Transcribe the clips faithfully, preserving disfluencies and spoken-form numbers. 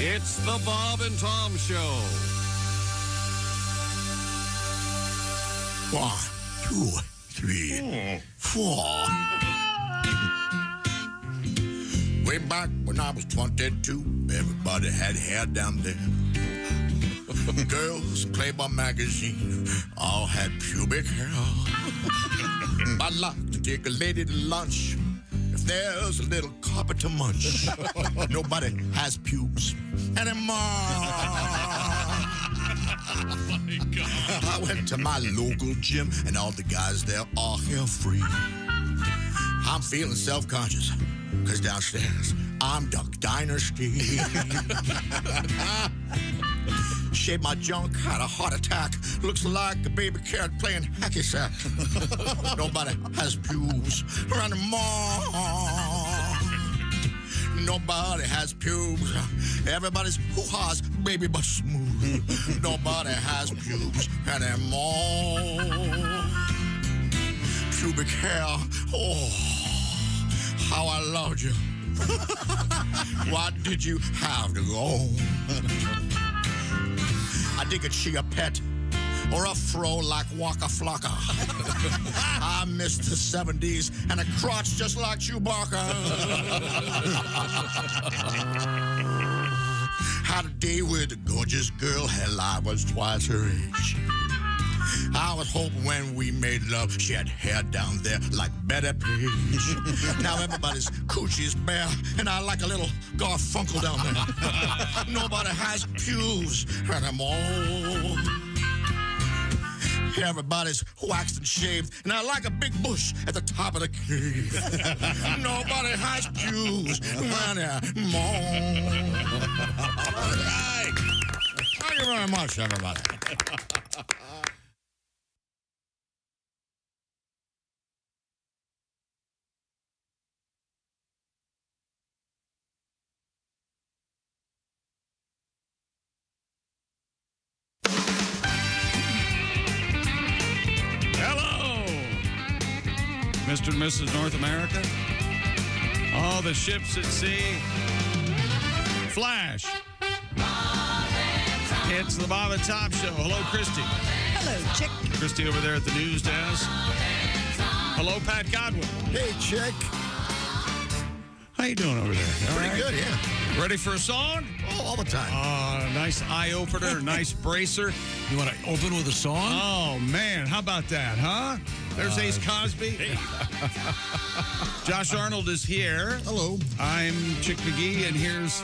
It's the Bob and Tom Show. One, two, three, mm. four. Way back when I was twenty-two, everybody had hair down there. Girls, Playboy magazine, all had pubic hair. I like to take a lady to lunch. There's a little carpet to munch. Nobody has pubes anymore. Oh my God. I went to my local gym, and all the guys there are hair free. I'm feeling self-conscious, because downstairs, I'm Duck Dynasty. Shaved my junk, had a heart attack. Looks like a baby carrot playing hacky sack. Nobody has pubes around the mall. Nobody has pubes. Everybody's hoo-ha's baby but smooth. Nobody has pubes anymore. Pubic hair, oh, how I loved you. Why did you have to go? I dig a chia pet or a fro like Waka Flocka. I miss the seventies and a crotch just like Chewbacca. Had a day with a gorgeous girl, hell, I was twice her age. I was hoping when we made love, she had hair down there like Betty Page. Now everybody's coochie's bare, and I like a little Garfunkel down there. Nobody has pews anymore. Everybody's waxed and shaved, and I like a big bush at the top of the cave. Nobody has pews anymore. All right. Thank you very much, everybody. Mister and Missus North America, all the ships at sea, Flash. It's the Bob and Tom Show. Hello, Christy. Hello, Chick. Christy over there at the news desk. Hello, Pat Godwin. Hey, Chick. How you doing over there? All Pretty right? good, yeah. Ready for a song? Oh, all the time. Uh, nice eye-opener, nice bracer. You want to open with a song? Oh, man, how about that, huh? There's uh, Ace Cosby. Hey. Josh Arnold is here. Hello. I'm Chick McGee, and here's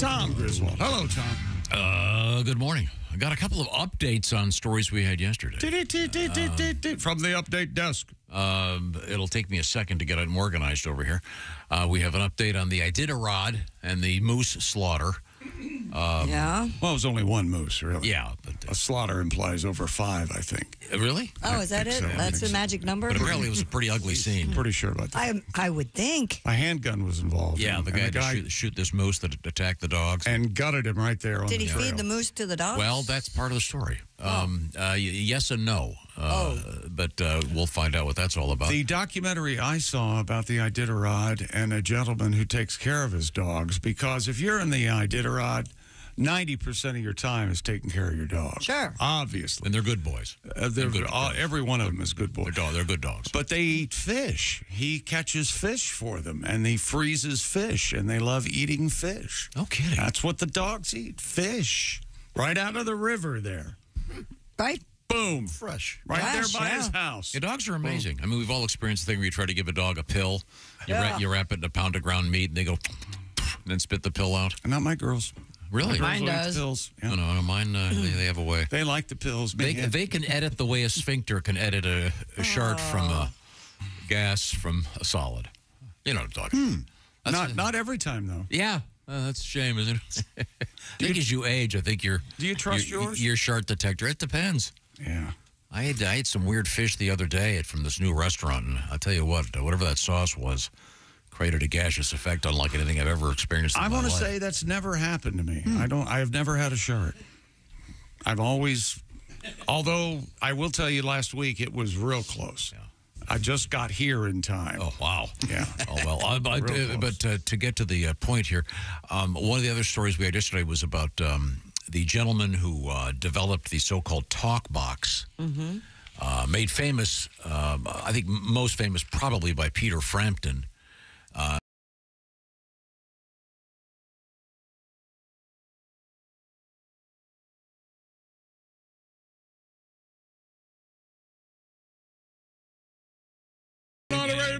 Tom Griswold. Hello, Tom. Uh, good morning. I got a couple of updates on stories we had yesterday. Do, do, do, do, do, do. From the update desk. Uh, it'll take me a second to get them organized over here. Uh, we have an update on the Iditarod and the moose slaughter. Um, yeah. Well, it was only one moose, really. Yeah. But, uh, a slaughter implies over five, I think. Really? Oh, I is that it? So. That's the so. magic number? But apparently it was a pretty ugly scene. Pretty sure about that. I, I would think. A handgun was involved. Yeah, and, the guy had to shoot, shoot this moose that attacked the dogs. And gutted him right there on Did the Did he trail. feed the moose to the dogs? Well, that's part of the story. Oh. Um, uh, yes and no. Uh, oh. But uh, we'll find out what that's all about. The documentary I saw about the Iditarod and a gentleman who takes care of his dogs, because if you're in the Iditarod, ninety percent of your time is taking care of your dog. Sure. Obviously. And they're good boys. Uh, they're, they're good all, boys. Every one of them is good boys. They're, dog, they're good dogs. But they eat fish. He catches fish for them, and he freezes fish, and they love eating fish. No kidding. That's what the dogs eat, fish. Right out of the river there. Right? Boom. Fresh. Right Fresh, there by yeah. his house. Your dogs are amazing. Boom. I mean, we've all experienced the thing where you try to give a dog a pill. You, yeah. wrap, you wrap it in a pound of ground meat, and they go, and then spit the pill out. And not my girls. Really? Mine does. Pills. Yeah. No, no, mine, uh, they, they have a way. They like the pills. They, yeah. they can edit the way a sphincter can edit a, a shard oh. from a gas from a solid. You know what I'm talking hmm. about. Not, a, not every time, though. Yeah. Uh, that's a shame, isn't it? I think you, as you age, I think your do you trust your, yours? Your shark detector. It depends. Yeah, I had I had some weird fish the other day at, from this new restaurant, and I tell you what, whatever that sauce was, created a gaseous effect unlike anything I've ever experienced. In I want to say that's never happened to me. Hmm. I don't. I have never had a shark. I've always, although I will tell you, last week it was real close. Yeah. I just got here in time. Oh, wow. Yeah. Oh, well. I, I, uh, but uh, to get to the uh, point here, um, one of the other stories we had yesterday was about um, the gentleman who uh, developed the so-called talk box, mm-hmm. uh, made famous, um, I think most famous probably by Peter Frampton. Uh,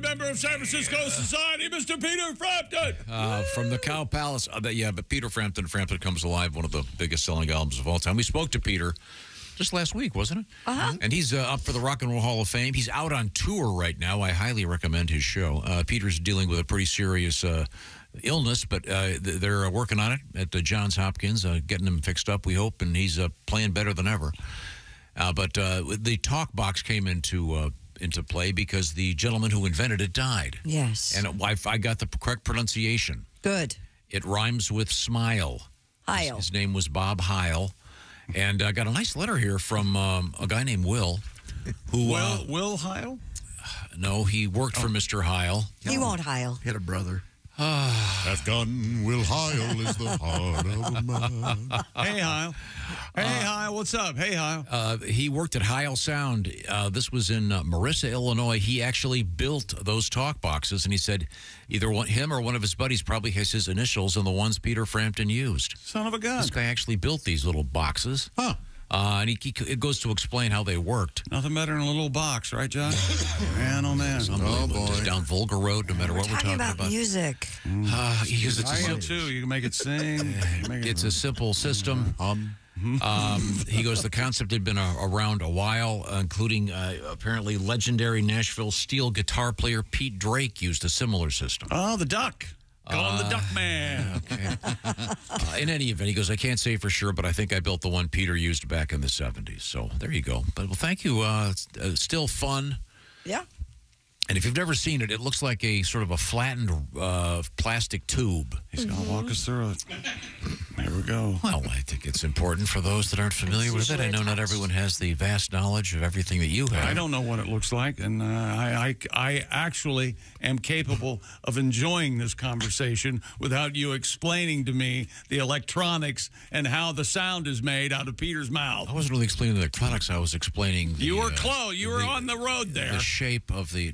member of San Francisco yeah. Society, Mister Peter Frampton. Uh, from the Cow Palace. Uh, yeah, but Peter Frampton, Frampton Comes Alive, one of the biggest selling albums of all time. We spoke to Peter just last week, wasn't it? Uh-huh. And he's uh, up for the Rock and Roll Hall of Fame. He's out on tour right now. I highly recommend his show. Uh, Peter's dealing with a pretty serious uh, illness, but uh, they're uh, working on it at the Johns Hopkins, uh, getting him fixed up, we hope, and he's uh, playing better than ever. Uh, but uh, the talk box came into... Uh, into play because the gentleman who invented it died. Yes. And it, I got the correct pronunciation. Good. It rhymes with smile. Heil. His, his name was Bob Heil. And I got a nice letter here from um, a guy named Will. Who, Will, uh, Will Heil? No, he worked oh. for Mister Heil. He no. won't Heil. He had a brother. That gun will Heil is the heart of mine. Hey, Heil. Hey, uh, Heil, what's up? Hey, Heil. Uh, he worked at Heil Sound. Uh, this was in uh, Marissa, Illinois. He actually built those talk boxes, and he said either one, him or one of his buddies probably has his initials and the ones Peter Frampton used. Son of a gun. This guy actually built these little boxes. Huh. Uh, and he, he, it goes to explain how they worked. Nothing better than a little box, right, John? Man, oh, man. Oh, boy. Just down Vulgar Road, no matter we're what talking we're talking about. about. Music. Mm. Uh, it's I am, too. You can make it sing. Make it it's a simple system. Um, um, he goes, the concept had been a, around a while, uh, including uh, apparently legendary Nashville steel guitar player Pete Drake used a similar system. Oh, the duck. Call him uh, the Duck Man. Okay. uh, in any event, he goes, I can't say for sure, but I think I built the one Peter used back in the seventies. So there you go. But well, thank you. Uh, it's, uh, still fun. Yeah. And if you've never seen it, it looks like a sort of a flattened uh, plastic tube. He's going to mm-hmm. walk us through it. There we go. Well, I think it's important for those that aren't familiar with it. I know not everyone has the vast knowledge of everything that you have. I don't know what it looks like, and uh, I, I, I actually am capable of enjoying this conversation without you explaining to me the electronics and how the sound is made out of Peter's mouth. I wasn't really explaining the electronics. I was explaining the, You were uh, close. You were the, on the road there. The shape of the...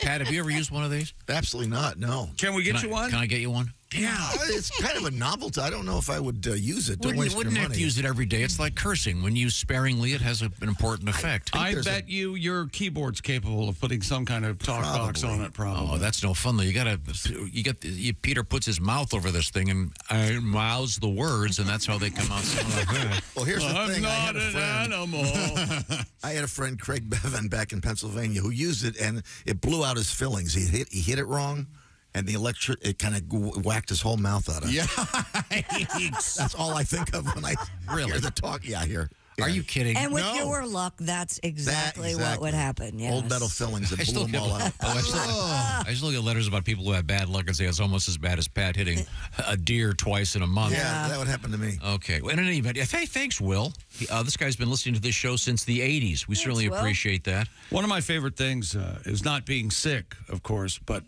Pat, have you ever used one of these? Absolutely not, no. Can we get can you I, one? Can I get you one? Yeah, it's kind of a novelty. I don't know if I would uh, use it. Don't wouldn't waste wouldn't your money. Have to use it every day. It's like cursing. When used sparingly, it has a, an important effect. I, I bet a... you your keyboard's capable of putting some kind of talk probably. box on it. Probably. Oh, that's no fun though. You gotta, you get. You, Peter puts his mouth over this thing and I mouths the words, and that's how they come out. Well, here's well, the thing. I'm not an friend. animal. I had a friend, Craig Bevan, back in Pennsylvania, who used it, and it blew out his fillings. He hit, he hit it wrong. And the electric, it kind of whacked his whole mouth out of it. Yeah. That's all I think of when I really? hear the talk. Yeah, I hear. Yeah. Are you kidding? And with no. your luck, that's exactly, that exactly what would happen. Yes. Old metal fillings that blew them all out. Oh, I, still, oh. I still get letters about people who have bad luck and say it's almost as bad as Pat hitting a deer twice in a month. Yeah, yeah. that would happen to me. Okay. Well, in any event, hey, thanks, Will. Uh, this guy's been listening to this show since the eighties. We thanks, certainly Will. appreciate that. One of my favorite things uh, is not being sick, of course, but...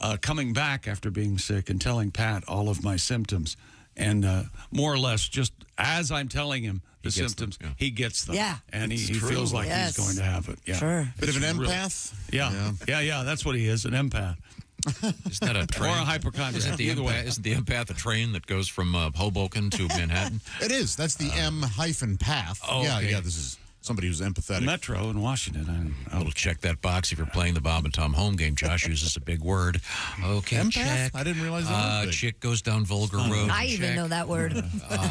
Uh, coming back after being sick and telling Pat all of my symptoms. And uh, more or less, just as I'm telling him the he symptoms, them, yeah. he gets them. Yeah. And he, he feels like yes. he's going to have it. Yeah. Sure. Bit of an empath? Really, yeah. yeah. Yeah, yeah, that's what he is, an empath. Is that a train? Or a hypochondriac. Isn't the, Either way. Isn't the empath a train that goes from uh, Hoboken to Manhattan? It is. That's the uh, M hyphen path. Oh, yeah, okay. yeah, this is... Somebody who's empathetic. Metro in Washington. I, I'll check that box if you're playing the Bob and Tom home game. Josh uses a big word. Okay, Empath? check. I didn't realize that. Uh, Chick goes down Vulgar Road. I even check. know that word. Uh,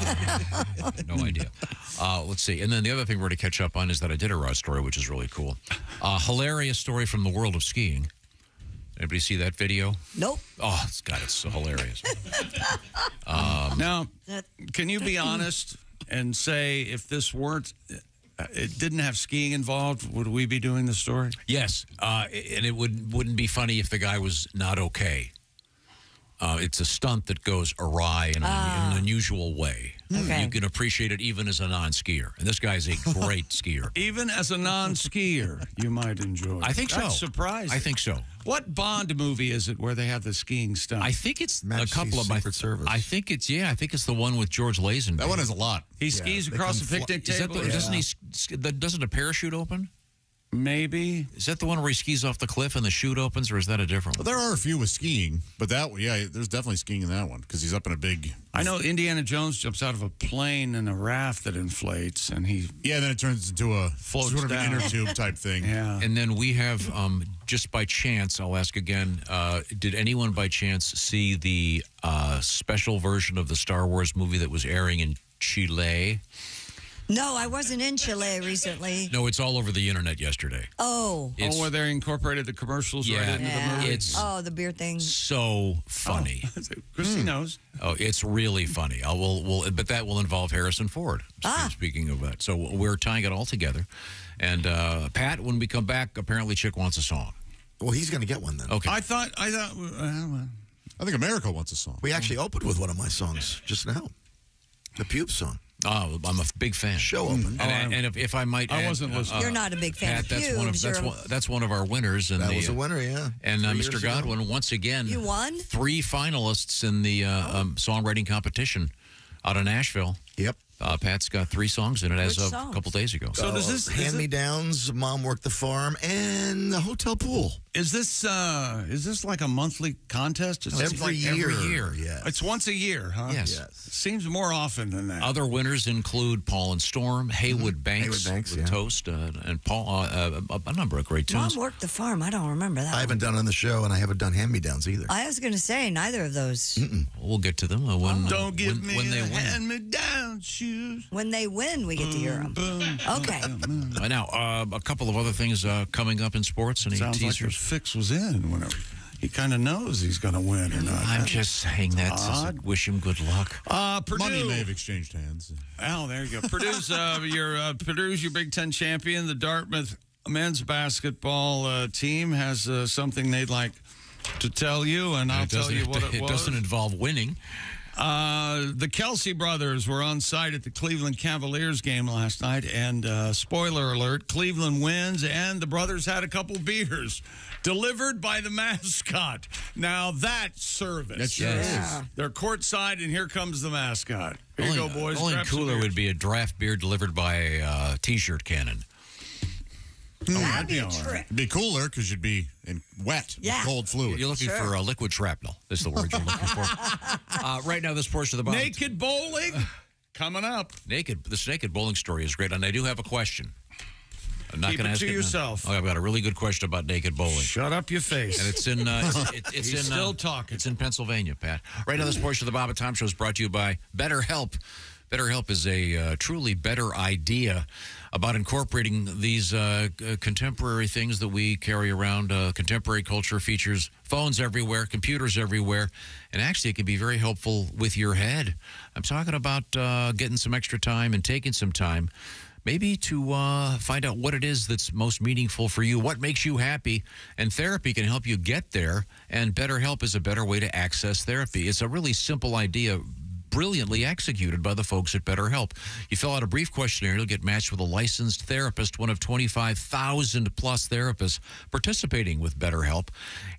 no idea. Uh, let's see. And then the other thing we're going to catch up on is that Iditarod story, which is really cool. Uh, hilarious story from the world of skiing. Anybody see that video? Nope. Oh, it's, God, it's so hilarious. um, now, can you be honest and say if this weren't... It didn't have skiing involved. Would we be doing the story? Yes, uh, and it would wouldn't be funny if the guy was not okay. Uh, it's a stunt that goes awry in, ah. an, in an unusual way. Okay. You can appreciate it even as a non-skier. And this guy's a great skier. Even as a non-skier, you might enjoy it. I think That's so. That's surprising. I think so. What Bond movie is it where they have the skiing stunt? I think it's Majesty's a couple of my... Secret Service. I think it's, yeah, I think it's the one with George Lazenby. That one is a lot. He yeah, skis across the picnic table? The, yeah. Doesn't he... Doesn't a parachute open? Maybe. Is that the one where he skis off the cliff and the chute opens, or is that a different one? Well, there are a few with skiing, but that one, yeah, there's definitely skiing in that one because he's up in a big... I know Indiana Jones jumps out of a plane in a raft that inflates, and he... Yeah, then it turns into a floats sort of down. An inner tube type thing. Yeah. And then we have, um, just by chance, I'll ask again, uh, did anyone by chance see the uh, special version of the Star Wars movie that was airing in Chile? No, I wasn't in Chile recently. No, it's all over the internet yesterday. Oh. It's, oh, where they incorporated the commercials yeah, right into yeah. the movie? It's oh, the beer thing. So funny. Oh. Christy mm. knows. Oh, it's really funny. I will, will, but that will involve Harrison Ford, ah. speaking of that. So we're tying it all together. And uh, Pat, when we come back, apparently Chick wants a song. Well, he's going to get one then. Okay. I thought, I thought, uh, I think America wants a song. We actually opened with one of my songs just now. The Pube song. Oh, I'm a big fan. Show open. And, oh, and, and if, if I might I add, wasn't listening. Uh, You're not a big fan Pat, of that's Pubes. One of, that's, one, that's one of our winners. In that the, was a winner, yeah. And uh, Mister Godwin, ago. once again. You won? Three finalists in the uh, um, songwriting competition out of Nashville. Yep. Uh, Pat's got three songs in it as Which of songs? a couple days ago. So, so does this... Hand-me-downs, Mom Worked the Farm, and the Hotel Pool. Is this uh, is this like a monthly contest? It's every like year. Every year, yes. It's once a year, huh? Yes. yes. It seems more often than that. Other winners include Paul and Storm, Haywood mm-hmm. Banks, Haywood Banks with yeah. Toast, uh, and Paul, uh, uh, a number of great tunes. Mom Worked the Farm. I don't remember that I haven't one. done on the show, and I haven't done hand-me-downs either. I was going to say, neither of those. Mm-mm. We'll get to them when, oh. uh, don't give when, me when they hand-me-down shoes. When they win, we get to hear them. Boom, okay. Boom, boom. Now, uh, a couple of other things uh, coming up in sports. Any Sounds teasers? Like Fix was in whenever he kind of knows he's going to win or not. I'm just saying that. So wish him good luck. Uh, Purdue. Money may have exchanged hands. Oh, there you go. Purdue's uh, your uh, Purdue's your Big Ten champion. The Dartmouth men's basketball uh, team has uh, something they'd like to tell you, and, and I'll tell you what it, it was. It doesn't involve winning. Uh, the Kelsey brothers were on site at the Cleveland Cavaliers game last night, and uh, spoiler alert, Cleveland wins, and the brothers had a couple beers delivered by the mascot. Now that's service. That's yes. yeah. They're courtside, and here comes the mascot. Here only, you go, boys. Only cooler would be a draft beer delivered by a uh, T-shirt cannon. Oh, that'd be, right. It'd be cooler because you'd be in wet, yeah. cold fluid. You're looking sure. for uh, liquid shrapnel. That's the word you're looking for. Uh, right now, this portion of the bottom. Naked bowling coming up. Naked. This naked bowling story is great, and I do have a question. I'm not going to ask it to yourself. Oh, I've got a really good question about naked bowling. Shut up your face. And it's in. Uh, it's, it, it's He's in. Still uh, talking. It's in Pennsylvania, Pat. Right now, this portion of the Bob and Tom Show is brought to you by BetterHelp. BetterHelp is a uh, truly better idea about incorporating these uh, contemporary things that we carry around. Uh, contemporary culture features phones everywhere, computers everywhere, and actually it can be very helpful with your head. I'm talking about uh, getting some extra time and taking some time maybe to uh, find out what it is that's most meaningful for you, what makes you happy, and therapy can help you get there, and BetterHelp is a better way to access therapy. It's a really simple idea, brilliantly executed by the folks at BetterHelp. You fill out a brief questionnaire, you'll get matched with a licensed therapist, one of twenty-five thousand plus therapists participating with BetterHelp.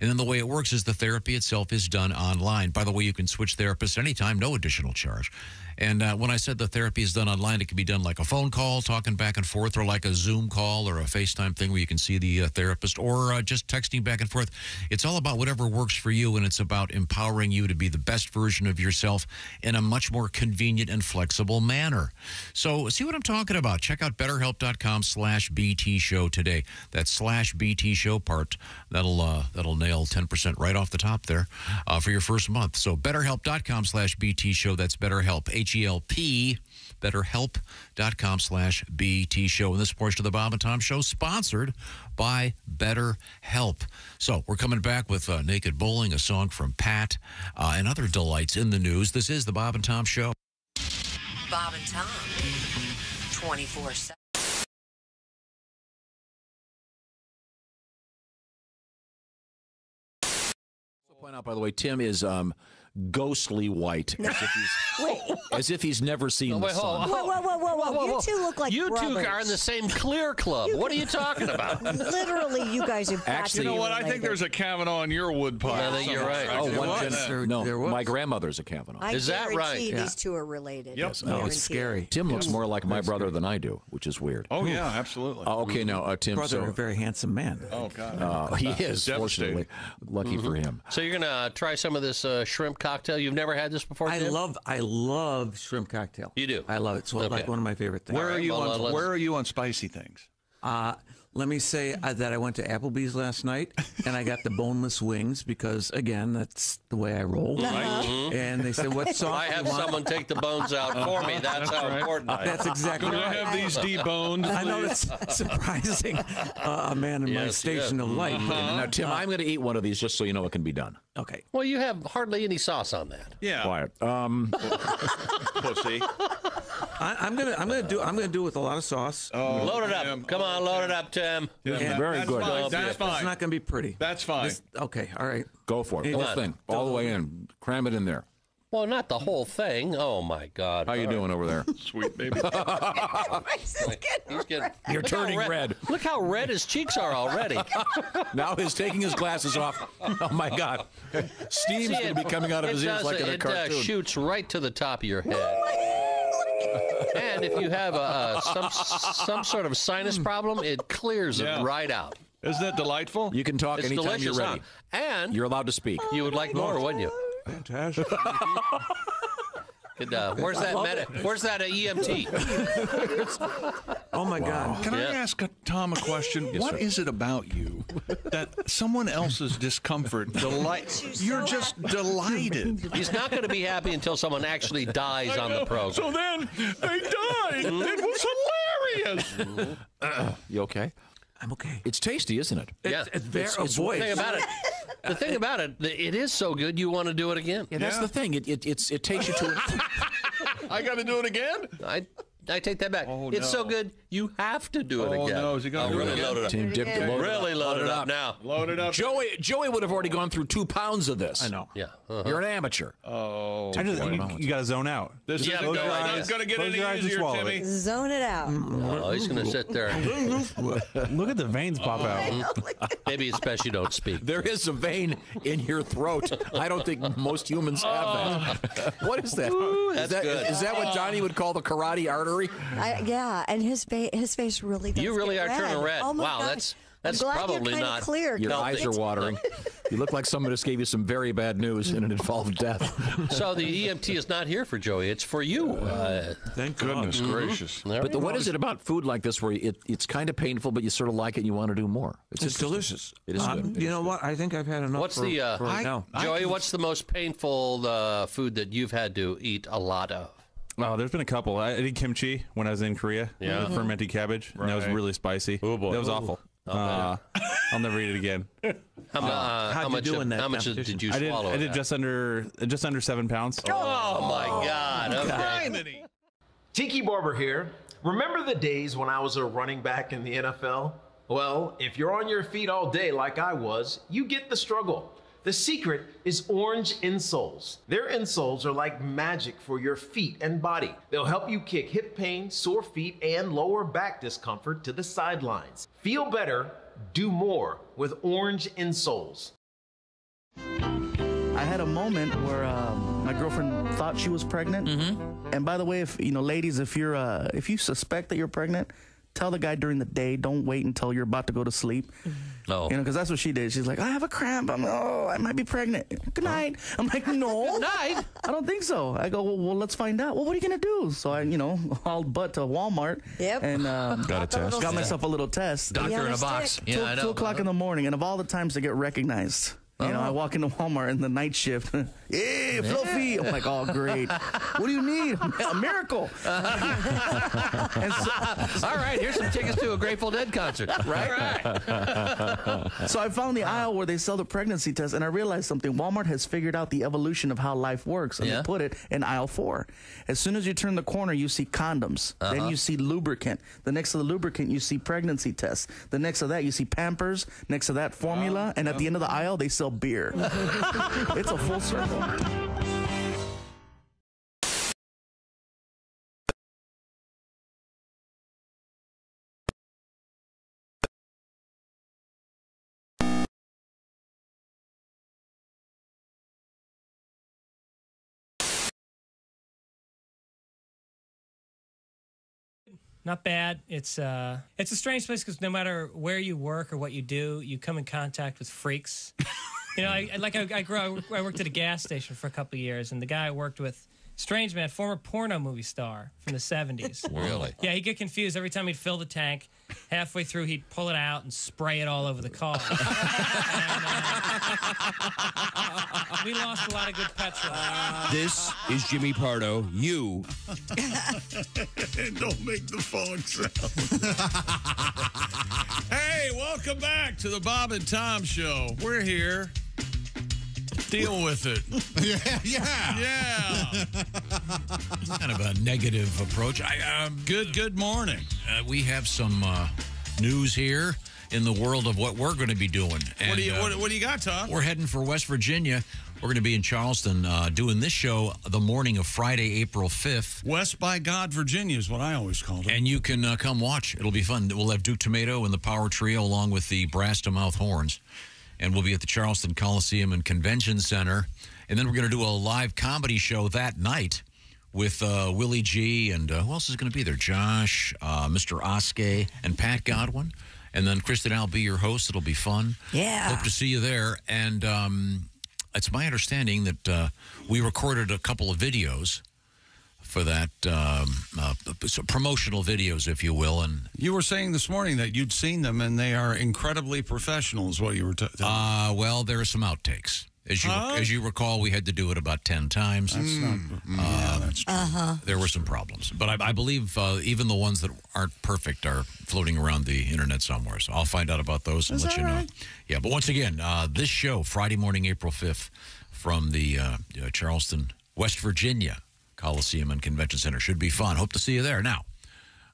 And then the way it works is the therapy itself is done online. By the way, you can switch therapists anytime, no additional charge. And uh, when I said the therapy is done online, it can be done like a phone call, talking back and forth, or like a Zoom call or a FaceTime thing where you can see the uh, therapist, or uh, just texting back and forth. It's all about whatever works for you, and it's about empowering you to be the best version of yourself in a much more convenient and flexible manner. So see what I'm talking about. Check out BetterHelp dot com slash B T show today. That slash B T show part, that'll, uh, that'll nail ten percent right off the top there uh, for your first month. So BetterHelp dot com slash B T show, that's BetterHelp. H E L P, BetterHelp dot com slash B T show. And this portion of the Bob and Tom Show sponsored by BetterHelp. So we're coming back with uh, Naked Bowling, a song from Pat, uh, and other delights in the news. This is the Bob and Tom Show. Bob and Tom, twenty-four seven. Point out, by the way, Tim is um, ghostly white, as if he's, as if he's never seen oh, wait, the sun. Whoa, whoa, whoa, whoa, whoa, whoa, whoa! You two look like you brothers. Two are in the same Clear Club. What are you talking about? Literally, you guys have actually. You know what? I think there's a Kavanaugh in your woodpile. Yeah, I think you're right. Oh, one gen- no, there my grandmother's a Kavanaugh. I is that right? These yeah. two are related. Yep. Yes, no, guarantee. It's scary. Tim looks more like my brother than I do, which is weird. Oh yeah, absolutely. Uh, okay, now uh, Tim. Brother, so, a very handsome man. Oh God, uh, he is. Fortunately, lucky for him. So you're gonna try some of this uh, shrimp cocktail. You've never had this before, Tim? I love, I love shrimp cocktail. You do? I love it. It's okay. Like one of my favorite things. Where right, are you well, on? Where are you on spicy things? Uh, let me say uh, that I went to Applebee's last night and I got the boneless wings because, again, that's the way I roll. Right. Mm-hmm. And they said, "What sauce?" I have someone take the bones out for me. That's, that's how right. important. I am. That's exactly Could right. I have these deboned? I know it's surprising. Uh, a man in yes, my station yes. of life. Mm-hmm. Now, Tim, uh, I'm going to eat one of these just so you know it can be done. Okay. Well, you have hardly any sauce on that. Yeah. Quiet. Um, pussy. I, I'm gonna, I'm gonna do, I'm gonna do it with a lot of sauce. Oh, load it up! Tim. Come on, load it up, Tim. Tim. Yeah, very that's good. Fine. That's fine. It's not gonna be pretty. That's fine. It's, okay, all right. Go for it. Whole thing, all the way in. Cram it in there. Well, not the whole thing. Oh my God! How all you right. doing over there, sweet baby? He's getting You're turning red. red. Look how red his cheeks are already. Now he's taking his glasses off. Oh my God! Steam's See, gonna it, be coming out of his does, ears like it, in a cartoon. It uh, shoots right to the top of your head. And if you have a, uh, some some sort of sinus problem, it clears yeah. it right out. Isn't that delightful? You can talk it's anytime you're ready. Huh? And you're allowed to speak. Oh, you would like more, God. Wouldn't you? Fantastic. And, uh, where's that med- Where's that uh, E M T? Oh, my wow. God. Can yeah. I ask Tom a question? Yes, what sir. Is it about you that someone else's discomfort delights you? You're so just happy. Delighted. He's not going to be happy until someone actually dies on the program. So then they died. It was hilarious. Uh, you okay? I'm okay. It's tasty, isn't it? It's, yeah. It's very oh, voice. The thing about it, the thing about it, it is so good you want to do it again. Yeah, that's yeah. the thing. It it it's, it takes you to. A... I got to do it again. I I take that back. Oh, it's no. so good you have to do it oh, again. Oh no! Is he going to really load it up? Tim Dip, yeah. load really load it up. Load it up now. Load it up. Joey Joey would have already gone through two pounds of this. I know. Yeah. Uh-huh. You're an amateur. Oh. I just, you you got to zone out. This you is going to get close any easier, Timmy. Zone it out. Oh, he's going to sit there. Look at the veins pop out. Maybe it's best you don't speak. There is a vein in your throat. I don't think most humans have that. What is that? Ooh, that's is that good. Is that what Johnny would call the karate artery? I, yeah, and his face. His face really does. You really are red. Turning red. Oh my wow, gosh. that's that's I'm glad probably you're not clear. Your healthy. Eyes are watering. You look like someone just gave you some very bad news and it involved death. So the E M T is not here for Joey. It's for you. Uh, Thank goodness God. Gracious. Mm-hmm. But the, what is it about food like this where it, it's kind of painful, but you sort of like it and you want to do more? It's, it's delicious. It is um, good. You know what? I think I've had enough what's for, the, uh, for I, now. Joey, what's the most painful uh, food that you've had to eat a lot of? Oh, there's been a couple. I did kimchi when I was in Korea. Yeah. Mm-hmm. Fermented cabbage. Right. And that was really spicy. Oh, boy. That was Ooh. Awful. Oh, uh, I'll never eat it again. How, uh, how much, doing that how much did you swallow? I did, I did that? just under just under seven pounds. Oh, oh my God. Okay. Tiki Barber here. Remember the days when I was a running back in the N F L? Well, if you're on your feet all day like I was, you get the struggle. The secret is Orange Insoles. Their insoles are like magic for your feet and body. They'll help you kick hip pain, sore feet, and lower back discomfort to the sidelines. Feel better, do more with Orange Insoles. I had a moment where uh, my girlfriend thought she was pregnant. Mm-hmm. And by the way, if you know, ladies, if you're uh, if you suspect that you're pregnant, tell the guy during the day. Don't wait until you're about to go to sleep. No. You know, because that's what she did. She's like, I have a cramp. I'm like, oh, I might be pregnant. Good night. I'm like, no. Good night. I don't think so. I go, well, well let's find out. Well, what are you going to do? So I, you know, hauled butt to Walmart. Yep. And uh, got, a test. got myself a little test. Doctor yeah, in a box. Two, yeah, I know. Two o'clock in the morning. And of all the times to get recognized. You know, I walk into Walmart in the night shift. Hey, Fluffy! I'm like, oh, great. What do you need? A miracle. And so, all right, here's some tickets to a Grateful Dead concert. Right? All right. So I found the aisle where they sell the pregnancy test, and I realized something. Walmart has figured out the evolution of how life works, and yeah. they put it in aisle four. As soon as you turn the corner, you see condoms. Uh-huh. Then you see lubricant. The next to the lubricant, you see pregnancy tests. The next to that, you see Pampers. Next to that, formula. Oh, and yeah. at the end of the aisle, they sell called beer. It's a full circle. Not bad. It's uh, it's a strange place because no matter where you work or what you do, you come in contact with freaks. You know, I, like I, I grew up, I worked at a gas station for a couple of years, and the guy I worked with, strange man, former porno movie star from the seventies. Really? Yeah, he'd get confused every time he'd fill the tank. Halfway through, he'd pull it out and spray it all over the car. And, uh, we lost a lot of good pets. This is Jimmy Pardo. You. Don't make the fog sound. Hey, welcome back to the Bob and Tom Show. We're here. Deal with it. Yeah, yeah, yeah. Kind of a negative approach. I, um, good, good morning. Uh, we have some uh, news here in the world of what we're going to be doing. And, what do you, uh, what, what do you got, Tom? We're heading for West Virginia. We're going to be in Charleston uh, doing this show the morning of Friday, April fifth. West by God, Virginia is what I always called it. And you can uh, come watch. It'll be fun. We'll have Duke Tomato and the Power Trio along with the Brass-to-Mouth Horns. And we'll be at the Charleston Coliseum and Convention Center. And then we're going to do a live comedy show that night with uh, Willie G. And uh, who else is going to be there? Josh, uh, Mister Oskay, and Pat Godwin. And then Christy and I will be your hosts. It'll be fun. Yeah. Hope to see you there. And um, it's my understanding that uh, we recorded a couple of videos for that, um, uh, so promotional videos, if you will. And you were saying this morning that you'd seen them, and they are incredibly professional is what you were talking about. Uh, well, there are some outtakes. As you, huh? as you recall, we had to do it about ten times. That's mm. not, mm, uh, yeah, that's true. Uh-huh. There were some problems. But I, I believe uh, even the ones that aren't perfect are floating around the Internet somewhere. So I'll find out about those and is let you right? know. Yeah, but once again, uh, this show, Friday morning, April fifth, from the uh, uh, Charleston, West Virginia Coliseum and Convention Center. Should be fun. Hope to see you there. Now,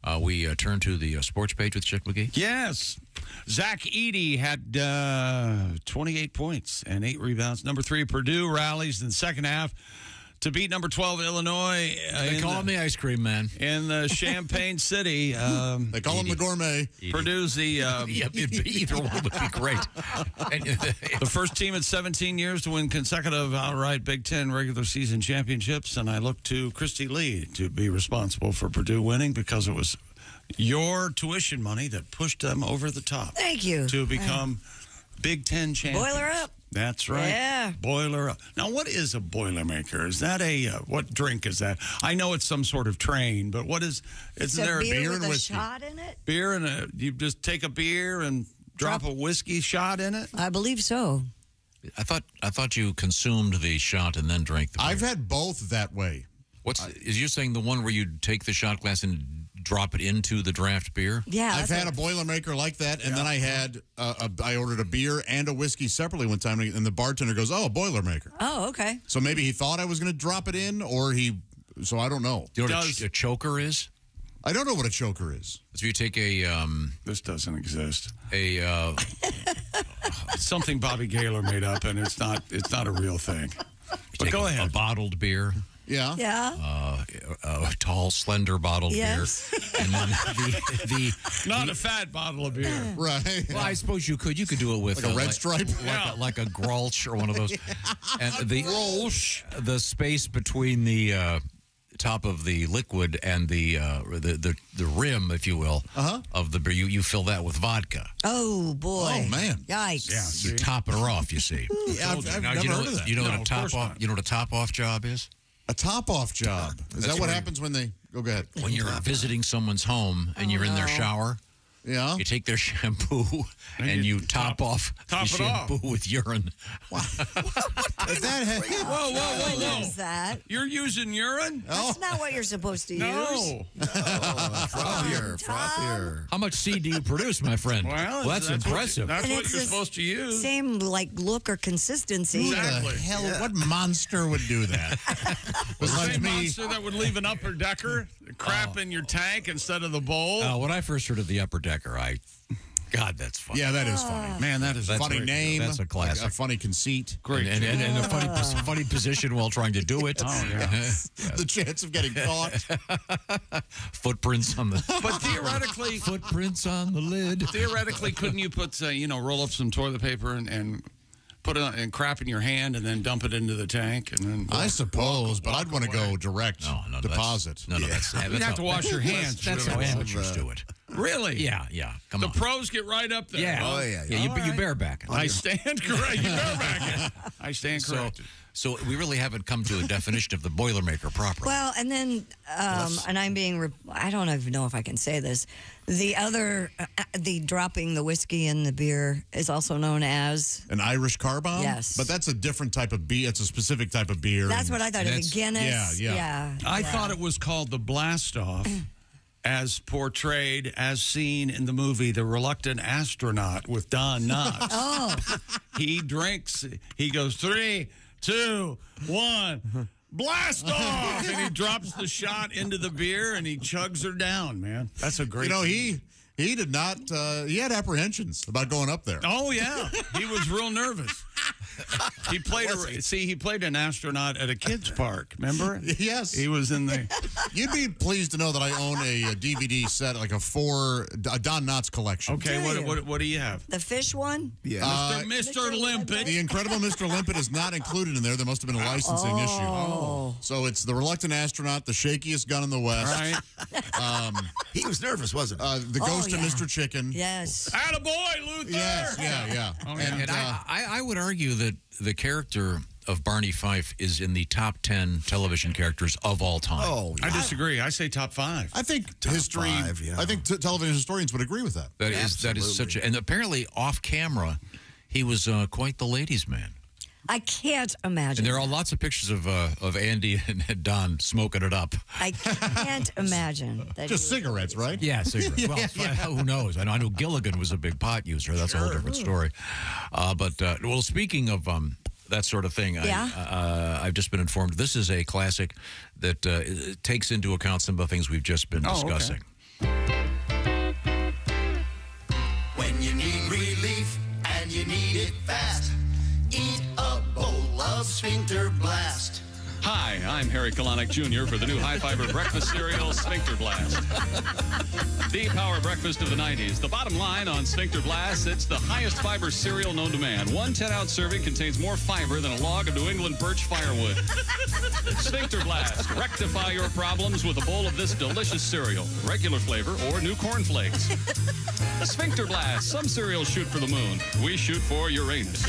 uh, we uh, turn to the uh, sports page with Chick McGee. Yes. Zach Edey had uh, twenty-eight points and eight rebounds. Number three, Purdue rallies in the second half to beat number twelve, Illinois. Uh, they call the, him the ice cream man. In the Champaign City. Um, they call Edey. him the gourmet. Edey. Purdue's the... Um, yep, either one would be great. And, uh, the first team in seventeen years to win consecutive outright Big Ten regular season championships, and I look to Christy Lee to be responsible for Purdue winning because it was your tuition money that pushed them over the top. Thank you. To become uh, Big Ten champions. Boiler up. That's right. Yeah. Boiler up. Now, what is a Boilermaker? Is that a, uh, what drink is that? I know it's some sort of train, but what is, isn't there a beer and whiskey? Beer with a shot in it? Beer and a, you just take a beer and drop, drop a whiskey shot in it? I believe so. I thought, I thought you consumed the shot and then drank the beer. I've had both that way. What's, I, is you saying the one where you take the shot glass and drop it into the draft beer? Yeah. I've had a Boilermaker like that, and yeah. then I had, uh, a, I ordered a beer and a whiskey separately one time, and the bartender goes, oh, a Boilermaker. Oh, okay. So maybe he thought I was going to drop it in, or he, so I don't know. Do you know Does, what a, ch a choker is? I don't know what a choker is. So you take a, um... This doesn't exist. A, uh... something Bobby Gaylor made up, and it's not, it's not a real thing. But go a, ahead. A bottled beer. Yeah. Yeah. Uh, a tall, slender bottle of yes. beer. And then the, the, Not the, a fat bottle of beer. Right. Well, I suppose you could. You could do it with... Like a, a red stripe? Like, yeah. like, a, like a Grolsch or one of those. Yeah. And the Grolsch. The space between the uh, top of the liquid and the, uh, the, the, the rim, if you will, uh-huh. of the beer, you, you fill that with vodka. Oh, boy. Oh, man. Yikes. Yeah, you top it off, you see. Yeah, I've, I've now, never you know, heard of that. You know, no, what a top off, you know what a top-off job is? A top-off job. Is That's that what happens when they... Go ahead. When you're visiting someone's home and oh, you're in their shower, yeah, you take their shampoo and, and you, you top, top off top the shampoo off. with urine. What? what, what if that had, whoa, whoa, whoa, whoa. What is that? You're using urine? That's oh. not what you're supposed to use. No. no. Frothier, frothier. How much seed do you produce, my friend? Well, well that's, that's impressive. What, that's what you're supposed to use. Same, like, look or consistency. Exactly. The hell, yeah. What monster would do that? The same me. monster that would leave an upper decker crap oh. in your tank instead of the bowl? Uh, when I first heard of the upper decker, I God, that's funny. Yeah, that is funny. Man, that is a funny name. That's a classic. Like a funny conceit. Great. And, and, and, and a funny funny position while trying to do it. Oh, yeah. Yeah. The chance of getting caught. Footprints on the... But theoretically... Footprints on the lid. Theoretically, couldn't you put, uh, you know, roll up some toilet paper and... and put it on, and crap in your hand and then dump it into the tank and then I suppose, walk, but walk I'd want to go direct no, no, deposit. No, no, yeah. that's, that's you'd have to wash your hands. That's, that's how amateurs do it. Really? Yeah, yeah. Come the on. The pros get right up there. Yeah, oh yeah, yeah. yeah you, right. you bareback it. I stand correct. You bareback it. I stand corrected. So, so we really haven't come to a definition of the Boilermaker properly. Well, and then, um, and I'm being, re I don't even know if I can say this. The other, uh, the dropping the whiskey in the beer is also known as... An Irish car bomb? Yes. But that's a different type of beer. It's a specific type of beer. That's what I thought. It's Guinness. Yeah, yeah. yeah I yeah. thought it was called the blast off as portrayed, as seen in the movie The Reluctant Astronaut with Don Knotts. Oh. He drinks. He goes, three, two, one... Blast off! And he drops the shot into the beer, and he chugs her down, man. That's a great... You know, he, he did not... Uh, he had apprehensions about going up there. Oh, yeah. He was real nervous. He played... A, he? See, he played an astronaut at a kid's park, remember? Yes. He was in the... You'd be pleased to know that I own a, a D V D set, like a four... A Don Knotts collection. Okay, what, what what do you have? The fish one? Yeah. Uh, Mister Mister Limpet. The Incredible Mister Limpet is not included in there. There must have been a licensing oh. issue. Oh. So it's The Reluctant Astronaut, The Shakiest Gun in the West. Right. Um, he was nervous, wasn't he? Uh, the Ghost oh, yeah. of Mister Chicken. Yes. Attaboy, Luther! Yes, yeah, yeah. Oh, yeah. And, and uh, I, I would argue that the character of Barney Fife is in the top ten television characters of all time. Oh, yeah. I disagree. I say top five. I think top history. Five, yeah. I think t television historians would agree with that. That yeah, is absolutely. that is such. A, and apparently, off camera, he was uh, quite the ladies' man. I can't imagine. And there are that. lots of pictures of uh, of Andy and Don smoking it up. I can't imagine. That Just cigarettes, right? Yeah, cigarettes. yeah, well, yeah. Who knows? I know, I know Gilligan was a big pot user. That's sure. a whole different story. Uh, but, uh, well, speaking of um, that sort of thing, yeah. I, uh, I've just been informed this is a classic that uh, takes into account some of the things we've just been oh, discussing. Okay. When you need relief and you need it fast, eat a bowl of Sphincter Blast. Hi, I'm Harry Kalanick Junior for the new high-fiber breakfast cereal, Sphincter Blast. The power breakfast of the nineties. The bottom line on Sphincter Blast, it's the highest fiber cereal known to man. One ten-ounce serving contains more fiber than a log of New England birch firewood. Sphincter Blast. Rectify your problems with a bowl of this delicious cereal. Regular flavor or new cornflakes. Sphincter Blast. Some cereals shoot for the moon. We shoot for Uranus.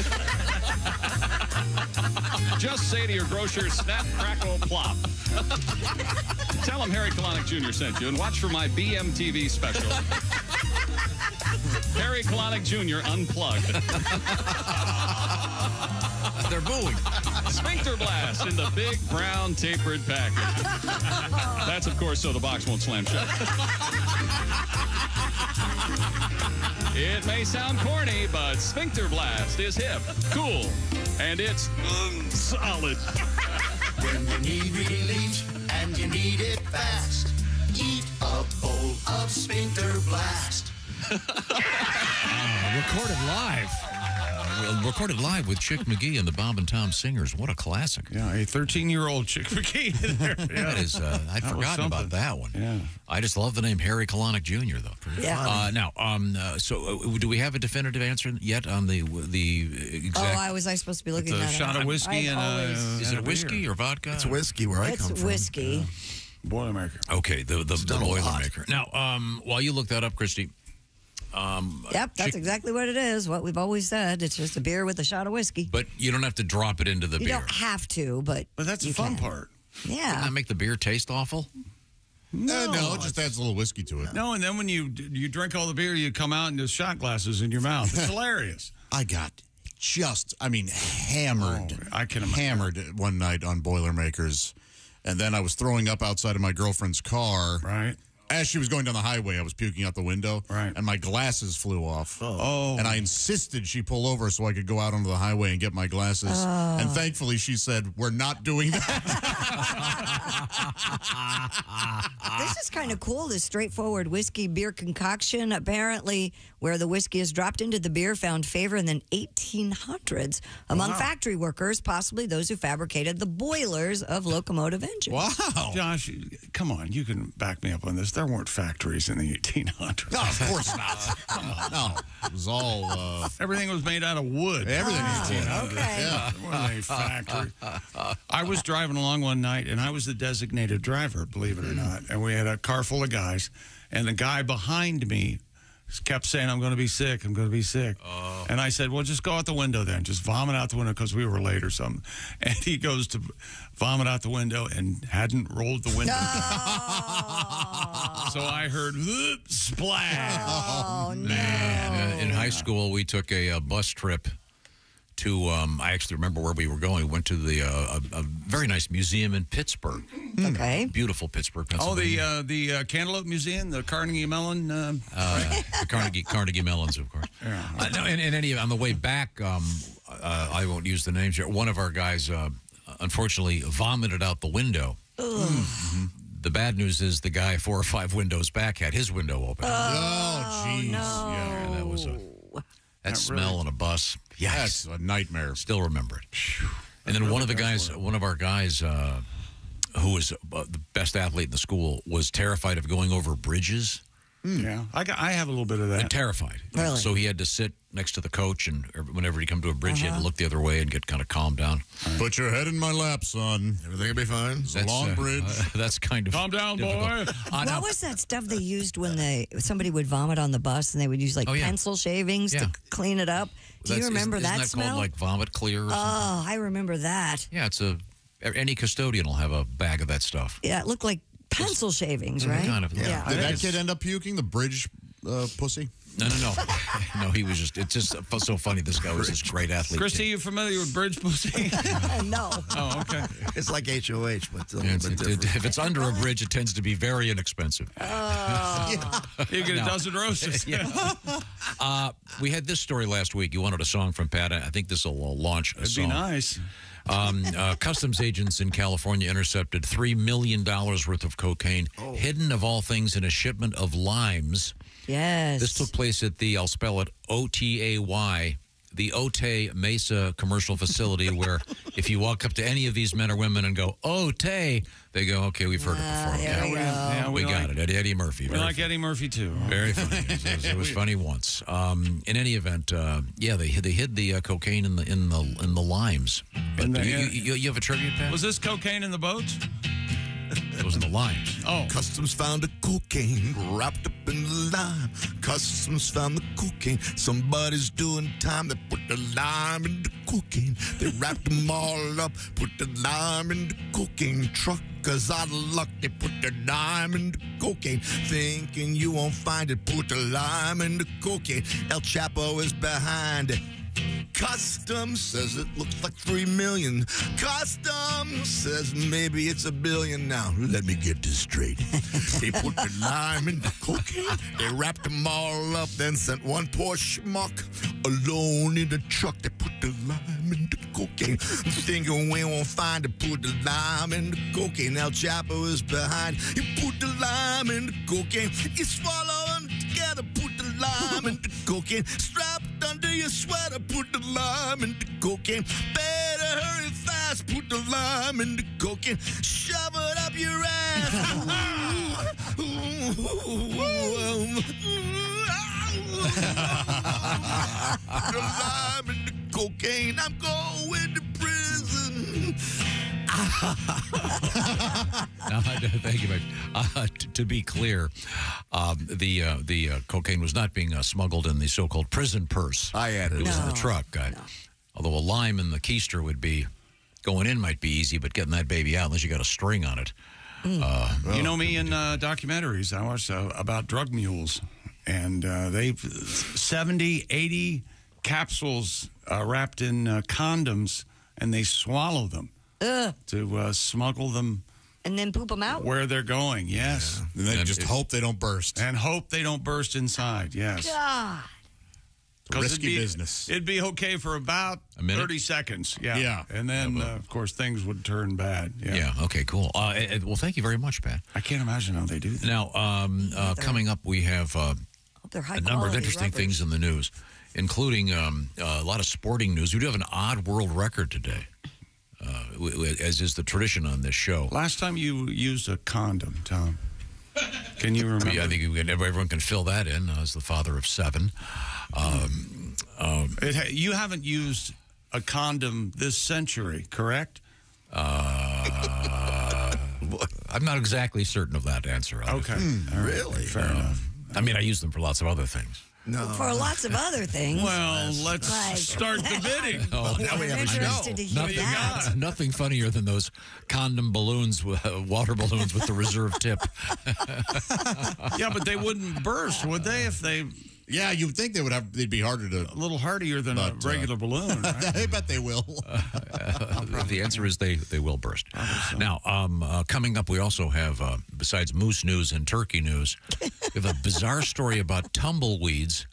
Just say to your grocer, snap, crackle, plop. Tell him Harry Kalanick Junior sent you, and watch for my B M T V special. Harry Kalanick Junior Unplugged. They're booing. Sphincter Blast in the big, brown, tapered package. That's, of course, so the box won't slam shut. It may sound corny, but Sphincter Blast is hip, cool, and it's um, solid. When you need relief and you need it fast, eat a bowl of Sphincter Blast. uh, recorded live. Uh, recorded live with Chick McGee and the Bob and Tom Singers. What a classic. Yeah, a thirteen-year-old Chick McGee. There. Yeah. That is, uh, I'd that forgotten about that one. Yeah. I just love the name Harry Kalanick Junior, though. Yeah. Uh, now, um, uh, so uh, do we have a definitive answer yet on the the exact... Oh, I was I supposed to be looking at that. A shot of whiskey and a... Is it whiskey or vodka? It's whiskey where I come from. It's whiskey. Boilermaker. Okay, the Boilermaker. Now, um, while you look that up, Christy... Um, yep, that's exactly what it is, what we've always said. It's just a beer with a shot of whiskey. But you don't have to drop it into the you beer. You don't have to, but But that's the fun can. part. Yeah. Doesn't that make the beer taste awful? No. Uh, no, it just adds a little whiskey to it. No, and then when you you drink all the beer, you come out and there's shot glasses in your mouth. It's hilarious. I got just, I mean, hammered. Oh, I can imagine. Hammered one night on Boilermakers, and then I was throwing up outside of my girlfriend's car. Right. as she was going down the highway, I was puking out the window, right. and my glasses flew off. Oh. And I insisted she pull over so I could go out onto the highway and get my glasses. Oh. And thankfully, she said, we're not doing that. This is kind of cool, this straightforward whiskey beer concoction, apparently, where the whiskey is dropped into the beer, found favor in the eighteen hundreds among wow. factory workers, possibly those who fabricated the boilers of locomotive engines. Wow. Josh, come on, you can back me up on this. There weren't factories in the eighteen hundreds. No, of course not. Come on. No, it was all... Uh, everything was made out of wood. Everything was oh, wood. Okay. Yeah. There wasn't a factory. I was driving along one night, and I was the designated driver, believe it or not. And we had a car full of guys, and the guy behind me kept saying, I'm going to be sick, I'm going to be sick. Oh. And I said, well, just go out the window then. Just vomit out the window because we were late or something. And he goes to vomit out the window and hadn't rolled the window. No. So I heard, splash. Oh, no. Man. In high school, we took a, a bus trip to, um, I actually remember where we were going. We went to the uh, a, a very nice museum in Pittsburgh. Okay. Beautiful Pittsburgh, Pennsylvania. Oh, the uh, the uh, Cantaloupe Museum, the Carnegie Mellon. Uh, uh, the Carnegie Carnegie Mellons, of course. Yeah. Uh, no, and, and any on the way back, um, uh, I won't use the names here. One of our guys, uh, unfortunately, vomited out the window. Mm-hmm. The bad news is the guy four or five windows back had his window open. Oh, jeez. Oh, no. Yeah, and that was a. That Not smell really. on a bus. Yes. That's a nightmare. Still remember it. And then really one of the guys, one of our guys uh, who was uh, the best athlete in the school was terrified of going over bridges. Mm. Yeah. I, got, I have a little bit of that. And terrified. Really? So he had to sit next to the coach, and whenever he come to a bridge, uh-huh. he had to look the other way and get kind of calmed down. Right. Put your head in my lap, son. Everything will be fine. It's that's, a long uh, bridge. Uh, that's kind of Calm down, difficult. boy. Uh, what was that stuff they used when they somebody would vomit on the bus, and they would use, like, oh, yeah. pencil shavings yeah. to clean it up? Do that's, you remember isn't, that, isn't that smell? Isn't that called, like, vomit clear or oh, something? I remember that. Yeah, it's a... Any custodian will have a bag of that stuff. Yeah, it looked like pencil shavings, right? Kind of, yeah. yeah. Did that kid end up puking? The bridge uh, pussy? No, no, no. No, he was just, it's just so funny. This guy was this great athlete. Christy, you familiar with bridge pussy? No. Oh, okay. It's like H O H, but a little bit different. It, if it's under a bridge, it tends to be very inexpensive. Oh. Yeah. You get a no. dozen roses. Yeah. Uh, we had this story last week. You wanted a song from Pat. I think this will launch a It'd song. It'd be nice. Um, uh, customs agents in California intercepted three million dollars worth of cocaine, oh. hidden, of all things, in a shipment of limes. Yes. This took place at the, I'll spell it, O T A Y, the Otay Mesa commercial facility, where if you walk up to any of these men or women and go, Otay, they go, okay, we've heard uh, it before. Yeah, we, yeah, we, we got like, it. Eddie, Eddie Murphy. We like funny. Eddie Murphy, too. Very funny. It was, it was, it was funny once. Um, in any event, uh, yeah, they they hid the uh, cocaine in the in the in the limes. But the, you, you, you have a tribute, Pat? Was this cocaine in the boats? It was in the limes. Oh. Customs found the cocaine wrapped up in the lime. Customs found the cocaine. Somebody's doing time. They put the lime in the cocaine. They wrapped them all up. Put the lime in the cocaine. Truckers out of luck. They put the lime in the cocaine. Thinking you won't find it. Put the lime in the cocaine. El Chapo is behind it. Customs says it looks like three million. Customs says maybe it's a billion now. Let me get this straight. They put the lime in the cocaine. They wrapped them all up, then sent one poor schmuck alone in the truck. They put the lime in the cocaine. Thinking we won't find it. Put the lime in the cocaine. El Chapo is behind. You put the lime in the cocaine. You swallow them together. Put the lime in the cocaine. Strap under your sweater, put the lime in the cocaine. Better hurry fast, put the lime in the cocaine. Shove it up your ass. Put the lime in the cocaine. I'm going to prison. No, thank you, uh, to be clear, um, the uh, the uh, cocaine was not being uh, smuggled in the so-called prison purse. I added it. It was no. in the truck. I, no. Although a lime in the keister would be, going in might be easy, but getting that baby out, unless you got a string on it. Mm. Uh, well, you know me in uh, documentaries, I watched uh, about drug mules, and uh, they've seventy, eighty capsules uh, wrapped in uh, condoms, and they swallow them. Ugh. To uh, smuggle them And then poop them out? Where they're going, yes. Yeah. And then and just hope they don't burst. And hope they don't burst inside, yes. God. Risky it'd be, business. It'd be okay for about thirty seconds. Yeah. yeah. And then, yeah, uh, of course, things would turn bad. Yeah. yeah okay, cool. Uh, it, it, well, thank you very much, Pat. I can't imagine how they do that. Now, um, uh, coming up, we have uh, a number of interesting rubbish. things in the news, including um, uh, a lot of sporting news. We do have an odd world record today, uh, as is the tradition on this show. Last time you used a condom, Tom. Can you remember? Yeah, I think everyone can fill that in. I was the father of seven. Um, um, it, you haven't used a condom this century, correct? Uh, I'm not exactly certain of that answer. Obviously. Okay. Mm, right. Really? Fair um, enough. I mean, I use them for lots of other things. No. For lots of other things. Well, let's like, start the bidding. Oh, well, now we have interested to hear nothing, that. Nothing funnier than those condom balloons, with, uh, water balloons with the reserve tip. Yeah, but they wouldn't burst, would they? If they. Yeah, you'd think they would have. They'd be harder to. A little hardier than but, a regular uh, balloon. Right? I bet they will. uh, uh, the answer is they they will burst. So. Now, um, uh, coming up, we also have uh, besides moose news and turkey news, we have a bizarre story about tumbleweeds.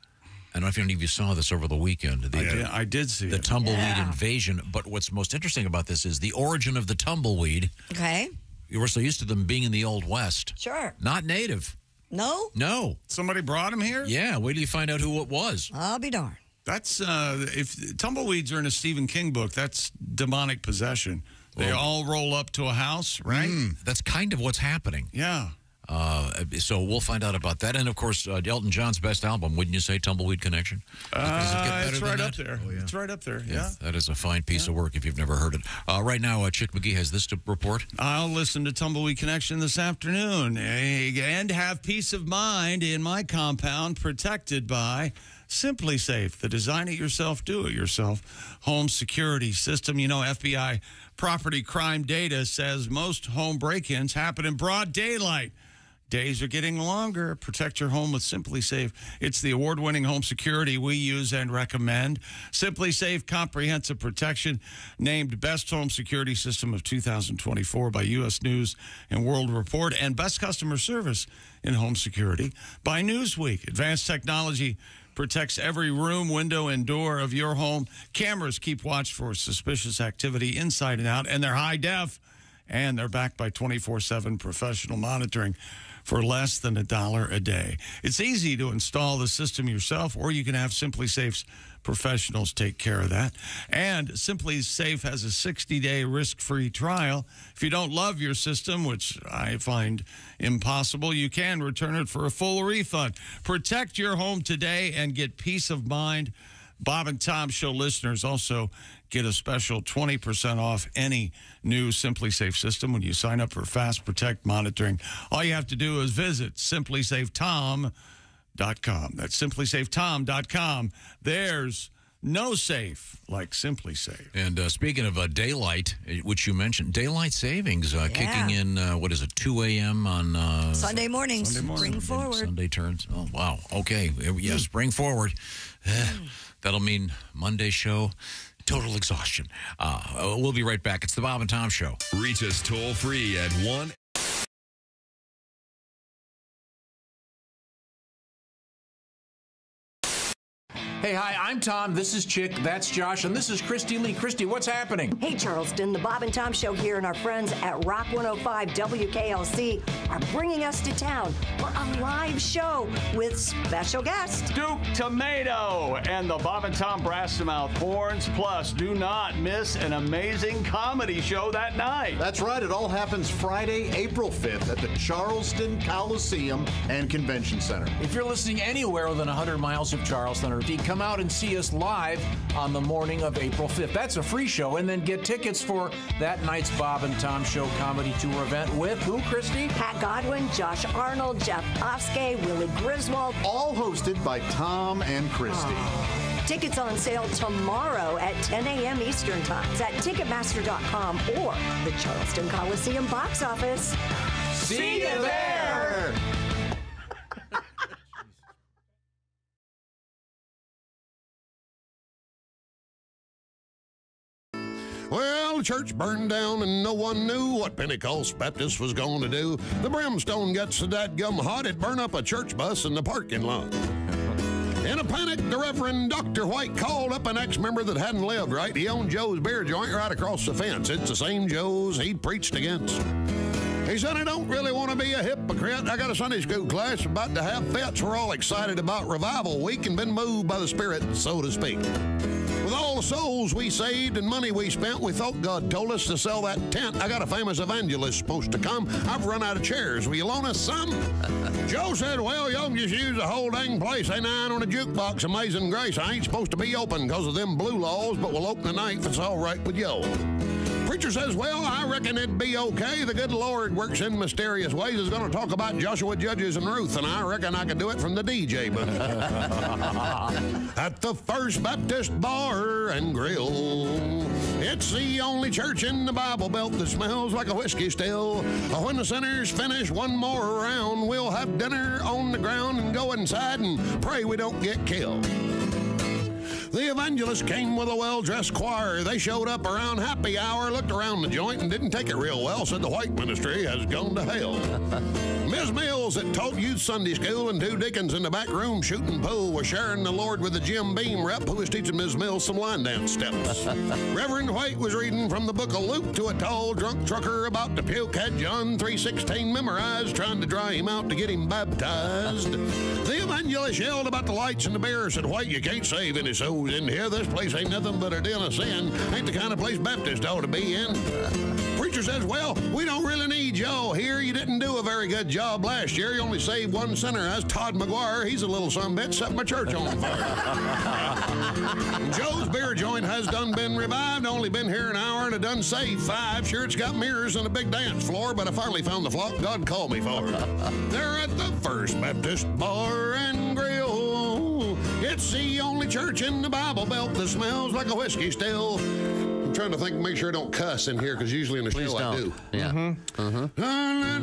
I don't know if any of you saw this over the weekend. The, I, did, I did see the it. tumbleweed yeah. invasion. But what's most interesting about this is the origin of the tumbleweed. Okay, you were so used to them being in the Old West. Sure, not native. No? No. Somebody brought him here? Yeah. Wait till you find out who it was. I'll be darned. That's, uh, if tumbleweeds are in a Stephen King book, that's demonic possession. They well, all roll up to a house, right? Mm, that's kind of what's happening. Yeah. Uh, so we'll find out about that. And, of course, uh, Elton John's best album, wouldn't you say, Tumbleweed Connection? Uh, Does it get better it's right than up that? there. Oh, yeah. It's right up there, yeah. yeah. That is a fine piece yeah. of work if you've never heard it. Uh, right now, uh, Chick McGee has this to report. I'll listen to Tumbleweed Connection this afternoon and have peace of mind in my compound protected by SimpliSafe, the design-it-yourself, do-it-yourself home security system. You know, F B I property crime data says most home break-ins happen in broad daylight. Days are getting longer. Protect your home with SimpliSafe. It's the award-winning home security we use and recommend. SimpliSafe Comprehensive Protection, named Best Home Security System of two thousand twenty-four by U S News and World Report, and Best Customer Service in Home Security by Newsweek. Advanced technology protects every room, window, and door of your home. Cameras keep watch for suspicious activity inside and out, and they're high-def, and they're backed by twenty-four seven professional monitoring for less than a dollar a day. It's easy to install the system yourself, or you can have SimpliSafe's professionals take care of that. And SimpliSafe has a sixty day risk-free trial. If you don't love your system, which I find impossible, you can return it for a full refund. Protect your home today and get peace of mind. Bob and Tom Show listeners also get a special twenty percent off any new SimpliSafe system when you sign up for Fast Protect monitoring. All you have to do is visit simply safe tom dot com. That's simply safe tom dot com. There's no safe like SimpliSafe. And uh, speaking of uh, daylight, which you mentioned, daylight savings uh, yeah. kicking in, uh, what is it, two A M on... Uh, Sunday mornings. Sunday morning. Spring Sunday, forward. Sunday turns. Oh, wow. Okay. Yeah, spring forward. That'll mean Monday show, total exhaustion. Uh, we'll be right back. It's the Bob and Tom Show. Reach us toll-free at one... Hey, hi, I'm Tom, this is Chick, that's Josh, and this is Christy Lee. Christy, what's happening? Hey, Charleston, the Bob and Tom Show here and our friends at Rock one oh five W K L C are bringing us to town for a live show with special guests. Duke Tomato and the Bob and Tom Brass to Mouth Horns. Plus, do not miss an amazing comedy show that night. That's right, it all happens Friday, April fifth at the Charleston Coliseum and Convention Center. If you're listening anywhere within one hundred miles of Charleston or D C, come out and see us live on the morning of April fifth. That's a free show. And then get tickets for that night's Bob and Tom Show comedy tour event with who, Christy? Pat Godwin, Josh Arnold, Jeff Oskay, Willie Griswold. All hosted by Tom and Christy. Oh. Tickets on sale tomorrow at ten A M Eastern Time. It's at Ticketmaster dot com or the Charleston Coliseum box office. See you there! Well, Till the church burned down and no one knew what Pentecost Baptist was going to do. The brimstone gets so dadgum hot it burn up a church bus in the parking lot. In a panic, the Reverend Doctor White called up an ex-member that hadn't lived right. He owned Joe's beer joint right across the fence. It's the same Joe's he preached against. He said, I don't really want to be a hypocrite. I got a Sunday school class about to have fits. We're all excited about Revival Week and been moved by the Spirit, so to speak. With all the souls we saved and money we spent, we thought God told us to sell that tent. I got a famous evangelist supposed to come. I've run out of chairs. Will you loan us some? Joe said, well, y'all can just use the whole dang place. Ain't nine on a jukebox, Amazing Grace. I ain't supposed to be open because of them blue laws, but we'll open tonight if it's all right with y'all. Preacher says, well, I reckon it'd be okay. The good Lord works in mysterious ways. Is going to talk about Joshua, Judges, and Ruth, and I reckon I could do it from the D J booth. At the First Baptist Bar and Grill, it's the only church in the Bible Belt that smells like a whiskey still. When the sinners finish one more round, we'll have dinner on the ground and go inside and pray we don't get killed. The evangelist came with a well-dressed choir. They showed up around happy hour, looked around the joint, and didn't take it real well, said the white ministry has gone to hell. Miz Mills that taught youth Sunday school and two deacons in the back room shooting pool were sharing the Lord with the Jim Beam rep who was teaching Miz Mills some line dance steps. Reverend White was reading from the book of Luke to a tall, drunk trucker about to puke, had John three sixteen memorized, trying to dry him out to get him baptized. The evangelist yelled about the lights and the beer, said, White, you can't save any souls in here. This place ain't nothing but a den of sin. Ain't the kind of place Baptist ought to be in. Preacher says, well, we don't really need y'all here. You didn't do a very good job last year. You only saved one sinner. That's Todd McGuire. He's a little sumbitch. Set my church on fire. Joe's beer joint has done been revived. Only been here an hour and it done saved five. Sure, it's got mirrors and a big dance floor, but I finally found the flock God called me for. They're at the First Baptist Bar and Grill. It's the only church in the Bible Belt that smells like a whiskey still. I'm trying to think, make sure I don't cuss in here, because usually in the Please show don't. I do. Yeah. Mm-hmm. Mm-hmm. I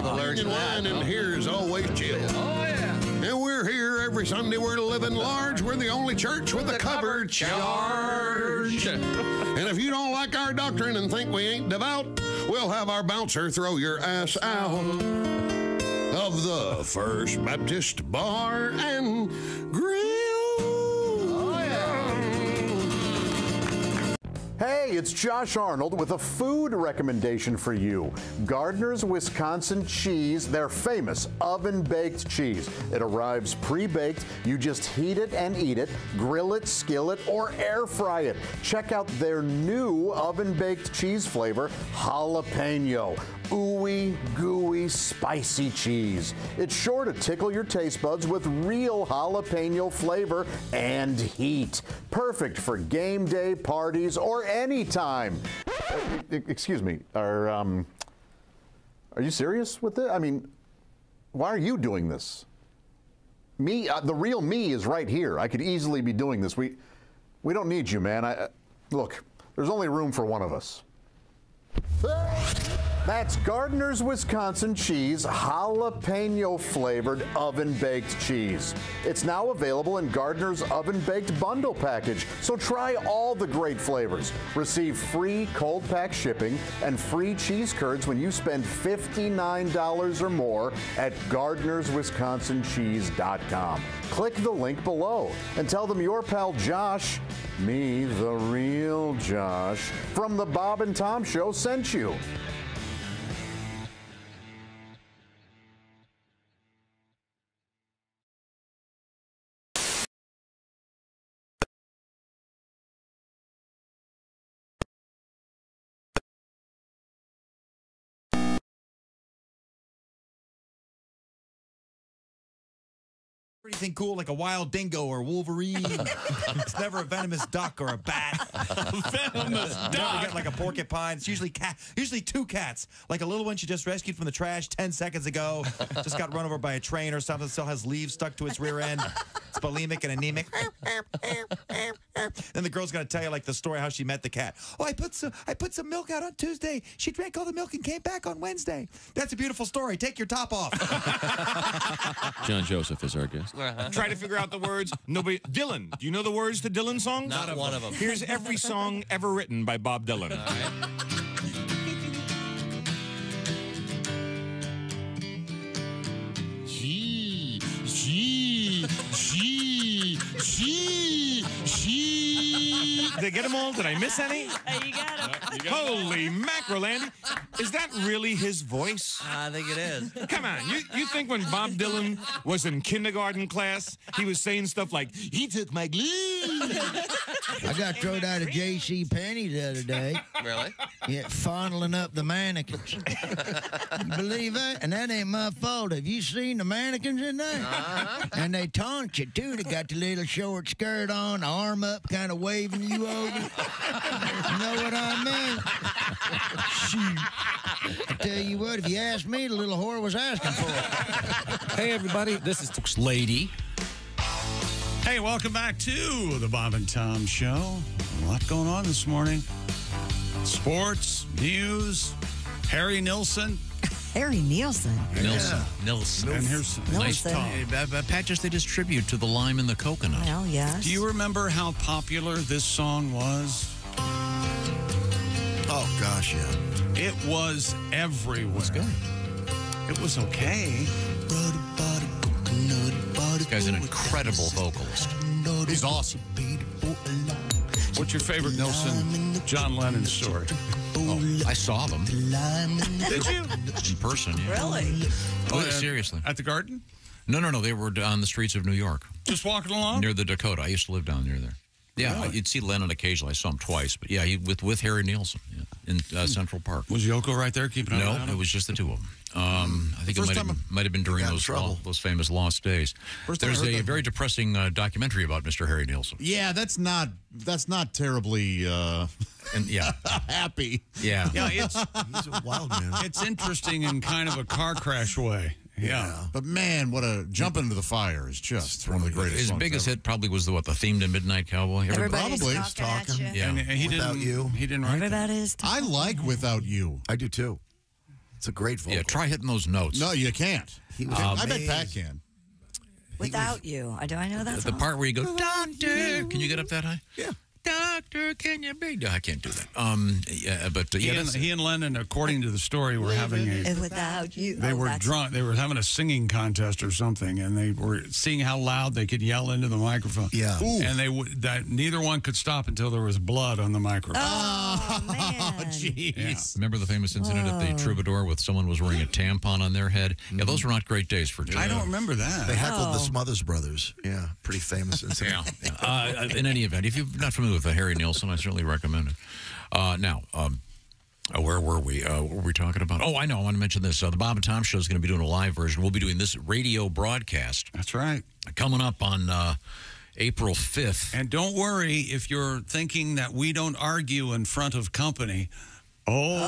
know the lyrics. And wine in here is always chill. Oh, yeah. And we're here every Sunday. We're living large. We're the only church with a covered charge. And if you don't like our doctrine and think we ain't devout, we'll have our bouncer throw your ass out of the First Baptist Bar and Grill. Oh, yeah. Hey, it's Josh Arnold with a food recommendation for you. Gardner's Wisconsin Cheese, their famous oven-baked cheese. It arrives pre-baked. You just heat it and eat it, grill it, skillet, or air fry it. Check out their new oven-baked cheese flavor, jalapeno. Ooey, gooey, spicy cheese. It's sure to tickle your taste buds with real jalapeno flavor and heat. Perfect for game day, parties, or any time. Excuse me, are, um, are you serious with this? I mean, why are you doing this? Me, uh, the real me is right here. I could easily be doing this. We, we don't need you, man. I, uh, look, there's only room for one of us. That's Gardner's Wisconsin Cheese, jalapeno-flavored oven-baked cheese. It's now available in Gardner's oven-baked bundle package, so try all the great flavors. Receive free cold pack shipping and free cheese curds when you spend fifty-nine dollars or more at Gardner's Wisconsin Cheese dot com. Click the link below and tell them your pal Josh, me, the real Josh, from the Bob and Tom Show sent you. Anything cool like a wild dingo or wolverine. It's never a venomous duck or a bat. A venomous duck. You never get like a porcupine. It's usually cat, usually two cats. Like a little one she just rescued from the trash ten seconds ago. Just got run over by a train or something. Still has leaves stuck to its rear end. It's bulimic and anemic. Then the girl's gonna tell you like the story how she met the cat. Oh, I put some I put some milk out on Tuesday. She drank all the milk and came back on Wednesday. That's a beautiful story. Take your top off. John Joseph is our guest. Uh-huh. Try to figure out the words. Nobody. Dylan. Do you know the words to Dylan songs? Not, Not one of them. Here's every song ever written by Bob Dylan. All right. Did I get them all? Did I miss any? You got them. You got Holy mackerel, Andy. Is that really his voice? I think it is. Come on. You, you think when Bob Dylan was in kindergarten class, he was saying stuff like, he took my glue. I got thrown out of J C Penney the other day. Really? Yeah, fondling up the mannequins. You believe that? And that ain't my fault. Have you seen the mannequins in there? Uh-huh. And they taunt you, too. They got the little short skirt on, arm up, kind of waving you over. You know what I mean? Shoot. I tell you what, if you asked me, the little whore was asking for it. Hey, everybody, this is Lady. Hey, welcome back to the Bob and Tom Show. A lot going on this morning. Sports, news, Harry Nilsson. Harry Nilsson. Nilsson. Yeah. Nilsson. And here's Nilsson. Nice talk. Pat just did his tribute to the lime and the coconut. Oh, well, yes. Do you remember how popular this song was? Oh, gosh, yeah. It was everywhere. It was good. It was okay. This guy's an incredible vocalist. He's awesome. What's your favorite Nilsson John Lennon story? Oh, I saw them. Did you? In person, yeah. Really? Oh, yeah, seriously. At the Garden? No, no, no. They were on the streets of New York. Just walking along? Near the Dakota. I used to live down near there. Yeah, really? You'd see Lennon occasionally. I saw him twice. But, yeah, he, with, with Harry Nilsson yeah, in uh, Central Park. Was Yoko right there keeping an eye on him? No, it was just the two of them. Um, I think First it might have, might have been during those all, those famous lost days. First There's a very one. depressing uh, documentary about Mister Harry Nilsson. Yeah, that's not that's not terribly uh, and, yeah happy. Yeah, yeah. It's he's a wild man. It's interesting in kind of a car crash way. Yeah. yeah, but man, what a jump into the fire is just it's one of the greatest. His biggest ever. hit probably was the what the theme to Midnight Cowboy. Everybody's probably talking. talking. Yeah, and he without didn't, you, he didn't. Write Everybody's talking. I like Without You. I do too. It's a great vocal. Yeah, try hitting those notes. No, you can't. He was I bet Pat can. Without was, you, I do. I know that. The, the part where you go, doctor, can you get up that high? Yeah. Doctor, can you be? No, I can't do that. Um, yeah, but uh, he, yeah, and, he and Lennon, according to the story, were having a without you. They oh, were drunk. They were having a singing contest or something, and they were seeing how loud they could yell into the microphone. Yeah, Ooh. and they would. That neither one could stop until there was blood on the microphone. Oh, oh man! Jeez. Yeah. Remember the famous incident Whoa. at the Troubadour with someone was wearing a tampon on their head. Mm-hmm. Yeah, those were not great days for. Jim. I don't remember that. They heckled oh. the Smothers Brothers. Yeah, pretty famous incident. yeah. Uh, in any event, if you're not familiar with Harry Nilsson, I certainly recommend it. Uh, now, um, uh, where were we? Uh, what were we talking about? Oh, I know. I want to mention this. Uh, the Bob and Tom Show is going to be doing a live version. We'll be doing this radio broadcast. That's right. Coming up on uh, April fifth. And don't worry if you're thinking that we don't argue in front of company. Oh,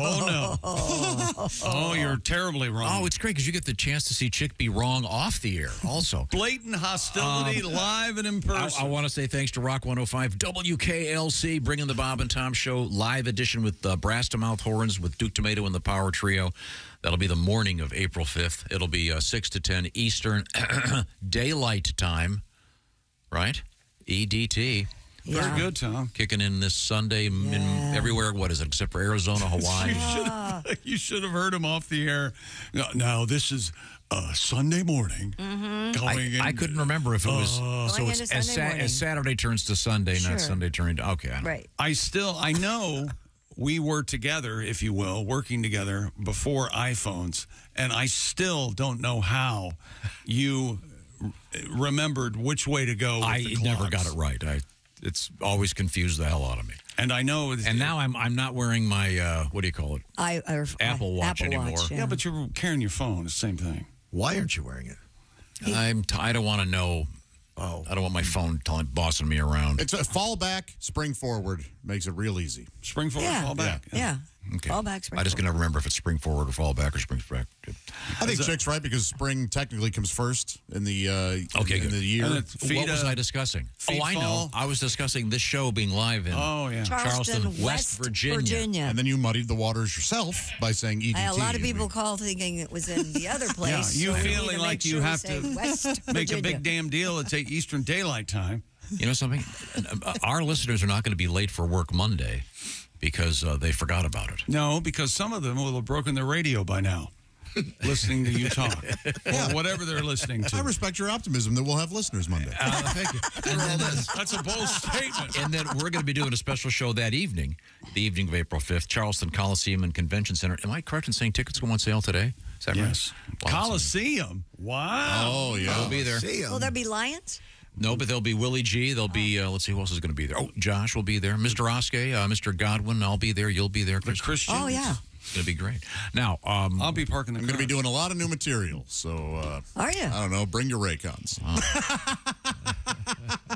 oh, oh no. oh, you're terribly wrong. Oh, it's great because you get the chance to see Chick be wrong off the air also. Blatant hostility um, live and in person. I, I want to say thanks to Rock one oh five W K L C, bringing the Bob and Tom Show live edition with uh, brass to mouth horns with Duke Tomato and the Power Trio. That'll be the morning of April fifth. It'll be uh, six to ten Eastern daylight time, right? E D T. Yeah. Very good, Tom. Kicking in this Sunday yeah. in everywhere. What is it? Except for Arizona, Hawaii. you, should have, you should have heard him off the air. No, now, this is uh, Sunday morning. Mm-hmm. going I, in, I couldn't remember if it was. Uh, so it's as, sa morning. as Saturday turns to Sunday, sure. not Sunday turning to. Okay. I right. I still, I know we were together, if you will, working together before iPhones, and I still don't know how you remembered which way to go with I the never got it right. I It's always confused the hell out of me. And I know... And now I'm I'm not wearing my, uh, what do you call it? I, I, Apple Watch Apple anymore. Watch, yeah. yeah, but you're carrying your phone. It's the same thing. Why aren't you wearing it? I'm t I don't want to know. Oh. I don't want my phone telling, bossing me around. It's a fall back, spring forward makes it real easy. Spring forward, yeah. fall back. Yeah. yeah. Okay. Fall back, spring. I just going to remember if it's spring forward or fall back or spring back. Good. I think Chick's right because spring technically comes first in the uh, okay, in, in the year. And feed, what uh, was I discussing? Oh, I know. I was discussing this show being live in oh, yeah. Charleston, Charleston, West Virginia. Virginia. And then you muddied the waters yourself by saying E D T. I, a lot of people call thinking it was in the other place. Yeah, you so feeling like sure you have to West make Virginia. A big damn deal and take Eastern Daylight Time. You know something? Our listeners are not going to be late for work Monday. Because uh, they forgot about it. No, because some of them will have broken their radio by now, listening to you talk, yeah. or whatever they're listening to. I respect your optimism that we'll have listeners Monday. Uh, thank you. And then, that's a bold statement. And then we're going to be doing a special show that evening, the evening of April fifth, Charleston Coliseum and Convention Center. Am I correct in saying tickets go on sale today? Is that yes. right? Coliseum. Wow. Oh, yeah. I'll be there. Will there be lions? No, but there'll be Willie G. There'll be, uh, let's see, who else is going to be there? Oh, Josh will be there. Mister Oskay, uh, Mister Godwin, I'll be there. You'll be there. The Christian. Oh, yeah. It's going to be great. Now, um, I'll be parking the I'm going to be doing a lot of new material. So, uh, are you? I don't know. Bring your Raycons. Oh.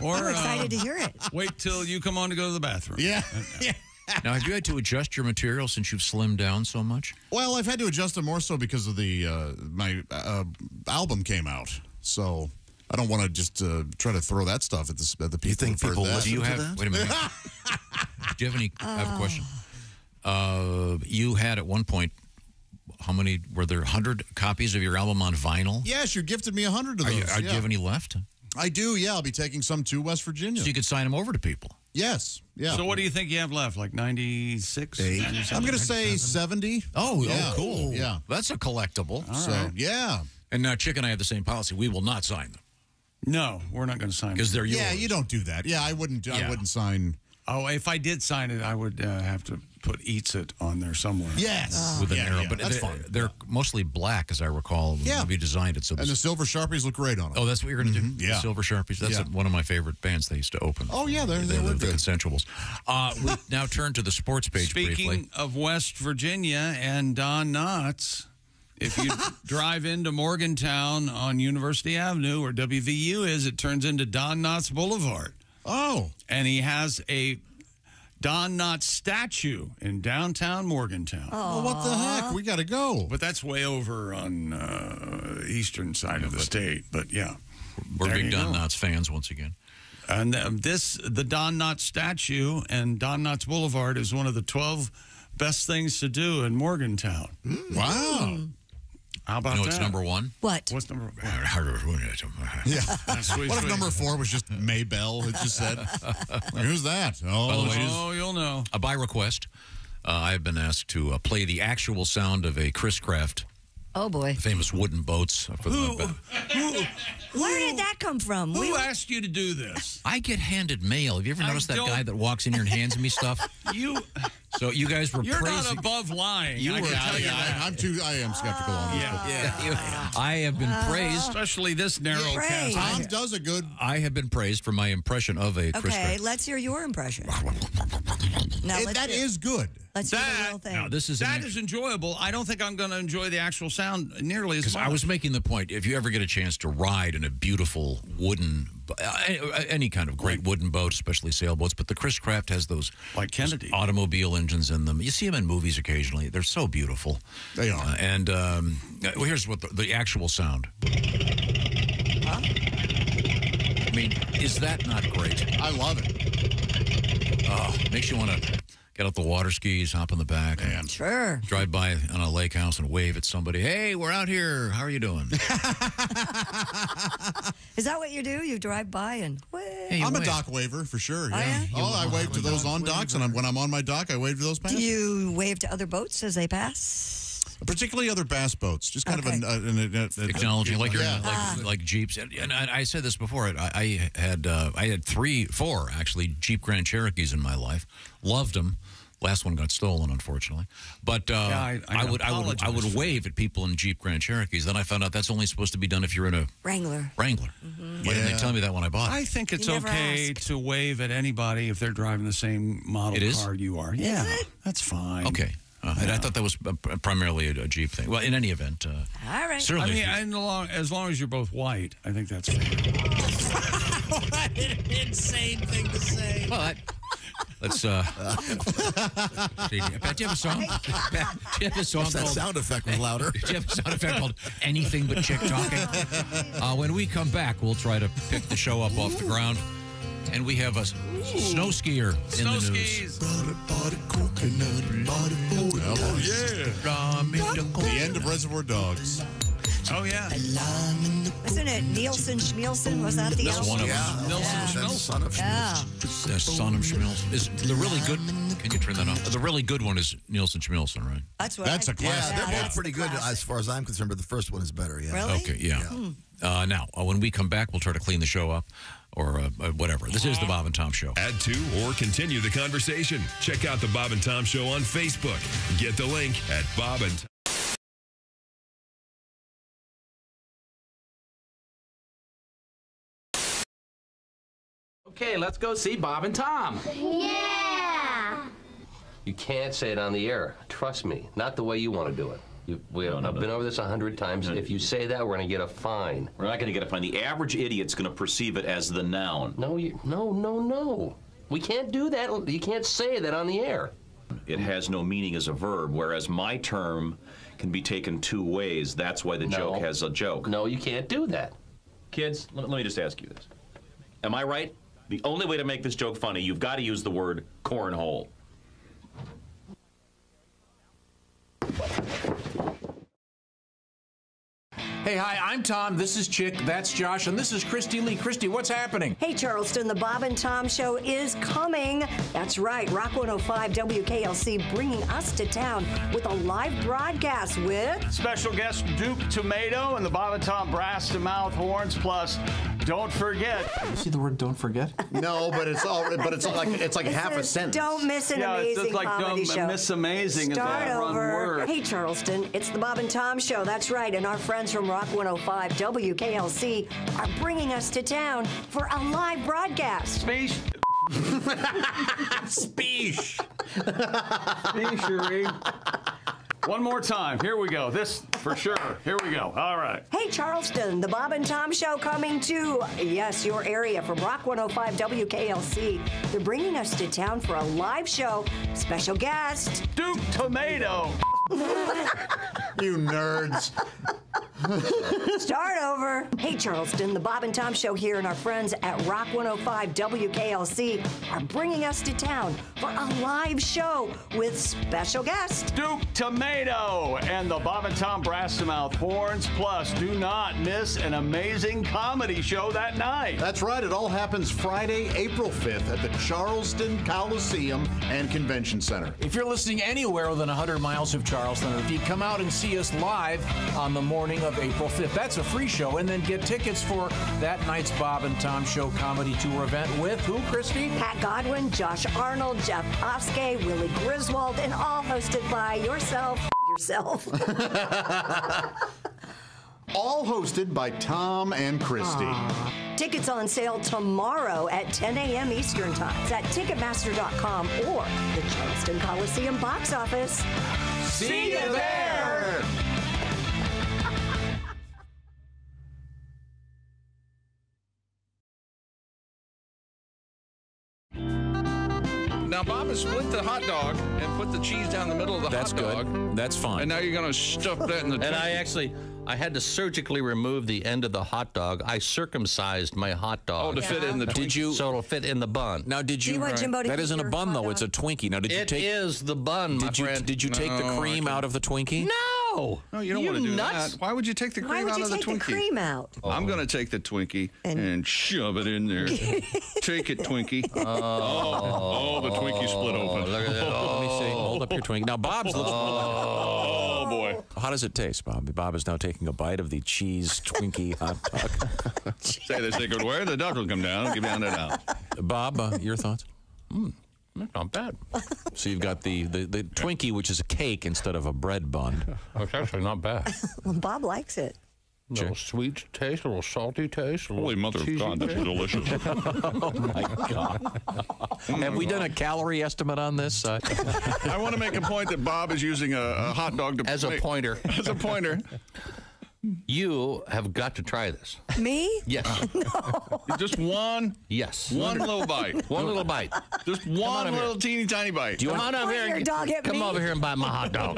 or, I'm excited uh, to hear it. Wait till you come on to go to the bathroom. Yeah. yeah. Now, have you had to adjust your material since you've slimmed down so much? Well, I've had to adjust it more so because of the, uh, my uh, album came out. So... I don't want to just uh, try to throw that stuff at the, at the people. You think people that. Listen do you to have, that? Wait a minute. Do you have any... Oh. I have a question. Uh, you had at one point, how many... Were there one hundred copies of your album on vinyl? Yes, you gifted me one hundred of those. Are you, are, yeah. Do you have any left? I do, yeah. I'll be taking some to West Virginia. So you could sign them over to people? Yes, yeah. So what do you think you have left? Like ninety-six? I'm going to say seventy. Oh, yeah. Oh, cool. Yeah. That's a collectible. All so, right. Yeah. And now Chick and I have the same policy. We will not sign them. No, we're not going to sign it. Because they're yours. Yeah, you don't do that. Yeah, I wouldn't yeah. I wouldn't sign. Oh, if I did sign it, I would uh, have to put Eats It on there somewhere. Yes. Oh. With an yeah, arrow. Yeah. But that's they, fine. They're yeah. mostly black, as I recall. Yeah. We designed it. So and the silver Sharpies look great on them. Oh, that's what you're going to mm-hmm. do? Yeah. The silver Sharpies. That's yeah. a, one of my favorite bands they used to open. Oh, yeah. They're, they're, they're the Consensuals. Uh, we now turn to the sports page Speaking briefly. Speaking of West Virginia and Don Knotts... If you drive into Morgantown on University Avenue, where W V U is, it turns into Don Knotts Boulevard. Oh. And he has a Don Knotts statue in downtown Morgantown. Oh, well, what the heck? We got to go. But that's way over on uh, eastern side yeah, of the state. But, yeah. We're big Don Knotts fans once again. And uh, this, the Don Knotts statue and Don Knotts Boulevard is one of the twelve best things to do in Morgantown. Mm. Wow. How about you know that? It's number one. What? What's number one? Yeah. What if number four was just Maybelle? It just said, who's that? Oh, way, oh you'll know. Uh, by request, uh, I've been asked to uh, play the actual sound of a Chris Craft. Oh, boy. Famous wooden boats. For who, the, who, who, where did that come from? Who we, asked you to do this? I get handed mail. Have you ever noticed I that don't... guy that walks in here and hands me stuff? You... So you guys were You're praising... not above lying. You I were, can tell I, you that. I, I'm too, I am skeptical on this. Yeah. Yeah. Yeah. I have been uh, praised. Especially this narrow cast. Tom does a good... I have been praised for my impression of a... Okay, Chris let's hear your impression. now, it, that hear, is good. Let's that, hear the real thing. No, this is that is enjoyable. I don't think I'm going to enjoy the actual sound nearly as much. Because I was making the point, if you ever get a chance to ride in a beautiful wooden... Uh, any kind of great wooden boat, especially sailboats, but the Chris Craft has those, like Kennedy. Those automobile engines in them. You see them in movies occasionally. They're so beautiful. They are. Uh, and um, well, here's what the, the actual sound. Huh? I mean, is that not great? I love it. Oh, makes you want to get out the water skis, hop in the back. Man. And sure. Drive by on a lake house and wave at somebody. Hey, we're out here. How are you doing? Is that what you do? You drive by and hey, I'm wave. a dock waver for sure. Yeah. yeah? Oh, I wave to those on docks, and I'm, when I'm on my dock, I wave to those passengers. Do you wave to other boats as they pass? Particularly other bass boats. Just kind okay. of an, an, an, an acknowledging, like your yeah. like, ah. like Jeeps. And, and I, I said this before. I, I had uh, I had three, four actually Jeep Grand Cherokees in my life. Loved them. Last one got stolen, unfortunately. But uh, yeah, I, I, I would, I would, I would wave at people in Jeep Grand Cherokees. Then I found out that's only supposed to be done if you're in a Wrangler. Wrangler. Mm-hmm. Why yeah. didn't they tell me that when I bought it? I think it's okay asked. to wave at anybody if they're driving the same model it is? car you are. Yeah, is it? That's fine. Okay. Uh, yeah. And I thought that was primarily a Jeep thing. Well, in any event, uh, all right. Certainly I mean, and along, as long as you're both white, I think that's fair. What an insane thing to say. But. Let's. Uh, Pat, do you have a song? Pat, do you have a song called, that sound effect was louder. Do you have a sound effect called "Anything But Chick Talking"? Uh, when we come back, we'll try to pick the show up off the ground. And we have a snow skier in the news. Oh, yeah. The end of Reservoir Dogs. Oh, yeah. Isn't it Nielsen Schmielsen? Was that the that's one of them. Yeah. Nielsen yeah. That's Son of Schmielsen. Yeah. That's Son of Schmielsen. Is the really good... Can you turn that off? The really good one is Nielsen Schmielsen, right? That's what That's I, a classic. Yeah, they're yeah, both pretty good classic. As far as I'm concerned, but the first one is better, yeah. Really? Okay, yeah. yeah. Hmm. Uh, now, uh, when we come back, we'll try to clean the show up. Or uh, whatever. This is the Bob and Tom Show. Add to or continue the conversation. Check out the Bob and Tom Show on Facebook. Get the link at Bob and Tom. Okay, let's go see Bob and Tom. Yeah! You can't say it on the air. Trust me. Not the way you want to do it. You, we don't I've know been that. over this a hundred times. If you say that, we're going to get a fine. We're not going to get a fine. The average idiot's going to perceive it as the noun. No, you, no, no, no. We can't do that. You can't say that on the air. It has no meaning as a verb, whereas my term can be taken two ways. That's why the no. joke has a joke. No, you can't do that. Kids, let, let me just ask you this. Am I right? The only way to make this joke funny, you've got to use the word cornhole. Hey, hi, I'm Tom, this is Chick, that's Josh, and this is Christy Lee. Christy, what's happening? Hey, Charleston, the Bob and Tom Show is coming. That's right, Rock one oh five W K L C bringing us to town with a live broadcast with... Special guest Duke Tomato and the Bob and Tom brass to mouth horns, plus don't forget... You see the word don't forget? No, but it's all, but it's like it's like half a sentence. Don't miss an yeah, amazing it's just like comedy don't show. Miss amazing Start over. Hey, Charleston, it's the Bob and Tom Show, that's right, and our friends from Rock Rock one oh five W K L C are bringing us to town for a live broadcast. Speech. Speech. Speechery. One more time. Here we go. This, for sure. Here we go. All right. Hey, Charleston, the Bob and Tom Show coming to, yes, your area from Rock one oh five W K L C. They're bringing us to town for a live show. Special guest. Duke Tomato. You nerds. Start over. Hey, Charleston, the Bob and Tom Show here and our friends at Rock one oh five W K L C are bringing us to town for a live show with special guest Duke Tomato and the Bob and Tom brass to mouth horns. Plus, do not miss an amazing comedy show that night. That's right. It all happens Friday, April fifth at the Charleston Coliseum and Convention Center. If you're listening anywhere within one hundred miles of Charleston, or if you come out and see us live on the morning of April fifth. That's a free show, and then get tickets for that night's Bob and Tom Show comedy tour event with who, Christy? Pat Godwin, Josh Arnold, Jeff Oskay, Willie Griswold, and all hosted by yourself, yourself. All hosted by Tom and Christy. Aww. Tickets on sale tomorrow at ten A M Eastern Time. It's at Ticketmaster dot com or the Charleston Coliseum box office. See you there! Now, Bob has split the hot dog and put the cheese down the middle of the That's hot dog. That's good. That's fine. And now you're going to stuff that in the... And I actually, I had to surgically remove the end of the hot dog. I circumcised my hot dog. Oh, to yeah. fit in the Twinkie. Did you, so it'll fit in the bun. Now, did you... you right. Jimbo, that isn't a bun, though. It's a Twinkie. Now, did you it take... It is the bun, my did friend. You, did you take no, the cream out of the Twinkie? No! No, you don't you want to do nuts? That. Why would you take the cream out of the Twinkie? Why would you take the cream out? Oh. I'm going to take the Twinkie and, and shove it in there. Take it, Twinkie. Oh, oh, the Twinkie. Twinkie split open. Look at that. Oh. Let me see. Hold up your Twinkie. Now, Bob's looking. Oh, boy. How does it taste, Bob? Bob is now taking a bite of the cheese Twinkie hot dog. Say the sacred word, the doctor will come down. Give down that out. Bob, uh, your thoughts? Mm. Not bad. So you've got the, the, the Twinkie, which is a cake instead of a bread bun. It's actually not bad. Well, Bob likes it. A little sweet taste, a little salty taste. Holy mother of God, that's delicious. Oh, my God. Have we done a calorie estimate on this? Uh, I want to make a point that Bob is using a, a hot dog to... As a pointer. As a pointer. You have got to try this. Me? Yes. No. Just one? Yes. One little bite. One little bite. Just one little here. teeny tiny bite. Do you come want, on over here and dog at come me. over here and buy my hot dog.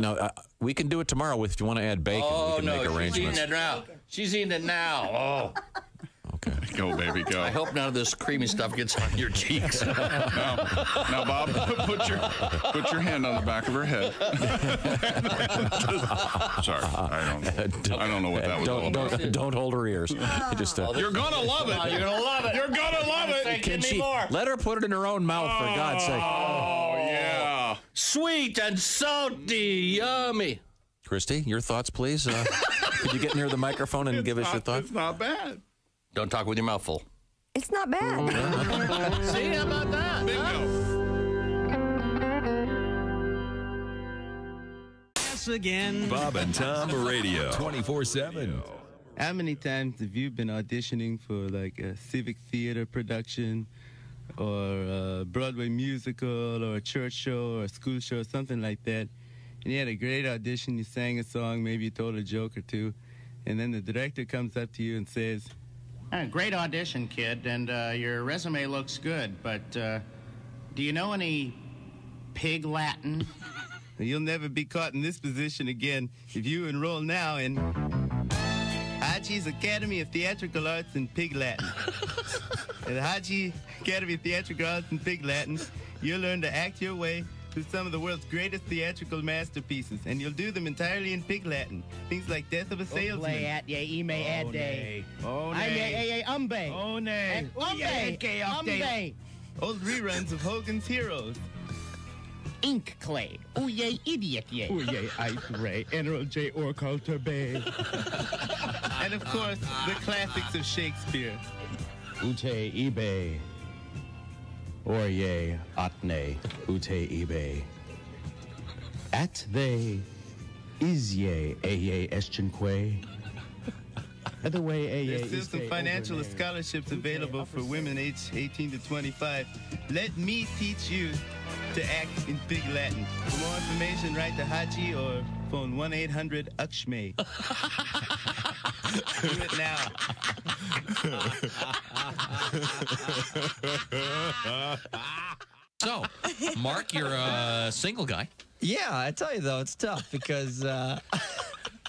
No, uh, we can do it tomorrow with, if you want to add bacon. Oh, we can no, make arrangements. She's eating it now. She's eating it now. Oh. Okay. Go, baby, go. I hope none of this creamy stuff gets on your cheeks. Now, now, Bob, put your put your hand on the back of her head. Just, sorry, I don't, I don't know what that was all about. Don't, don't hold her ears. Just, uh, you're going to love it. You're going to love it. You're going to love it. Can she, let her put it in her own mouth, for oh, God's sake. Oh, yeah. Sweet and salty. Yummy. Christy, your thoughts, please. Uh, could you get near the microphone and it's give not, us your thoughts? It's not bad. Don't talk with your mouth full. It's not bad. See, how about that? Bingo. Huh? Yes, again. Bob and Tom Radio. twenty-four seven. How many times have you been auditioning for, like, a civic theater production or a Broadway musical or a church show or a school show or something like that, and you had a great audition, you sang a song, maybe you told a joke or two, and then the director comes up to you and says, "Great audition, kid, and uh, your resume looks good, but uh, do you know any pig Latin?" You'll never be caught in this position again if you enroll now in Haji's Academy of Theatrical Arts in Pig Latin. At Haji Academy of Theatrical Arts in Pig Latin, you'll learn to act your way to some of the world's greatest theatrical masterpieces, and you'll do them entirely in Pig Latin. Things like Death of a Salesman. At ye, ime ad day. One day. One day. One day. One day. One day. Old reruns of Hogan's Heroes. Ink clay. Oh ye, idiot ye. Oh ye, ice ray. Enroll J. Orcoulter Bay. And of course, the classics of Shakespeare. Ute eBay. Or ye, atne, ute ibe. At they, is ye, a ye, eschenque. Other way, a ye, there's still some financial scholarships available for women aged eighteen to twenty-five. Let me teach you to act in Pig Latin. For more information, write to Haji or phone one eight hundred U X M E. Do it now. So, Mark, you're a single guy. Yeah, I tell you, though, it's tough because uh,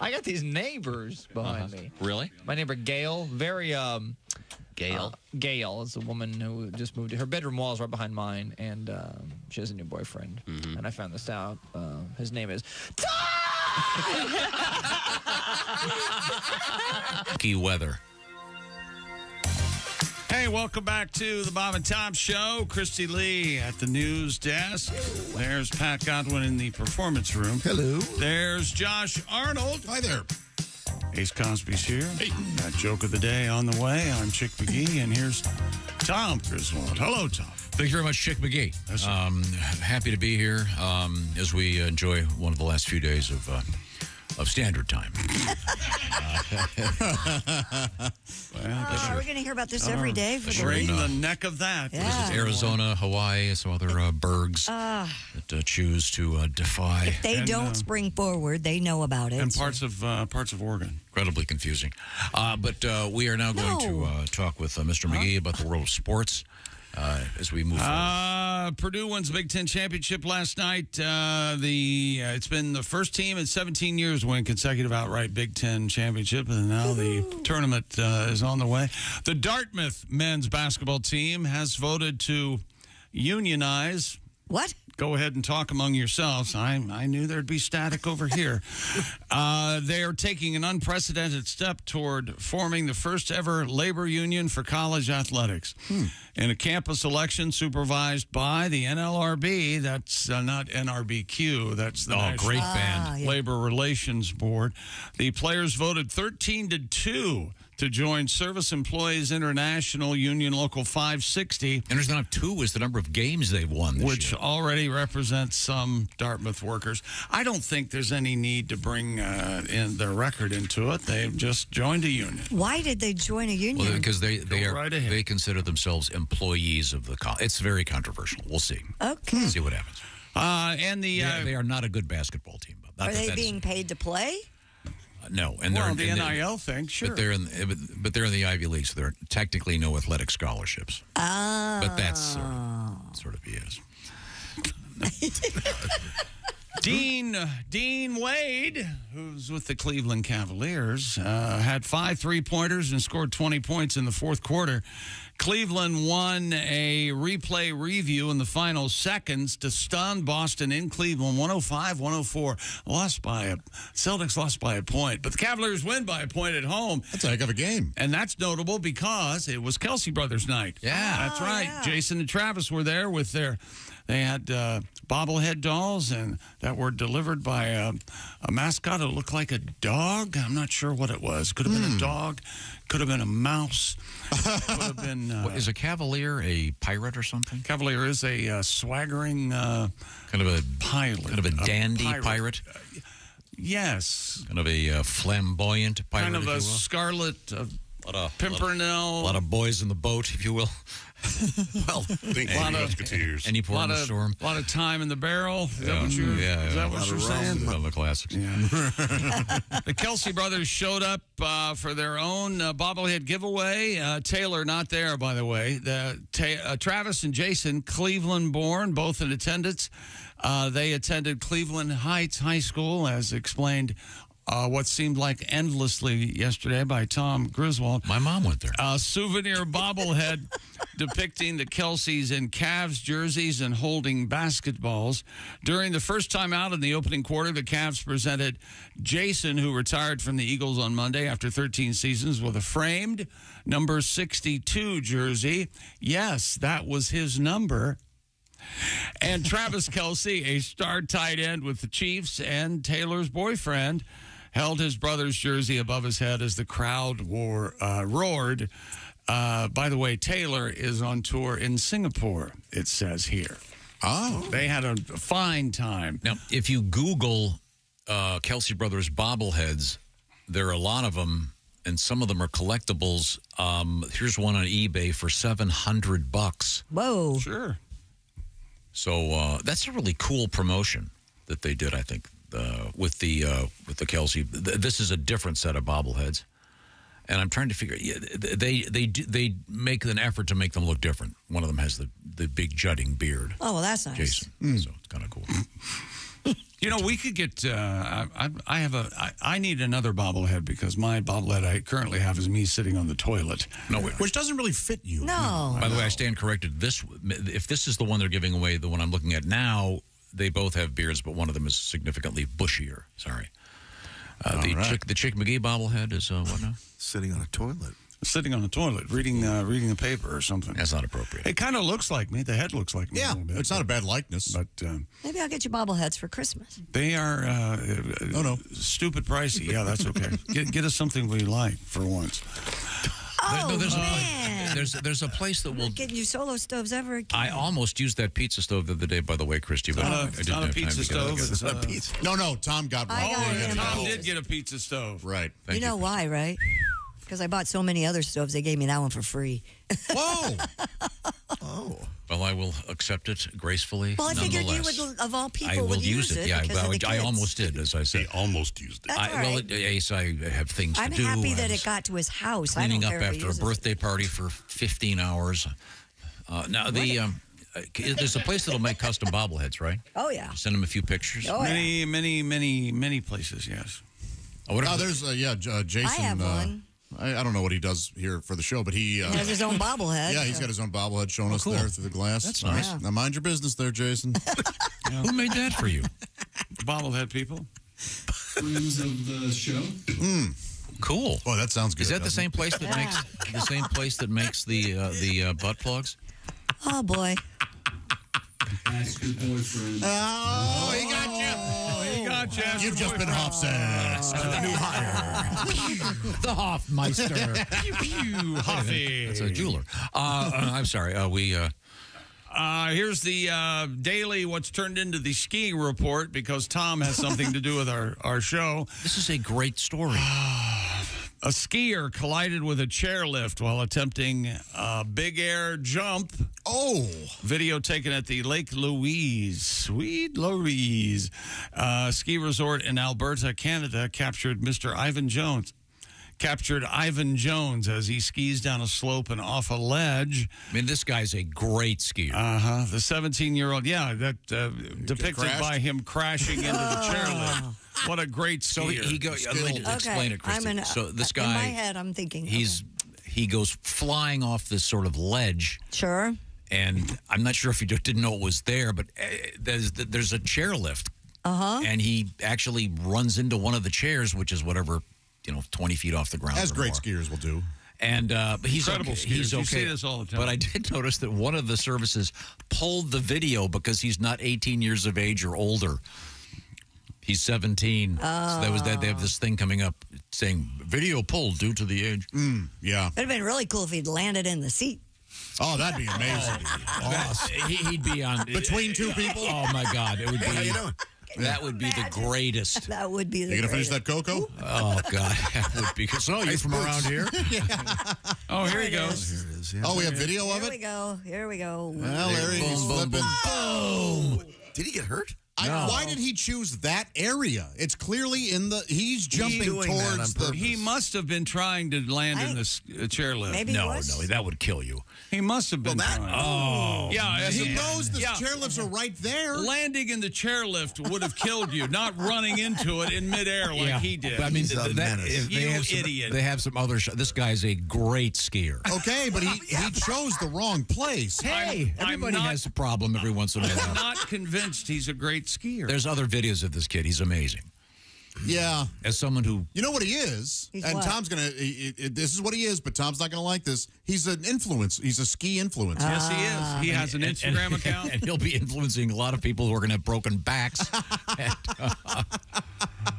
I got these neighbors behind uh-huh. me. Really? My neighbor Gail, very... Um, Gail? Uh, Gail is a woman who just moved. Her bedroom wall is right behind mine, and um, she has a new boyfriend. Mm-hmm. And I found this out. Uh, his name is... Key weather. Hey, welcome back to the Bob and Tom Show. Christy Lee at the news desk. There's Pat Godwin in the performance room. Hello. There's Josh Arnold. Hi there. Ace Cosby's here. Hey. Got joke of the day on the way. I'm Chick McGee, and here's Tom Griswold. Hello, Tom. Thank you very much, Chick McGee. Yes, um, happy to be here um, as we enjoy one of the last few days of uh, of standard time. uh, well, uh, are we going to hear about this every uh, day? For the, the neck of that. Yeah. This is Arizona, Hawaii, and some other uh, bergs uh, that uh, choose to uh, defy. If they and, don't uh, spring forward, they know about it. And parts so. of uh, parts of Oregon. Incredibly confusing. Uh, but uh, we are now no. going to uh, talk with uh, Mister Huh? McGee about the world of sports. Uh, as we move uh, forward. Purdue wins Big Ten championship last night. Uh, the uh, It's been the first team in seventeen years to win consecutive outright Big Ten championship, and now the tournament uh, is on the way. The Dartmouth men's basketball team has voted to unionize. What? Go ahead and talk among yourselves. I, I knew there'd be static over here. Uh, they are taking an unprecedented step toward forming the first ever labor union for college athletics. Hmm. In a campus election supervised by the N L R B, that's uh, not N R B Q, that's the oh, great band. Ah, yeah. Labor Relations Board. The players voted thirteen to two to join Service Employees International Union Local five sixty. And there's not two is the number of games they've won this which year. Already represents some Dartmouth workers. I don't think there's any need to bring uh, in their record into it. They've just joined a union. Why did they join a union? Well, because they, they, are, right they consider themselves employees of the college. It's very controversial. We'll see. Okay. We'll see what happens. Uh, and the, uh, they, are, they are not a good basketball team. Not are they being paid to play? No, and well, they're the and N I L thing, sure. But they're in, but they're in the Ivy League, so there are technically no athletic scholarships. Oh, but that's sort of, sort of B S. Dean uh, Dean Wade, who's with the Cleveland Cavaliers, uh, had five three-pointers and scored twenty points in the fourth quarter. Cleveland won a replay review in the final seconds to stun Boston in Cleveland, one oh five one oh four. Lost by a Celtics lost by a point, but the Cavaliers win by a point at home. That's a heck of a game. And that's notable because it was Kelsey Brothers night. Yeah. Oh, that's right. Yeah. Jason and Travis were there with their... They had uh, bobblehead dolls and that were delivered by a, a mascot that looked like a dog. I'm not sure what it was. Could have been mm. a dog. Could have been a mouse. Could have been, uh, what, is a Cavalier a pirate or something? Cavalier is a uh, swaggering uh, kind of a pilot. Kind of a dandy a pirate. pirate. Uh, yes. Kind of a uh, flamboyant pirate. Kind of a scarlet... Uh, A lot of, Pimpernel. A lot of, a lot of boys in the boat, if you will. Well, think a lot of musketeers. Any point in the storm. A lot of time in the barrel. Is yeah. that what you're, yeah, yeah, that what you're saying? One of the classics. Yeah. The Kelsey brothers showed up uh, for their own uh, bobblehead giveaway. Uh, Taylor not there, by the way. The, uh, Travis and Jason, Cleveland-born, both in attendance. Uh, they attended Cleveland Heights High School, as explained Uh, what seemed like endlessly yesterday by Tom Griswold. My mom went there. A souvenir bobblehead depicting the Kelseys in Cavs jerseys and holding basketballs. During the first time out in the opening quarter, the Cavs presented Jason, who retired from the Eagles on Monday after thirteen seasons, with a framed number sixty-two jersey. Yes, that was his number. And Travis Kelsey, a star tight end with the Chiefs and Taylor's boyfriend, held his brother's jersey above his head as the crowd wore, uh, roared. Uh, by the way, Taylor is on tour in Singapore, it says here. Oh. They had a fine time. Now, if you Google uh, Kelsey Brothers bobbleheads, there are a lot of them, and some of them are collectibles. Um, here's one on eBay for seven hundred bucks. Whoa. Sure. So uh, that's a really cool promotion that they did, I think. Uh, with the uh, with the Kelsey, Th this is a different set of bobbleheads, and I'm trying to figure. Yeah, they they do, they make an effort to make them look different. One of them has the the big jutting beard. Oh, well, that's nice, Jason. Mm. So it's kind of cool. You know, we could get. Uh, I I have a. I, I need another bobblehead because my bobblehead I currently have is me sitting on the toilet. No, wait, which doesn't really fit you. No. no. By the way, I stand corrected. This if this is the one they're giving away, the one I'm looking at now. They both have beards, but one of them is significantly bushier. Sorry. Uh, the, right. Chick, the Chick McGee bobblehead is uh, what now? Sitting on a toilet. Sitting on a toilet, reading uh, reading a paper or something. That's not appropriate. It kind of looks like me. The head looks like me. Yeah, a bit, it's not but, a bad likeness. But um, maybe I'll get you bobbleheads for Christmas. They are uh, oh, no. stupid pricey. Yeah, that's okay. get, get us something we like for once. Oh, there, no, there's, man. A, there's, there's a place that I'm will... not getting you solo stoves ever again. I almost used that pizza stove the other day, by the way, Christy. But uh, I didn't it's not have a pizza stove. It's a pizza. No, no, Tom got one. Oh, Tom did get a pizza stove. Right. Thank you know you. Why, right? Because I bought so many other stoves, they gave me that one for free. Whoa! Oh. Well, I will accept it gracefully. Well, I figured you would, of all people, I will would use, use it. it yeah, well, I kids. almost did, as I said. I almost used it. That's I, right. Well, Ace, I have things I'm to do. I'm happy that it got to his house. Cleaning I don't up after a birthday it. party for fifteen hours. Uh, now, the um, there's a place that'll make custom bobbleheads, right? Oh yeah. Just send them a few pictures. Oh, many, yeah. many, many, many places. Yes. Oh, what oh there's uh, yeah, uh, Jason. I have uh, one. I, I don't know what he does here for the show, but he... Uh, he has his own bobblehead. Yeah, he's got his own bobblehead showing oh, us cool. there through the glass. That's nice. Yeah. Now mind your business there, Jason. Yeah. Who made that for you? Bobblehead people. Friends of the show. Mm. Cool. Oh, that sounds good. Is that the same place that yeah. makes the same place that makes the uh, the uh, butt plugs? Oh boy. Ask your boyfriend. Oh, he got you. Oh, he got you. You've just boyfriend. been Hoff's ass. Oh. The new hire. The Hoffmeister. Pew, pew, Hoffy. That's a jeweler. Uh, I'm sorry. Uh, we... Uh, uh, here's the uh, daily what's turned into the skiing report because Tom has something to do with our, our show. This is a great story. A skier collided with a chairlift while attempting a big air jump. Oh. Video taken at the Lake Louise, Sweet Louise, uh, ski resort in Alberta, Canada, captured Mister Ivan Jones. Captured Ivan Jones as he skis down a slope and off a ledge. I mean, this guy's a great skier. Uh-huh. The seventeen-year-old, yeah, that uh, depicted by him crashing into the chairlift. What a great skier. So he, he goes, I'm going to explain okay. it, Christy. An, so this guy, in my head, I'm thinking. He's okay. He goes flying off this sort of ledge. Sure. And I'm not sure if he didn't know it was there, but there's, there's a chairlift. Uh-huh. And he actually runs into one of the chairs, which is whatever, you know, twenty feet off the ground. As great more. skiers will do. And uh, but he's Incredible okay. He's okay. You see this all the time. But I did notice that one of the services pulled the video because he's not eighteen years of age or older. He's seventeen. Uh, so that was that. They have this thing coming up saying video pulled due to the age. Mm, yeah. It would have been really cool if he'd landed in the seat. Oh, that'd be amazing. Awesome. That, he'd be on. Between two people? Oh, my God. It would be. Hey, you know, that would be the greatest. That would be the greatest. You going to finish that cocoa? Oh, God. That would be. So, you're from around here? Yeah. Oh, here he goes. Here it is. Yeah, oh, we have video of it? Here we go. Here we go. Well, there he is. Boom, boom, boom. Oh! Did he get hurt? I, no. Why did he choose that area? It's clearly in the... He's jumping he's towards the... He must have been trying to land I, in the uh, chairlift. Maybe no, he was. No, that would kill you. He must have been well, that, trying. Oh, yeah. Man. I suppose the yeah. chairlifts are right there. Landing in the chairlift would have killed you, not running into it in midair like yeah. he did. But I mean, the, that, if you they have idiot. Some, they have some other... This guy's a great skier. Okay, but he, he chose the wrong place. Hey, I'm, everybody I'm not, has a problem every once in a while. I'm not convinced he's a great skier. There's other videos of this kid. He's amazing. Yeah. As someone who... You know what he is? He's and what? Tom's going to... This is what he is, but Tom's not going to like this. He's an influencer. He's a ski influencer. Uh, yes, he is. He has an and, Instagram and, account. And he'll be influencing a lot of people who are going to have broken backs. and, uh,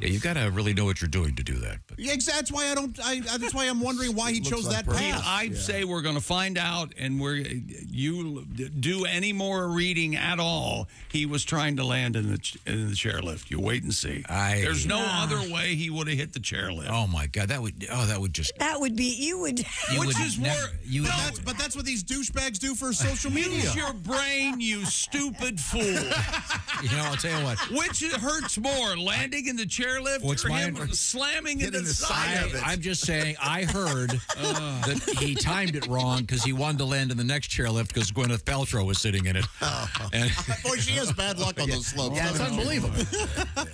yeah, you've got to really know what you're doing to do that. But. Yeah, that's why I don't... I, that's why I'm wondering why he chose like that path. Yeah, I'd yeah. say we're going to find out, and we're you do any more reading at all. He was trying to land in the, in the chairlift. You wait and see. I, There's no... other way he would have hit the chairlift. Oh my God, that would oh that would just that would be you would you which would is worse. No, that's, but that's what these douchebags do for social media. Use your brain, you stupid fool. You know, I'll tell you what. Which hurts more, landing in the chairlift What's or him slamming into the side, side of it? I'm just saying. I heard uh, that he timed it wrong because he wanted to land in the next chairlift because Gwyneth Paltrow was sitting in it. Oh. And, boy, she has bad luck on yeah. those slopes. Yeah, it's oh, unbelievable. Yeah, yeah.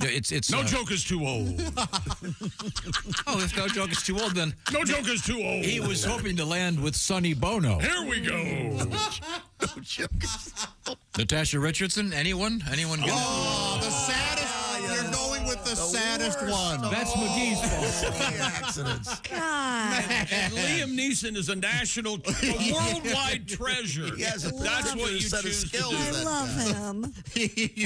It's, it's, no uh, joke is too old. Oh, if no joke is too old, then... No joke is too old. He was hoping to land with Sonny Bono. Here we go. No joke is too old. Natasha Richardson, anyone? Anyone? Good? Oh, the saddest. Oh, yeah. You're going with the, the saddest worst. one. That's oh, McGee's fault. Oh, accidents. God. And Liam Neeson is a national, a worldwide treasure. Yes, that's what you choose to do. I love him.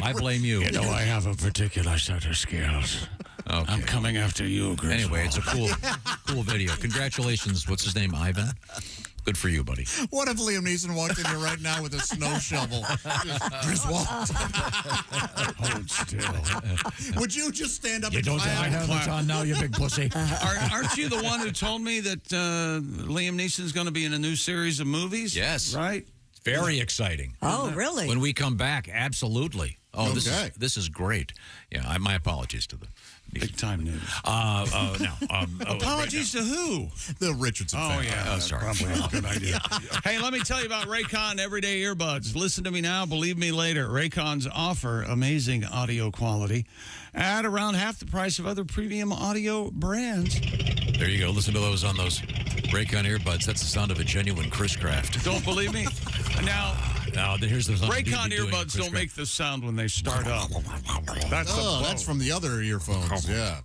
I blame you. You know, I have a particular set of skills. Okay. I'm coming after you, Griswold. Anyway, it's a cool, cool video. Congratulations. What's his name, Ivan? Good for you, buddy. What if Liam Neeson walked in here right now with a snow shovel? Griswold. Hold still. Would you just stand up you and don't I have it on now, you big pussy. Aren't, aren't you the one who told me that uh, Liam Neeson's going to be in a new series of movies? Yes. Right? Very exciting. Oh, really? When we come back, absolutely. Oh, okay. this, is, this is great. Yeah, I, my apologies to the... Big time news. Uh, uh, no, um, Apologies right to who? The Richardson family. Oh, yeah. Oh, sorry. Probably a good idea. Hey, let me tell you about Raycon Everyday Earbuds. Listen to me now, believe me later. Raycons offer amazing audio quality at around half the price of other premium audio brands. There you go. Listen to those on those Raycon earbuds. That's the sound of a genuine Chris Craft. Don't believe me? Now... Now, here's the Raycon earbuds don't make this sound when they start up. That's oh, that's from the other earphones. Yeah.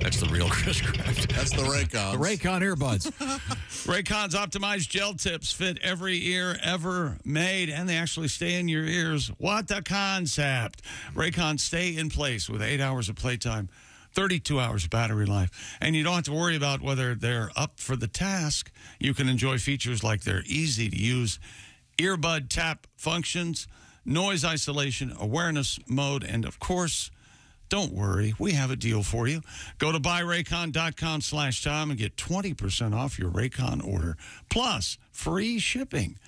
That's the real Chris Craft. That's the Raycons. The Raycon earbuds. Raycon's optimized gel tips fit every ear ever made, and they actually stay in your ears. What a concept. Raycons stay in place with eight hours of playtime, thirty-two hours of battery life, and you don't have to worry about whether they're up for the task. You can enjoy features like their easy-to-use earbud tap functions, noise isolation, awareness mode, and, of course, Don't worry, we have a deal for you. Go to buy raycon dot com slash tom and get twenty percent off your Raycon order, plus free shipping.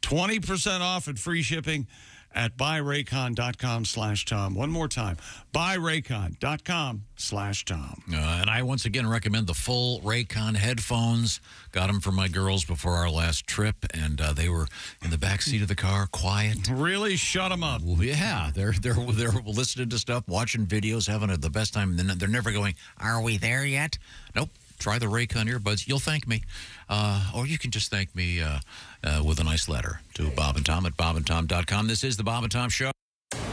twenty percent off and free shipping at buy raycon dot com slash tom. One more time, buy raycon dot com slash tom. Uh, and I once again recommend the full Raycon headphones. Got them for my girls before our last trip, and uh, they were in the back seat of the car, quiet. Really shut them up. Well, yeah, they're, they're, they're listening to stuff, watching videos, having a, the best time. They're never going, are we there yet? Nope. Try the Raycon earbuds. You'll thank me. Uh, or you can just thank me uh, uh, with a nice letter to Bob and Tom at bob and tom dot com. This is the Bob and Tom Show.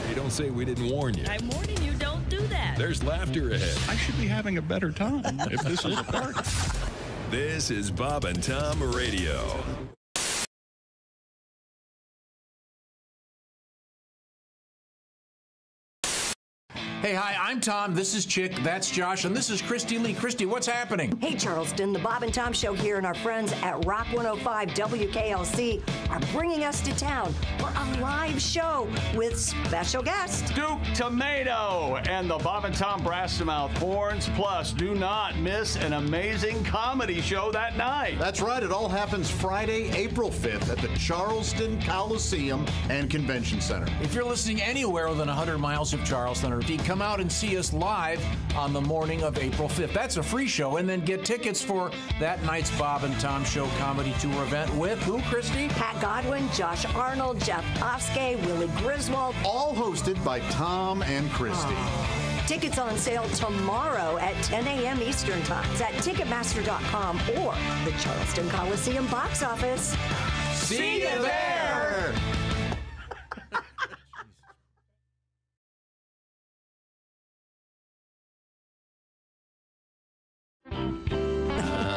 You don't say we didn't warn you. I'm warning you, don't do that. There's laughter ahead. I should be having a better time if this is a party. This is Bob and Tom Radio. Hey, hi, I'm Tom, this is Chick, that's Josh, and this is Christy Lee. Christy, what's happening? Hey, Charleston, the Bob and Tom Show here, and our friends at Rock one oh five W K L C are bringing us to town for a live show with special guests Duke Tomato and the Bob and Tom Brass-to-Mouth Horns. Plus, do not miss an amazing comedy show that night. That's right, it all happens Friday, April fifth at the Charleston Coliseum and Convention Center. If you're listening anywhere within one hundred miles of Charleston or D C, come out and see us live on the morning of April fifth. That's a free show. And then get tickets for that night's Bob and Tom Show Comedy Tour event with who, Christy? Pat Godwin, Josh Arnold, Jeff Oskay, Willie Griswold. All hosted by Tom and Christy. Aww. Tickets on sale tomorrow at ten a m Eastern Time. It's at Ticketmaster dot com or the Charleston Coliseum box office. See you there!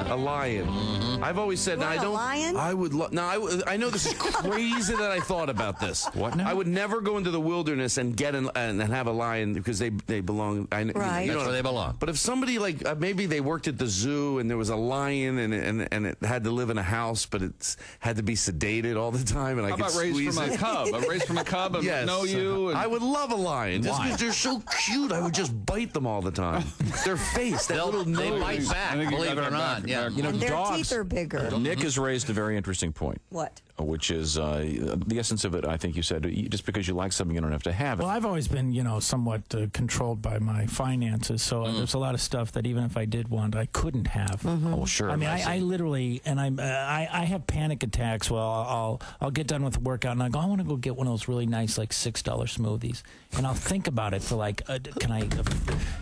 A lion. Mm-hmm. I've always said, no, I don't. A lion? I would. Now I, I know this is crazy that I thought about this. What now? I would never go into the wilderness and get an, and, and have a lion because they they belong. I, right. You know where they belong. But if somebody like uh, maybe they worked at the zoo and there was a lion and and and it had to live in a house, but it had to be sedated all the time. And How I could about squeeze raised from it. a cub. I raised from a cub. And yes. Know you. And I would love a lion. Why? Just because they're so cute. I would just bite them all the time. Their face. That little nose. They bite back. Believe it or not. Yeah. You know, and their dogs, teeth are bigger. Nick has raised a very interesting point. What? Which is uh, the essence of it, I think you said, just because you like something, you don't have to have it. Well, I've always been, you know, somewhat uh, controlled by my finances, so mm. there's a lot of stuff that even if I did want, I couldn't have. Mm-hmm. Oh, sure. I mean, I, I, I literally, and I'm, uh, I, I have panic attacks. Well, I'll, I'll get done with the workout, and I go, I want to go get one of those really nice, like six dollar smoothies, and I'll think about it for like, uh, can I, uh,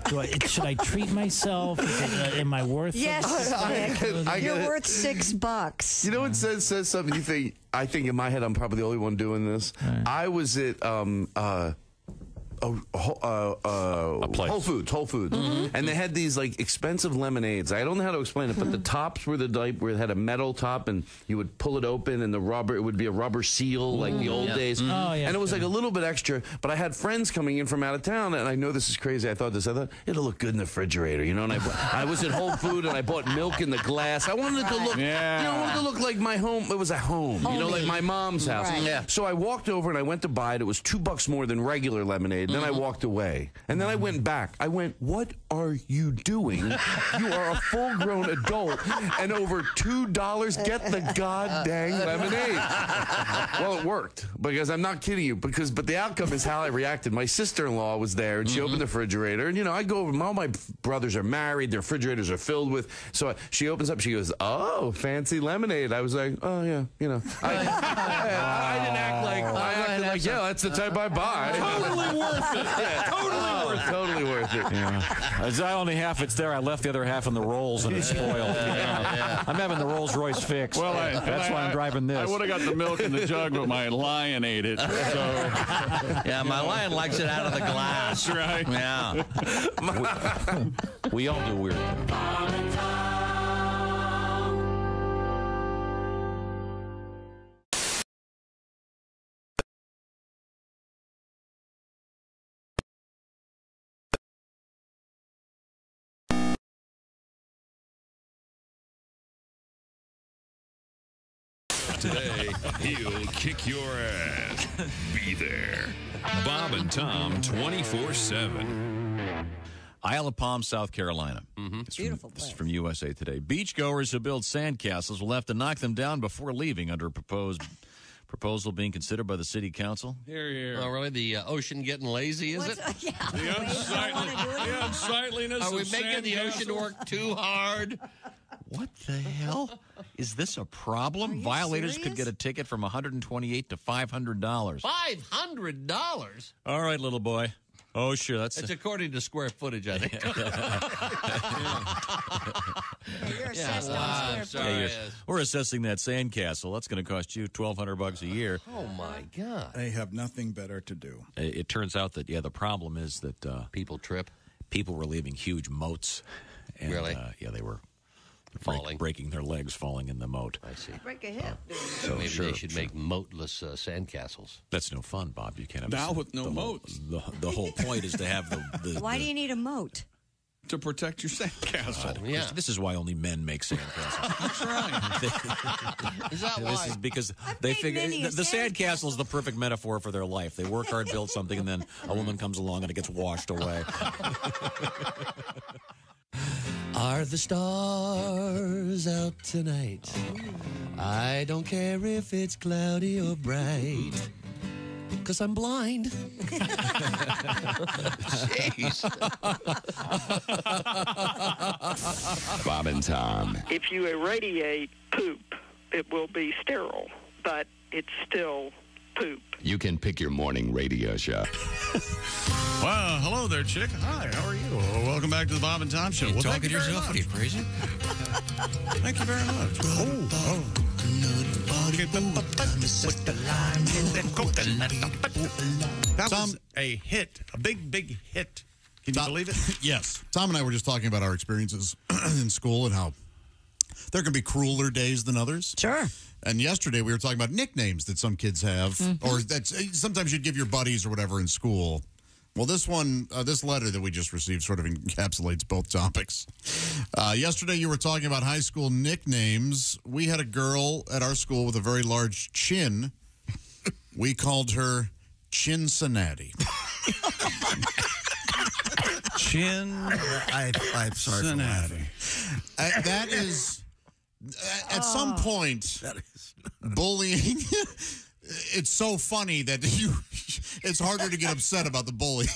do I, should I treat myself? Is it, uh, am I worth? Yes. I, I, You're I, worth six bucks. You know, it says says something. You think. I think in my head I'm probably the only one doing this. Right. I was at um, uh, a, uh, uh, a place. Whole Foods, Whole Foods, mm-hmm. and they had these like expensive lemonades. I don't know how to explain it, but the tops were the type where it had a metal top, and you would pull it open, and the rubber it would be a rubber seal like mm-hmm. the old yeah. days. Mm-hmm. Oh, yeah, and it was yeah. like a little bit extra. But I had friends coming in from out of town, and I know this is crazy. I thought this, I thought it'll look good in the refrigerator, you know. And I, I was at Whole Foods, and I bought milk in the glass. I wanted it to look, yeah. you know, I wanted it to look like my home. It was a home, Homey. you know, like my mom's house. Right. Yeah. So I walked over and I went to buy it. It was two bucks more than regular lemonade. Then I walked away, and then I went back. I went, what are you doing? You are a full-grown adult, and over two dollars, get the goddamn lemonade. Well, it worked, because I'm not kidding you, because but the outcome is how I reacted. My sister-in-law was there, and she mm-hmm. opened the refrigerator, and, you know, I go over, all my brothers are married, their refrigerators are filled with, so I, she opens up, she goes, oh, fancy lemonade. I was like, oh, yeah, you know. I, I, I, I didn't act like, I acted like, yeah, that's the type I buy. Totally worked. Yeah. Totally oh, worth it. Totally worth it. Yeah. It's not only half it's there. I left the other half in the rolls and it's spoiled. Yeah, yeah. Yeah. I'm having the Rolls Royce fixed. Well, I, that's I, why I'm driving this. I would have got the milk in the jug, but my lion ate it. So. Yeah, my lion likes it out of the glass. That's right. Yeah. We, we all do weird things. Today, he'll kick your ass. Be there. Bob and Tom twenty-four seven. Isle of Palms, South Carolina. Mm-hmm. It's beautiful from, place. This is from U S A Today. Beachgoers who build sandcastles will have to knock them down before leaving under a proposed proposal being considered by the city council. Here, here. Oh, really? The uh, ocean getting lazy, is What's, it? Uh, yeah. The, unsightly, the unsightliness Are we of making the castles? Ocean work too hard? What the hell? Is this a problem? Violators serious? Could get a ticket from one hundred twenty-eight dollars to five hundred dollars. five hundred dollars? All right, little boy. Oh, sure. That's it's a... according to square footage, I think. yeah. You're assessed yeah. wow, on square footage. Yeah, we're assessing that sandcastle. That's going to cost you twelve hundred bucks a year. Oh, my God. They have nothing better to do. It, it turns out that, yeah, the problem is that... Uh, people trip? People were leaving huge moats. And, really? Uh, yeah, they were... Falling, break, breaking their legs, falling in the moat. I see. Break a hip. Uh, so maybe sure, they should sure. make moatless uh, sandcastles. That's no fun, Bob. You can't have now with no the moats. Whole, the, the whole point is to have the. the why the, do you need a moat? To protect your sandcastle. God, yeah. This is why only men make sandcastles. That's right. Is that why? This is because I've they figure the, the sandcastle is the perfect metaphor for their life. They work hard, build something, and then a woman comes along and it gets washed away. Are the stars out tonight? I don't care if it's cloudy or bright, 'cause I'm blind. Jeez. Bob and Tom. If you irradiate poop, it will be sterile, but it's still poop. You can pick your morning radio show. Well, hello there, Chick. Hi, how are you? Well, welcome back to the Bob and Tom Show. You're well, talking thank you to yourself, much. Are you crazy? Thank you very much. Oh, oh. That was a hit, a big, big hit. Can you Tom, believe it? Yes. Tom and I were just talking about our experiences in school and how there can be crueler days than others. Sure. And yesterday we were talking about nicknames that some kids have, mm-hmm. or that sometimes you'd give your buddies or whatever in school. Well, this one, uh, this letter that we just received sort of encapsulates both topics. Uh, yesterday you were talking about high school nicknames. We had a girl at our school with a very large chin. We called her Cincinnati. Chin. I, I'm sorry for laughing. I, that is, at oh. some point, that is bullying. It's so funny that you. It's harder to get upset about the bullying.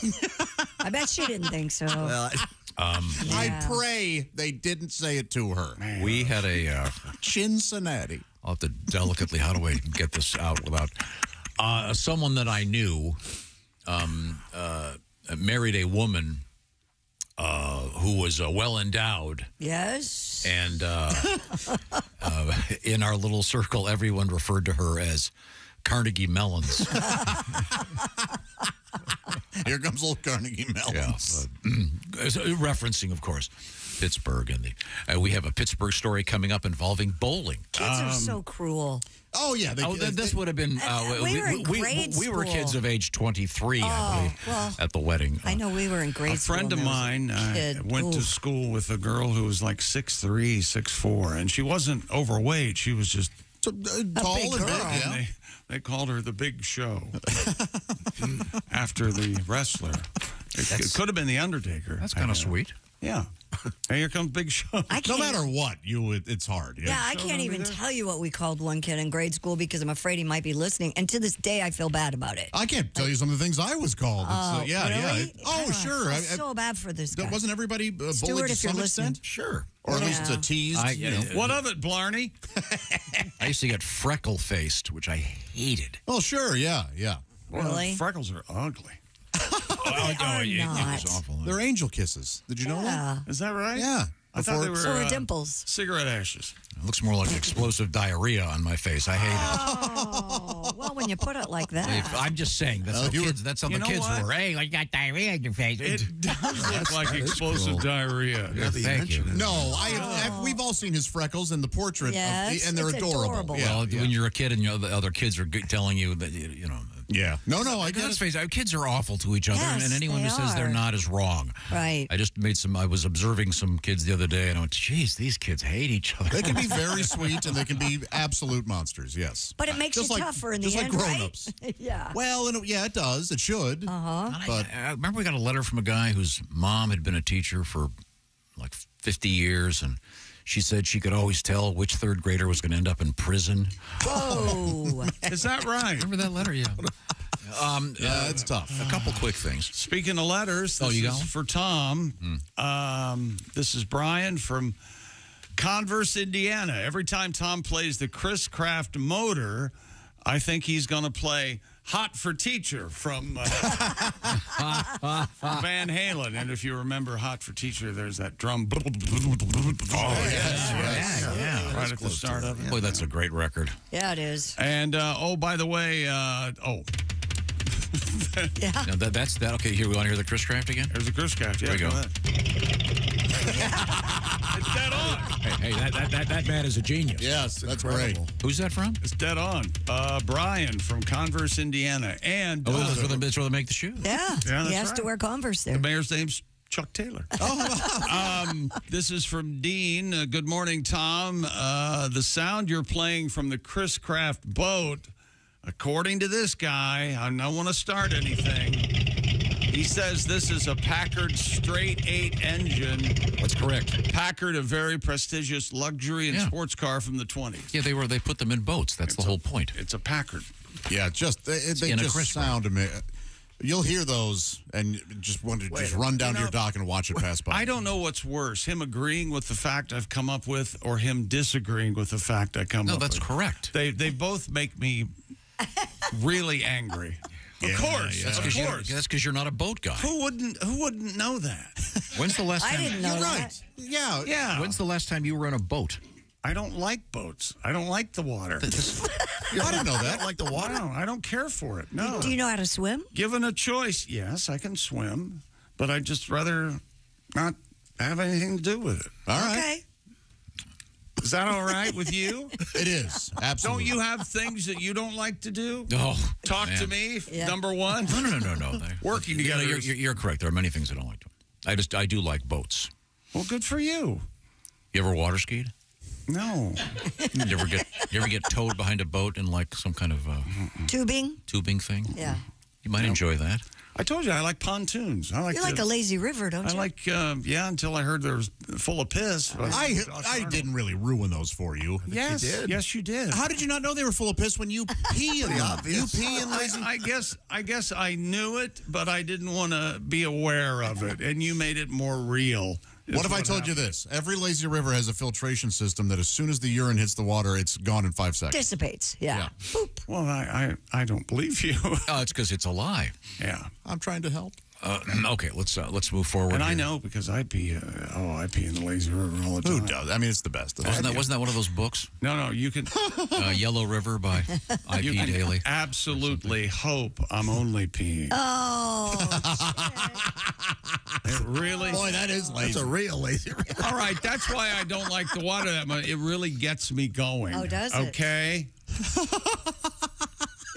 I bet she didn't think so. Well, I, um, yeah. I pray they didn't say it to her. Man. We had a uh, Cincinnati. I'll have to delicately. How do I get this out without uh, someone that I knew um, uh, married a woman uh, who was uh, well endowed. Yes. And uh, uh, in our little circle, everyone referred to her as Carnegie Mellons. Here comes old Carnegie Mellons. Yeah, uh, referencing, of course, Pittsburgh. And the, uh, we have a Pittsburgh story coming up involving bowling. Kids um, are so cruel. Oh, yeah. They, oh, they, this would have been... Uh, we, we were in we, grade we, we were kids of age twenty-three, oh, I believe, well, at the wedding. I know we were in grade school. A friend school of mine uh, went Ooh. to school with a girl who was like six three, six four, and she wasn't overweight. She was just... A, a tall big and big, yeah. And they, they called her the Big Show after the wrestler. It, it could have been the Undertaker. That's kind of sweet. Yeah. And here comes Big Show. No matter what, you it, it's hard. Yeah, yeah I can't even tell you what we called one kid in grade school because I'm afraid he might be listening. And to this day, I feel bad about it. I can't tell you some of the things I was called. Oh, it's, uh, yeah, really? yeah. It, oh, sure. I, I, so bad for this guy. Wasn't everybody uh, Stuart, bullied to some extent? Sure. Or at yeah. least a teased. I, you know. uh, what of it, Blarney? I used to get freckle-faced, which I hated. Oh, sure, yeah, yeah. Really? Well, freckles are ugly. Oh, no, it, it was awful. They're angel kisses. Did you yeah. know that? Is that right? Yeah. I Before, thought they were, so were uh, dimples. Cigarette ashes. It looks more like explosive diarrhea on my face. I hate oh. it. Well, when you put it like that. If, I'm just saying. That's well, how kids, were, that's how the kids what? were. Hey, you got diarrhea in your face. It does look like explosive cool. diarrhea. Yeah, thank you. No, I, I, we've all seen his freckles in the portrait. Yes, of the, and they're adorable. adorable. Yeah, well, yeah. When you're a kid and you know, the other kids are telling you that, you know... Yeah. No, no, I guess. Let's face it, kids are awful to each other, yes, and anyone who says are. they're not is wrong. Right. I just made some, I was observing some kids the other day, and I went, geez, these kids hate each other. They can be very sweet, and they can be absolute monsters, yes. But it makes just you like, tougher in the just end, Just like grown-ups. Right? Yeah. Well, and it, yeah, it does. It should. Uh-huh. But I, I remember we got a letter from a guy whose mom had been a teacher for like fifty years, and she said she could always tell which third grader was going to end up in prison. Whoa. Is that right? Remember that letter? Yeah. Um, yeah, uh, it's tough. A couple quick things. Speaking of letters, this oh, you is go? for Tom. Mm. Um, this is Brian from Converse, Indiana. Every time Tom plays the Chris Craft motor, I think he's going to play Hot for Teacher from, uh, from Van Halen. And if you remember Hot for Teacher, there's that drum. Oh, yes, yes. Yeah, yeah. Right at the start of it. Boy, that's a great record. Yeah, it is. And, uh, oh, by the way, uh, oh. yeah. No, that, that's that. Okay, here, we want to hear the Chris Craft again? There's the Chris Craft. Yeah, there we go. It's dead on. Hey, hey that, that, that, that man is a genius. Yes, that's incredible. Great. Who's that from? It's dead on. Uh, Brian from Converse, Indiana. And, oh, uh, that's, where the, that's where they make the shoes. Yeah, yeah that's he has right. to wear Converse there. The mayor's name's Chuck Taylor. Oh, um, this is from Dean. Uh, good morning, Tom. Uh, the sound you're playing from the Chris Craft boat, according to this guy, I don't want to start anything. He says this is a Packard straight eight engine. That's correct. Packard, a very prestigious luxury and yeah. sports car from the twenties. Yeah, they were. They put them in boats. That's it's the whole a, point. It's a Packard. Yeah, just they, they just sound amazing. You'll hear those and just want to Wait, just run down you know, to your dock and watch it pass by. I don't know what's worse, him agreeing with the fact I've come up with or him disagreeing with the fact I come no, up with. No, that's correct. They, they both make me... really angry. Yeah, of course. Yeah, yeah. That's because yeah. you're, you're not a boat guy. Who wouldn't Who wouldn't know that? When's the last time? I didn't know you're that. Right. Yeah. yeah. When's the last time you were on a boat? I don't like boats. I don't like the water. I didn't know that. I don't like the water. I don't, I don't care for it. No. Do you know how to swim? Given a choice, yes, I can swim, but I'd just rather not have anything to do with it. All right. Okay. Is that all right with you? It is. Absolutely. Don't you have things that you don't like to do? No. Oh, Talk man. to me, yeah. number one. No, no, no, no, no. Working together. You know, you're, you're correct. There are many things I don't like to do. I just, I do like boats. Well, good for you. You ever water skied? No. you, ever get, you ever get towed behind a boat in like some kind of... Uh, tubing? Tubing thing? Yeah. You might no. enjoy that. I told you, I like pontoons. I like. You like the, a lazy river, don't you? I like, um, yeah, until I heard there was full of piss. I, I didn't really ruin those for you. Yes, you did. Yes, you did. How did you not know they were full of piss when you pee in them? You pee in lazy... I, I, guess, I guess I knew it, but I didn't want to be aware of it, and you made it more real. What if I told you this? Every lazy river has a filtration system that as soon as the urine hits the water, it's gone in five seconds. Dissipates, yeah. yeah. Boop. Well, I, I I don't believe you. Oh, it's because it's a lie. Yeah. I'm trying to help. Uh, okay, let's uh, let's move forward. And here. I know because I pee. Uh, oh, I pee in the lazy river all the time. Who does? I mean, it's the best. Wasn't that, wasn't that one of those books? No, no, you can. uh, Yellow River by I P Daily. Absolutely hope I'm only peeing. Oh, shit. It really? Boy, that is lazy. That's a real lazy river. All right, that's why I don't like the water that much. It really gets me going. Oh, does okay? it? Okay.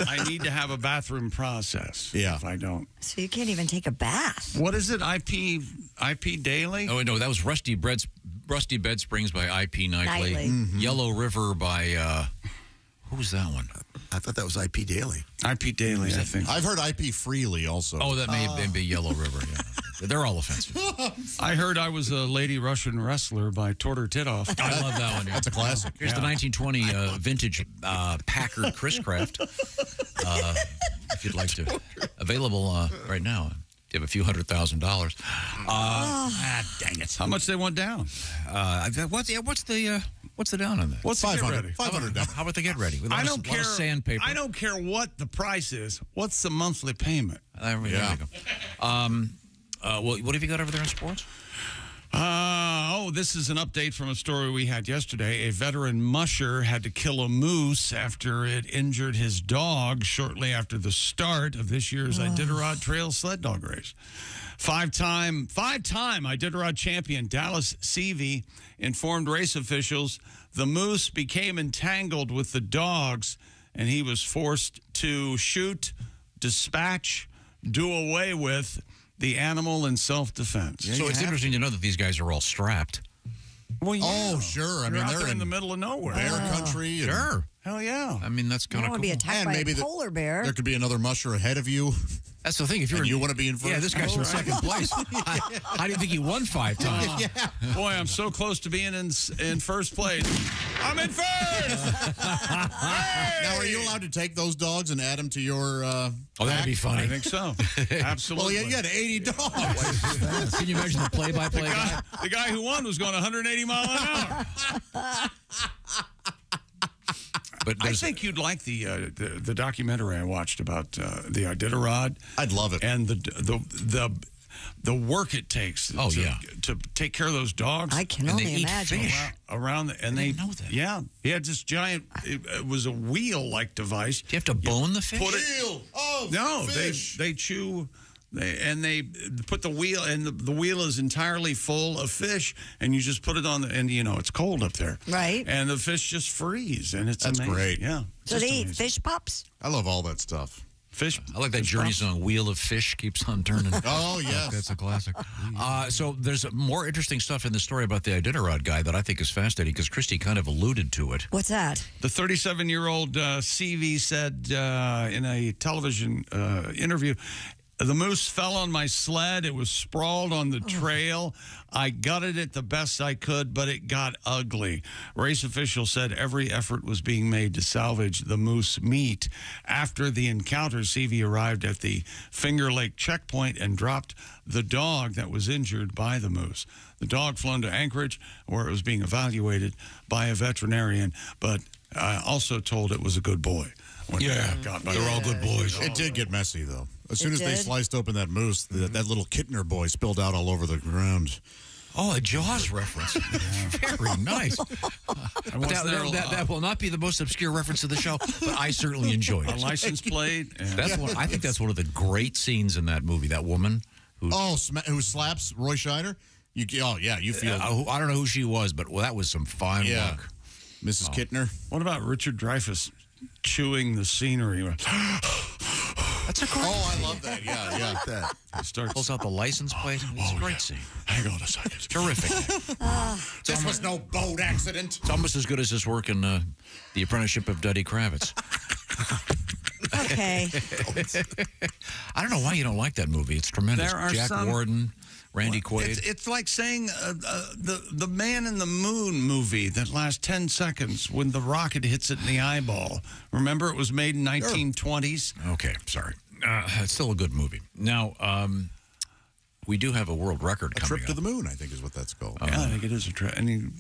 I need to have a bathroom process. Yeah. If I don't. So you can't even take a bath. What is it? I P I P Daily? Oh, no, that was Rusty Breads, Rusty Bed Springs by I P Nightly. Nightly. Mm-hmm. Yellow River by, uh, who was that one? I thought that was I P Daily. I P Daily, I think. I've heard I P Freely also. Oh, that may uh. be Yellow River, yeah. They're all offensive. I heard I Was a Lady Russian Wrestler by Torter Titoff. I love that one. Dude. That's a classic. Here's yeah. the nineteen twenty uh, vintage uh, Packard Chris Craft. Uh, if you'd like to. Available uh, right now. You have a few hundred thousand dollars. Uh, oh. Ah, dang it. How much they want down? Uh, what's, yeah, what's the... Uh, What's the down on that? What's five hundred? Five hundred down. How about they get ready? With I don't of, care. Sandpaper. I don't care what the price is. What's the monthly payment? I mean, yeah. There we go. Um, uh, well, what have you got over there in sports? Uh, oh, this is an update from a story we had yesterday. A veteran musher had to kill a moose after it injured his dog shortly after the start of this year's oh. Iditarod Trail Sled Dog Race. Five-time, five-time Iditarod champion Dallas Seavey informed race officials the moose became entangled with the dogs and he was forced to shoot dispatch, do away with the animal in self-defense. Yeah, so it's interesting to know that these guys are all strapped. Well, yeah. Oh, sure. I You're mean, out they're there in, in the middle of nowhere. Bear uh, country. And, sure. Hell yeah. I mean, that's kind of cool. You don't want to be attacked by maybe a polar bear. The, there could be another musher ahead of you. That's the thing. If you're and you want to be in first. Yeah, this guy's oh, in right. second place. I, I didn't think he won five times. Uh, yeah. Boy, I'm so close to being in in first place. I'm in first! Hey! Now, are you allowed to take those dogs and add them to your uh, Oh, that'd pack? Be funny. I think so. Absolutely. Well, yeah, you had eighty dogs. Can you imagine the play-by-play the guy, guy? The guy who won was going one hundred eighty miles an hour. But I think you'd like the, uh, the the documentary I watched about uh, the Iditarod. I'd love it. And the the the the work it takes. Oh, to, yeah. to take care of those dogs. I can and only they imagine. Eat fish around, around the, and I didn't they know that. Yeah, he had this giant. It, it was a wheel-like device. Do you have to bone you the fish? Wheel. Oh, no, fish. they they chew. They, and they put the wheel, and the, the wheel is entirely full of fish, and you just put it on, the, and you know, it's cold up there. Right. And the fish just freeze, and it's That's amazing. Great. Yeah. So they amazing. Eat fish pups? I love all that stuff. Fish. I like that Journey song, Wheel of Fish Keeps on Turning. Oh, yes. That's a classic. Uh, so there's more interesting stuff in the story about the Iditarod guy that I think is fascinating because Christy kind of alluded to it. What's that? The thirty-seven-year-old uh, C V said uh, in a television uh, interview, "The moose fell on my sled. It was sprawled on the trail. I gutted it the best I could, but it got ugly." Race officials said every effort was being made to salvage the moose meat. After the encounter, C V arrived at the Finger Lake checkpoint and dropped the dog that was injured by the moose. The dog flown to Anchorage, where it was being evaluated by a veterinarian, but uh, also told it was a good boy. When yeah, they got by they're yeah. all good boys. It did get messy, though. As soon it as did? They sliced open that moose, the, mm-hmm. that little Kittner boy spilled out all over the ground. Oh, a Jaws reference. Yeah. Very nice. That, that, that, that will not be the most obscure reference of the show, but I certainly enjoyed it. A license plate. That's yeah. one, I think that's one of the great scenes in that movie, that woman. Who, oh, sma who slaps Roy Scheider? You, oh, yeah, you feel uh, I don't know who she was, but well, that was some fine yeah. work. Missus Oh. Kittner. What about Richard Dreyfuss chewing the scenery? That's a great Oh, scene. I love that. Yeah, yeah. Like that. It starts, pulls out the license plate. It's oh, a great yeah. scene. Hang on a second. Terrific. Uh, this was no boat accident. It's almost as good as his work in uh, The Apprenticeship of Duddy Kravitz. Okay. I don't know why you don't like that movie. It's tremendous. There are Jack some... Warden. Randy Quaid. It's, it's like saying uh, uh, the the Man in the Moon movie that lasts ten seconds when the rocket hits it in the eyeball. Remember, it was made in nineteen twenties. Sure. Okay, sorry. Uh, it's still a good movie. Now, um, we do have a world record a coming trip up. To the moon, I think, is what that's called. Um, yeah, I think it is a trip.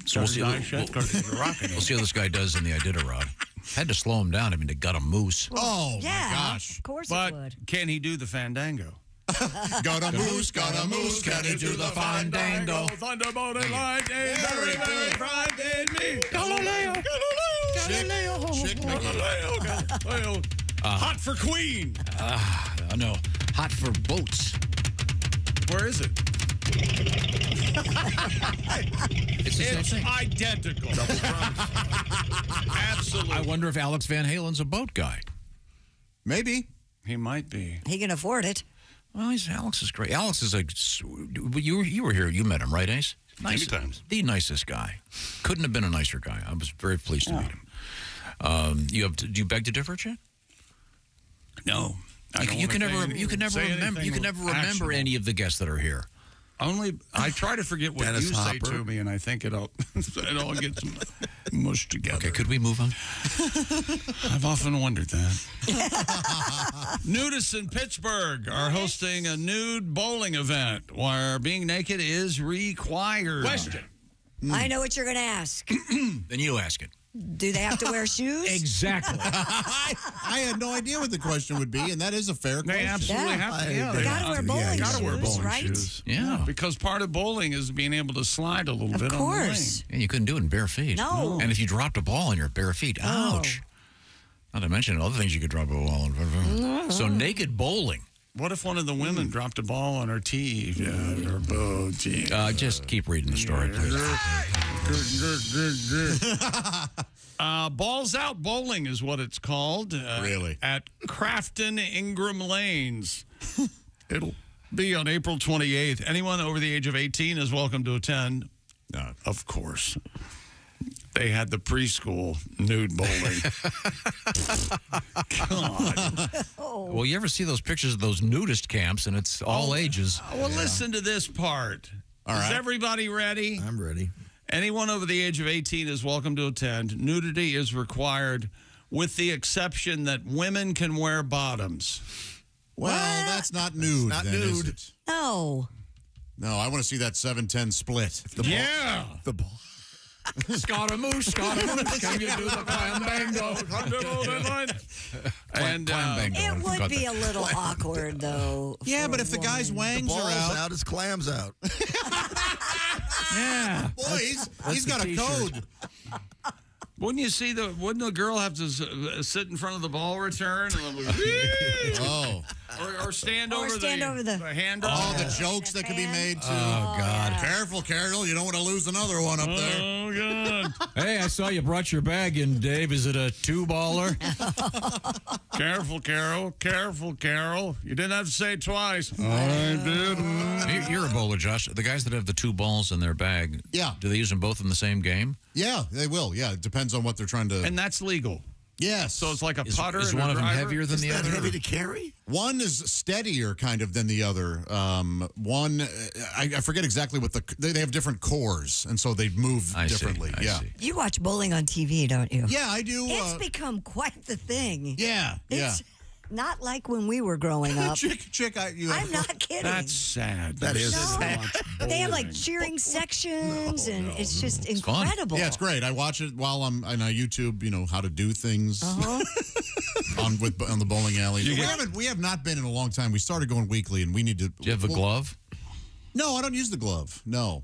So we'll see, we'll, we'll, we'll see how this guy does in the Iditarod. Had to slow him down. I mean, to gut a moose. Well, oh yeah, my gosh! Of course, but it would. Can he do the fandango? Got a moose, got a moose, can he do the fandango? Thunderbolt and lightning, very, very frightened me. Galileo, Galileo, Galileo. Chick McGee. Galileo, Galileo. Hot for Queen. Ah, uh, no, hot for boats. Where is it? It's, it's identical. Absolutely. I wonder if Alex Van Halen's a boat guy. Maybe. He might be. He can afford it. Well, he's, Alex is great. Alex is like, you were, you were here. You met him, right, Ace? Nice, Many times. The nicest guy. Couldn't have been a nicer guy. I was very pleased yeah. to meet him. Um, you have to, do you beg to differ, Chad? No. I you, don't you, can never, you can never remember, you can never remember actionable. Any of the guests that are here. Only, I try to forget what Dennis you Hopper. Say to me, and I think it all, it all gets mushed together. Okay, could we move on? I've often wondered that. Nudists in Pittsburgh are hosting a nude bowling event where being naked is required. Question. Mm. I know what you're going to ask. Then you ask it. Do they have to wear shoes? Exactly. I, I had no idea what the question would be, and that is a fair question. They absolutely yeah. have to. Yeah, they, they got to wear bowling yeah, shoes, gotta wear bowling right? Shoes. Yeah, because part of bowling is being able to slide a little of bit course. On the lane. And you couldn't do it in bare feet. No. And if you dropped a ball on your bare feet, ouch. Oh. Not to mention other things you could drop a ball on. Mm-hmm. So naked bowling. What if one of the women mm. dropped a ball on her tee? Yeah, her bow tee. Uh, just keep reading the story, please. uh, Balls Out Bowling is what it's called. Uh, really? At Crafton Ingram Lanes. It'll be on April twenty-eighth. Anyone over the age of eighteen is welcome to attend. Uh, of course. They had the preschool nude bowling. God. Oh. Well, you ever see those pictures of those nudist camps, and it's all oh. ages. Well, yeah. Listen to this part. All right. Is everybody ready? I'm ready. Anyone over the age of eighteen is welcome to attend. Nudity is required, with the exception that women can wear bottoms. Well, what? That's not nude. That's not then, nude. Is it? No. No, I want to see that seven ten split. The ball, yeah. The ball. Scaramouche, Scaramouche, can you do the clambango? And uh, it would be a little awkward, though. Yeah, but if the guy's wangs are out, his clam's out. Yeah, boy, he's he's got a code. Wouldn't you see the? Wouldn't a girl have to sit in front of the ball return? Oh, or, or stand or over stand the, over the, the handle? All oh, the jokes that could be made too. Oh God! Yeah. Careful, Carol. You don't want to lose another one up there. Oh God! Hey, I saw you brought your bag in, Dave. Is it a two baller? Careful, Carol. Careful, Carol. You didn't have to say it twice. I did. You're a bowler, Josh. The guys that have the two balls in their bag. Yeah. Do they use them both in the same game? Yeah, they will. Yeah, it depends on what they're trying to. And that's legal. Yes. So it's like a putter. Is, is and one a of them heavier than is the that other? Heavy to carry? One is steadier, kind of, than the other. Um, one, I, I forget exactly what the they, they have different cores, and so they move I differently. See, I yeah. See. You watch bowling on T V, don't you? Yeah, I do. It's uh, become quite the thing. Yeah. It's, yeah. Not like when we were growing up. Chick, chick, I, you know. I'm not kidding. That's sad. That, that is no. sad. They have like cheering sections, no, and no, it's no. just it's incredible. Fun. Yeah, it's great. I watch it while I'm on YouTube. You know how to do things uh-huh. on with on the bowling alley. You we get, haven't. We have not been in a long time. We started going weekly, and we need to. Do you have a well, glove? No, I don't use the glove. No.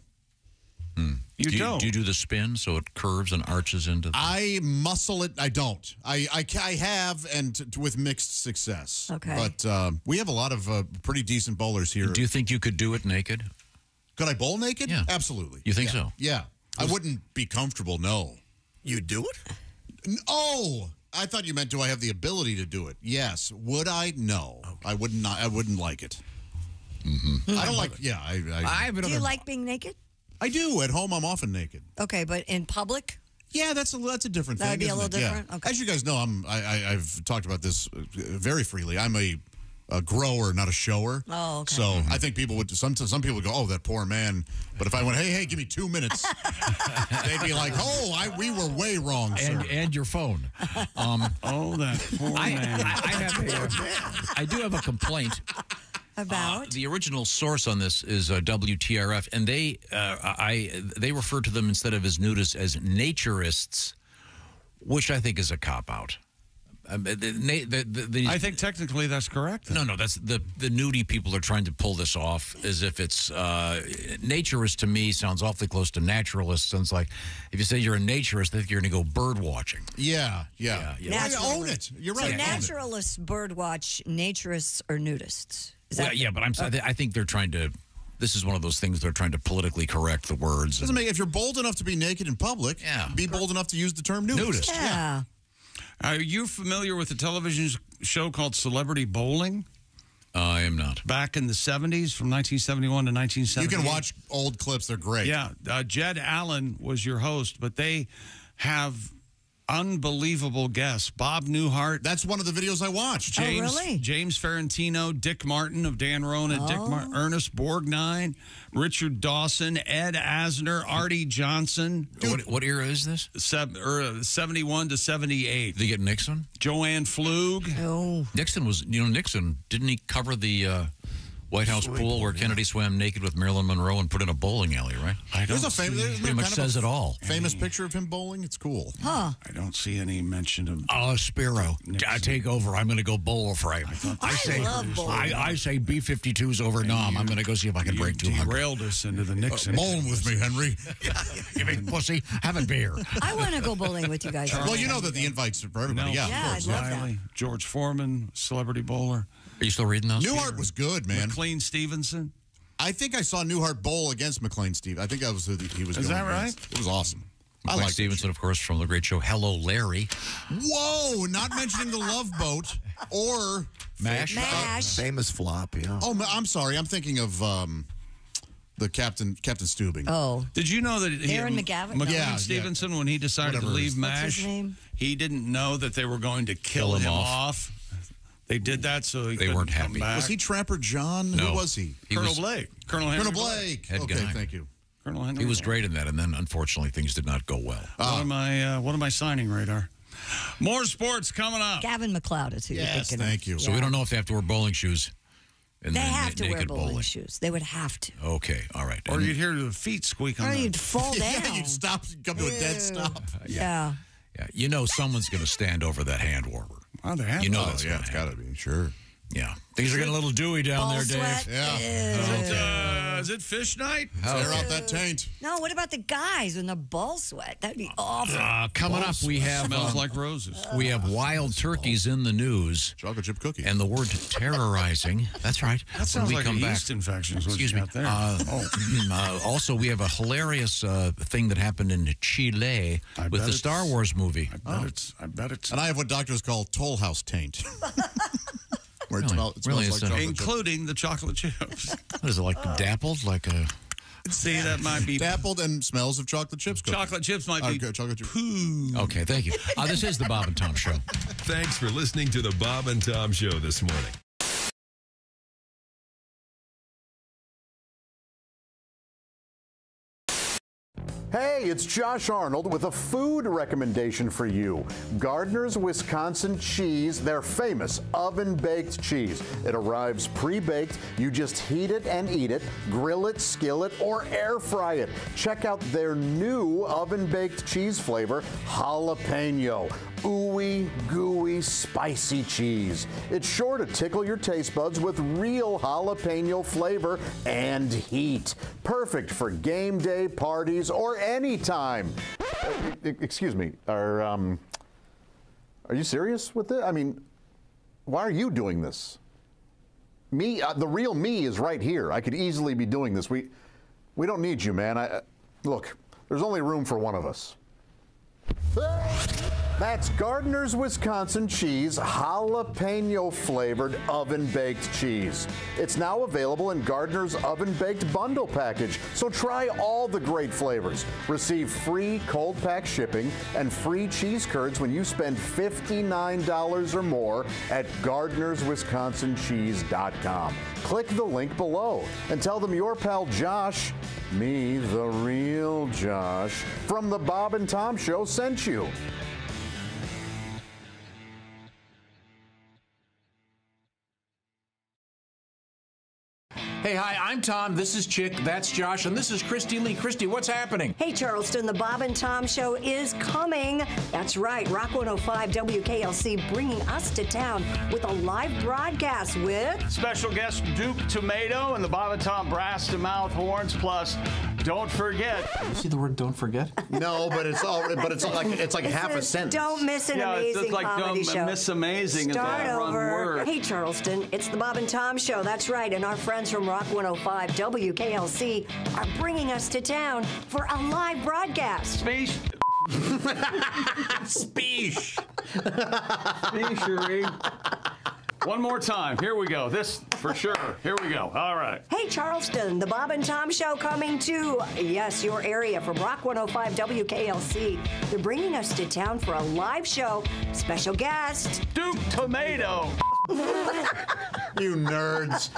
Hmm. You do, you, do you do the spin so it curves and arches into the... I muscle it. I don't. I, I, I have, and t with mixed success. Okay. But uh, we have a lot of uh, pretty decent bowlers here. Do you think you could do it naked? Could I bowl naked? Yeah. Absolutely. You think yeah. so? Yeah. I wouldn't be comfortable, no. You do it? Oh! I thought you meant do I have the ability to do it. Yes. Would I? No. Okay. I would not. I wouldn't like it. Mm-hmm. I don't I like... It. Yeah. I, I, I have do you like being naked? I do. At home, I'm often naked. Okay, but in public? Yeah, that's a, that's a different That'd thing. That would be a little it? different? Yeah. Okay. As you guys know, I'm, I, I, I've talked about this very freely. I'm a, a grower, not a shower. Oh, okay. So mm-hmm. I think people would, some, some people would go, oh, that poor man. But if I went, hey, hey, give me two minutes, they'd be like, oh, I, we were way wrong, sir. And, and your phone. Um, oh, that poor I, man. I, I, have a, I do have a complaint. About uh, the original source on this is uh, W T R F, and they uh, I they refer to them instead of as nudists as naturists, which I think is a cop out. Um, the, the, the, the, I think technically that's correct. Then. No, no, that's the the nudie people are trying to pull this off as if it's uh, naturist. To me, sounds awfully close to naturalist. Sounds like if you say you're a naturist, they think you're going to go bird watching. Yeah, yeah, yeah. yeah. I own it. You're right. So naturalists bird watch, naturists are nudists. Well, yeah, but I'm sorry. I think they're trying to. This is one of those things they're trying to politically correct the words. Doesn't make if you're bold enough to be naked in public. Yeah. Be bold enough to use the term nudist. nudist. Yeah. yeah. Are you familiar with the television show called Celebrity Bowling? Uh, I am not. Back in the seventies, from nineteen seventy-one to nineteen seventy-eight. You can watch old clips; they're great. Yeah. Uh, Jed Allen was your host, but they have. Unbelievable guests. Bob Newhart. That's one of the videos I watched. James, oh, really? James Ferrantino, Dick Martin of Dan Rona, oh. Dick Mar Ernest Borgnine, Richard Dawson, Ed Asner, Artie Johnson. What, what era is this? Seb, er, uh, seventy-one to seventy-eight. Did they get Nixon? Joanne Flug. Oh. Nixon was, you know, Nixon, didn't he cover the... Uh, White House Sweet. pool where Kennedy yeah. swam naked with Marilyn Monroe and put in a bowling alley, right? I don't. There's a famous. There's pretty much says it all. Famous picture of him bowling. It's cool. Huh? I don't see any mention of. Oh, Spiro, Nixon. I take over. I'm going to go bowl for him. I, I say, love bowling. I, I say B fifty-twos over and Nam. You, I'm going to go see if I can break two hundred. You derailed us into the Nixon. Uh, bowling with me, Henry. You mean pussy? Have a beer. I want to go bowling with you guys. Charlie, well, you know that the invites are for everybody. No, yeah, yeah, of course. I love Riley, that. George Foreman, celebrity bowler. Are you still reading those? Newhart was good, man. McLean Stevenson. I think I saw Newhart bowl against McLean Steve. I think that was who he was. Is that right? Against. It was awesome. McLean I like Stevenson, of course, from the great show Hello, Larry. Whoa, not mentioning the Love Boat or Mash. Mash. Famous flop, yeah. Oh, I'm sorry. I'm thinking of um, the Captain Captain Steubing. Oh. Did you know that he, Aaron McGavick? McLean yeah, Stevenson, yeah. when he decided Whatever to leave Mash, he didn't know that they were going to kill, kill him, him off. off. They did that so he they weren't happy. Was he Trapper John? No. Who was he? he Colonel was Blake. Colonel Henry Colonel Blake. Blake. Okay, thank you. Colonel Henry. He was great in that, and then unfortunately things did not go well. Uh, what am I? Uh, what am I signing, Radar? More sports coming up. Gavin McLeod is who yes, you're thinking thank of. you. So yeah. we don't know if they have to wear bowling shoes. And they have to wear bowling, bowling shoes. They would have to. Okay, all right. Or and you'd hear the feet squeak on. Or you'd fall down. Yeah, you'd stop. You'd come Ew. to a dead stop. Uh, yeah. yeah. Yeah. You know someone's going to stand over that hand warmer. Oh, they have. You know, that's yeah, it's got to be sure. Yeah, things are getting a little dewy down Ball there, Dave. Sweat. Yeah, is it, uh, is it fish night? Clear out that taint. No, what about the guys in the ball sweat? That'd be awful. Uh, coming ball up, sweat. we have smells like roses. We have wild turkeys in the news. Chocolate chip cookie. And the word terrorizing. That's right. That sounds when we like come a yeast back, infection. Excuse me. There. Uh, oh. uh, also, we have a hilarious uh, thing that happened in Chile I with the Star Wars movie. I bet oh. it's. I bet it's. And I have what doctors call toll house taint. Really, it smells, it really like chocolate including chip. the chocolate chips. What is it, like oh. dappled? Like a... See, that might be... Dappled and smells of chocolate chips. Cooking. Chocolate chips might be... Okay, chocolate chip. poo. Okay, thank you. Uh, this is the Bob and Tom Show. Thanks for listening to the Bob and Tom Show this morning. Hey, it's Josh Arnold with a food recommendation for you. Gardner's Wisconsin Cheese, their famous oven-baked cheese. It arrives pre-baked. You just heat it and eat it, grill it, skillet, or air fry it. Check out their new oven-baked cheese flavor, jalapeno. Ooey, gooey, spicy cheese. It's sure to tickle your taste buds with real jalapeno flavor and heat. Perfect for game day, parties, or anytime. Uh, excuse me, are, um, are you serious with this? I mean, why are you doing this? Me, uh, the real me is right here. I could easily be doing this. We, we don't need you, man. I, uh, look, there's only room for one of us. That's Gardner's Wisconsin Cheese, jalapeno-flavored oven-baked cheese. It's now available in Gardner's oven-baked bundle package, so try all the great flavors. Receive free cold pack shipping and free cheese curds when you spend fifty-nine dollars or more at Gardner's Wisconsin Cheese dot com. Click the link below and tell them your pal Josh, me, the real Josh, from the Bob and Tom Show sent you. Hey, hi, I'm Tom, this is Chick, that's Josh, and this is Christy Lee. Christy, what's happening? Hey, Charleston, the Bob and Tom Show is coming. That's right, Rock one oh five W K L C bringing us to town with a live broadcast with... Special guest Duke Tomato and the Bob and Tom brass to mouth horns, plus don't forget... You see the word don't forget? No, but it's all, but it's like it's like it half says, a sentence. Don't miss an yeah, amazing it's like comedy show. Miss amazing Start over. Hey, Charleston, it's the Bob and Tom Show, that's right, and our friends from Rock one oh five W K L C are bringing us to town for a live broadcast. Speech. Speech. Speechery. One more time. Here we go. This, for sure. Here we go. All right. Hey, Charleston, the Bob and Tom Show coming to, yes, your area from Rock one oh five W K L C. They're bringing us to town for a live show. Special guest. Duke Tomato. You nerds.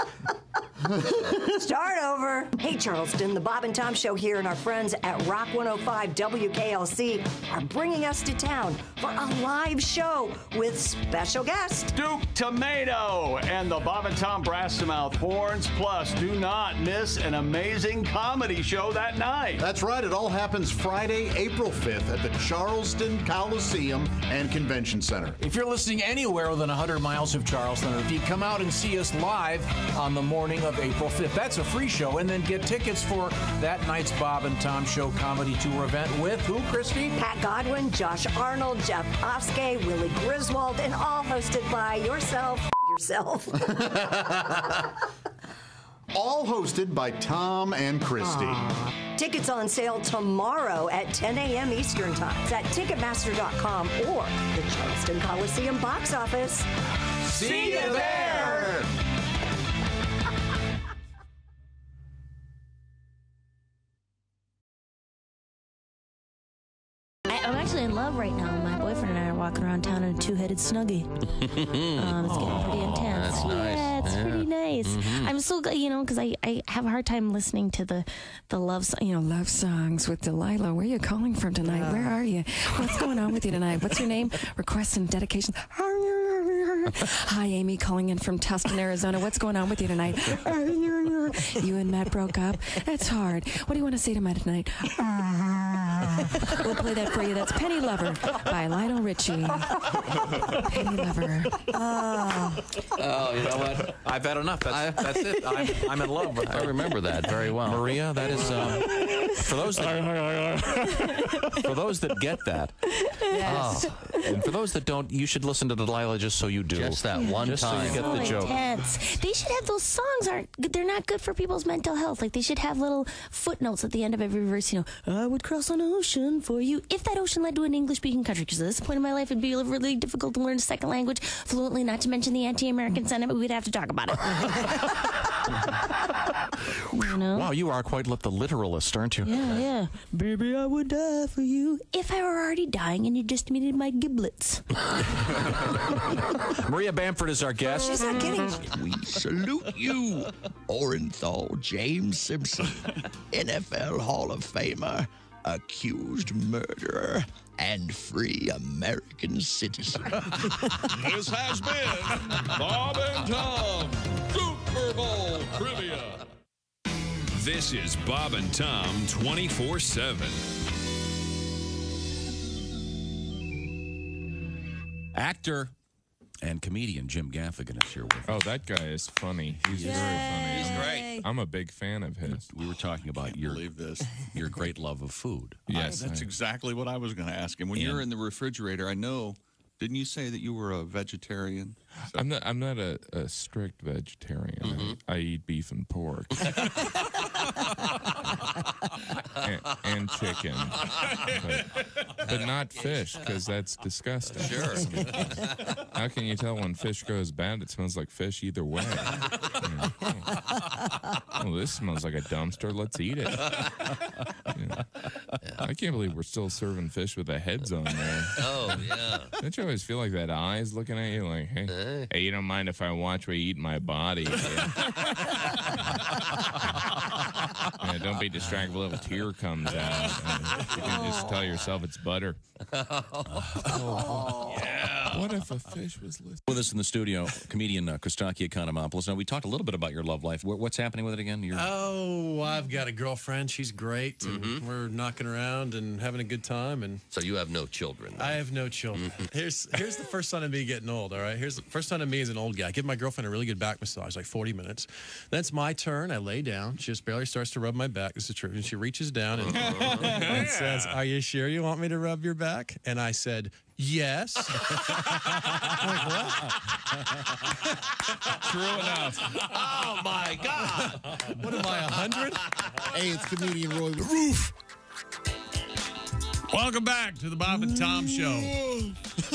Start over. Hey, Charleston, the Bob and Tom Show here and our friends at Rock one oh five W K L C are bringing us to town for a live show with special guest Duke Tomato and the Bob and Tom brass to mouth horns. Plus, do not miss an amazing comedy show that night. That's right. It all happens Friday, April fifth at the Charleston Coliseum and Convention Center. If you're listening anywhere within one hundred miles of Charleston, or if you come out and see us live on the morning of April fifth. That's a free show, and then get tickets for that night's Bob and Tom Show comedy tour event with who, Christy? Pat Godwin, Josh Arnold, Jeff Oskay, Willie Griswold, and all hosted by yourself, yourself. all hosted by Tom and Christy. Aww. Tickets on sale tomorrow at ten a m Eastern Time. It's at Ticketmaster dot com or the Charleston Coliseum box office. See you there! I'm actually in love right now. My boyfriend and I are walking around town in a two-headed Snuggie. Um, it's getting pretty intense. That's nice. Yeah, it's yeah. pretty nice. Mm-hmm. I'm so glad, you know, because I, I have a hard time listening to the, the love song, you know, love songs with Delilah. Where are you calling from tonight? Uh. Where are you? What's going on with you tonight? What's your name? Requests and dedications. Hi, Amy, calling in from Tustin, Arizona. What's going on with you tonight? You and Matt broke up. That's hard. What do you want to say to Matt tonight? We'll play that for you. That's Penny Lover by Lionel Richie. Penny Lover. Oh, oh, you know what? I've had enough. That's, I, that's it. I'm, I'm in love with her. I remember that very well. Maria, that is... Um, for, those that, for those that get that. Yes. Oh, and for those that don't, you should listen to Delilah just so you do. Just that one just time. Just so you get the joke. Intense. They should have those songs. Aren't They're not good for people's mental health. Like, they should have little footnotes at the end of every verse. You know, I would cross an ocean for you. If that ocean led to an English-speaking country, because at this point in my life, it'd be really difficult to learn a second language fluently, not to mention the anti-American sentiment. We'd have to talk about it. You know? Wow, you are quite the literalist, aren't you? Yeah, yeah. Baby, I would die for you if I were already dying and you just needed my giblets. Maria Bamford is our guest. She's not kidding. We salute you, Orenthal James Simpson, N F L Hall of Famer, accused murderer, and free American citizen. This has been Bob and Tom Super Bowl Trivia. This is Bob and Tom twenty-four seven. Actor and comedian Jim Gaffigan is here with us. Oh, that guy is funny. He's Yay. very funny. He's great. I'm a big fan of his. We were talking about I can't your, believe this. your great love of food. Yes. I, that's I, exactly what I was going to ask him. When and, you're in the refrigerator, I know, didn't you say that you were a vegetarian? So. I'm not I'm not a, a strict vegetarian. Mm-hmm. I, I eat beef and pork. And, and chicken, but, but not fish, because that's disgusting. Sure. How can you tell when fish goes bad? It smells like fish either way. You know, oh. Well, this smells like a dumpster. Let's eat it. You know, I can't believe we're still serving fish with the heads on there. Oh, yeah. Don't you always feel like that eye's looking at you like, hey, hey, hey you don't mind if I watch what you eat my body? Yeah, don't be distracted with a little tear comes out. You can just tell yourself it's butter. Oh. Yeah. What if a fish was listening? With us in the studio, comedian uh, Christakis Economopoulos. Now, we talked a little bit about your love life. What's happening with it again? You're... Oh, I've got a girlfriend. She's great. Mm-hmm. We're knocking around and having a good time. And so you have no children, then? I have no children. Mm-hmm. Here's here's the first sign of me getting old, all right? Here's the first sign of me as an old guy. I give my girlfriend a really good back massage, like forty minutes. Then it's my turn. I lay down. She just barely starts to rub my back. This is true. And she reaches down and, and says, are you sure you want me to rub your back? And I said, yes. True enough. Oh, my God. What am I, a hundred? Hey, it's comedian Roy Roof. Welcome back to the Bob and Tom Show.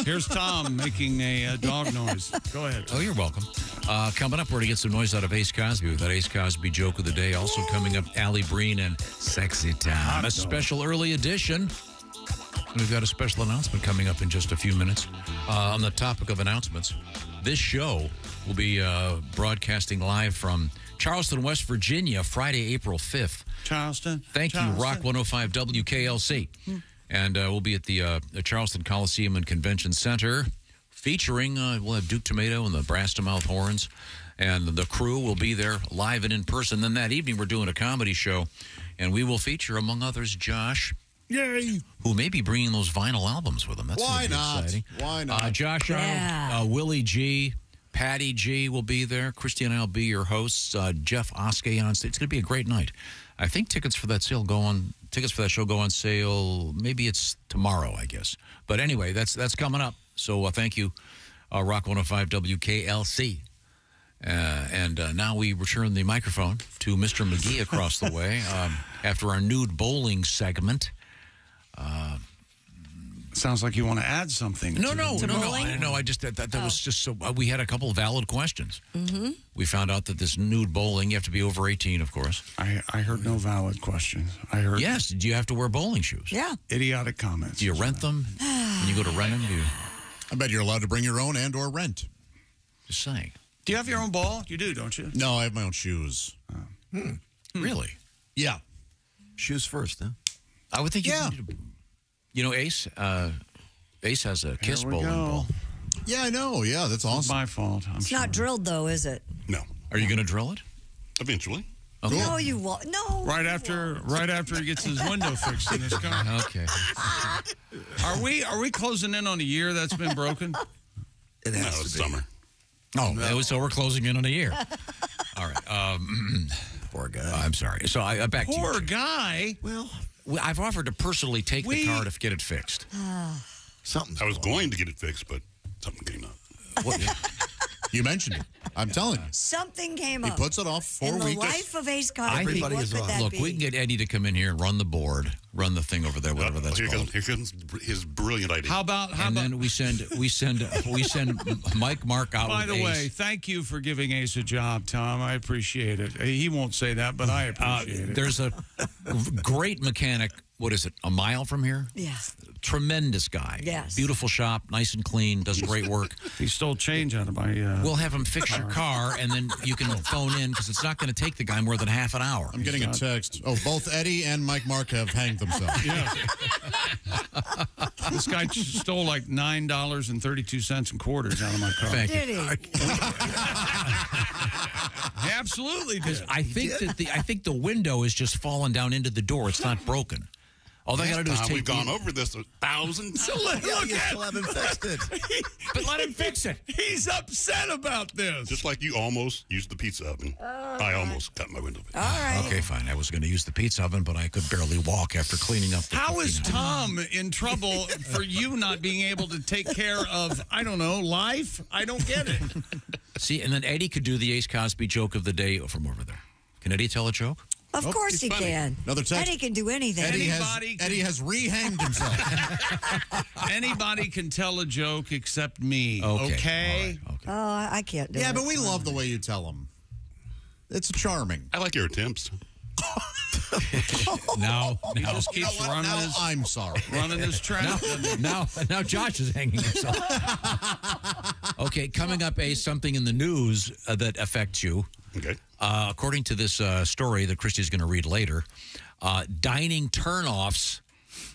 Here's Tom making a uh, dog noise. Go ahead. Oh, you're welcome. Uh, coming up, we're going to get some noise out of Ace Cosby with that Ace Cosby joke of the day. Also coming up, Allie Breen and Sexy Time. A special early edition. And we've got a special announcement coming up in just a few minutes. Uh, on the topic of announcements, this show will be uh, broadcasting live from Charleston, West Virginia, Friday, April fifth. Charleston. Thank Charleston. you, Rock one oh five W K L C. Hmm. And uh, we'll be at the, uh, the Charleston Coliseum and Convention Center featuring, uh, we'll have Duke Tomato and the Brass to Mouth Horns. And the crew will be there live and in person. Then that evening we're doing a comedy show. And we will feature, among others, Josh. Yay! Who may be bringing those vinyl albums with him. That's Why not? Exciting. Why not? Uh, Josh Arnold, yeah. uh, Willie G, Patty G will be there. Christy and I will be your hosts. Uh, Jeff Oskay on stage. It's going to be a great night. I think tickets for that sale go on... Tickets for that show go on sale, maybe it's tomorrow, I guess. But anyway, that's that's coming up. So uh, thank you, uh, Rock one oh five W K L C. Uh, and uh, now we return the microphone to Mister McGee across the way um, after our nude bowling segment. Uh, Sounds like you want to add something. No, to no, to no, no, I, no. I just that that, that oh. was just so uh, we had a couple of valid questions. Mm-hmm. We found out that this nude bowling, you have to be over eighteen, of course. I I heard no valid questions. I heard yes. Do you have to wear bowling shoes? Yeah. Idiotic comments. Do you rent them? When you go to rent them, do you? I bet you're allowed to bring your own and or rent. Just saying. Do you have your own ball? You do, don't you? No, I have my own shoes. Oh. Hmm. Really? Yeah. Shoes first, huh? I would think you yeah. need a, you know, Ace, uh, Ace has a kiss bowling go. ball. Yeah, I know. Yeah, that's awesome. It's my fault. I'm it's sure. not drilled, though, is it? No. Are you going to drill it? Eventually. Okay. No, you won't. No. Right after, right after he gets his window fixed in his car. Okay. Are we are we closing in on a year that's been broken? It has no, to it's be. summer. Oh, no. That was, so we're closing in on a year. All right. Um, poor guy. Uh, I'm sorry. So I uh, back poor to you. Poor guy. Well. I've offered to personally take we... the car to get it fixed. Uh, something. I was wrong. going to get it fixed, but something came up. Uh, what? You mentioned it. I'm yeah. telling you. Something came he up. He puts it off four weeks. In the weeks. life of Ace Cosby, everybody is off. Look, be? we can get Eddie to come in here and run the board, run the thing over there, whatever uh, that's here called. Comes, here comes his brilliant idea. How about? How and about... then we send, we send, we send Mike Mark out. By with the Ace. way, thank you for giving Ace a job, Tom. I appreciate it. He won't say that, but I appreciate uh, it. There's a great mechanic. What is it? A mile from here? Yes. Tremendous guy. Yes. Beautiful shop, nice and clean, does great work. He stole change out of my. Uh, we'll have him fix car. your car, and then you can phone in because it's not going to take the guy more than half an hour. I'm getting a text. Oh, both Eddie and Mike Mark have hanged themselves. Yeah. This guy stole like nine dollars and thirty-two cents and quarters out of my car. Thank did you. he? I absolutely did. I think did. that the I think the window is just falling down into the door. It's not broken. All they got to do is take We've gone over this a thousand times. Look at let him fix it. But let him fix it. He's upset about this. Just like you almost used the pizza oven. Oh, I almost cut my window. All right. Okay, fine. I was going to use the pizza oven, but I could barely walk after cleaning up the How cooking. is Tom in trouble for you not being able to take care of, I don't know, life? I don't get it. See, and then Eddie could do the Ace Cosby joke of the day from over there. Can Eddie tell a joke? Of oh, course he funny. can. Another text. Eddie can do anything. Eddie Anybody has, Eddie has re-hanged himself. Anybody can tell a joke except me. Okay. okay? Right. okay. Oh, I can't do yeah, it. Yeah, but we oh. love the way you tell them. It's charming. I like your attempts. now, now he just keeps now, running now his, I'm sorry. Running his trap. Now, now, now Josh is hanging himself. Okay, coming up, Ace, something in the news uh, that affects you. Okay. Uh, according to this uh, story that Christy's going to read later, uh, dining turnoffs,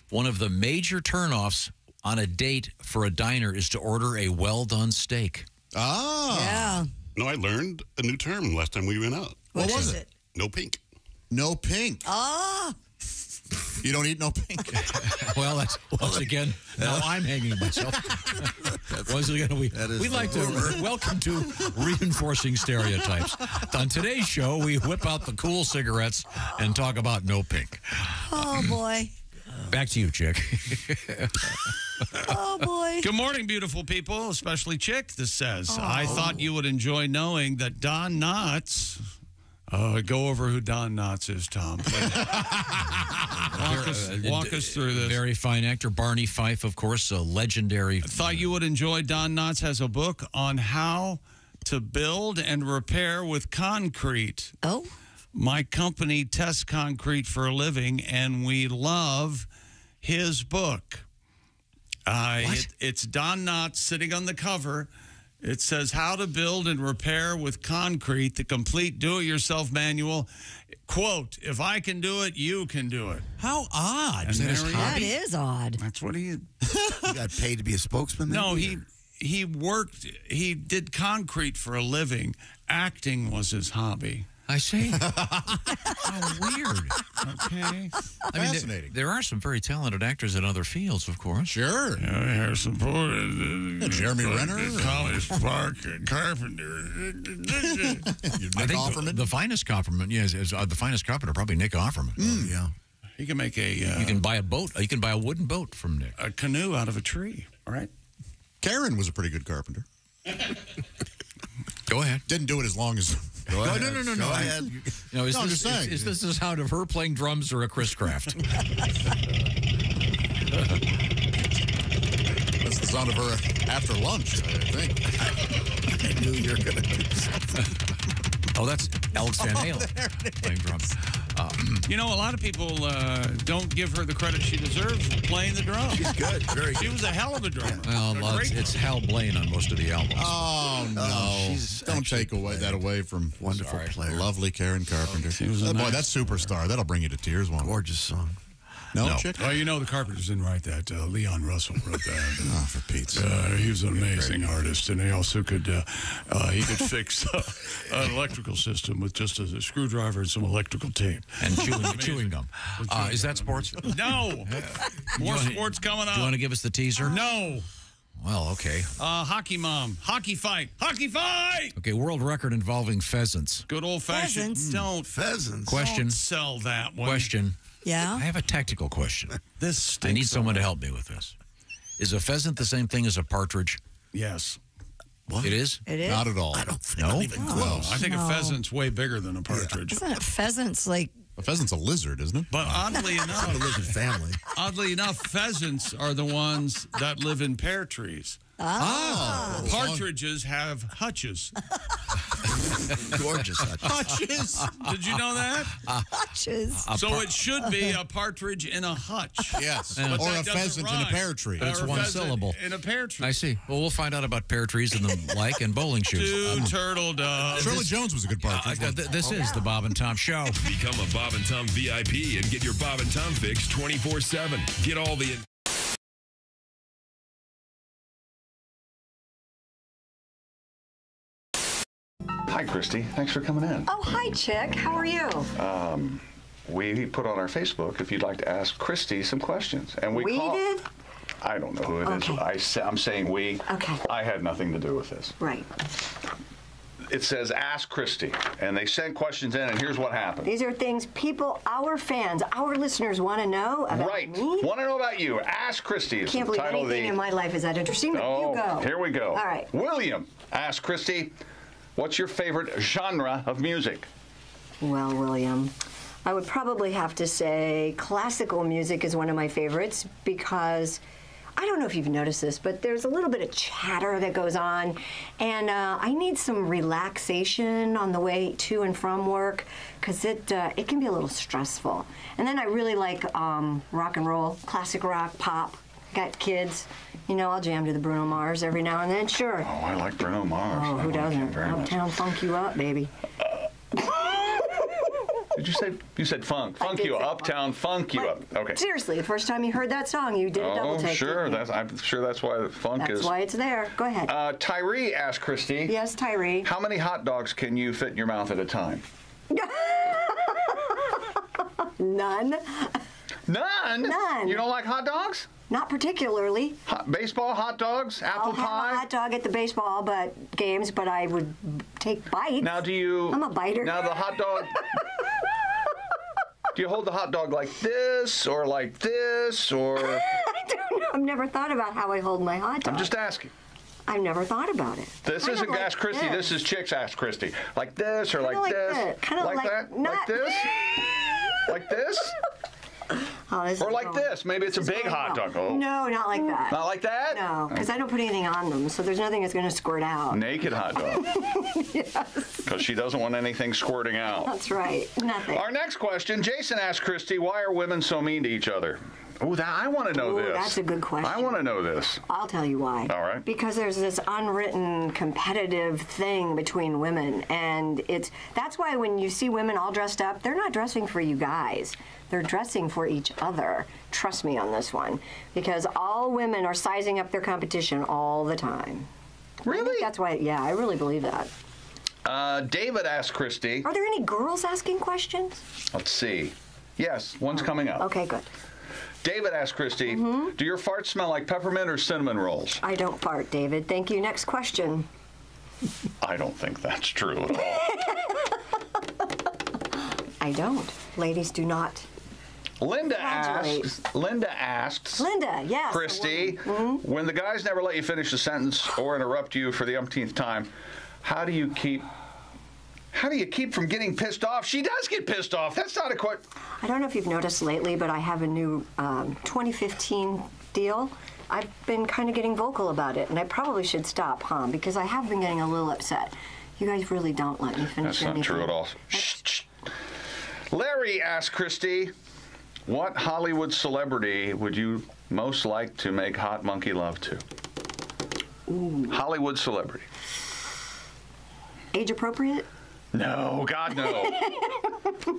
one of the major turnoffs on a date for a diner is to order a well-done steak. Oh. Yeah. No, I learned a new term last time we went out. What, what was it? it? No pink. No pink. Ah. Oh. You don't eat no pink. well, that's once again. Now I'm hanging myself. once again, we we like horror. to welcome to reinforcing stereotypes. On today's show, we whip out the cool cigarettes and talk about no pink. Oh boy. Back to you, Chick. oh, boy. Good morning, beautiful people, especially Chick, this says. Oh. I thought you would enjoy knowing that Don Knotts... Uh, go over who Don Knotts is, Tom. walk us, walk us through this. Very fine actor. Barney Fife, of course, a legendary... I thought you would enjoy Don Knotts has a book on how to build and repair with concrete. Oh. My company tests concrete for a living, and we love his book. Uh, it, it's Don Knotts sitting on the cover... It says, How to Build and Repair with Concrete, the complete do-it-yourself manual. Quote, if I can do it, you can do it. How odd. Is that, that is odd. That's what he... he got paid to be a spokesman? No, he, he worked... He did concrete for a living. Acting was his hobby. I see. How weird. Okay. I mean, Fascinating. There, there are some very talented actors in other fields, of course. Sure. Yeah, Harrison Ford. Uh, Jeremy uh, Renner. Uh, College Park. Uh, Carpenter. Nick Offerman? The, the finest compliment, yes. Is, uh, the finest carpenter, probably Nick Offerman. Mm. Yeah. He can make a... Uh, you can buy a boat. You can buy a wooden boat from Nick. A canoe out of a tree. All right. Karen was a pretty good carpenter. Go ahead. Didn't do it as long as... Go ahead. No, no, no, no. Go ahead. No, is no, this, I'm just saying. Is, is this the sound of her playing drums or a Chris Craft? That's the sound of her after lunch, I think. I knew you were going to do something. Oh, that's Alex Van Halen oh, playing drums. Uh, you know, a lot of people uh, don't give her the credit she deserves for playing the drums. She's good. Very good. She was a hell of a drummer. Well, a it's, it's Hal Blaine on most of the albums. Oh, no. Oh, she's don't take away that away from wonderful sorry. player. Lovely Karen Carpenter. Oh, was oh, nice boy, that's superstar. That'll bring you to tears, one. Gorgeous song. No, no. Chick? Well, you know, the Carpenters didn't write that. Uh, Leon Russell wrote that. Oh, for Pete's sake. Uh, he was an amazing artist, and he also could uh, uh, he could fix uh, an electrical system with just a, a screwdriver and some electrical tape. And chewing, chewing gum. Uh, is that sports? No. More wanna, sports coming up. Do you want to give us the teaser? No. Well, okay. Uh, hockey mom. Hockey fight. Hockey fight! Okay, world record involving pheasants. Good old-fashioned. Pheasants. Mm. Don't. Pheasants. Question. Don't sell that one. Question. Yeah. I have a tactical question. This stinks. I need someone to help me with this. Is a pheasant the same thing as a partridge? Yes. What? It is? It is. Not at all. I don't think. No? Not even no. close. I think no. a pheasant's way bigger than a partridge. Yeah. Isn't it pheasants like... A pheasant's a lizard, isn't it? But oddly enough... It's a lizard family. Oddly enough, pheasants are the ones that live in pear trees. Oh. oh. Partridges have hutches. Gorgeous hutches. Hutches. Did you know that? Hutches. So it should be a partridge in a hutch. Yes. But or a pheasant rhyme. in a pear tree. It's one syllable. In a pear tree. I see. Well, we'll find out about pear trees and the like and bowling shoes. Two um, turtle doves. Shirley this, Jones was a good partridge. Uh, th this oh, is yeah. the Bob and Tom Show. Become a Bob and Tom V I P and get your Bob and Tom fix twenty-four seven. Get all the... Hi, Christy. Thanks for coming in. Oh, hi, Chick. How are you? Um, we put on our Facebook if you'd like to ask Christy some questions. And we, we call... did? I don't know who it okay. is. I, I'm saying we. Okay. I had nothing to do with this. Right. It says, ask Christy. And they sent questions in, and here's what happened. These are things people, our fans, our listeners want to know about right. me. Want to know about you. Ask Christy. I can't believe anything of the... in my life is that interesting, but oh, you go. Here we go. All right. William, ask Christy. What's your favorite genre of music? Well, William, I would probably have to say classical music is one of my favorites because, I don't know if you've noticed this, but there's a little bit of chatter that goes on, and uh, I need some relaxation on the way to and from work because it, uh, it can be a little stressful. And then I really like um, rock and roll, classic rock, pop. Got kids, you know, I'll jam to the Bruno Mars every now and then, sure. Oh, I like Bruno Mars. Oh, who doesn't? Uptown funk you up, baby. Uh, did you say, you said funk? Funk you up, uptown funk you up. Okay. Seriously, the first time you heard that song, you did a double take. Oh, sure, that's, I'm sure that's why the funk is. That's why it's there. Go ahead. Uh, Tyree asked Christy. Yes, Tyree. How many hot dogs can you fit in your mouth at a time? None. None? None. You don't like hot dogs? Not particularly. Hot, baseball, hot dogs, apple I'll pie? I'll have a hot dog at the baseball but games, but I would take bites. Now do you... I'm a biter. Now the hot dog... do you hold the hot dog like this, or like this, or... I don't know. I've never thought about how I hold my hot dog. I'm just asking. I've never thought about it. This I isn't like Ask Christy. This. this is Chick's Ask Christy. Like this, or like, like this. Kind of like, like that. Not like this? Like this? Oh, this or like going. this. Maybe it's this a big hot dog. Oh. No, not like that. Not like that? No, because I don't put anything on them, so there's nothing that's going to squirt out. Naked hot dog. Yes. Because she doesn't want anything squirting out. That's right. Nothing. Our next question, Jason asked Christy, why are women so mean to each other? Oh, that I want to know Ooh, this. That's a good question. I want to know this. I'll tell you why. All right. Because there's this unwritten competitive thing between women, and it's that's why when you see women all dressed up, they're not dressing for you guys. They're dressing for each other. Trust me on this one, because all women are sizing up their competition all the time. Really? I think that's why. Yeah, I really believe that. Uh, David asked Christy. Are there any girls asking questions? Let's see. Yes, one's coming up. Okay, good. David asked Christy, mm-hmm. do your farts smell like peppermint or cinnamon rolls? I don't fart, David. Thank you. Next question. I don't think that's true at all. I don't. Ladies do not. Linda asked, Linda asked, Linda, yes, Christy, mm-hmm. when the guys never let you finish a sentence or interrupt you for the umpteenth time, how do you keep How do you keep from getting pissed off? She does get pissed off. That's not a quote. I don't know if you've noticed lately, but I have a new um, twenty fifteen deal. I've been kind of getting vocal about it, and I probably should stop, huh? Because I have been getting a little upset. You guys really don't let me finish anything. That's not true at all. Shh, shh. Larry asked Christy, what Hollywood celebrity would you most like to make hot monkey love to? Ooh. Hollywood celebrity. Age appropriate? No, God, no.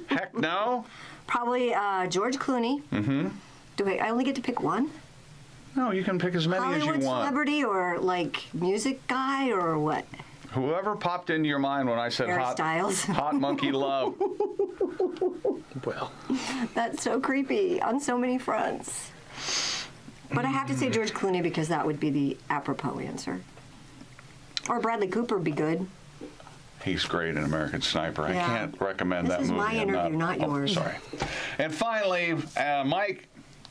Heck, no. Probably uh, George Clooney. Mm-hmm. Do wait, I only get to pick one? No, you can pick as many Hollywood as you want. Celebrity or, like, music guy or what? Whoever popped into your mind when I said hot, hot monkey love. Well. That's so creepy on so many fronts. But I have to say George Clooney because that would be the apropos answer. Or Bradley Cooper would be good. He's great in American Sniper. Yeah. I can't recommend this that movie. This is my interview, not, not yours. Oh, sorry. And finally, uh, Mike,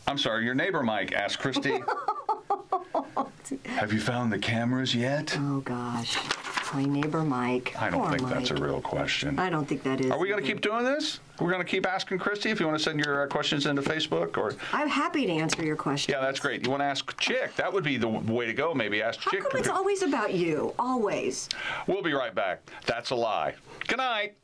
I'm sorry, your neighbor Mike asked Christy, have you found the cameras yet? Oh, gosh. My neighbor Mike. I don't Poor think Mike. That's a real question. I don't think that is. Are we going to keep doing this? We're going to keep asking Christy if you want to send your uh, questions into Facebook or. I'm happy to answer your questions. Yeah, that's great. You want to ask Chick? That would be the way to go. Maybe ask Chick. How come it's always about you? Always. We'll be right back. That's a lie. Good night.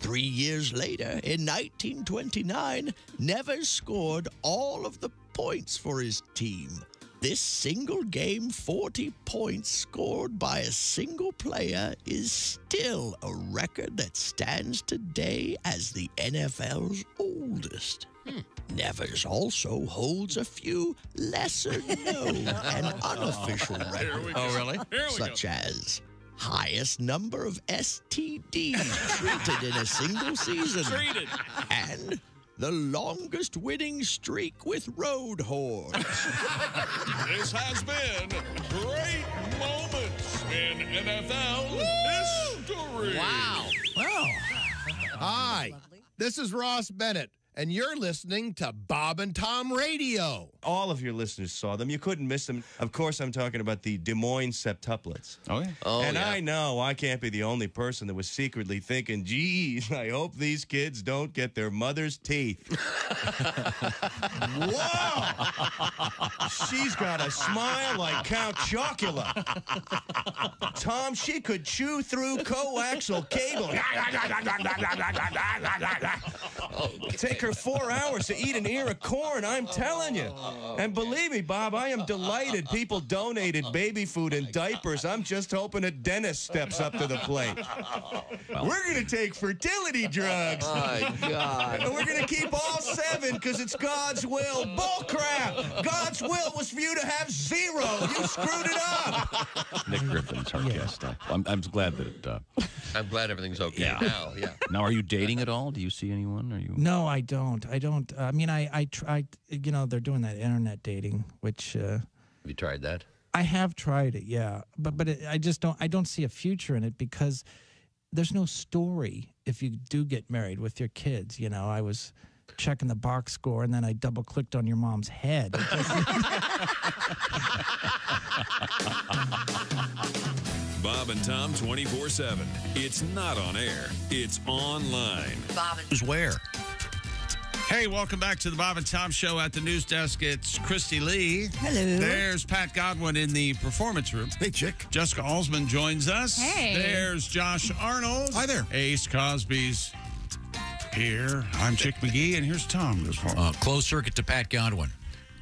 Three years later, in nineteen twenty-nine, Nevers scored all of the points for his team. This single-game forty points scored by a single player is still a record that stands today as the N F L's oldest. Hmm. Nevers also holds a few lesser-known and unofficial records, oh, really? such as highest number of S T Ds treated in a single season. Treated. And the longest winning streak with road horns. This has been great moments in N F L Woo! History. Wow. Wow. Hi, this is Ross Bennett, and you're listening to Bob and Tom Radio. All of your listeners saw them. You couldn't miss them. Of course, I'm talking about the Des Moines Septuplets. Oh, yeah. Oh, and yeah. I know I can't be the only person that was secretly thinking, geez, I hope these kids don't get their mother's teeth. Whoa! She's got a smile like Count Chocula. Tom, she could chew through coaxial cable. Okay. Take her four hours to eat an ear of corn, I'm telling you. And believe me, Bob, I am delighted people donated baby food and diapers. I'm just hoping a dentist steps up to the plate. We're going to take fertility drugs. Oh, my God. And we're going to keep all seven because it's God's will. Bullcrap! God's will was for you to have zero. You screwed it up. Nick Griffin's her guest. Uh, I'm, I'm glad that... Uh, I'm glad everything's okay yeah. now. Yeah. Now, are you dating at all? Do you see anyone? Are you? No, I don't. I don't. I mean, I, I tried, you know, they're doing that internet dating, which... Uh, have you tried that? I have tried it, yeah. But but it, I just don't, I don't see a future in it because there's no story if you do get married with your kids. You know, I was checking the box score and then I double-clicked on your mom's head. Bob and Tom twenty-four seven. It's not on air. It's online. Bob is where? Hey, welcome back to the Bob and Tom Show at the news desk. It's Christy Lee. Hello. There's Pat Godwin in the performance room. Hey, Chick. Jessica Alsman joins us. Hey. There's Josh Arnold. Hi there. Ace Cosby's here. I'm Chick McGee, and here's Tom Griswold. Uh, closed circuit to Pat Godwin.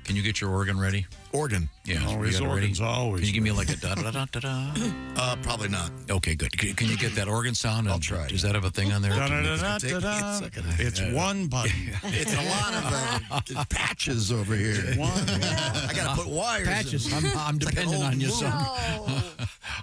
Can you get your organ ready? Organ? Yeah. Oh, his organ's ready? Always. Can you give me like a da-da-da-da-da? uh, probably not. Okay, good. Can, can you get that organ sound? I'll try. Does that have a thing on there? Da-da-da-da-da-da. It's one button. It's a lot of uh, patches over here. It's one. I got to put wires patches. In. I'm, I'm depending like on you, son.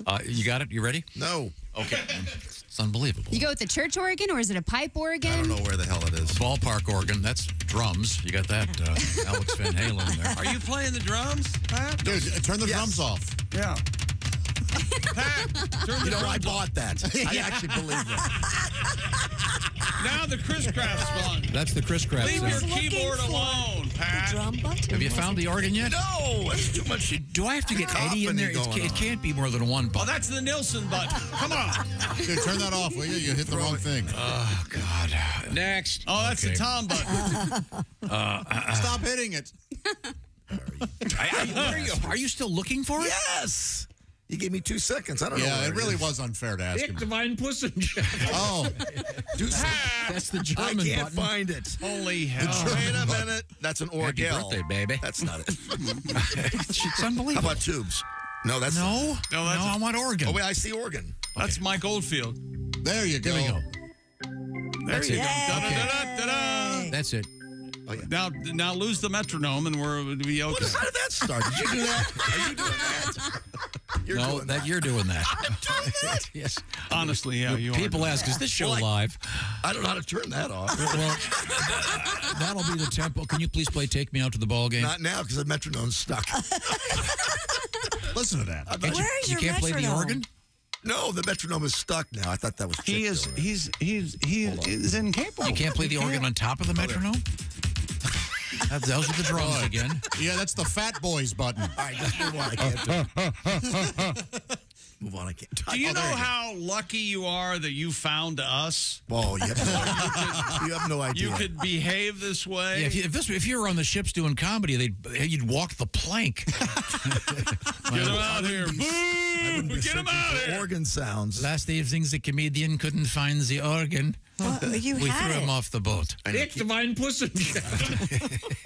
uh, you got it? You ready? No. Okay. It's unbelievable. You go with the church organ, or is it a pipe organ? I don't know where the hell it is. Ballpark organ. That's drums. You got that, uh, Alex Van Halen there. Are you playing the drums, Pat? Dude, turn the yes. drums off. Yeah. Pat, turn the you know, drums I bought off. That. I actually believe that. Now the crisscross one. That's the crisscross. Leave your keyboard alone, Pat. Have you found the organ yet? No, it's too much. Do I have to get Eddie in there? It can't be more than one button. Oh, that's the Nielsen button. Come on. Here, turn that off, will you? You hit the wrong thing. Oh, God. Next. Oh, that's the Tom button. Stop hitting it. Are you still looking for it? Yes. You gave me two seconds. I don't yeah, know. Yeah, it really is. was unfair to ask Dick him. Divine Pussy. Oh. That's the German button. I can't button. find it. Holy hell. The Wait a button. minute. That's an orgel. Happy birthday, baby. That's not it. It's unbelievable. How about tubes? No, that's No. Not. No, that's no I want organ. Oh, wait, I see organ. Okay. That's Mike Oldfield. There you go. There we go. There that's you go. Da, da, da, da, da. That's it. Oh, yeah. Now, now lose the metronome and we're we'll be okay. What, how did that start? Did you do that? Are you doing that? You're no, that, that you're doing that. I'm doing that. Yes, honestly, yeah. You people ask, that. "Is this show well, live?" I, I don't know how to turn that off. Well, that'll be the tempo. Can you please play "Take Me Out to the Ball Game"? Not now, because the metronome's stuck. Listen to that. Where you, is you your can't metronome? Play the organ. No, the metronome is stuck now. I thought that was. He is. Though, right? He's. He's. He is incapable. You can't play the organ on top of the metronome. Those are the draws again. Yeah, that's the Fat Boys button. All right, just move on. I can't do it. Move on, I can't do it. Do you oh, know how go. lucky you are that you found us? Oh, you have no, you have no idea. You could behave this way. Yeah, if, you, if, this, if you were on the ships doing comedy, they'd, you'd walk the plank. Get them out of here. Boo! Get them out of here. Organ sounds. Last evening's the comedian couldn't find the organ. Well, you we had threw it. him off the boat. Echt mein Pussy.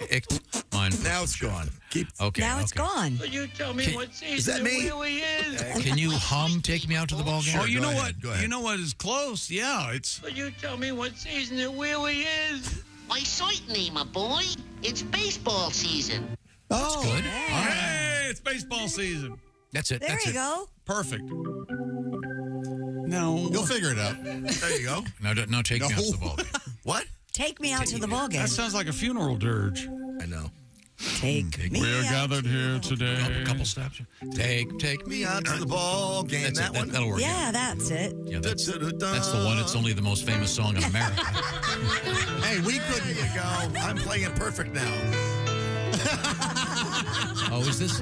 Echt mein Pussy. Now it's gone. Keep okay. Now okay. it's gone. Will you tell me can, what season is that me? Really is? Can you hum "Take Me Out to the Ball Game"? Oh, you know ahead. what? You know what is close? Yeah, it's. Will you tell me what season it really is? My sight name, my boy. It's baseball season. Oh, that's good. Yeah. All right. Hey, it's baseball season. That's it. There that's you it. go. Perfect. No. You'll figure it out. There you go. No, no, take no. me out to the ball game. What? Take me out take to the ball game. That sounds like a funeral dirge. I know. Take, take me. We are out gathered here today. A couple steps. Take, take me out to the ball game. That's that it. one. That, that'll work. Yeah, out. that's it. Yeah, that's, da, da, da, da. that's the one. It's only the most famous song in America. Hey, we couldn't. There you go. I'm playing perfect now. Oh, is this?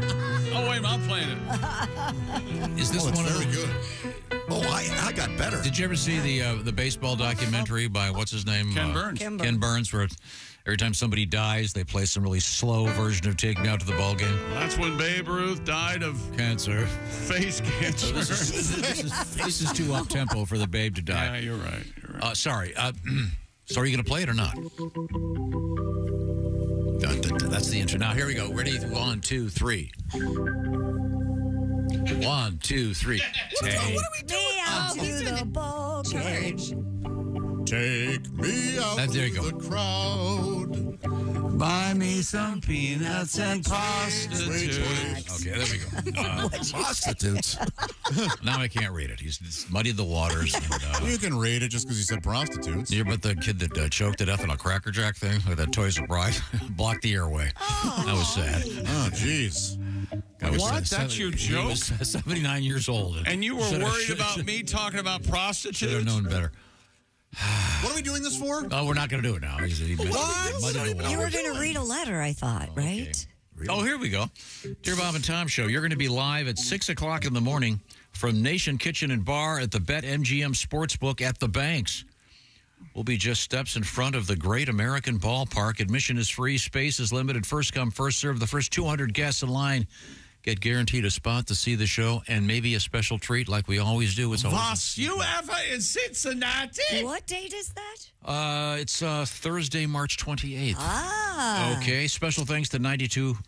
Oh wait, I'm playing it. Is this oh, it's one very of the... good? Oh, I, I got better. Did you ever see the uh, the baseball documentary by what's his name? Ken uh, Burns. Ken, Ken Burns, where every time somebody dies, they play some really slow version of "Take Me Out to the Ball Game." That's when Babe Ruth died of cancer, face cancer. This is, this is, this is too up tempo for the Babe to die. Yeah, you're right. You're right. Uh, sorry. Uh, so, are you going to play it or not? Dun, dun, dun, that's the intro. Now here we go. Ready? One, two, three. One, two, three. What, hey. what are we doing? Me out oh, to the ball charge. Take me out oh, there you to go. the crowd. Buy me some peanuts and prostitutes. Okay, there we go. Uh, prostitutes? Now I can't read it. He's muddied the waters. And, uh, you can read it just because he said prostitutes. Yeah, but the kid that uh, choked to death on a Cracker Jack thing with that Toys R Us blocked the airway. Oh, that was sad. Oh, jeez. I was what? Seven, That's your joke? seventy-nine years old. And, and you were worried have, about me talking about prostitutes? Should have known better. What are we doing this for? Oh, we're not going to do it now. He's, he what? What? You were going to read a letter, I thought, oh, right? Okay. Really? Oh, here we go. Dear Bob and Tom Show, you're going to be live at six o'clock in the morning from Nation Kitchen and Bar at the BetMGM Sportsbook at the Banks. We'll be just steps in front of the Great American Ballpark. Admission is free. Space is limited. First come, first serve. The first two hundred guests in line get guaranteed a spot to see the show and maybe a special treat like we always do. It's always Was you ever in Cincinnati? What date is that? Uh, it's uh, Thursday, March twenty-eighth. Ah. Okay. Special thanks to ninety-two point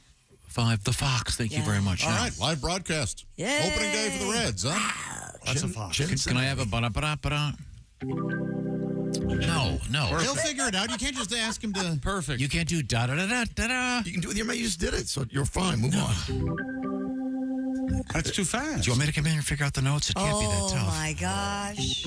five The Fox. Thank yeah. you very much. All yeah. right. Live broadcast. Yay. Opening day for the Reds, huh? That's Jim, a Fox. Can, can I have a ba-da-ba-da-ba-da? No, no. Perfect. He'll figure it out. You can't just ask him to... Perfect. You can't do da-da-da-da-da-da. You can do it with your mate. You just did it, so you're fine. Move no. on. That's too fast. Do you want me to come in and figure out the notes? It can't oh, be that tough. Oh, my gosh.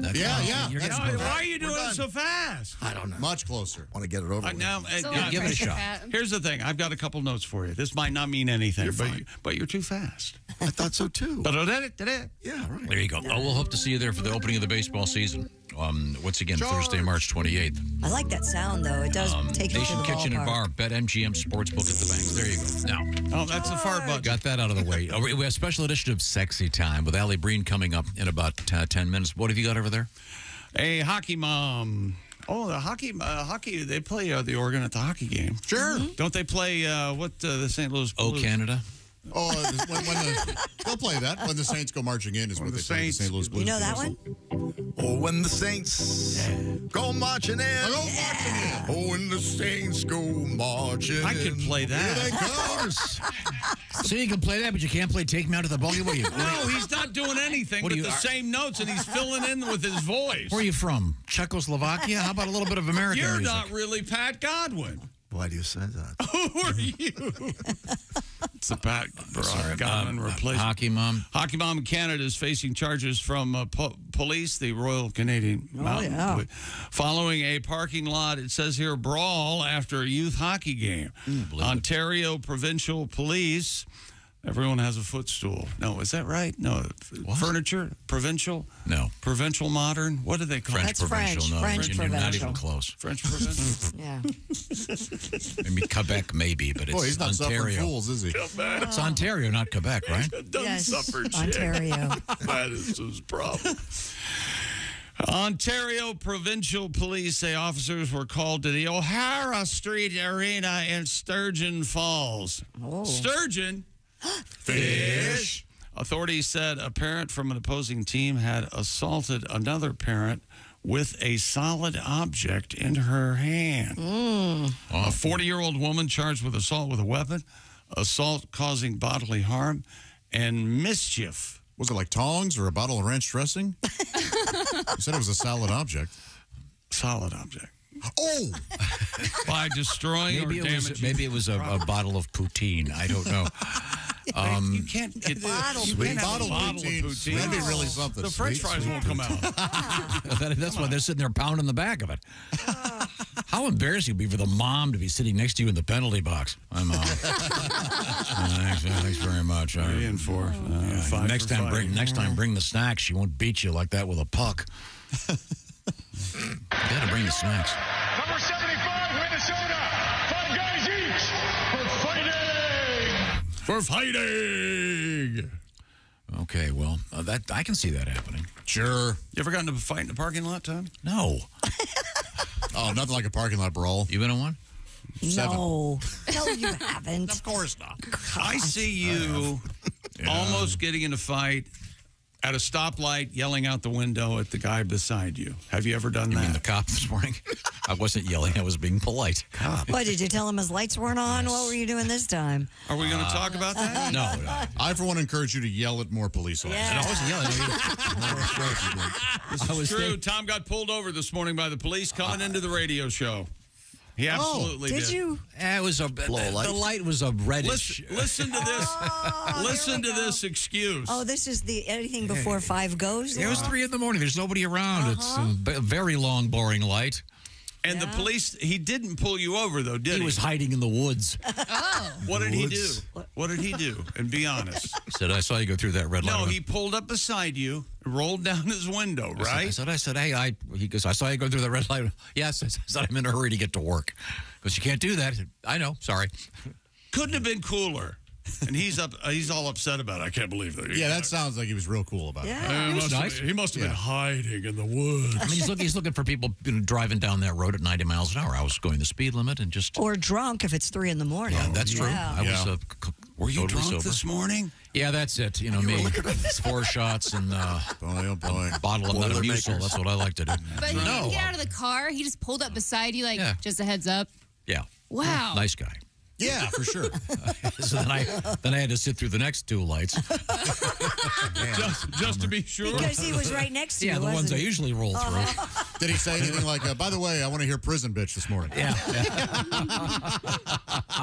That's yeah, close. yeah. You're that's no, why are you doing it so fast? I don't know. Much closer. I want to get it over uh, with. Now, uh, yeah, give it a shot. Here's the thing. I've got a couple notes for you. This might not mean anything, you're but, you, but you're too fast. I thought so, too. But yeah, right. There you go. Well, we'll hope to see you there for the opening of the baseball season. Um, once again, George. Thursday, March twenty-eighth. I like that sound, though. It does um, take it to the Nation Kitchen and Bar, BetMGM Sportsbook at the Bank. There you go. Now, oh, that's George. the far button. Got that out of the way. We have a special edition of Sexy Time with Allie Breen coming up in about uh, ten minutes. What have you got over there? A hockey mom. Oh, the hockey, uh, hockey. They play uh, the Oregon at the hockey game. Sure. Mm-hmm. Don't they play uh, what uh, the Saint Louis Blues? Oh, Canada. Oh, when, when the, they'll play that when the Saints go marching in is when, when the, they Saints, the Saint Louis Blues. You know that one? Oh, when the Saints go marching in. Oh, yeah. marching in. Oh, when the Saints go marching in. I can play that. Here they go. So you can play that, but you can't play Take Me Out to the Bogey? What you, what no, you, he's not doing anything but the are? same notes, and he's filling in with his voice. Where are you from? Czechoslovakia? How about a little bit of American You're music? Not really Pat Godwin. Why do you say that? Who are you? It's a Pat Godwin replacement. Hockey mom. Hockey mom in Canada is facing charges from uh, po police, the Royal Canadian oh, Mounted yeah. Police, following a parking lot, it says here, brawl after a youth hockey game. Mm, Ontario Provincial Police. Everyone has a footstool. No, is that right? No. What? Furniture? Provincial? No. Provincial modern? What do they call French it? That's provincial. French. No, French Virginia, provincial. Not even close. French provincial? Yeah. I mean, Quebec maybe, but it's Boy, he's not Ontario. Suffering fools, is he? Quebec. It's Ontario, not Quebec, right? Yes, suffer, Ontario. That is his problem. Ontario Provincial Police say officers were called to the O'Hara Street Arena in Sturgeon Falls. Oh. Sturgeon? Fish. Authorities said a parent from an opposing team had assaulted another parent with a solid object in her hand. Mm. A forty-year-old woman charged with assault with a weapon, assault causing bodily harm, and mischief. Was it like tongs or a bottle of ranch dressing? You said it was a solid object. Solid object. Oh! By destroying maybe or damaging. Was, maybe it was a, a bottle of poutine. I don't know. Um, you can't get bottle, you can't bottle, bottle poutine. Of poutine. That'd be really something. The French sweet, fries sweet won't poutine. come out. that, that's come why on. They're sitting there pounding the back of it. How embarrassing it would be for the mom to be sitting next to you in the penalty box. My mom. uh, thanks, thanks very much. Three right. and four. Oh. Uh, yeah, five next time, five. bring next time bring the snacks. She won't beat you like that with a puck. You gotta bring the snacks. Number seventy-five, Minnesota. Five guys each for fighting. For fighting. Okay, well, uh, that I can see that happening. Sure. You ever gotten into a fight in a parking lot, Tom? No. Oh, nothing like a parking lot brawl. You been in one? Seven. No. No, you haven't. Of course not. God. I see you yeah. almost getting in a fight. At a stoplight, yelling out the window at the guy beside you. Have you ever done you that? You mean the cop this morning? I wasn't yelling. I was being polite. Cop. What, did you tell him his lights weren't on? Yes. What were you doing this time? Are we going to uh, talk about that? No, no. I, for one, encourage you to yell at more police officers. Yeah. And I wasn't yelling. I was, this is was true. Thinking. Tom got pulled over this morning by the police coming uh, into the radio show. He absolutely oh, did. Did you? It was a Blow light. The light was a reddish. Listen, listen to this. Oh, listen to go. this excuse. Oh, this is the anything before five goes. It was three in the morning. There's nobody around. Uh -huh. It's a very long, boring light. And yeah. the police, he didn't pull you over though, did he? He was hiding in the woods. Oh. What did he do? What did he do? And be honest. I said, I saw you go through that red light. No, he pulled up beside you, rolled down his window, I right? Said, I said, I said, hey, I, he goes, I saw you go through that red light. Yes, I said, I'm in a hurry to get to work. Because you can't do that. I said, I know, sorry. Couldn't have been cooler. And he's up. He's all upset about it. I can't believe that. Yeah, that sounds like he was real cool about yeah. it. Yeah, he must, nice. he must have yeah. been hiding in the woods. I mean, he's, look, he's looking for people you know, driving down that road at ninety miles an hour. I was going the speed limit and just... Or drunk if it's three in the morning. Yeah, that's true. Yeah. I yeah. was uh, Were you totally drunk sober. this morning? Yeah, that's it. You know you me. Four shots and uh, boy, oh boy. a bottle of Metamucil. That's what I like to do. But he no. didn't get out of the car. He just pulled up beside you like, yeah. just a heads up. Yeah. Wow. Nice guy. Yeah, for sure. Uh, so then I then I had to sit through the next two lights. Man, just just to be sure. Because he was right next to yeah, you, Yeah, the ones he? I usually roll through. Uh-huh. Did he say anything like, uh, by the way, I want to hear Prison Bitch this morning? Yeah. yeah.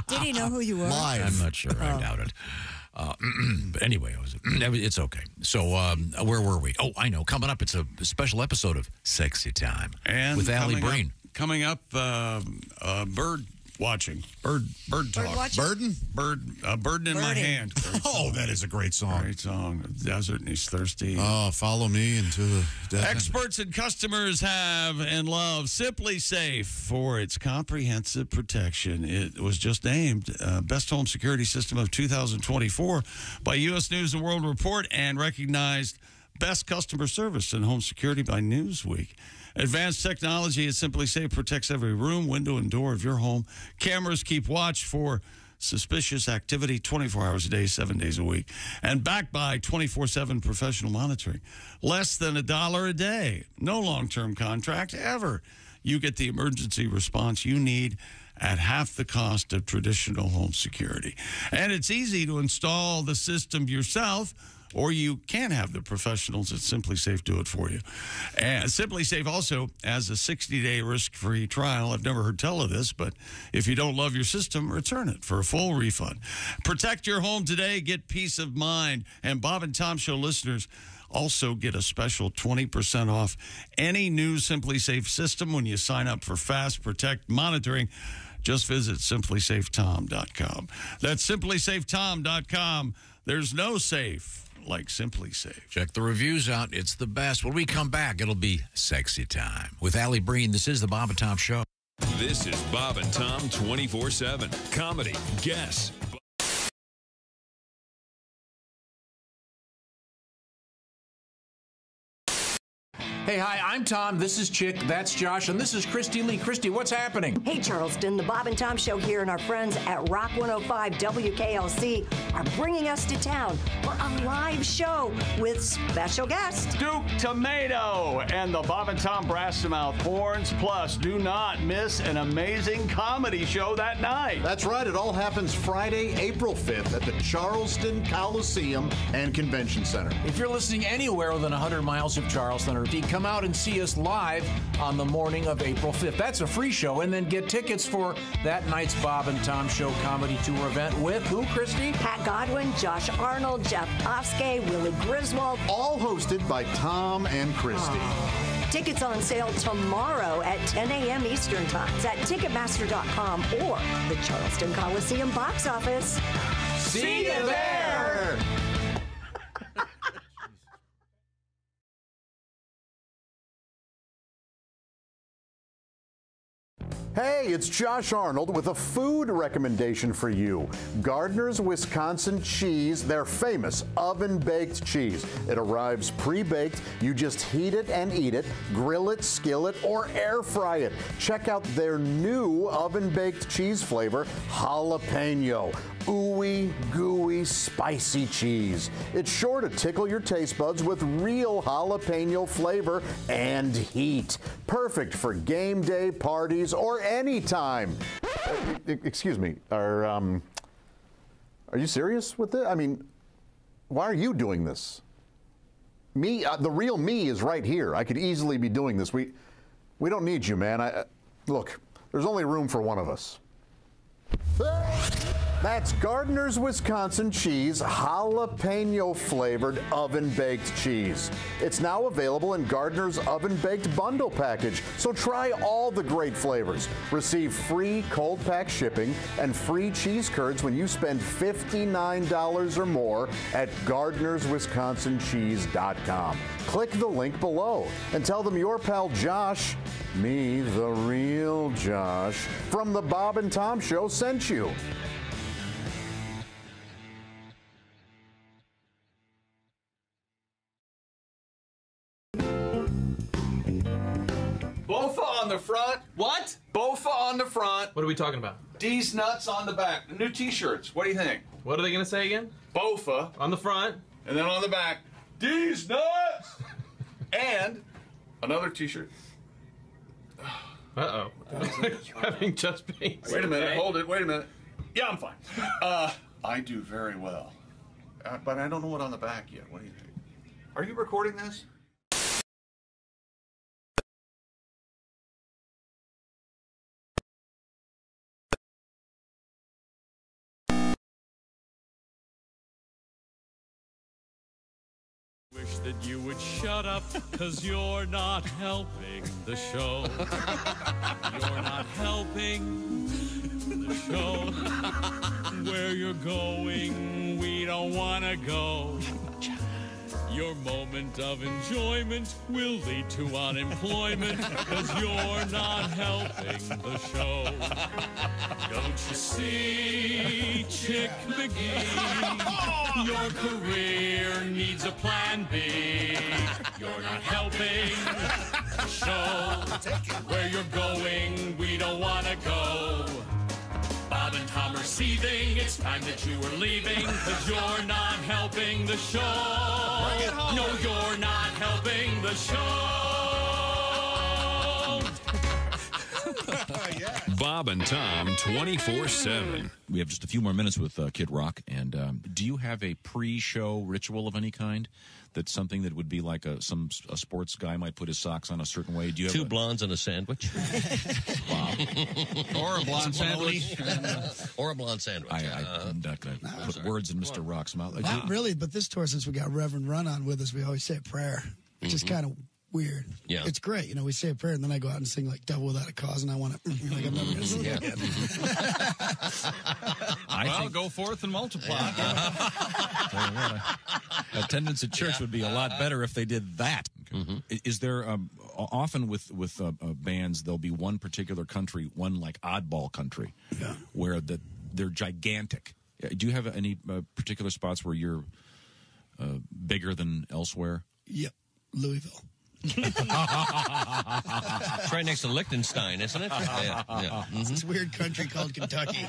Did he know who you were? Live. I'm not sure. Oh. I doubt it. Uh, but anyway, it was, it's okay. So um, where were we? Oh, I know. Coming up, it's a special episode of Sexy Time and with Allie Breen. Up, coming up, uh, uh, bird watching, bird bird talk, bird birding, bird uh, bird in Birding. My hand. Oh, that is a great song. Great song. Desert and he's thirsty. Oh, follow me into the desert. Experts and customers have and love SimpliSafe for its comprehensive protection. It was just named uh, Best Home Security System of two thousand twenty-four by U S News and World Report and recognized Best Customer Service in Home Security by Newsweek. Advanced technology at SimpliSafe protects every room, window, and door of your home. Cameras keep watch for suspicious activity twenty-four hours a day, seven days a week. And backed by twenty-four seven professional monitoring. Less than a dollar a day. No long-term contract ever. You get the emergency response you need at half the cost of traditional home security. And it's easy to install the system yourself, or you can have the professionals at SimpliSafe do it for you. And SimpliSafe also has a sixty day risk-free trial. I've never heard tell of this, but if you don't love your system, return it for a full refund. Protect your home today. Get peace of mind. And Bob and Tom Show listeners also get a special twenty percent off any new SimpliSafe system when you sign up for Fast Protect monitoring. Just visit simply safe tom dot com. That's simply safe tom dot com. There's no safe like SimpliSafe. Check the reviews out. It's the best. When we come back, it'll be Sexy Time with Allie Breen. This is the Bob and Tom Show. This is Bob and Tom twenty-four seven. Comedy, guess. Hey, hi, I'm Tom. This is Chick. That's Josh. And this is Christy Lee. Christy, what's happening? Hey, Charleston. The Bob and Tom Show here and our friends at Rock one oh five W K L C are bringing us to town for a live show with special guests Duke Tomato and the Bob and Tom Brass-to-Mouth Horns. Plus, do not miss an amazing comedy show that night. That's right. It all happens Friday, April fifth at the Charleston Coliseum and Convention Center. If you're listening anywhere within one hundred miles of Charleston or D C, come out and see us live on the morning of April fifth. That's a free show. And then get tickets for that night's Bob and Tom Show Comedy Tour event with who, Christy? Pat Godwin, Josh Arnold, Jeff Oskay, Willie Griswold. All hosted by Tom and Christy. Aww. Tickets on sale tomorrow at ten a m Eastern Time. It's at Ticketmaster dot com or the Charleston Coliseum box office. See you there! Hey, it's Josh Arnold with a food recommendation for you. Gardner's Wisconsin Cheese, their famous oven-baked cheese. It arrives pre-baked. You just heat it and eat it, grill it, skillet, or air fry it. Check out their new oven-baked cheese flavor, jalapeno. Ooey, gooey, spicy cheese. It's sure to tickle your taste buds with real jalapeno flavor and heat. Perfect for game day, parties, or anytime. Uh, excuse me. Are um, are you serious with this? I mean, why are you doing this? Me, uh, the real me is right here. I could easily be doing this. We, we don't need you, man. I uh, look. There's only room for one of us. That's Gardner's Wisconsin Cheese, jalapeno-flavored oven-baked cheese. It's now available in Gardner's Oven-Baked Bundle Package, so try all the great flavors. Receive free cold-pack shipping and free cheese curds when you spend fifty-nine dollars or more at Gardner's Wisconsin Cheese dot com. Click the link below and tell them your pal Josh, me, the real Josh, from the Bob and Tom Show sent you. On the front. What? Bofa on the front. What are we talking about? D's nuts on the back. The new t-shirts. What do you think? What are they going to say again? Bofa. On the front. And then on the back, D's nuts! And another t-shirt. Uh-oh. Having just been. Wait a minute. Okay. Hold it. Wait a minute. Yeah, I'm fine. Uh, I do very well. Uh, but I don't know what on the back yet. What do you think? Are you recording this? that you would shut up, because you're not helping the show. You're not helping the show. Where you're going, we don't want to go. Your moment of enjoyment will lead to unemployment, because you're not helping the show. Don't you see, Chick McGee? Your career needs a plan B. You're not helping the show. Where you're going, we don't want to go. Bob and Tom are seething. It's time that you were leaving, because you're not helping the show. No, you're not helping the show. Yes. Bob and Tom twenty-four seven. We have just a few more minutes with uh, Kid Rock. And um, do you have a pre-show ritual of any kind? That's something that would be like a some a sports guy might put his socks on a certain way. Do you have two a... blondes and a sandwich? Wow. Or a blonde sandwich. Or a blonde sandwich. I, I, uh, I'm not going to no, put words in Mister Rock's mouth. Not really, but this tour, since we got Reverend Run on with us, we always say a prayer, which mm-hmm. is kind of weird. Yeah. It's great. You know, we say a prayer, and then I go out and sing, like, Devil Without a Cause, and I want to, like, I'm never going to sing yeah. again. I well, think... go forth and multiply. Attendance at church yeah. would be a lot better if they did that. Okay. Mm-hmm. Is there, um, often with, with uh, uh, bands, there'll be one particular country, one, like, oddball country, yeah. where the, they're gigantic. Do you have any uh, particular spots where you're uh, bigger than elsewhere? Yep. Louisville. It's right next to Liechtenstein, isn't it? Yeah, yeah. Mm-hmm. It's this weird country called Kentucky.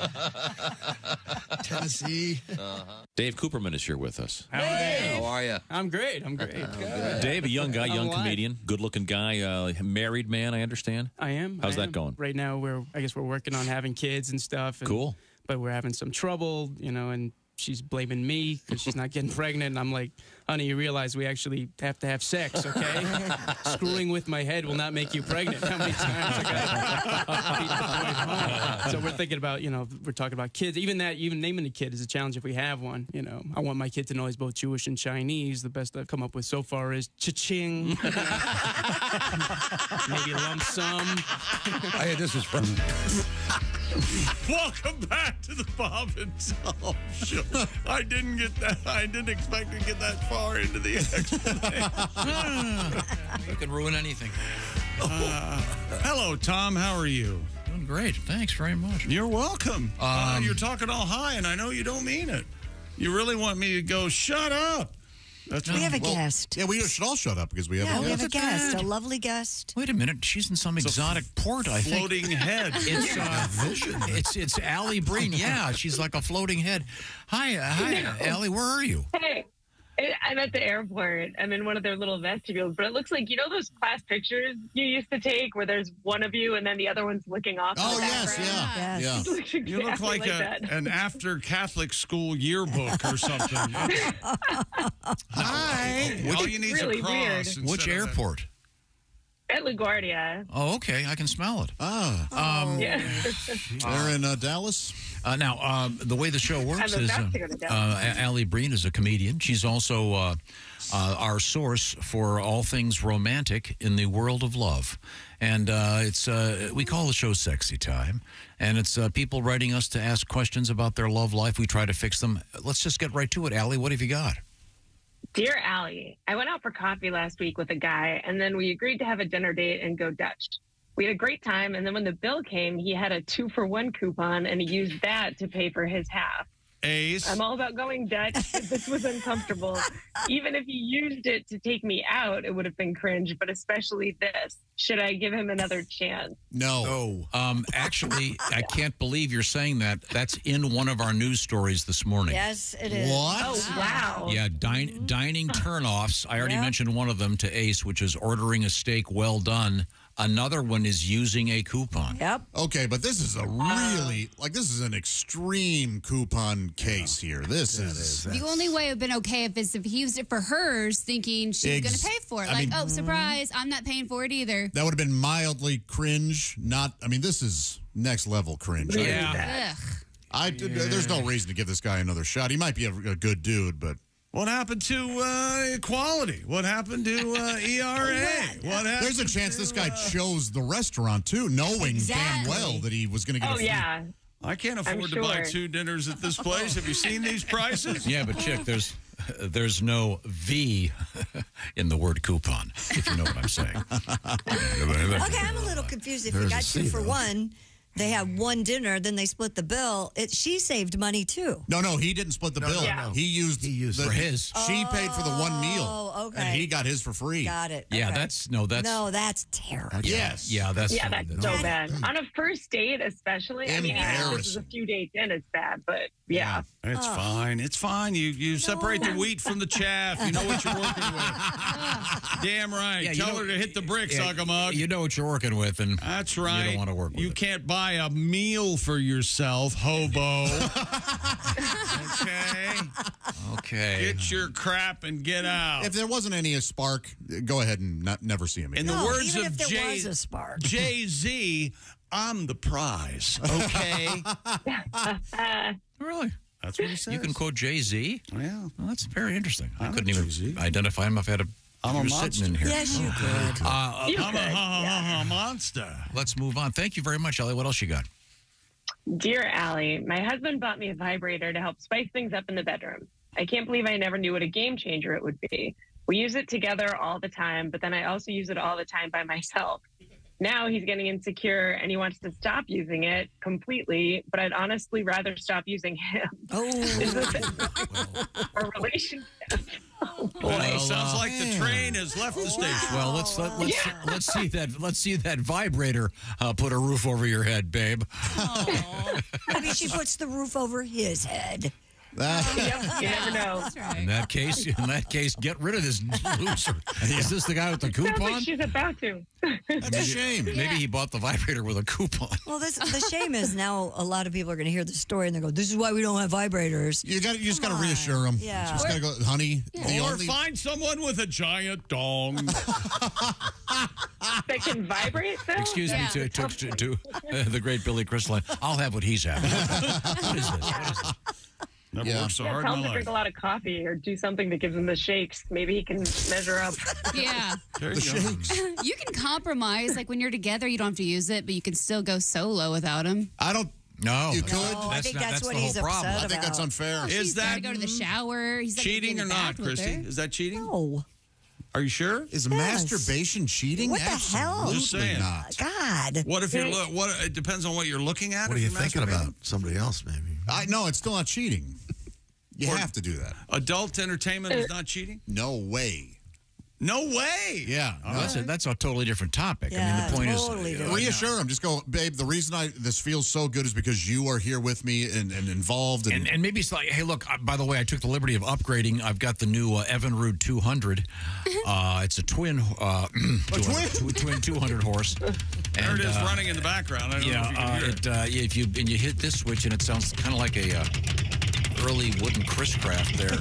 Tennessee. Uh-huh. Dave Cooperman is here with us. How are, Dave? How are you? I'm great. I'm great. Oh, good. Dave, a young guy, young I'm comedian, good-looking guy, uh, married man, I understand. I am. How's I am. that going? Right now, we're I guess we're working on having kids and stuff. And, cool. But we're having some trouble, you know, and... she's blaming me because she's not getting pregnant. And I'm like, honey, you realize we actually have to have sex, okay? Screwing with my head will not make you pregnant. How many times I got to beat the point home? So we're thinking about, you know, we're talking about kids. Even that, even naming a kid is a challenge if we have one. You know, I want my kid to know he's both Jewish and Chinese. The best I've come up with so far is cha-ching. Maybe lump sum. Hey, this is from... Welcome back to the Bob and Tom Show. I didn't get that. I didn't expect to get that far into the explanation. You can ruin anything. Uh, hello, Tom. How are you? Doing great. Thanks very much. You're welcome. Um, uh, you're talking all high, and I know you don't mean it. You really want me to go, shut up. That's we have a well, guest. Yeah, we should all shut up because we have yeah, a guest. we have a guest, a lovely guest. Wait a minute, she's in some it's exotic port, I think. Floating head. It's uh, vision. It's it's Allie Breen. Yeah, she's like a floating head. Hi, uh, hi, no. Allie, where are you? Hey, I'm at the airport. I'm in one of their little vestibules, but it looks like, you know those class pictures you used to take where there's one of you and then the other one's looking off? Oh, yes, yeah. Yes. Yeah. Exactly you look like, like a, an after Catholic school yearbook or something. Hi. All it's you need really is a cross. Which airport? At LaGuardia. Oh, okay. I can smell it. Ah. Oh. Um, yeah. They're in uh, Dallas. Uh, now, uh, the way the show works is uh, uh, Allie Breen is a comedian. She's also uh, uh, our source for all things romantic in the world of love. And uh, it's uh, we call the show Sexy Time. And it's uh, people writing us to ask questions about their love life. We try to fix them. Let's just get right to it. Allie, what have you got? Dear Allie, I went out for coffee last week with a guy, and then we agreed to have a dinner date and go Dutch. We had a great time, and then when the bill came, he had a two-for-one coupon, and he used that to pay for his half. Ace. I'm all about going Dutch, but this was uncomfortable. Even if he used it to take me out, it would have been cringe, but especially this. Should I give him another chance? No. no. Um, actually, I can't believe you're saying that. That's in one of our news stories this morning. Yes, it is. What? Oh, wow. Yeah, din dining turnoffs. I already yeah. mentioned one of them to Ace, which is ordering a steak well done. Another one is using a coupon. Yep. Okay, but this is a really, like, this is an extreme coupon case yeah. here. This that is. The only way it would have been okay if, it's if he used it for hers, thinking she's going to pay for it. I like, mean, oh, surprise, I'm not paying for it either. That would have been mildly cringe. Not, I mean, this is next level cringe. Yeah. I, yeah. I, there's no reason to give this guy another shot. He might be a, a good dude, but. What happened to uh, equality? What happened to uh, E R A? What happened? There's a chance to, this guy uh, chose the restaurant, too, knowing exactly. damn well that he was going to get oh, a free. Yeah. I can't afford I'm to sure. buy two dinners at this place. Have you seen these prices? Yeah, but, Chick, there's uh, there's no V in the word coupon, if you know what I'm saying. Okay, I'm a little confused. If there's you got two for though. one... They had one dinner, then they split the bill. It, she saved money, too. No, no, he didn't split the no, bill. Yeah. He used, he used the, for his. She oh, paid for the one meal. Oh, okay. And he got his for free. Got it. Yeah, okay. that's, no, that's. No, that's terrible. Yes. Yeah, that's. Yeah, that's no. so bad. On a first date, especially. I mean, this is a few dates in, it's bad, but yeah. yeah. It's oh. fine. It's fine. You you no. separate the wheat from the chaff. You know what you're working with. Damn right. Yeah, Tell know, her to hit the bricks, yeah, Uckamug. You know what you're working with, and that's right. you don't want to work with You it. can't buy a meal for yourself, hobo. Okay. Okay. Get your crap and get out. If there wasn't any a spark, go ahead and not, never see him again. In the no, words even of if there Jay, was a spark. Jay-Z, I'm the prize. Okay. Really? That's what he says. You can quote Jay-Z? Oh, yeah. Well, that's very interesting. I, I couldn't even Jay-Z. identify him. I've had a I'm a monster. In here. Yes, you could. Uh, uh, you I'm could. A, uh, yeah. a monster. Let's move on. Thank you very much, Allie. What else you got? Dear Allie, my husband bought me a vibrator to help spice things up in the bedroom. I can't believe I never knew what a game changer it would be. We use it together all the time, but then I also use it all the time by myself. Now he's getting insecure, and he wants to stop using it completely, but I'd honestly rather stop using him. Oh. Is this a relationship? Oh, boy. Well, sounds like the train has left the station. Wow. Well, let's let, let's yeah. let's see that let's see that vibrator uh, put a roof over your head, babe. Maybe she puts the roof over his head. Oh, yep, you never know. Right. In that case, in that case, get rid of this loser. Is this the guy with the coupon? Like she's about to. That's a shame. Yeah. Maybe he bought the vibrator with a coupon. Well, this, the shame is now a lot of people are going to hear the story and they go, "This is why we don't have vibrators." You got, you just got to reassure them. Yeah. Just got to go, honey. Yeah. Or only... find someone with a giant dong that can vibrate. Though? Excuse yeah. me, to, to, to, to uh, the great Billy Crystal. I'll have what he's having. What is this? What is this? Never yeah. worked so yeah, hard. Tell him to drink a lot of coffee or do something that gives him the shakes. Maybe he can measure up. Yeah. There you, the shakes. You can compromise. Like when you're together, you don't have to use it, but you can still go solo without him. I don't. No. You could. No, that's I think not, that's, that's what he's upset about. I think that's unfair. Well, is that go to the shower? He's cheating or not, Christy? Is that cheating? No. Are you sure? Is yes. masturbation cheating? What Absolutely the hell? Just saying. Not. God. What if you're look? What it depends on what you're looking at. What are you thinking about? Somebody else, maybe. I no, it's still not cheating. You or have to do that. Adult entertainment is not cheating? No way. No way. Yeah, no, that's, a, that's a totally different topic. Yeah, I mean, the point totally is, different. reassure him. Just go, babe. The reason I this feels so good is because you are here with me and, and involved. And, and, and maybe it's like, hey, look. By the way, I took the liberty of upgrading. I've got the new uh, Evinrude two hundred. Uh, it's a twin, uh, a twin, twin two hundred horse. There and, it is, uh, running in the background. I don't yeah, know if you can hear uh, it. It, uh, if you and you hit this switch, and it sounds kind of like a. Uh, Early wooden Chris-craft there.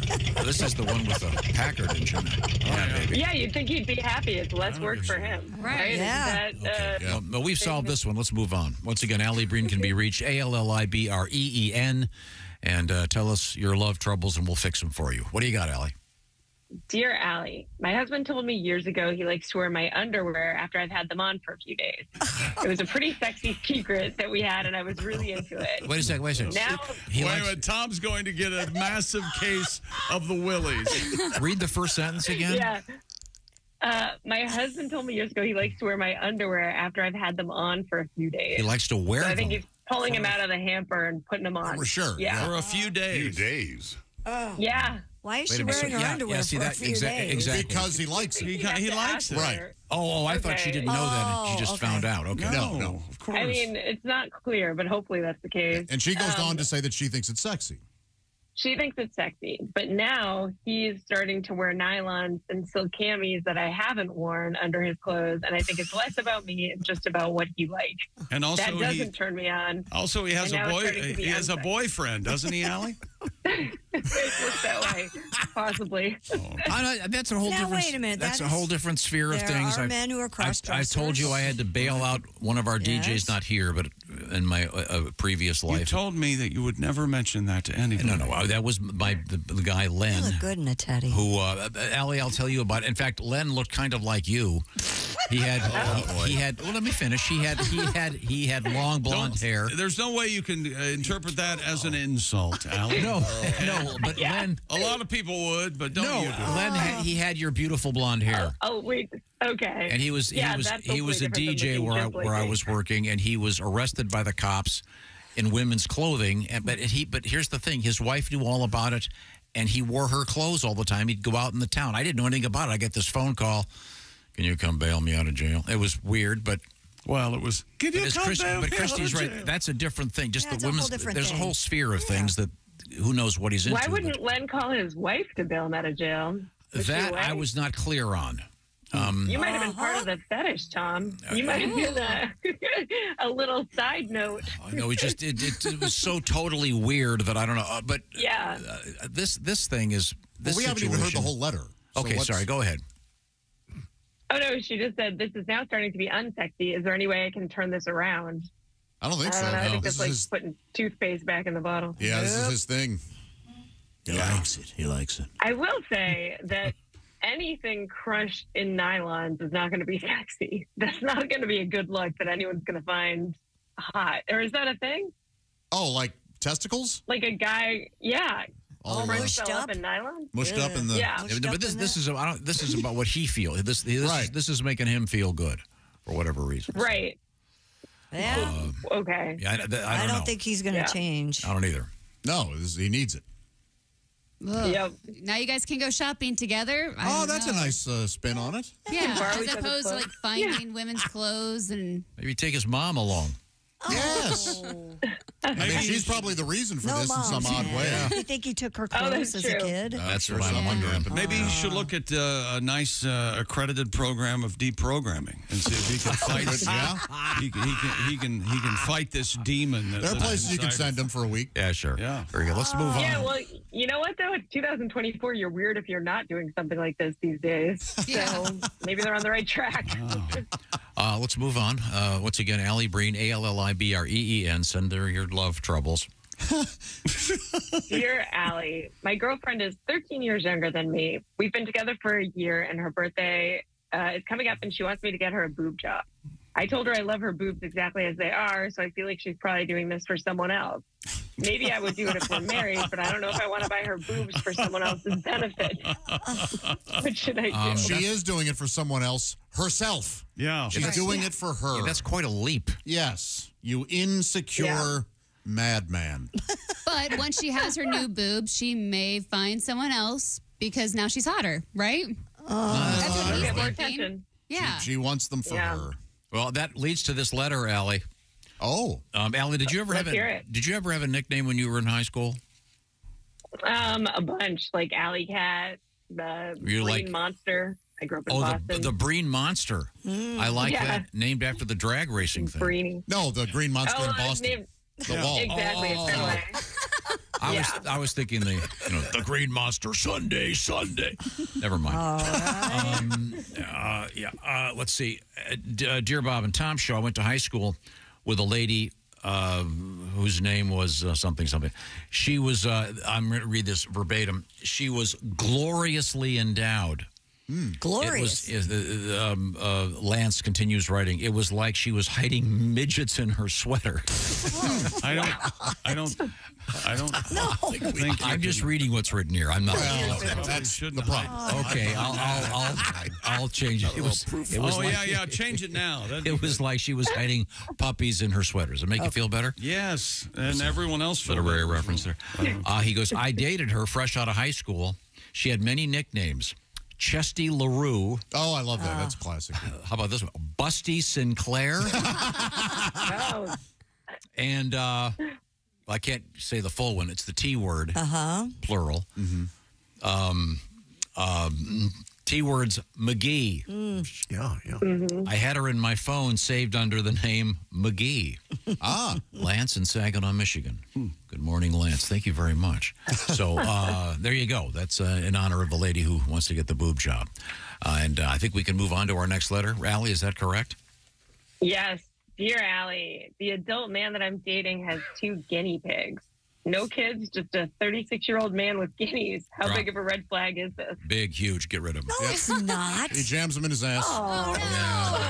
This is the one with the Packard engine. Yeah, baby. Yeah, you'd think he'd be happy. It's less work for him. Right. right? Yeah. But okay. uh, yeah. well, we've solved this one. Let's move on. Once again, Allie Breen can be reached, A L L I B R E E N, and uh, tell us your love troubles, and we'll fix them for you. What do you got, Allie? Dear Allie, my husband told me years ago he likes to wear my underwear after I've had them on for a few days. It was a pretty sexy secret that we had, and I was really into it. Wait a second, wait a second. Now, wait, likes... wait, Tom's going to get a massive case of the willies. Read the first sentence again. Yeah. Uh, my husband told me years ago he likes to wear my underwear after I've had them on for a few days. He likes to wear so them? I think he's pulling them out of the hamper and putting them on. For sure. Yeah. For a few days. A few days. Oh. Yeah. Why is Wait she wearing her yeah, underwear yeah, see for that, a few exa days? Exactly. Because he likes it. He, he likes it. Right. Oh, oh I okay. thought she didn't know that. And she just okay. found out. Okay. No, no, no, of course. I mean, it's not clear, but hopefully that's the case. And she goes um, on to say that she thinks it's sexy. She thinks it's sexy. But now he's starting to wear nylons and silk camis that I haven't worn under his clothes. And I think it's less about me and just about what he likes. And also, that doesn't he, turn me on. Also, he has, a, boy, he has a boyfriend, doesn't he, Allie? It looks that way, possibly. Oh. I know, that's a whole now, different. Wait a minute, that's, that's a whole different sphere of there things. There are I've, men who are cross-dressers. I told you I had to bail out one of our yes. D Js, not here, but in my uh, previous life. You told me that you would never mention that to anybody. No, no, uh, that was my the, the guy Len. You look good in a teddy. Who, uh, Allie, I'll tell you about. In fact, Len looked kind of like you. He had, oh, he, he had. Well, let me finish. He had, he had, he had long blonde Don't, hair. There's no way you can uh, interpret that as an insult, Allie. No, no. But yeah. Len, a lot of people would, but don't no, you do it. Len, had, he had your beautiful blonde hair. Oh, oh wait, okay. And he was, yeah, he was, he was a D J where I, where I was working, and he was arrested by the cops in women's clothing. And but he, but here's the thing: his wife knew all about it, and he wore her clothes all the time. He'd go out in the town. I didn't know anything about it. I get this phone call. Can you come bail me out of jail? It was weird, but... Well, it was... Can you come Christy, bail me But Christy's out of jail? Right. That's a different thing. Just yeah, the women's... There's thing. a whole sphere of yeah. things that... Who knows what he's into. Why wouldn't Len call his wife to bail him out of jail? Was that I was not clear on. Um, you might have been uh-huh. part of the fetish, Tom. You uh, might have been a, a little side note. I know. It just... It, it, it was so totally weird that I don't know. Uh, but... Yeah. Uh, this, this thing is... This well, we situation. haven't even heard the whole letter. So okay, sorry. Go ahead. Oh, no, she just said, this is now starting to be unsexy. Is there any way I can turn this around? I don't think I don't so. Know. No. I think that's like his... putting toothpaste back in the bottle. Yeah, yep. This is his thing. He yeah. likes it. He likes it. I will say that anything crushed in nylons is not going to be sexy. That's not going to be a good look that anyone's going to find hot. Or is that a thing? Oh, like testicles? Like a guy, yeah. All mushed up. up in nylon, mushed yeah. up in the. Yeah, mushed but this this is I don't, this is about what he feels. This this, right. is, this is making him feel good, for whatever reason. Right. Yeah. Uh, okay. Yeah, I, I don't, I don't think he's going to yeah. change. I don't either. No, this, he needs it. Ugh. Yep. Now you guys can go shopping together. I oh, that's know. a nice uh, spin on it. Yeah. yeah. As opposed to like finding yeah. women's clothes and maybe take his mom along. Oh. Yes. I mean, she's probably the reason for no this moms. in some odd yeah. way. You think he took her clothes oh, as a kid? Uh, that's what yeah. I'm wondering. Maybe you should look at uh, a nice uh, accredited program of deprogramming and see if he can fight it. Yeah, he, he can. He can. He can fight this demon. There are places you can send him for a week. Yeah, sure. Yeah. There you go. Let's move on. Yeah. Well, you know what though? It's two thousand twenty-four. You're weird if you're not doing something like this these days. So maybe they're on the right track. Oh. Uh, let's move on. Uh, once again, Allie Breen, A L L I B R E E N, send her your love troubles. Dear Allie, my girlfriend is thirteen years younger than me. We've been together for a year, and her birthday uh, is coming up, and she wants me to get her a boob job. I told her I love her boobs exactly as they are, so I feel like she's probably doing this for someone else. Maybe I would do it if we're married, but I don't know if I want to buy her boobs for someone else's benefit. What should I do? Um, she is doing it for someone else herself. Yeah. She's right. doing yeah. it for her. Yeah, that's quite a leap. Yes. You insecure yeah. madman. But once she has her new boobs, she may find someone else because now she's hotter, right? Uh, that's what he's thinking. Yeah. She, she wants them for yeah. her. Well, that leads to this letter, Allie. Oh, um, Allie, did you ever Let's have a did you ever have a nickname when you were in high school? Um, a bunch, like Alley Cat, the You're Breen like, Monster. I grew up in oh, Boston. The, the Breen Monster. Mm. I like yeah. that. Named after the drag racing thing. Breeny. No, the Green Monster oh, in Boston. Named, the wall. Exactly. Oh, oh, oh. I was yeah. I was thinking the you know the Green Monster Sunday Sunday. Never mind. Right. Um, uh, yeah. Uh, let's see. Uh, d uh, Dear Bob and Tom Show. I went to high school with a lady uh, whose name was uh, something, something. She was, uh, I'm going to read this verbatim, she was gloriously endowed. Mm. Glorious. It was, it, um, uh, Lance continues writing, it was like she was hiding midgets in her sweater. I don't, I don't, I don't no. think we, I'm just can... reading what's written here. I'm not. Well, no, that, that's the problem. Oh. Okay, I'll, I'll, I'll, I'll change it. It was, it was oh, like, yeah, yeah, change it now. That'd it was good. Like she was hiding puppies in her sweater. Does it make oh. you feel better? Yes, and so, everyone else felt better. Literary reference there. Uh, he goes, I dated her fresh out of high school. She had many nicknames. Chesty LaRue. Oh, I love that. Uh, That's classic. Uh, how about this one? Busty Sinclair. Oh. And uh, I can't say the full one. It's the T word. Uh-huh. Plural. Mm-hmm. Um, um, T words McGee. Mm. Yeah, yeah. Mm-hmm. I had her in my phone saved under the name McGee. Ah. Lance in Saginaw, Michigan. Hmm. Good morning, Lance. Thank you very much. So uh, there you go. That's uh, in honor of the lady who wants to get the boob job. Uh, and uh, I think we can move on to our next letter. Allie, is that correct? Yes. Dear Allie, the adult man that I'm dating has two guinea pigs. No kids, just a thirty-six-year-old man with guineas. How Rob. big of a red flag is this? Big, huge. Get rid of him. No, yep. It's not. He jams them in his ass. Oh,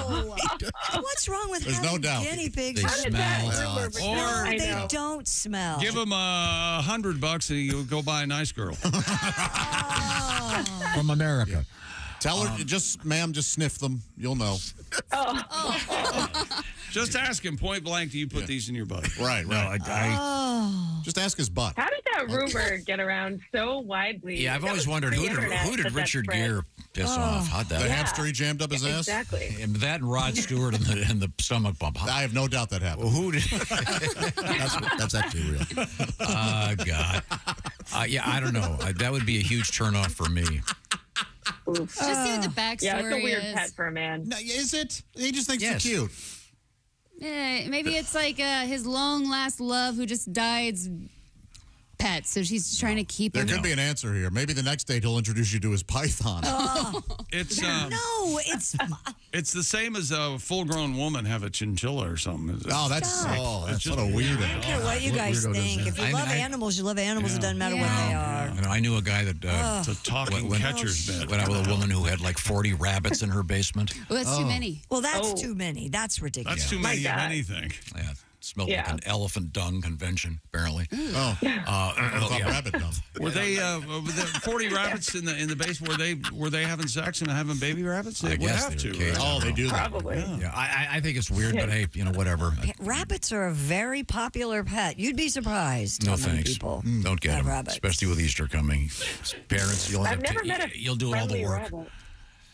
oh no. no. What's wrong with There's having no doubt. guinea pigs? They smell. Or no, they don't smell. Give them a hundred bucks and you'll go buy a nice girl. Oh. From America. Yeah. Tell her, um, just, ma'am, just sniff them. You'll know. Oh. Oh. Just ask him point blank, do you put yeah. these in your butt? Right, right. No, I, I, oh. Just ask his butt. How did that rumor get around so widely? Yeah, I've that always wondered, who did, who did Richard Gere piss oh. off? How'd that? The yeah. hamster he jammed up his yeah, ass? Exactly. And that and Rod Stewart and the, and the stomach bump. I have no doubt that happened. Well, who did? that's, that's actually real. Oh, uh, God. Uh, yeah, I don't know. Uh, that would be a huge turnoff for me. Oof. Just uh, see what the backstory yeah, it's a weird is. pet for a man. No, is it? He just thinks yes. he's cute. Eh, maybe it's like uh, his long last love who just died's pet, so she's just trying no. to keep there him. There could no. be an answer here. Maybe the next date he'll introduce you to his python. Uh, it's um, No, it's... It's the same as a full-grown woman have a chinchilla or something. It's, oh, that's, oh, that's what a weirdo. I don't care what you guys what think. If you I, love I, animals, you love animals. Yeah. It doesn't matter yeah. what they are. You know, I knew a guy that... Uh, it's a talking when, catcher's bed. When I was a woman who had like forty rabbits in her basement. Well, that's oh. too many. Well, that's oh. too many. That's ridiculous. That's too many of anything. Yeah. Smelled yeah. like an elephant dung convention, apparently. Ooh. Oh, uh, uh, yeah. rabbit dung. Were they uh, were forty rabbits in the in the base? Were they were they having sex and having baby rabbits? They I would guess have they to. Right? Oh, they do probably. That. Yeah, yeah. I, I think it's weird, but hey, you know, whatever. Rabbits are a very popular pet. You'd be surprised. No thanks. People mm, don't get them, rabbits. especially with Easter coming. Parents, you'll have I've never to, met a you'll do all the work. Rabbit.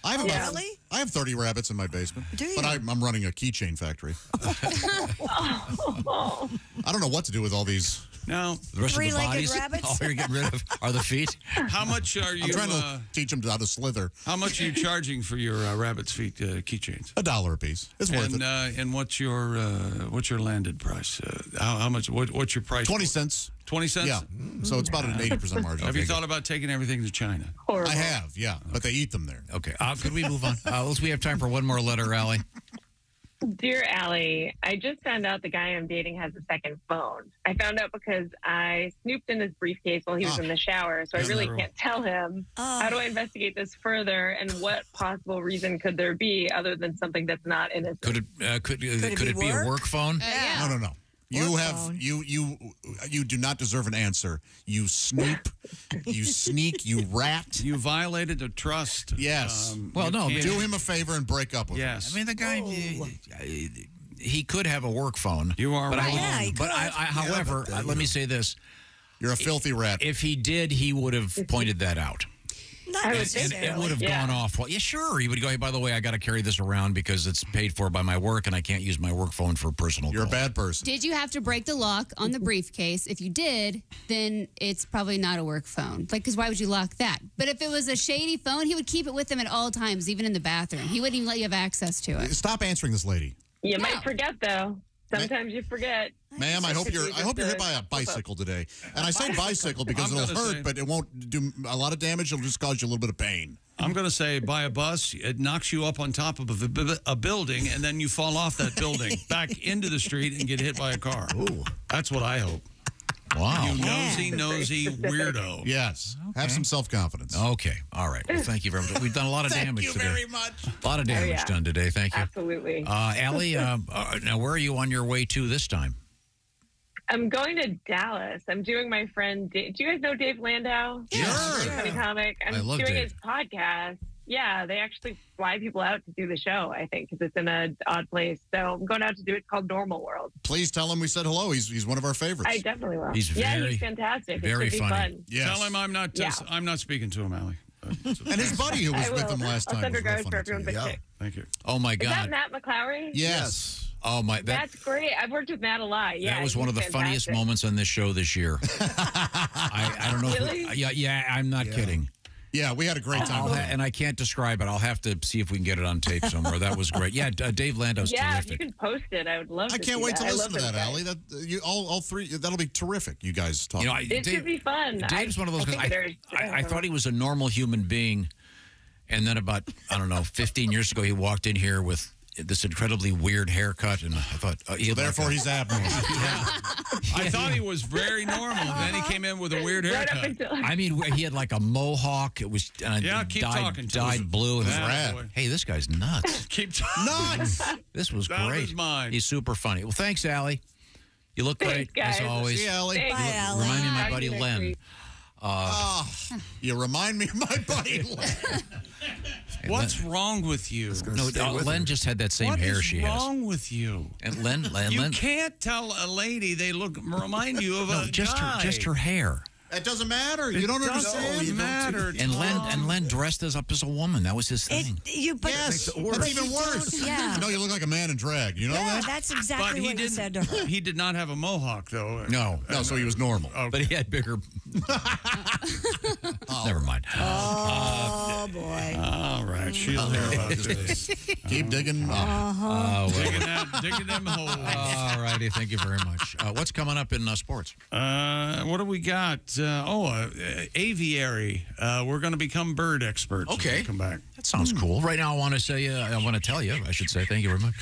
I have, about, really? I have thirty rabbits in my basement. Do you? But I, I'm running a keychain factory. I don't know what to do with all these. No. The rest Three-legged of the bodies, rabbits? All you're getting rid of are the feet. How much are you... I'm trying to uh, teach them how to slither. How much are you charging for your uh, rabbit's feet uh, keychains? A dollar a piece. It's worth and, it. Uh, and what's your uh, what's your landed price? Uh, how, how much? What, what's your price? twenty cents. twenty cents? Yeah. So it's about an eighty percent margin. Have you thought about taking everything to China? Horrible. I have, yeah. Okay. But they eat them there. Okay. Uh, could we move on? Uh, we have time for one more letter, Allie. Dear Allie, I just found out the guy I'm dating has a second phone. I found out because I snooped in his briefcase while he was oh. in the shower, so I really can't tell him. Oh. How do I investigate this further, and what possible reason could there be other than something that's not in his phone? Could it, uh, could, could could it, could it be, be a work phone? Uh, yeah. No, no, no. You have phone. you you you do not deserve an answer. You snoop, you sneak, you rat. You violated the trust. Yes. Um, well, no. Can't. Do him a favor and break up with yes. him. Yes. I mean, the guy. Oh. He, he could have a work phone. You are. But right. I, yeah, he could. But I, I, however, yeah, but let me say this: you're a filthy rat. If he did, he would have pointed that out. I would and, and it would have yeah. gone off. Well, yeah, sure. He would go, hey, by the way, I got to carry this around because it's paid for by my work and I can't use my work phone for personal You're call. a bad person. Did you have to break the lock on the briefcase? If you did, then it's probably not a work phone. Like, because why would you lock that? But if it was a shady phone, he would keep it with him at all times, even in the bathroom. He wouldn't even let you have access to it. Stop answering this lady. You no. might forget, though. Sometimes you forget. Ma'am, I hope you're I hope you're hit by a bicycle today. And I say bicycle because it'll hurt, but it won't do a lot of damage. It'll just cause you a little bit of pain. I'm going to say by a bus, it knocks you up on top of a, a building, and then you fall off that building back into the street and get hit by a car. Ooh. That's what I hope. Wow. You nosy, nosy weirdo. Yes. Okay. Have some self-confidence. Okay. All right. Well, thank you very much. We've done a lot of damage today. Thank you very much. A lot of damage oh, yeah. done today. Thank you. Absolutely. Uh, Allie, uh, uh, now where are you on your way to this time? I'm going to Dallas. I'm doing my friend... Da Do you guys know Dave Landau? Sure. Yeah. Yeah. Comic. I'm I love doing Dave. his podcast. Yeah, they actually fly people out to do the show, I think, because it's in an odd place. So I'm going out to do it. It's called Normal World. Please tell him we said hello. He's he's one of our favorites. I definitely will. He's yeah, very, he's fantastic. Very it should funny. Be fun. Yes. Tell him I'm not yeah. I'm not speaking to him, Allie. And his buddy who was with him last I'll time. Send regards for everyone but Chick. Thank you. Oh my God. Is that Matt McClowry? Yes. Oh my! That, That's great. I've worked with Matt a lot. Yeah, that was one of the fantastic. funniest moments on this show this year. I, I don't know. Really? If, yeah, yeah. I'm not yeah. kidding. Yeah, we had a great time. Oh. And I can't describe it. I'll have to see if we can get it on tape somewhere. That was great. Yeah, uh, Dave Landau's yeah, terrific. Yeah, if you can post it, I would love I to I can't wait that. to listen to that, Allie. That, you, all, all three, that'll be terrific, you guys talking. You know, I, it Dave, should be fun. Dave's I, one of those I guys. I, I, I thought he was a normal human being. And then about, I don't know, fifteen years ago, he walked in here with this incredibly weird haircut, and I thought, oh, so therefore like he's abnormal. yeah. I yeah, thought yeah. he was very normal. Then he came in with a weird haircut. Right until- I mean, he had like a mohawk. It was uh, yeah, keep dyed, talking dyed him. blue. And yeah, was hey, this guy's nuts. keep talking. Nuts. This was that great. Was mine. He's super funny. Well, thanks, Allie. You look thanks, great guys. as always. See you, Allie. Bye, Allie. Remind me of my buddy Len. Uh, oh, you remind me of my buddy Len. What's Len, wrong with you? No, uh, with Len her. just had that same what hair she has. What's wrong with you? And Len, Len, you Len. can't tell a lady they look remind you of no, a just guy. Her, just her hair. It doesn't matter. It you don't doesn't understand. It doesn't matter. And Len, and Len dressed us up as a woman. That was his thing. It, you, but yes, it that's even worse. Yeah. No, you look like a man in drag. You know yeah, that? That's exactly what he said to her. He did not have a mohawk, though. No. No, so he was normal. Okay. But he had bigger... oh. Never mind. Oh, uh, boy. All right. She'll hear about this. Keep um, digging. Uh, uh, well. digging, that, digging them holes. All righty. Thank you very much. Uh, what's coming up in uh, sports? Uh, what do we got? Uh, oh, uh, uh, aviary. Uh, we're going to become bird experts. Okay. Come back. That sounds mm. cool. Right now I want to say, uh, I want to tell you, I should say, thank you very much.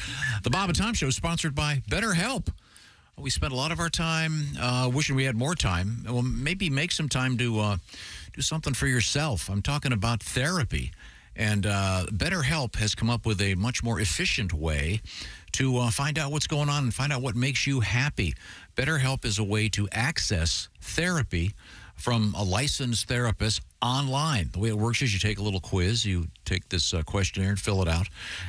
The Bob and Tom Show is sponsored by BetterHelp. We spent a lot of our time uh, wishing we had more time. Well, maybe make some time to uh, do something for yourself. I'm talking about therapy. And uh, BetterHelp has come up with a much more efficient way to uh, find out what's going on and find out what makes you happy. BetterHelp is a way to access therapy from a licensed therapist online. The way it works is you take a little quiz, you take this uh, questionnaire and fill it out,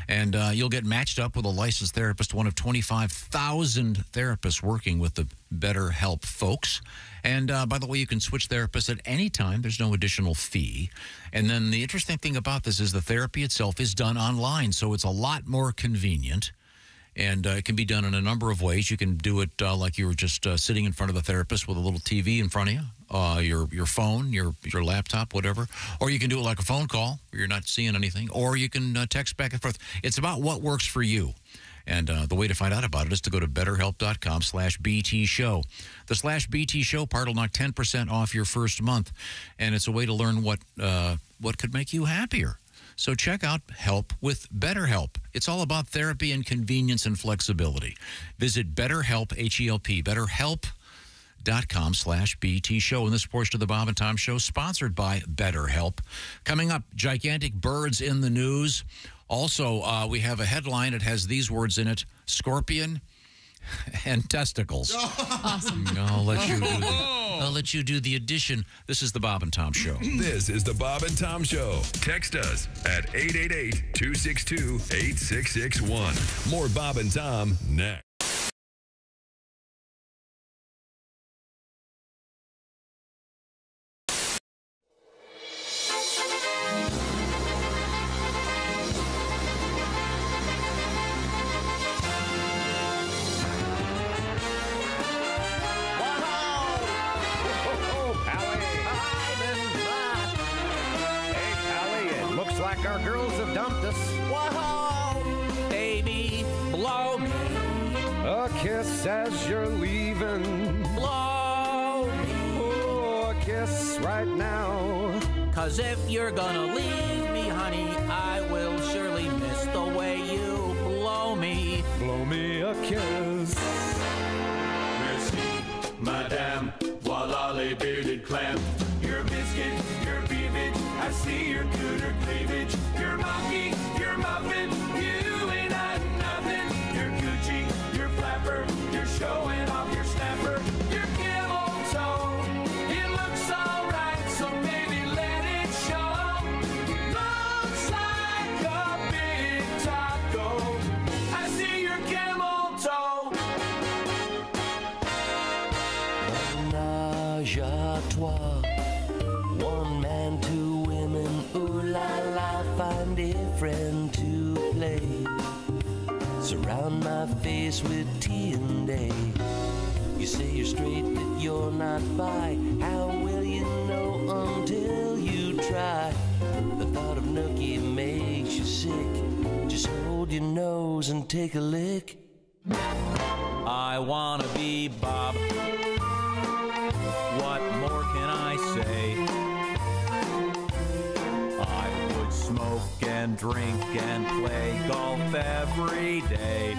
and uh, you'll get matched up with a licensed therapist, one of twenty-five thousand therapists working with the BetterHelp folks. And uh, by the way, you can switch therapists at any time. There's no additional fee. And then the interesting thing about this is the therapy itself is done online, so it's a lot more convenient. And uh, it can be done in a number of ways. You can do it uh, like you were just uh, sitting in front of the therapist with a little T V in front of you, uh, your your phone, your your laptop, whatever. Or you can do it like a phone call where you're not seeing anything. Or you can uh, text back and forth. It's about what works for you. And uh, the way to find out about it is to go to betterhelp.com slash BT show. The slash BT show part will knock ten percent off your first month. And it's a way to learn what uh, what could make you happier. So check out Help with BetterHelp. It's all about therapy and convenience and flexibility. Visit BetterHelp, H E L P, betterhelp.com slash BT show. And this portion of the Bob and Tom Show sponsored by BetterHelp. Coming up, gigantic birds in the news. Also, uh, we have a headline. It has these words in it, scorpion and testicles. Awesome. I'll let you do that. I'll let you do the addition. This is the Bob and Tom Show. This is the Bob and Tom Show. Text us at eight eight eight, two six two, eight six six one. More Bob and Tom next. Our girls have dumped us. Wow, baby, blow me a kiss as you're leaving. Blow me, oh, a kiss right now. Cause if you're gonna leave me, honey, I will surely miss the way you blow me. Blow me a kiss. Merci, madame, voila les bearded clam. You're biscuit, you're beavit, I see your cooter cleavage. You're monkey, you're muffin, you ain't had nothing. You're Gucci, you're flapper, you're showing off your snapper. You're give old soul, it looks alright, so baby let it show. Looks like a big taco, I see your camel toe. Menage à toi. One man, two women, ooh la la, find a friend to play. Surround my face with tea and day. You say you're straight, but you're not bi. How will you know until you try? The thought of nookie makes you sick. Just hold your nose and take a lick. I wanna be Bob. What more can I say? Smoke. and drink and play golf every day.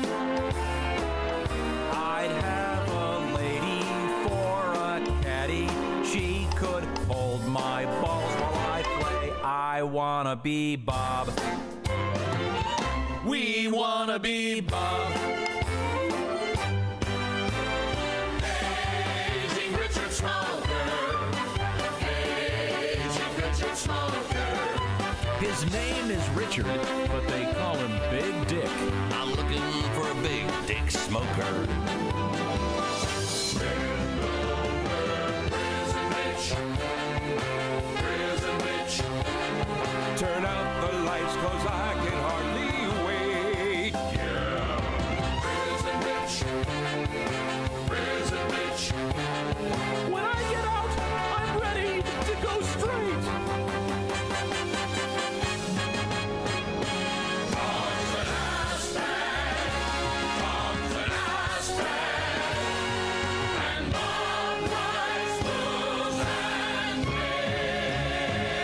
I'd have a lady for a caddy. She could hold my balls while I play. I wanna be Bob. We wanna be Bob. Amazing Richard Smoker. Amazing Richard Smoker. His name is Richard, but they call him Big Dick. I'm looking for a big dick smoker. Randall, prison bitch. Prison bitch. Turn out the lights, cause I can hardly. When I get out, I'm ready to go straight. Tom's an ass man. Tom's an ass man. And Bob likes booze and beer.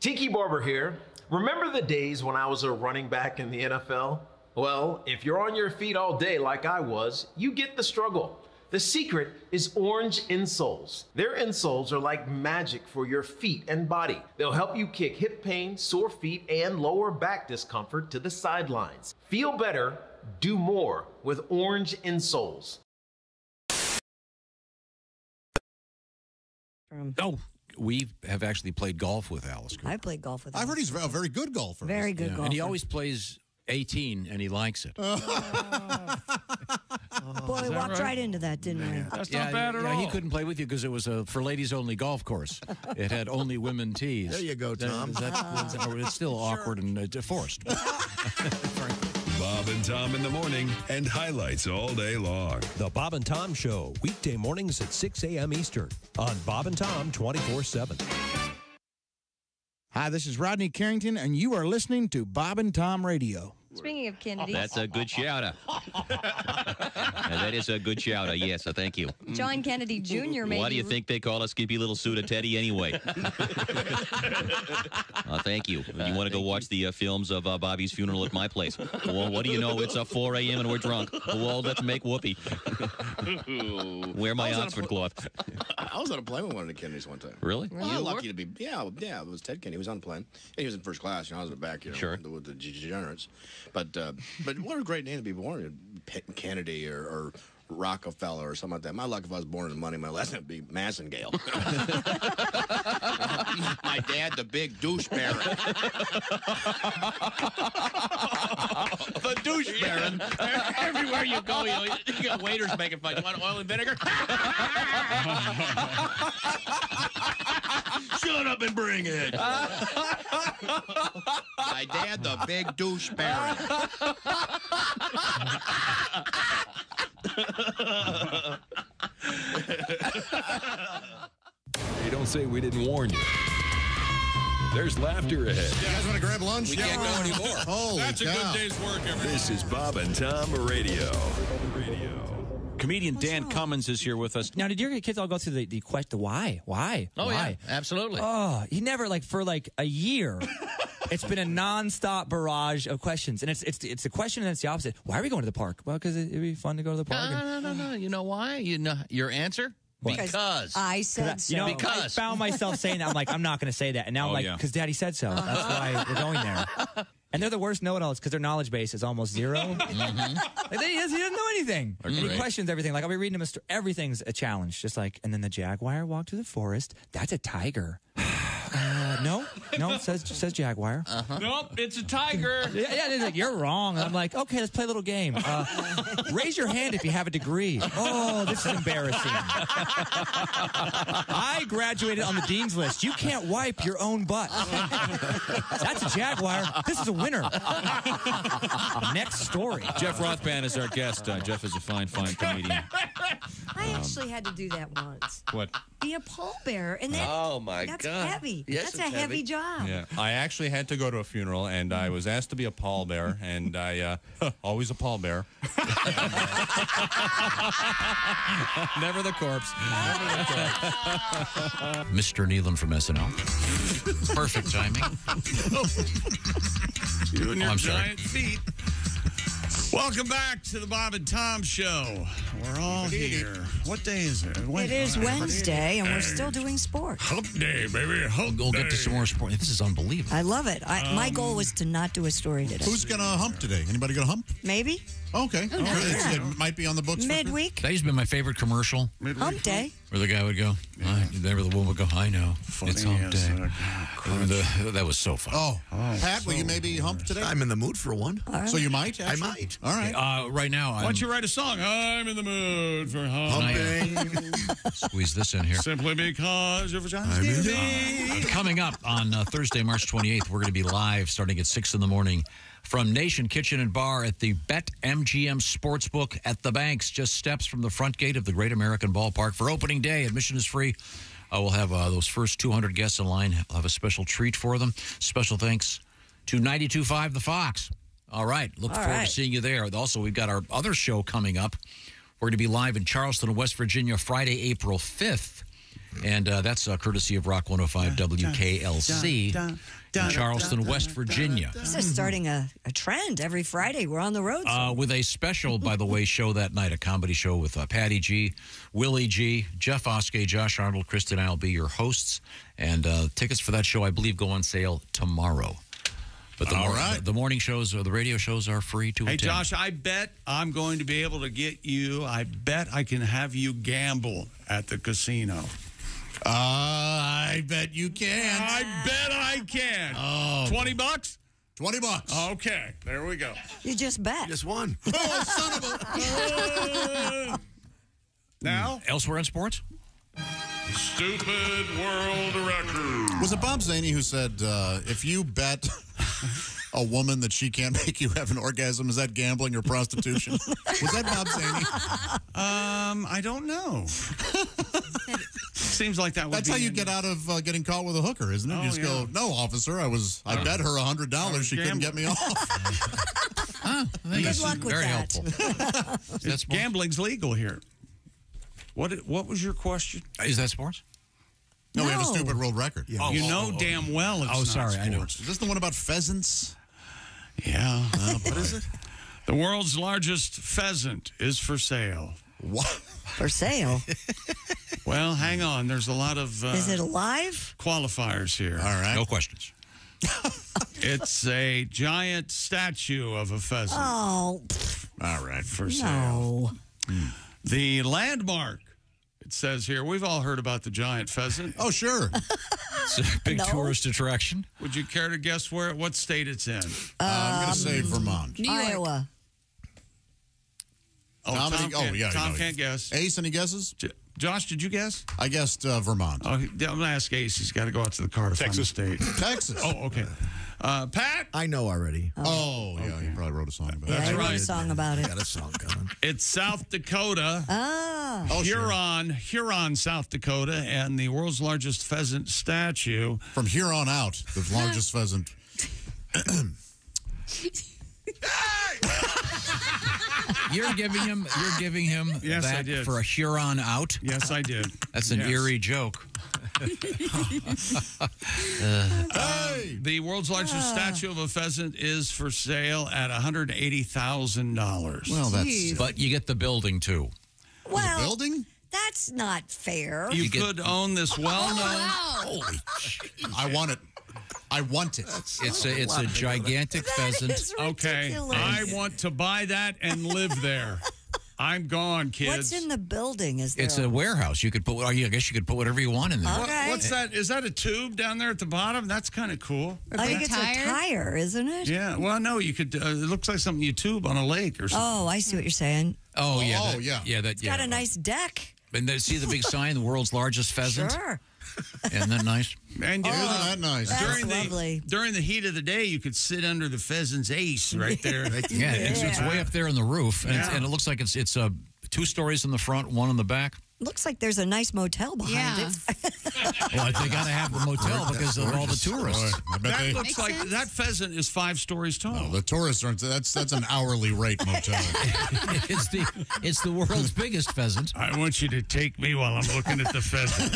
Tiki Barber here. Remember the days when I was a running back in the N F L? Well, if you're on your feet all day like I was, you get the struggle. The secret is Orange Insoles. Their insoles are like magic for your feet and body. They'll help you kick hip pain, sore feet, and lower back discomfort to the sidelines. Feel better, do more with Orange Insoles. Oh. We have actually played golf with Alice Cooper. I played golf with him. I've heard he's a very good golfer. Very good yeah. golfer. And he always plays eighteen, and he likes it. Uh, oh, boy, I walked right? right into that, didn't yeah. I? That's yeah, not bad at yeah, all. He couldn't play with you because it was a for ladies only golf course. It had only women tees. There you go, Tom. That, that, that, it's still sure. awkward and uh, forced. Bob and Tom in the morning and highlights all day long. The Bob and Tom Show, weekday mornings at six a m Eastern on Bob and Tom twenty-four seven. Hi, this is Rodney Carrington, and you are listening to Bob and Tom Radio. Speaking of Kennedys. That's a good shout-out. That is a good shout-out, yes, thank you. John Kennedy Junior made Why do you think they call us Skippy Little Suit of Teddy anyway? uh, thank you. You want to go watch the uh, films of uh, Bobby's funeral at my place? Well, what do you know? It's uh, four a m and we're drunk. Well, let's make whoopee. Wear my Oxford cloth. I was on a plane with one of the Kennedys one time. Really? Well, you were lucky to be. Yeah, yeah, it was Ted Kennedy. He was on the plane. He was in first class. You know, I was in the back, you know, sure. with the degenerates. But uh, but what a great name to be born. Kennedy or, or Rockefeller or something like that. My luck if I was born in money, my last name would be Massengale. My dad, the big douche baron. The douche baron. Everywhere you go, you, know, you got waiters making fun. You want oil and vinegar? Shut up and bring it. My dad, the big douche baron. Hey, don't say we didn't warn you. There's laughter ahead. You guys want to grab lunch? We can't go anymore. Holy That's cow. A good day's work, everybody. This is Bob and Tom Radio. Radio. Comedian What's Dan up? Cummins is here with us. Now, did your kids all go through the, the question, why? Why? Oh, why? Yeah, absolutely. Oh, he never, like, for like a year. It's been a nonstop barrage of questions, and it's it's it's a question and it's the opposite. Why are we going to the park? Well, because it, it'd be fun to go to the park. No, and, no, no, no. You know why? You know your answer. What? Because I said so. You know, because I found myself saying that. I'm like, I'm not going to say that, and now oh, I'm like, because yeah. Daddy said so. That's why we're going there. And they're the worst know-it-alls because their knowledge base is almost zero. Mm-hmm. Like, they, he doesn't know anything. Okay. And he questions everything. Like I'll be reading him a story. Everything's a challenge. Just like, and then the jaguar walked through the forest. That's a tiger. Uh, no, no, says says jaguar. Uh-huh. Nope, it's a tiger. yeah, yeah, it's like, you're wrong. And I'm like, okay, let's play a little game. Uh, raise your hand if you have a degree. Oh, this is embarrassing. I graduated on the dean's list. You can't wipe your own butt. That's a jaguar. This is a winner. Next story. Jeff Rothband is our guest. Uh, Jeff is a fine, fine comedian. I um, actually had to do that once. What? Be a pallbearer. And that, oh, my that's God. That's heavy. Yes, that's a heavy, heavy job. Yeah. I actually had to go to a funeral, and I was asked to be a pallbearer, and I, uh, always a pallbearer. Never the corpse. Never the corpse. Mister Nealon from S N L. Perfect timing. You and your oh, giant feet. Welcome back to the Bob and Tom Show. We're all here. What day is it? When, it is Wednesday, and we're still doing sports. Hump day, baby. Hump we'll go day. Get to some more sports. This is unbelievable. I love it. I, um, my goal was to not do a story today. Who's going to hump today? Anybody going to hump? Maybe. Okay. Oh, okay. Yeah. It might be on the books. Midweek. Today's been my favorite commercial. Midweek. Hump day. Where the guy would go. Yeah. I, there the woman would go, I know. Funny it's hump day. That, the, that was so fun. Oh. oh Pat, so will you maybe hump today? I'm in the mood for one. Right. So you might, actually? I might. All right. Uh, right now, I'm... Why don't you write a song? I'm in the mood for humping. Squeeze this in here. Simply because your vagina's easy. Uh, coming up on uh, Thursday, March twenty-eighth, we're going to be live starting at six in the morning from Nation Kitchen and Bar at the BetMGM Sportsbook at the Banks, just steps from the front gate of the Great American Ballpark for opening day. Admission is free. Uh, we'll have uh, those first two hundred guests in line. I'll have a special treat for them. Special thanks to ninety-two point five The Fox. All right. Look All forward right. to seeing you there. Also, we've got our other show coming up. We're going to be live in Charleston, West Virginia, Friday, April fifth. And uh, that's uh, courtesy of Rock one oh five W K L C in Charleston, West Virginia. This is starting a, a trend. Every Friday, we're on the road. Uh, with a special, by the way, show that night, a comedy show with uh, Patty G, Willie G, Jeff Oskay, Josh Arnold, Christy and I will be your hosts. And uh, tickets for that show, I believe, go on sale tomorrow. But the, All morning, right. the, the morning shows or the radio shows are free to hey, attend. Hey, Josh, I bet I'm going to be able to get you. I bet I can have you gamble at the casino. Uh, I bet you can. I bet I can. Oh. twenty bucks? twenty bucks. Okay, there we go. You just bet. Just won. Oh, son of a... Uh, now? Elsewhere in sports? Stupid world record. Was it Bob Zaney who said, uh, if you bet a woman that she can't make you have an orgasm, is that gambling or prostitution? Was that Bob Zaney? Um, I don't know. Seems like that would That's be how you get out of uh, getting caught with a hooker, isn't it? Oh, you just yeah. go, no, officer, I was, I uh, bet her one hundred dollars she couldn't get me off. Huh? Good luck with very that. Helpful. That's gambling's legal here. What What was your question? Is that sports? No, no. We have a stupid world record. Yeah. Oh, you know oh, damn well it's oh, not sorry, sports. I know. Is this the one about pheasants? Yeah. Uh, what is it? The world's largest pheasant is for sale. What? For sale? Well, hang on. There's a lot of... Uh, is it alive? Qualifiers here. All right. No questions. It's a giant statue of a pheasant. Oh. All right. For sale. No. Mm. The landmark, it says here. We've all heard about the giant pheasant. Oh, sure. It's a big no. tourist attraction. Would you care to guess where? What state it's in? Um, uh, I'm going to say Vermont. New York. Iowa. Oh, Tom, Tom, oh, can't, yeah, Tom no, can't guess. Ace, any guesses? J Josh, did you guess? I guessed uh, Vermont. Oh, I'm going to ask Ace. He's got to go out to the car to Texas find the state. Texas. Oh, okay. Uh, Pat? I know already. Oh, oh yeah. Okay. You probably wrote a song about yeah, it. That's I right. wrote a song about it. Got a song going. It's South Dakota. Ah. Oh, Huron, sure. Huron, South Dakota, and the world's largest pheasant statue. From here on out, the largest pheasant. You're giving him. You're giving him yes, that I did. For a Huron out. Yes, I did. That's an yes. eerie joke. uh, hey. um, the world's largest uh. statue of a pheasant is for sale at one hundred eighty thousand dollars. Well, that's Jeez. But you get the building too. Well, the building. That's not fair. You, you could get, own this well-known. Oh, wow. Holy I want it. I want it. That's it's so a it's a gigantic that pheasant. Is okay, I want to buy that and live there. I'm gone, kids. What's in the building? Is there it's a, a warehouse? You could put. I guess you could put whatever you want in there. Okay. What, what's that? Is that a tube down there at the bottom? That's kind of cool. I think it's a tire, isn't it? Yeah. Well, no. You could. Uh, it looks like something you tube on a lake or something. Oh, I see what you're saying. Oh yeah. Oh that, yeah. Yeah. That. It's yeah, got a nice deck. And then see the big sign, the world's largest pheasant. Sure. Isn't that nice? And oh, isn't that nice? That's during lovely. The, during the heat of the day, you could sit under the pheasant's ace right there. Yeah, yeah. It's, it's way up there on the roof, and, yeah. it's, and it looks like it's it's a. Uh, two stories in the front, one in the back. Looks like there's a nice motel behind yeah. it. Well, they got to have the motel because of all the tourists. That they... looks Makes like sense. That pheasant is five stories tall. No, the tourists aren't. That's that's an hourly rate motel. It's the it's the world's biggest pheasant. I want you to take me while I'm looking at the pheasant.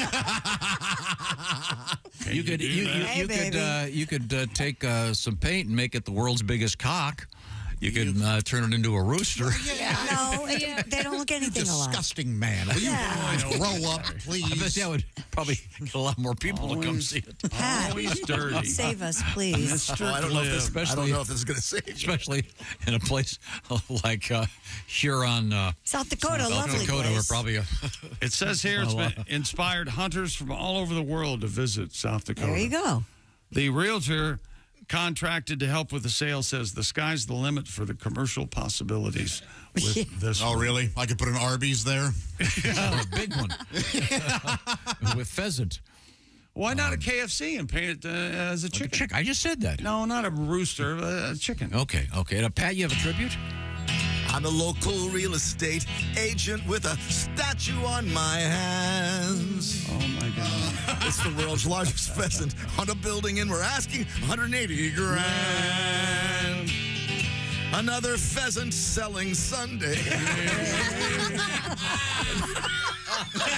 you, you could you, you, hey, you could uh, you could uh, take uh, some paint and make it the world's biggest cock. You can uh, turn it into a rooster. Yeah. No, it, yeah. they don't look anything alike. Disgusting man. Will you yeah. grow up, please? I bet that would probably get a lot more people Always. to come see it. Pat, Always dirty. Save us, please. Oh, I, don't know if this, I don't know if this is going to save you. Especially in a place like uh, Huron. Uh, South Dakota, South lovely Dakota, place. Probably a, it says here it's been inspired hunters from all over the world to visit South Dakota. There you go. The realtor... contracted to help with the sale says the sky's the limit for the commercial possibilities with yeah. this. Oh, really? I could put an Arby's there? Yeah, a big one. With pheasant. Why um, not a K F C and paint it uh, as a chicken? Like a chick I just said that. No, not a rooster, a chicken. Okay, okay. Now, Pat, you have a tribute? I'm a local real estate agent with a statue on my hands. Oh, my God. It's the world's largest pheasant on a building, and we're asking one hundred eighty grand. Another pheasant selling Sunday.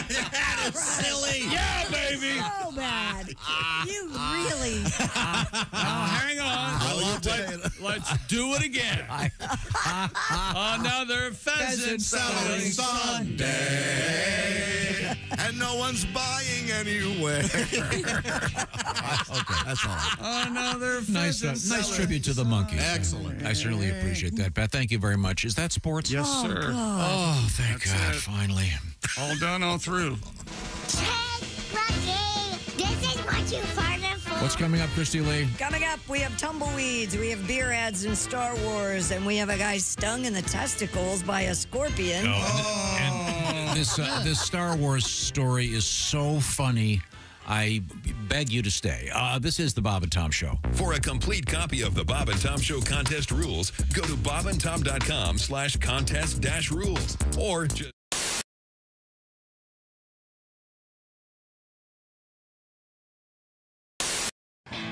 That is silly. Yeah, baby. So bad. You really. Uh, uh, hang on. I love Let, let's do it again. Another pheasant selling Sunday. And no one's buying anywhere. Okay, that's all. Another nice, uh, nice tribute to the monkeys. Excellent. I certainly appreciate that, Pat. Thank you very much. Is that sports? Yes, oh, sir. God. Oh, thank that's God. It. Finally. All done, all through. Chick McGee, this is what you farted for. What's coming up, Christy Lee? Coming up, we have tumbleweeds, we have beer ads in Star Wars, and we have a guy stung in the testicles by a scorpion. Oh. Oh. And, and this, uh, this Star Wars story is so funny. I beg you to stay. Uh, this is the Bob and Tom Show. For a complete copy of the Bob and Tom Show contest rules, go to bobandtom.com slash contest dash rules. Or just...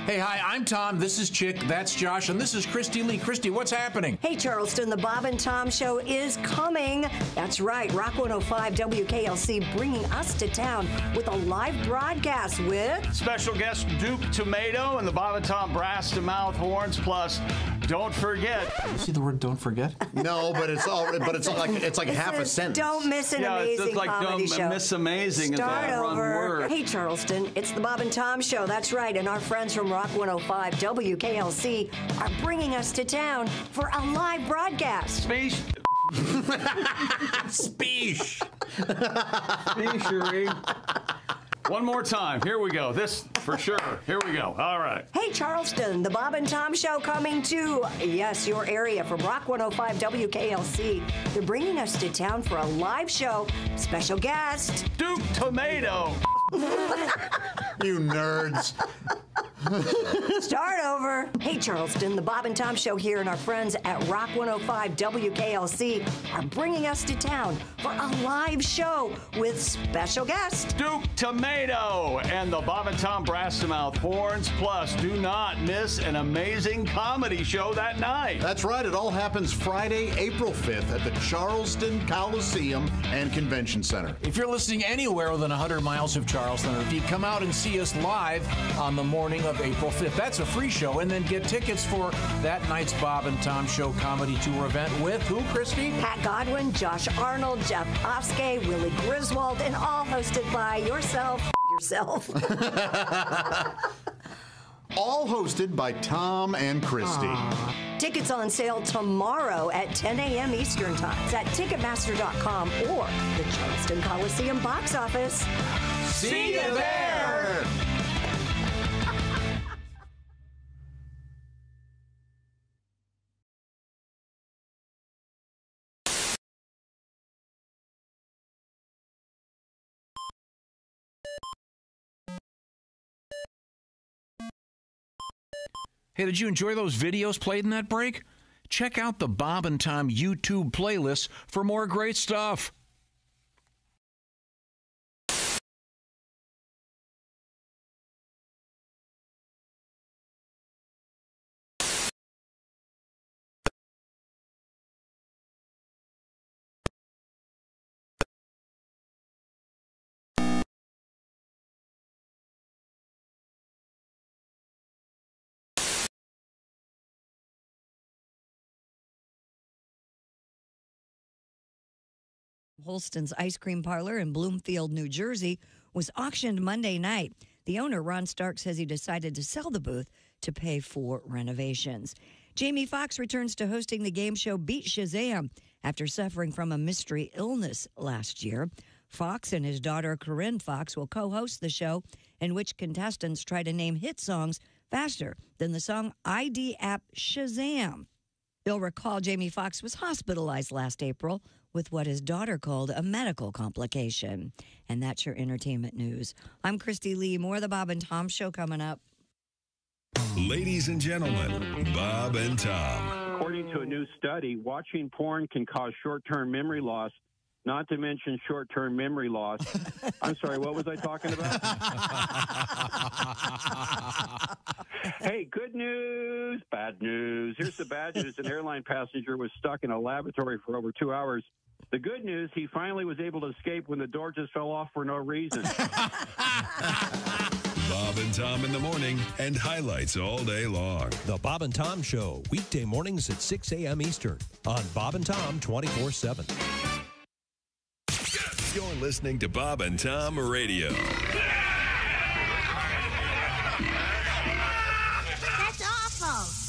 Hey, hi, I'm Tom. This is Chick. That's Josh. And this is Christy Lee. Christy, what's happening? Hey, Charleston, the Bob and Tom Show is coming. That's right. Rock one oh five W K L C bringing us to town with a live broadcast with... special guest Duke Tomato and the Bob and Tom brass to mouth horns, plus Don't Forget. You see the word Don't Forget? No, but it's all, but it's like it's like it's half a, a sentence. Don't miss an yeah, amazing it's like comedy don't show. Miss amazing Start is that over. Wrong word. Hey, Charleston, it's the Bob and Tom Show. That's right. And our friends from Rock Rock one oh five W K L C are bringing us to town for a live broadcast. Speech. Speech. Speechery. One more time. Here we go. This for sure. Here we go. All right. Hey, Charleston, the Bob and Tom Show coming to, yes, your area from Rock one oh five W K L C. They're bringing us to town for a live show. Special guest, Duke Tomato. You nerds. Start over. Hey, Charleston, the Bob and Tom Show here and our friends at Rock one oh five W K L C are bringing us to town for a live show with special guest Duke Tomato and the Bob and Tom brass to mouth horns. Plus, do not miss an amazing comedy show that night. That's right. It all happens Friday, April fifth at the Charleston Coliseum and Convention Center. If you're listening anywhere within one hundred miles of Charleston, or if you come out and see us live on the morning of April fifth. That's a free show, and then get tickets for that night's Bob and Tom Show comedy tour event with who, Christy? Pat Godwin, Josh Arnold, Jeff Oskay, Willie Griswold, and all hosted by yourself, yourself. All hosted by Tom and Christy. Aww. Tickets on sale tomorrow at ten A M Eastern Time. It's at Ticketmaster dot com or the Charleston Coliseum box office. See you there! Hey, did you enjoy those videos played in that break? Check out the Bob and Tom YouTube playlist for more great stuff. Holston's Ice Cream Parlor in Bloomfield, New Jersey, was auctioned Monday night. The owner, Ron Stark, says he decided to sell the booth to pay for renovations. Jamie Foxx returns to hosting the game show Beat Shazam after suffering from a mystery illness last year. Foxx and his daughter Corinne Foxx will co-host the show in which contestants try to name hit songs faster than the song I D app Shazam. You'll recall Jamie Foxx was hospitalized last April with what his daughter called a medical complication. And that's your entertainment news. I'm Christy Lee. More of the Bob and Tom Show coming up. Ladies and gentlemen, Bob and Tom. According to a new study, watching porn can cause short-term memory loss, not to mention short-term memory loss. I'm sorry, what was I talking about? Hey, good news, bad news. Here's the bad news. An airline passenger was stuck in a laboratory for over two hours. The good news, he finally was able to escape when the door just fell off for no reason. Bob and Tom in the morning and highlights all day long. The Bob and Tom Show, weekday mornings at six a.m. Eastern on Bob and Tom twenty-four seven. You're listening to Bob and Tom Radio. That's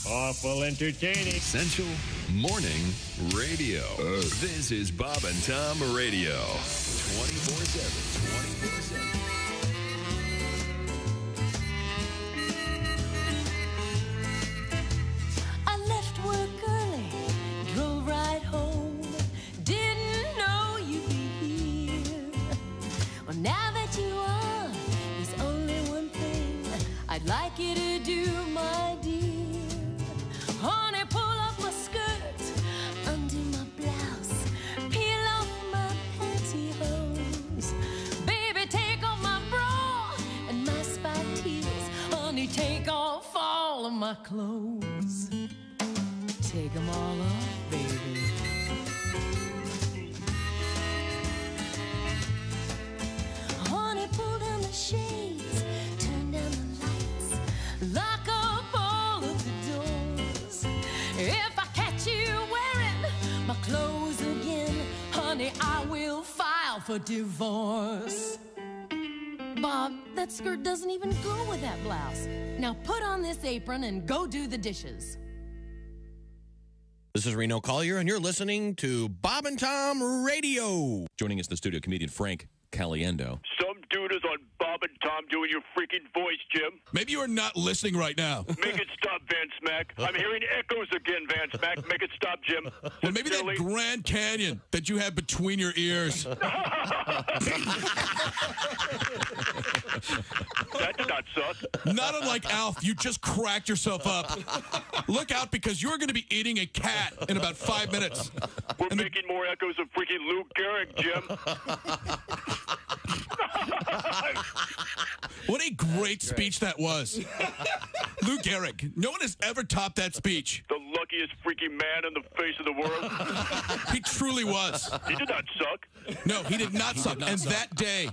awful. Awful entertaining. Essential Morning Radio. Uh, this is Bob and Tom Radio. twenty-four seven. twenty-four seven. Now that you are, there's only one thing I'd like you to do, my dear. Honey, pull up my skirt, undo my blouse, peel off my pantyhose. Baby, take off my bra and my spiked heels. Honey, take off all of my clothes. Take them all off, baby. Pull down the shades, turn down the lights, lock up all of the doors. If I catch you wearing my clothes again, honey, I will file for divorce. Bob, that skirt doesn't even go with that blouse. Now put on this apron and go do the dishes. This is Reno Collier, and you're listening to Bob and Tom Radio. Joining us in the studio, comedian Frank Caliendo. Some dude is on Bob and Tom doing your freaking voice, Jim. Maybe you are not listening right now. Make it stop, Van Smack. I'm hearing echoes again, Van Smack. Make it stop, Jim. Well, maybe silly. That Grand Canyon that you have between your ears. That's not sus. Not unlike Alf, you just cracked yourself up. Look out, because you're going to be eating a cat in about five minutes. We're and making the- more echoes of freaking Lou Gehrig, Jim. What a great speech that was. Lou Gehrig. No one has ever topped that speech. The luckiest freaking man on the face of the world. He truly was. He did not suck. No, he did not he suck. Did not and suck. That day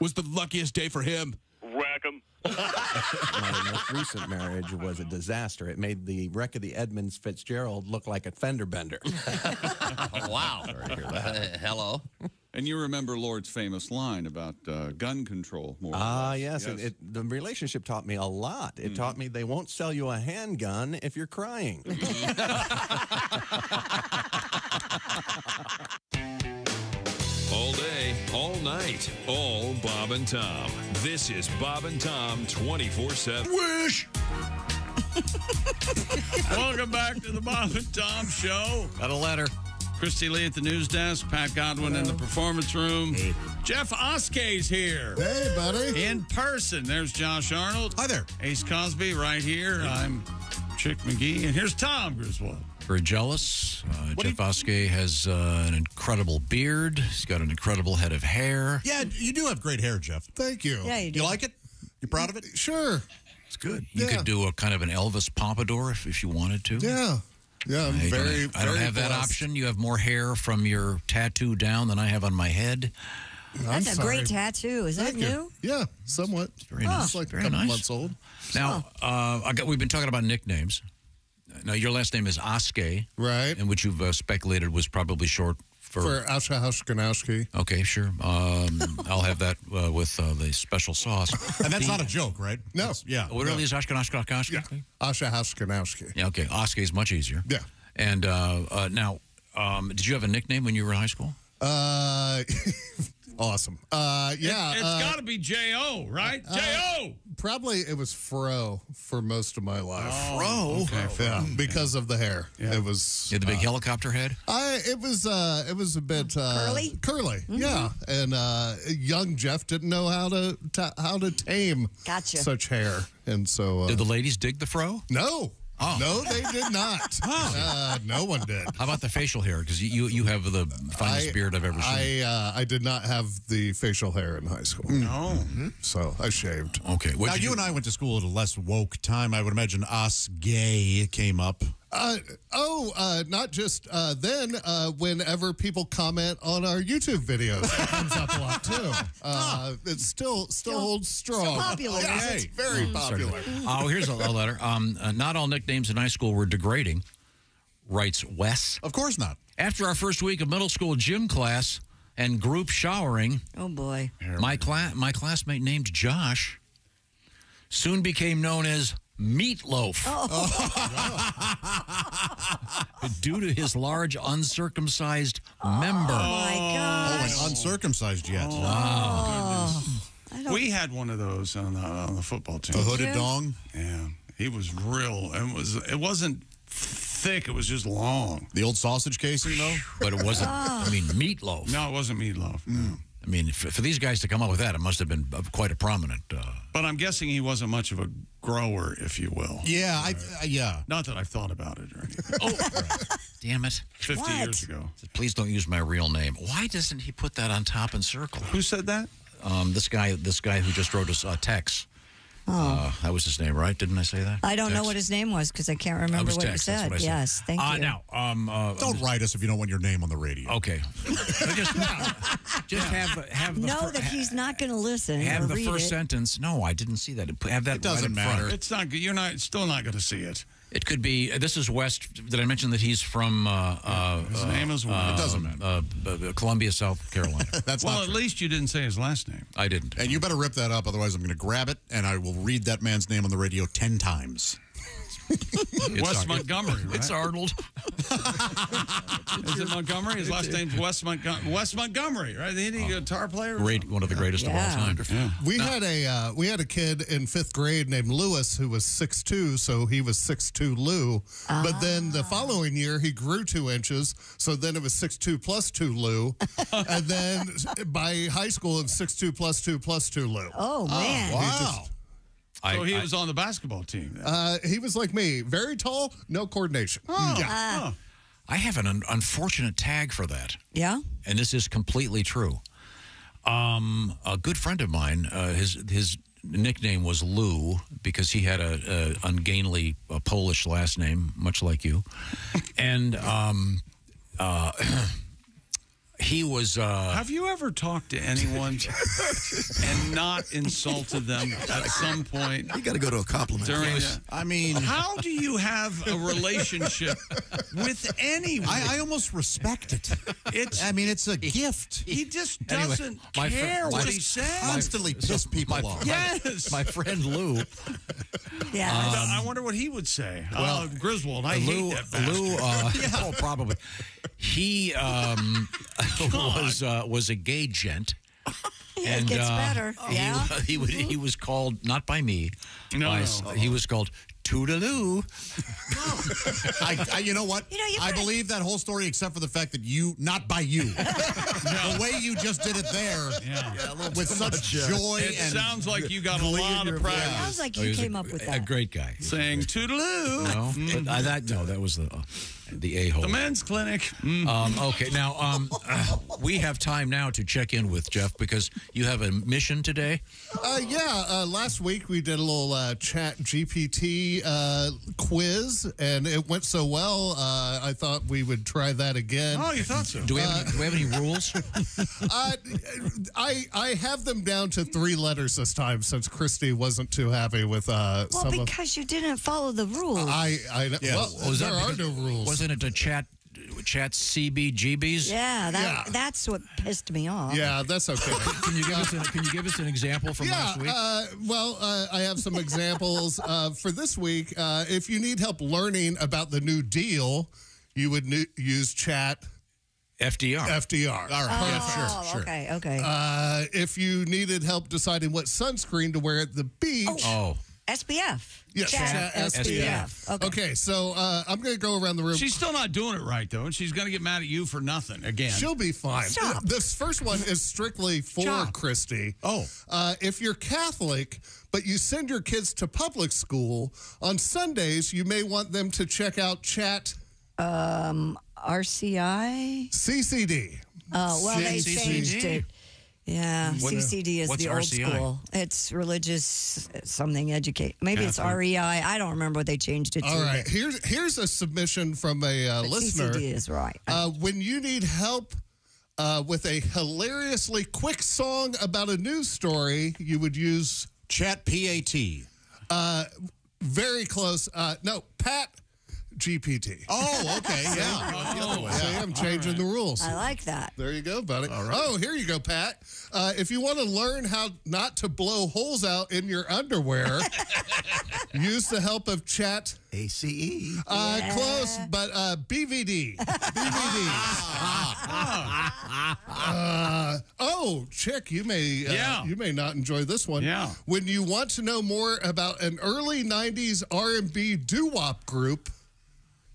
was the luckiest day for him. Rack him. My most recent marriage was a disaster. It made the wreck of the Edmonds Fitzgerald look like a fender bender. Oh, wow. Sorry to hear that. Uh, hello. And you remember Lord's famous line about uh, gun control. More ah, yes. yes. It, it, the relationship taught me a lot. It mm. taught me they won't sell you a handgun if you're crying. All day, all night, all Bob and Tom. This is Bob and Tom twenty-four seven. Wish! Welcome back to the Bob and Tom Show. Got a letter. Christy Lee at the news desk, Pat Godwin Hello. In the performance room. Hey. Jeff Oskay's here. Hey, buddy. In person. There's Josh Arnold. Hi there. Ace Cosby right here. Hey. I'm Chick McGee. And here's Tom Griswold. Very jealous. Uh, Jeff Oskay has uh, an incredible beard. He's got an incredible head of hair. Yeah, you do have great hair, Jeff. Thank you. Yeah, you do. You like it? You proud of it? Sure. It's good. You yeah. could do a kind of an Elvis pompadour if, if you wanted to. Yeah. Yeah, I'm I very, don't, I don't very have blessed. That option. You have more hair from your tattoo down than I have on my head. I'm That's sorry. A great tattoo. Is Thank that you. New? Yeah, somewhat. It's very nice. It's like very a couple nice. Months old. Now, uh, I got, we've been talking about nicknames. Now, your last name is Oskay. Right. And which you've uh, speculated was probably short for... For Asa Hoskanowski. Okay, sure. Um, I'll have that uh, with uh, the special sauce. And that's the, not a joke, right? No. That's, yeah. What no. really is Hoskanowski? Yeah. Asa Hoskanowski. Yeah, okay. Oskay is much easier. Yeah. And uh, uh, now, um, did you have a nickname when you were in high school? Uh... Awesome. Uh, yeah. It, it's uh, got to be J O, right? Uh, J O! Probably it was Fro for most of my life. Oh, Fro? Okay. Yeah, because yeah. of the hair. Yeah. It was... You had the big uh, helicopter head? I, it was uh, It was a bit... Uh, curly? Curly, mm-hmm. yeah. And uh, young Jeff didn't know how to ta how to tame gotcha. such hair. And so... Uh, did the ladies dig the Fro? No. Oh. No, they did not. Oh. Uh, no one did. How about the facial hair? Because you, you have the finest I, beard I've ever seen. I uh, I did not have the facial hair in high school. No. Mm-hmm. So I shaved. Okay. Now, you, you and I went to school at a less woke time. I would imagine Oskay came up. Uh, oh, uh, not just uh, then, uh, whenever people comment on our YouTube videos, it comes up a lot, too. Uh, oh. It still, still still holds strong. Still popular. Yeah, hey. It's very mm. popular. Sorry. Oh, here's a, a letter. Um, uh, not all nicknames in high school were degrading, writes Wes. Of course not. After our first week of middle school gym class and group showering, oh boy, my, cla my classmate named Josh soon became known as... Meatloaf. Oh. Due to his large uncircumcised oh, member. Oh, my gosh. Oh, and uncircumcised yet. Oh, wow. Oh, we had one of those on the, on the football team. The hooded dong? Yeah. He was real. It, was, it wasn't thick. It was just long. The old sausage casing, you know? But it wasn't, oh. I mean, meatloaf. No, it wasn't meatloaf. No. Mm. I mean, for, for these guys to come up with that, it must have been quite a prominent... Uh, but I'm guessing he wasn't much of a grower, if you will. Yeah, right. I, uh, yeah. Not that I've thought about it or anything. Oh, right. Damn it. fifty what? Years ago. Please don't use my real name. Why doesn't he put that on top and circle? Who said that? Um, this guy This guy who just wrote us a uh, text. Oh. Uh, that was his name, right? Didn't I say that? I don't text? know what his name was because I can't remember I was what text, he said. What I said. Yes, thank uh, you. Now, um, uh, don't just... write us if you don't want your name on the radio. Okay. just no. just have, have the know that he's not going to listen. Have the first it. sentence. No, I didn't see that. Have that. It doesn't right matter. Front. It's not. You're not. Still not going to see it. It could be. Uh, this is West. Did I mention that he's from? Uh, uh, his name is. Uh, it doesn't matter. Uh, uh, Columbia, South Carolina. That's well. At true. least you didn't say his last name. I didn't. And you better rip that up, otherwise I'm going to grab it and I will read that man's name on the radio ten times. West Montgomery. Right? It's Arnold. Is it Montgomery? His last name's West Montgomery. West Montgomery, right? Isn't he a guitar player? Great, one of the greatest yeah. of all time. Yeah. We no. had a uh, we had a kid in fifth grade named Lewis who was six two, so he was six two Lou. Ah. But then the following year he grew two inches, so then it was six two plus two Lou, and then by high school it was six two plus two plus two Lou. Oh man! Oh, wow. So I, he I, was on the basketball team. Uh, he was like me. Very tall, no coordination. Oh, yeah. uh, I have an un unfortunate tag for that. Yeah? And this is completely true. Um, a good friend of mine, uh, his his nickname was Lou because he had an ungainly a Polish last name, much like you. And um, uh, he was... Uh, have you ever talked to anyone and not insulted them at some point? You got to go to a compliment. During the, I mean... How do you have a relationship with anyone? I, I almost respect it. It's, I mean, it's a he, gift. He just doesn't anyway, my care my, what he says. Constantly piss so people my, off. Yes. My, my friend Lou. Yeah. Um, I wonder what he would say. Well, uh, Griswold, I Lou, hate that Lou, uh, yeah. Oh, probably. He... Um, was uh, was a gay gent, yeah, and it gets uh, better. Yeah. He, he, would, he was called not by me. No, by, no. He was called Toodaloo. No. I, I, you know what? You know, you I believe that whole story except for the fact that you, not by you, the way you just did it there, yeah. Yeah, with such joy. It and sounds like you got a lot of pride. It sounds like you oh, came a, up with that. A great guy, saying Toodaloo. No, mm-hmm. but I, that no, that was the. Uh, The a-hole. The men's clinic. Mm. Um, okay, now um, uh, we have time now to check in with Jeff because you have a mission today. Uh, yeah, uh, last week we did a little uh, chat G P T uh, quiz, and it went so well, uh, I thought we would try that again. Oh, you thought so? Do we have, uh, any, do we have any rules? uh, I I have them down to three letters this time since Christy wasn't too happy with uh, well, some Well, because of, you didn't follow the rules. I, I yeah. Well, well, there are no rules. Wasn't it a chat, chat C B G Bs? Yeah, that, yeah, that's what pissed me off. Yeah, that's okay. Can you give us an, can you give us an example from yeah, last week? Uh, well, uh, I have some examples uh, for this week. Uh, if you need help learning about the New Deal, you would new, use chat F D R. F D R. All right. Oh, yeah, sure, sure. Okay, okay. Uh, if you needed help deciding what sunscreen to wear at the beach. Oh. oh. S P F. Yes, chat, S P F. S P F. Okay. okay, so uh, I'm going to go around the room. She's still not doing it right, though, and she's going to get mad at you for nothing again. She'll be fine. Stop. This first one is strictly for Stop. Christy. Oh. Uh, if you're Catholic, but you send your kids to public school, on Sundays, you may want them to check out chat. Um, R C I? C C D. Oh, well, they changed it. Yeah, what C C D is the old R C I? School. It's religious something educate. Maybe yeah, it's R E I. I don't remember what they changed it to. All right, but. here's here's a submission from a uh, listener. C C D is right. Uh, when you need help uh, with a hilariously quick song about a news story, you would use chat P A T. Uh, very close. Uh, no, Pat. G P T. Oh, okay, yeah. Oh, yeah. See, I'm changing right. the rules. I like that. There you go, buddy. All right. Oh, here you go, Pat. Uh, if you want to learn how not to blow holes out in your underwear, use the help of chat. A C E. Uh, yeah. Close, but uh, B V D. B V D. uh, oh, Chick, you may uh, yeah. you may not enjoy this one. Yeah. When you want to know more about an early nineties R and B doo-wop group,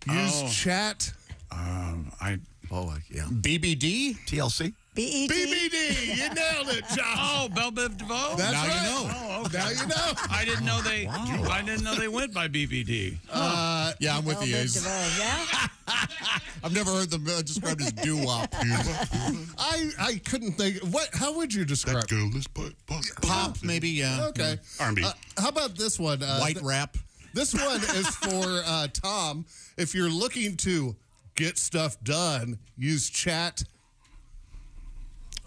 use oh. chat. Um, I oh yeah. B B D. T L C. B E D. B B D. You nailed it, Josh. Oh, Belle Biv DeVoe. That's now right. You know. Oh, okay. Now you know. I didn't know they. Wow. I didn't know they went by B B D. Uh, yeah, I'm Belle with you. Yeah. I've never heard them uh, described as doo-wop. I I couldn't think. What? How would you describe? That girl is pop. Pop, pop maybe. Yeah. Okay. R and B. Uh, how about this one? Uh, White th rap. This one is for uh, Tom. If you're looking to get stuff done, use chat.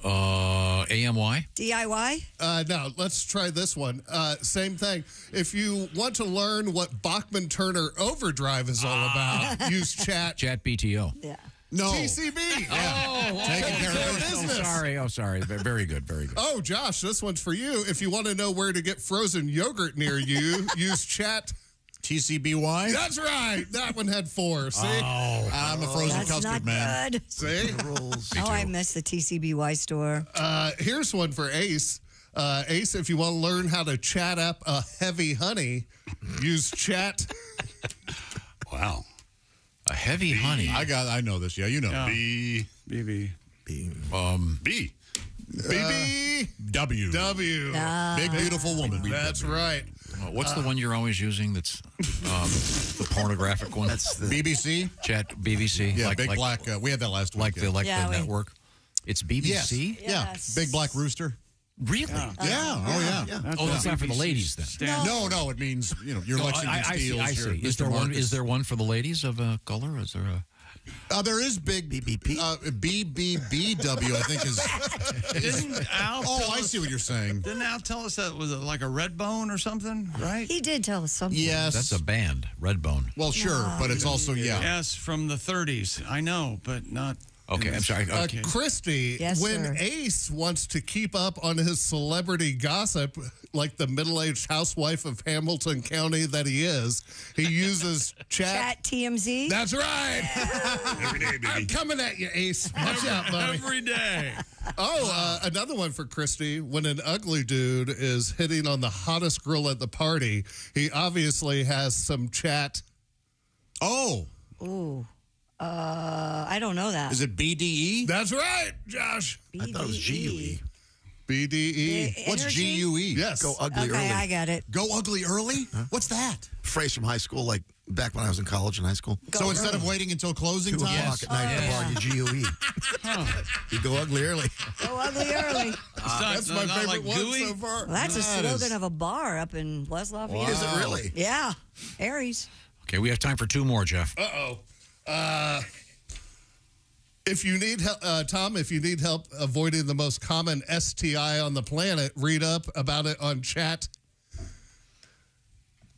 Uh, A M Y? D I Y? Uh, no, let's try this one. Uh, same thing. If you want to learn what Bachman-Turner Overdrive is all ah. about, use chat. Chat B T O. Yeah. No. T C B. Yeah. Oh, taking care of business. Oh, sorry. Oh, sorry. Very good. Very good. Oh, Josh, this one's for you. If you want to know where to get frozen yogurt near you, use chat. T C B Y? That's right. That one had four. See? Oh, I'm a frozen that's custard not man. Good. See? Rules. Oh, I miss the T C B Y store. Uh, here's one for Ace. Uh, Ace, if you want to learn how to chat up a heavy honey, use chat. Wow. A heavy B. honey. I got. I know this. Yeah, you know. Yeah. B. B. B. B. Um, B. B B uh, W. W. Uh, Big beautiful woman. That's w. right. Uh, what's uh, the one you're always using that's um, the pornographic one? That's the B B C? Chat B B C. Yeah, like, Big like, Black. Uh, we had that last week. Like yeah. the, like yeah, the we, network. It's B B C? Yes. Yeah. Yes. Big Black Rooster. Really? Yeah. Uh, yeah. Oh, yeah. yeah. That's oh, that's not for the ladies, then. No. no, no. It means, you know, you're no, Lexington I, I Steels. I see. Is there, one, is there one for the ladies of uh, color? Is there a... Uh, there is big B B P. Uh, B B B W, I think is. Didn't Al oh, I see what you're saying. Didn't Al tell us that was it like a Redbone or something, right? He did tell us something. Yes. That's a band, Redbone. Well, sure, no. but it's also, yeah. Yes, from the thirties. I know, but not. Okay, I'm sorry. Okay. Uh, Christy, yes, when sir. Ace wants to keep up on his celebrity gossip, like the middle-aged housewife of Hamilton County that he is, he uses chat. Chat T M Z? That's right. Yeah. Every day, baby. I'm coming at you, Ace. Watch out, buddy. Every day. Oh, uh, another one for Christy. When an ugly dude is hitting on the hottest girl at the party, he obviously has some chat. Oh. Ooh. Uh, I don't know that. Is it B D E? That's right, Josh. B D E. I thought it was G U E. B D E. The What's G U E? Yes. Go ugly okay, early. I got it. Go ugly early? Huh? What's that? Phrase from high school like, back when I was in college and high school. Go so early. Instead of waiting until closing time? Yes. At night oh, yeah. to bar your G O E. Huh. You go ugly early. Go ugly early. Uh, that's my favorite like one gooey. So far. Well, that's that a slogan is... of a bar up in Westlaw. Wow. Is it really? Yeah. Aries. Okay, we have time for two more, Jeff. Uh-oh. Uh, if you need help, uh, Tom, if you need help avoiding the most common S T I on the planet, read up about it on Chat.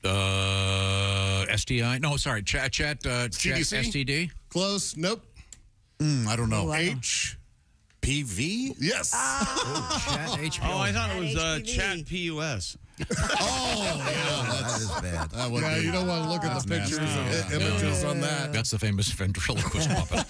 Uh, S T I? No, sorry. Chat, chat, uh, chat, S T D? Close. Nope. Mm, I don't know. Oh, wow. H P V? Yes. Oh, Chat H P V. Oh, I thought it was uh, Chat P U S. Oh, yeah. That is bad. That yeah, be. You don't want to look at that's the pictures nasty. And no, images no, no. on that. That's the famous ventriloquist puppet.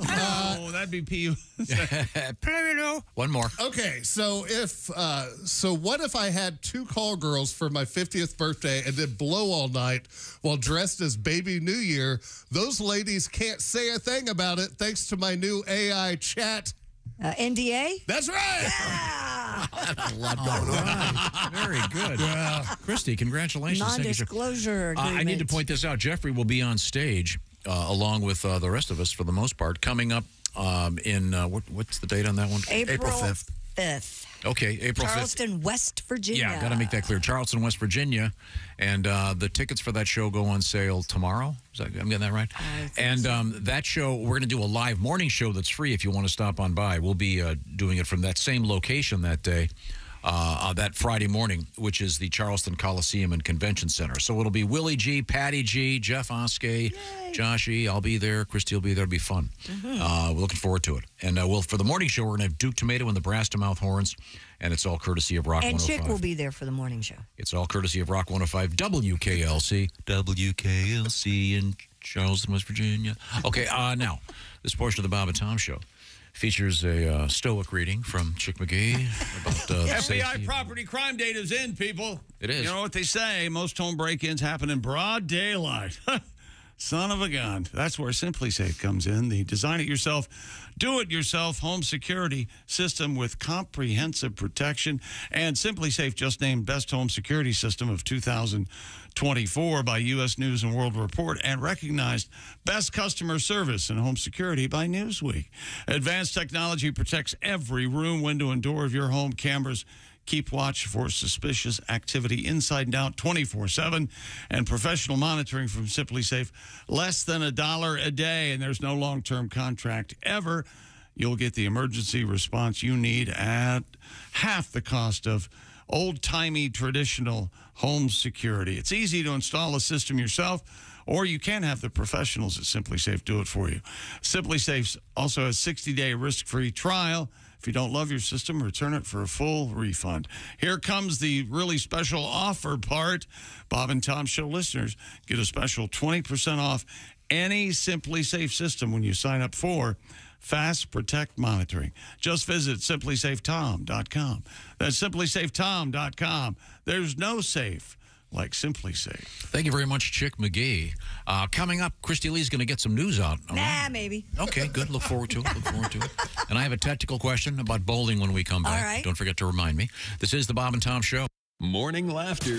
Oh, that'd be P U S. One more. Okay, so if uh, so, what if I had two call girls for my fiftieth birthday and did blow all night while dressed as Baby New Year? Those ladies can't say a thing about it thanks to my new A I chat. Uh, N D A? That's right! Yeah! That's a lot going on. Right. Very good. Yeah. Christy, congratulations. Non-disclosure uh, I need to point this out. Jeffrey will be on stage, uh, along with uh, the rest of us for the most part, coming up um, in, uh, what, what's the date on that one? April fifth. April fifth. Okay, April fifth. Charleston, West Virginia. Yeah, got to make that clear. Charleston, West Virginia. And uh, the tickets for that show go on sale tomorrow. Is that, I'm getting that right? And so. um, that show, we're going to do a live morning show that's free if you want to stop on by. We'll be uh, doing it from that same location that day, uh, uh, that Friday morning, which is the Charleston Coliseum and Convention Center. So it'll be Willie G, Patty G, Jeff Oskay, Josh E. I'll be there. Christy will be there. It'll be fun. Mm-hmm. uh, we're looking forward to it. And uh, we'll, for the morning show, we're going to have Duke Tomato and the Brass to Mouth Horns. And it's all courtesy of Rock and one oh five. And Chick will be there for the morning show. It's all courtesy of Rock one oh five W K L C. W K L C in Charleston, West Virginia. Okay, uh, now, this portion of the Bob and Tom Show features a uh, stoic reading from Chick McGee. About, uh, yeah. F B I property crime data is in, people. It is. You know what they say, most home break-ins happen in broad daylight. Son of a gun. That's where SimpliSafe comes in, the design-it-yourself, do-it-yourself home security system with comprehensive protection. And SimpliSafe just named Best Home Security System of two thousand twenty-four by U S News and World Report and recognized Best Customer Service in Home Security by Newsweek. Advanced technology protects every room, window, and door of your home. Cameras keep watch for suspicious activity inside and out twenty-four seven, and professional monitoring from SimpliSafe, less than a dollar a day, and there's no long-term contract ever. You'll get the emergency response you need at half the cost of old-timey traditional home security. It's easy to install a system yourself, or you can have the professionals at SimpliSafe do it for you. SimpliSafe also has a sixty-day risk-free trial. If you don't love your system, return it for a full refund. Here comes the really special offer part. Bob and Tom Show listeners get a special twenty percent off any SimpliSafe system when you sign up for Fast Protect Monitoring. Just visit Simply Safe Tom dot com. That's Simply Safe Tom dot com. There's no safe like SimpliSafe. Thank you very much, Chick McGee. Uh, coming up, Christy Lee's going to get some news out. Nah, right? Maybe. Okay, good. Look forward to it. Look forward to it. And I have a tactical question about bowling when we come back. All right. Don't forget to remind me. This is the Bob and Tom Show. Morning laughter.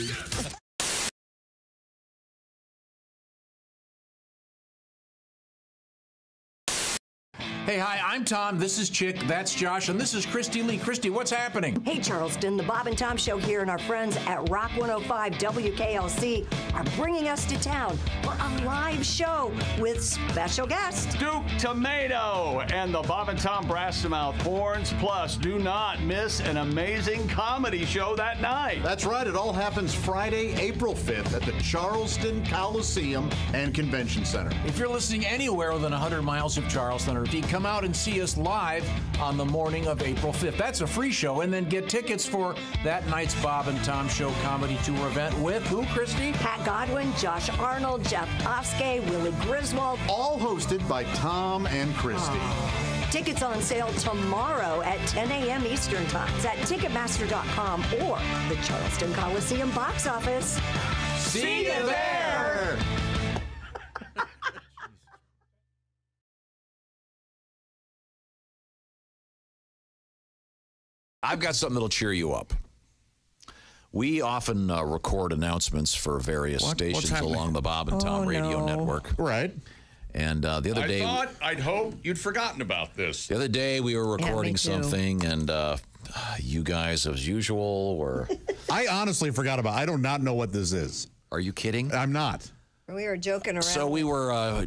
Hey, hi, I'm Tom, this is Chick, that's Josh, and this is Christy Lee. Christy, what's happening? Hey, Charleston, the Bob and Tom Show here and our friends at Rock one oh five W K L C are bringing us to town for a live show with special guests. Duke Tomato and the Bob and Tom Brass to Mouth Horns. Plus, do not miss an amazing comedy show that night. That's right, it all happens Friday, April fifth at the Charleston Coliseum and Convention Center. If you're listening anywhere within one hundred miles of Charleston or D C, come out and see us live on the morning of April fifth. That's a free show. And then get tickets for that night's Bob and Tom Show Comedy Tour event with who, Christy? Pat Godwin, Josh Arnold, Jeff Oskay, Willie Griswold. All hosted by Tom and Christy. Aww. Tickets on sale tomorrow at ten A M Eastern Time. It's at Ticketmaster dot com or the Charleston Coliseum box office. See you there! I've got something that'll cheer you up. We often uh, record announcements for various what? stations along the Bob and Tom oh, radio no. network. Right. And uh, the other I day... I thought, I'd hope you'd forgotten about this. The other day we were recording yeah, something, and uh, you guys, as usual, were... I honestly forgot about it. I do not know what this is. Are you kidding? I'm not. We were joking around. So we were uh,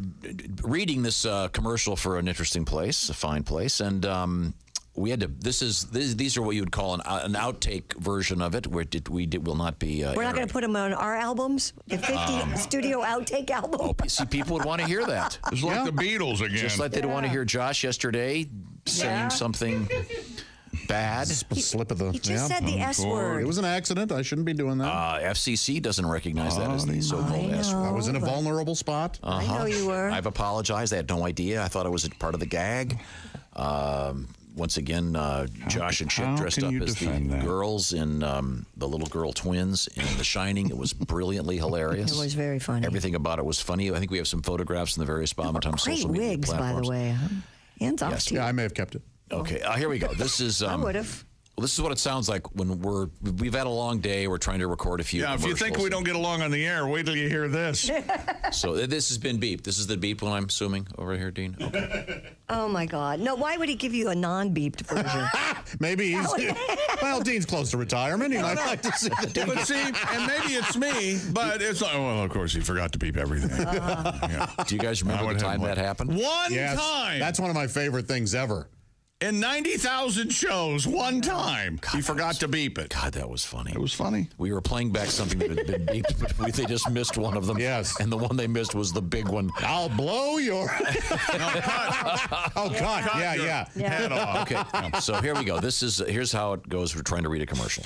reading this uh, commercial for an interesting place, a fine place, and... Um, We had to. This is. This, these are what you would call an uh, an outtake version of it. Where did we did, will not be. Uh, We're not going to put them on our albums. The fifty um, studio outtake album. Oh, see, people would want to hear that. It's like yeah. the Beatles again. Just like yeah. they'd want to hear Josh yesterday saying yeah. something bad. He, slip of the. He just yeah. said the S word. It was an accident. I shouldn't be doing that. Uh, F C C doesn't recognize oh, that as the so-called S word. I was in a vulnerable spot. Uh-huh. I know you were. I've apologized. I had no idea. I thought it was part of the gag. Um, Once again, uh, Josh and Chip dressed up as the that? girls in um, the little girl twins in The Shining. It was brilliantly hilarious. It was very funny. Everything about it was funny. I think we have some photographs in the various Bob and Tom social media wigs, platforms. Great wigs, by the way. Hands off yes. to you. Yeah, I may have kept it. Okay, uh, here we go. This is. Um, I would have. Well, this is what it sounds like when we're we've had a long day. We're trying to record a few. Yeah, if you think we don't get along on the air, wait till you hear this. So this has been beeped. This is the beep one, I'm assuming, over here, Dean. Okay. Oh my God! No, why would he give you a non-beeped version? Maybe he's well, Dean's close to retirement. You know, I'd like to see the but see, and maybe it's me, but it's like, well, of course he forgot to beep everything. Uh-huh. Yeah. Do you guys remember the time that happened? One yes, time. That's one of my favorite things ever. In ninety thousand shows, one time. God, he forgot was, to beep it. God, that was funny. It was funny. We were playing back something that had been beeped, but we, they just missed one of them. Yes. And the one they missed was the big one. I'll blow your... no, cut. Oh, yeah. God. Cut yeah, yeah. yeah. Head off. Okay, yeah. So here we go. This is Here's how it goes. We're trying to read a commercial.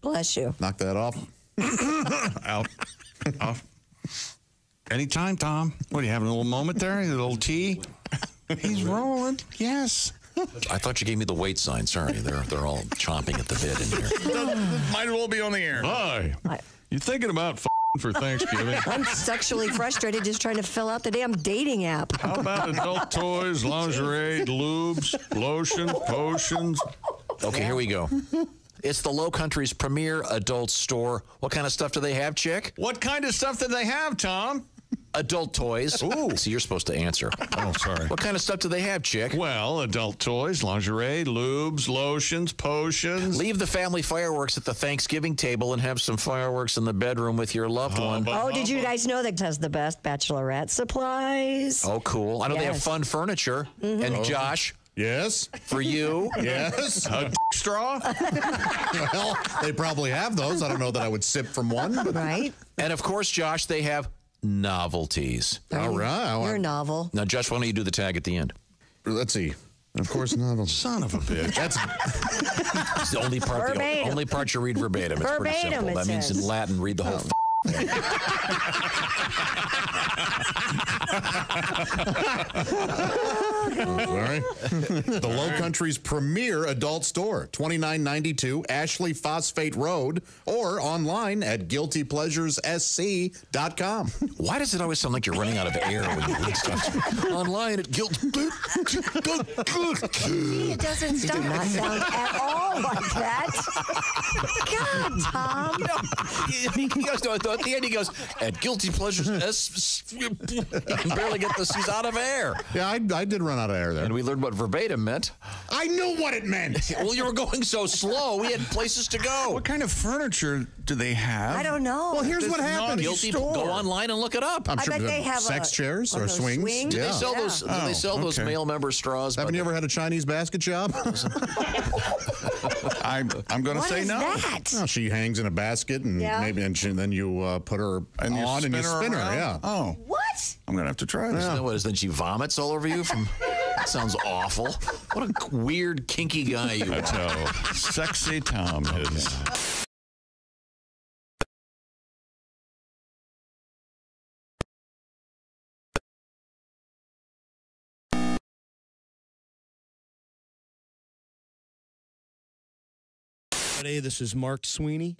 Bless you. Knock that off. Out. Off. Anytime, Tom. What, are you having a little moment there? A little tea? He's rolling. Yes. I thought you gave me the wait sign. Sorry, they're they're all chomping at the bit in here. Might as well be on the air. Hi. Hi. You thinking about f***ing for Thanksgiving? I'm sexually frustrated just trying to fill out the damn dating app. How about adult toys, lingerie, lubes, lotion, potions? Okay, here we go. It's the Low Country's premier adult store. What kind of stuff do they have, Chick? What kind of stuff do they have, Tom? Adult toys. Ooh. So you're supposed to answer. Oh, sorry. What kind of stuff do they have, Chick? Well, adult toys, lingerie, lubes, lotions, potions. Leave the family fireworks at the Thanksgiving table and have some fireworks in the bedroom with your loved oh, one. Oh, did you guys know that has the best bachelorette supplies? Oh, cool. I know yes. they have fun furniture. Mm-hmm. And oh. Josh. Yes. For you. Yes. A straw. Well, they probably have those. I don't know that I would sip from one. But... Right. And of course, Josh, they have... novelties. All right. right. You're novel. Now, Josh, why don't you do the tag at the end? Let's see. Of course, novel. Son of a bitch. That's the only part. The only part you read verbatim. It's verbatim, pretty simple. It that says. means in Latin, read the whole. Oh. Sorry. The Low Country's premier adult store, twenty-nine ninety-two Ashley Phosphate Road, or online at guilty pleasures s c dot com. Why does it always sound like you're running out of air when you read stuff? Online at guilty. It doesn't stop. It did not sound at all like that. God, Tom. You know, you guys don't. At the end, he goes, at Guilty Pleasures, you can barely get the C's out of air. Yeah, I, I did run out of air there. And we learned what verbatim meant. I knew what it meant. Well, you were going so slow. We had places to go. What kind of furniture do they have? I don't know. Well, here's There's what happened. Guilty, go online and look it up. I'm I sure bet they have sex a, chairs or swings. swings? Do they sell, yeah. those, do oh, they sell okay. those male member straws? Haven't you ever had a Chinese basket job? I'm, I'm going to say no. What is that? Well, she hangs in a basket, and yeah. maybe, and she, then you uh, put her and on, and you spin her. her yeah. Oh. What? I'm going to have to try this. Yeah. What is that? She vomits all over you from. That sounds awful. What a weird, kinky guy you are. So sexy Tom is. This is Mark Sweeney.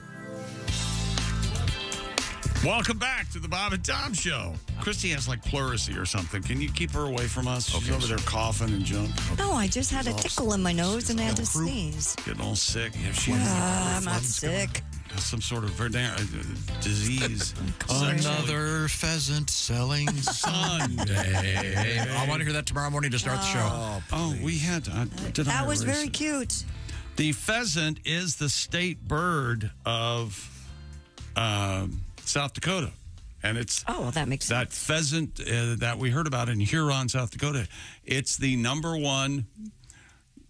Welcome back to the Bob and Tom Show. Christy has like pleurisy or something. Can you keep her away from us? Okay, She's over so. there coughing and jumping. No, I just had a tickle in my nose and I had to sneeze. Getting all sick. Yeah, she well, I'm not sick. Going. some sort of verdant disease. Another pheasant selling Sunday. I want to hear that tomorrow morning to start oh, the show. Oh, oh, we had to. Uh, did that I was very it? cute. The pheasant is the state bird of um, South Dakota. And it's oh, well, that makes that sense. pheasant uh, that we heard about in Huron, South Dakota. It's the number one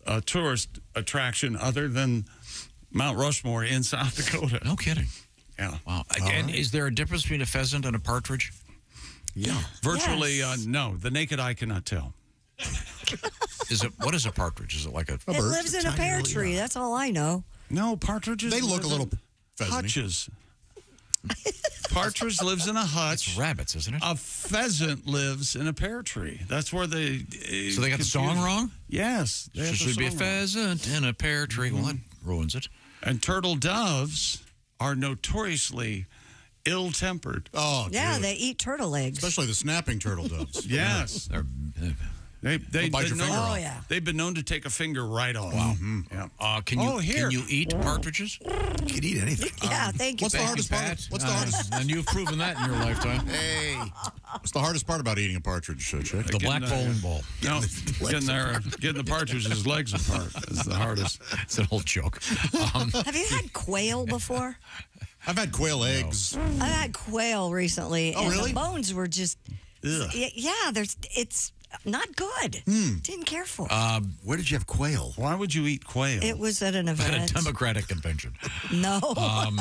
uh, tourist attraction other than Mount Rushmore in South Dakota. No kidding. Yeah. Wow. And right. Is there a difference between a pheasant and a partridge? Yeah. Virtually, yes. uh, no. The naked eye cannot tell. Is it? What is a partridge? Is it like a? It bird? lives in a pear tree. That's all I know. No, partridges. They look a little hutches. Partridge lives in a hutch. It's rabbits, isn't it? A pheasant lives in a pear tree. That's where they. Uh, so they got the song wrong? Yes. There should be a pheasant in a pear tree. Well, that ruins it. And turtle doves are notoriously ill-tempered. Oh, yeah, dude. They eat turtle eggs, especially the snapping turtle doves. Yes, they're. Uh, They, they, bite your finger off. Oh, yeah. They've been known to take a finger right off. Wow. Mm-hmm. Yeah. uh, can, you, oh, here. can you eat partridges? You can eat anything. Yeah, um, thank you. What's thank the hardest you, part? Of, what's uh, the hardest? And you've proven that in your lifetime. Hey. What's the hardest part about eating a partridge, uh, Chick? The black bowling uh, ball. No, getting, there, getting the partridge's legs apart is the hardest. It's an old joke. Um, Have you had quail before? I've had quail eggs. No. I've had quail recently. Oh, and really? The bones were just... Ugh. Yeah, there's it's... Not good. Mm. Didn't care for it. Um, where did you have quail? Why would you eat quail? It was at an event. At a Democratic convention. No. Um,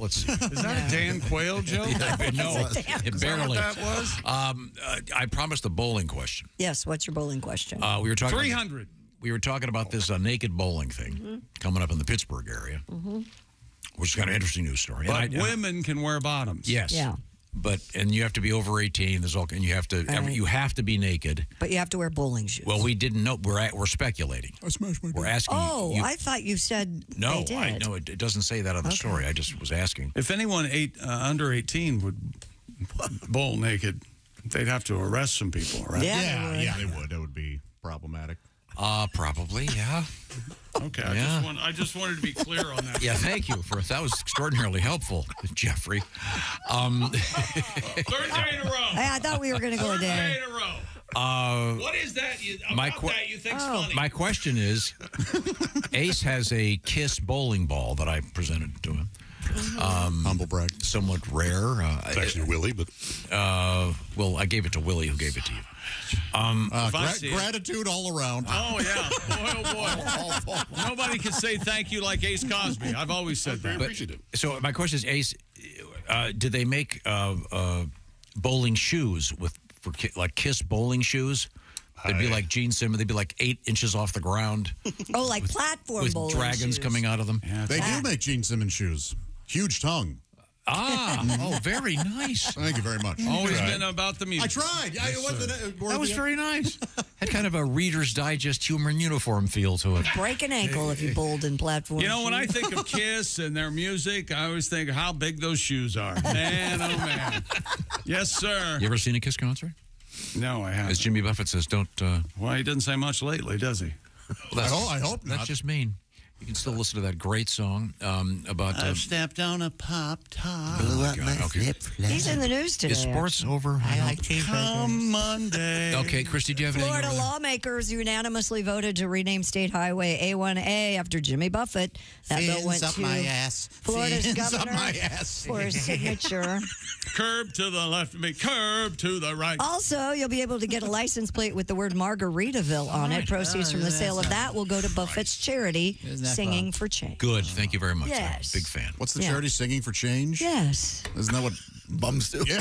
let's see. Is that a Dan Quayle joke? Yeah, no, it barely. Is that what that was? Um, uh, I promised a bowling question. Yes, what's your bowling question? Uh, we were talking three hundred. About, we were talking about this uh, naked bowling thing mm-hmm. coming up in the Pittsburgh area, mm-hmm. which is kind of an interesting news story. But I, women uh, can wear bottoms. Yes. Yeah. But and you have to be over eighteen. There's all and you have to right. every, you have to be naked. But you have to wear bowling shoes. Well, we didn't know. We're at, we're speculating. I smashed my. We're asking. Oh, you, I thought you said no. They did. I no, it, it doesn't say that on the okay. story. I just was asking. If anyone eight uh, under eighteen would bowl naked, they'd have to arrest some people, right? Yeah, yeah, they would. Yeah, they would. That would be problematic. Uh, probably, yeah. Okay, yeah. I, just want, I just wanted to be clear on that. Yeah, thank you. for That was extraordinarily helpful, Jeffrey. Um, Third day in a row. Hey, I thought we were going to go down. Third day in a row. Uh, what is that you, about that you think's oh. funny? My question is, Ace has a KISS bowling ball that I presented to him. Um, Humble brag. Somewhat rare. Uh, it's actually it, Willie, but... Uh, well, I gave it to Willie, who gave it to you. Um, uh, gra gratitude it. all around. Oh, yeah. Boy, oh, boy. Oh, oh, oh. Nobody can say thank you like Ace Cosby. I've always said that. Appreciative. So my question is, Ace, uh, did they make uh, uh, bowling shoes, with for ki like KISS bowling shoes? They'd be like Gene Simmons. They'd be like eight inches off the ground. Oh, like with, platform with bowling dragons shoes. coming out of them. Yeah, they that. do make Gene Simmons shoes. Huge tongue. Ah, oh, very nice. Thank you very much. Always been about the music. I tried. Yes, I, wasn't it, that was very nice. Had kind of a Reader's Digest humor and uniform feel to it. Break an ankle if you bowled in platform. You know, shoes. When I think of KISS and their music, I always think how big those shoes are. Man, oh, man. Yes, sir. You ever seen a KISS concert? No, I haven't. As Jimmy Buffett says, don't... Uh, well, he doesn't say much lately, does he? Well, I, hope, I hope not. That's just mean. You can still listen to that great song um, about... I've uh, stepped on a pop-top. Oh, okay. He's in the news today. Is sports actually. over? I like Come programs. Monday. Okay, Christy, do you have anything? Florida lawmakers unanimously voted to rename State Highway A one A after Jimmy Buffett. That Fins bill went up to my ass. Florida's Fins governor up my ass. for his signature. Curb to the left of me. Curb to the right. Also, you'll be able to get a license plate with the word Margaritaville on right. it. Proceeds oh, from the sale of that will go to Buffett's Christ. charity. Singing fun? for Change. Good. Thank you very much. Yes. I'm a big fan. What's the yeah. charity? Singing for Change? Yes. Isn't that what bums do? Yeah.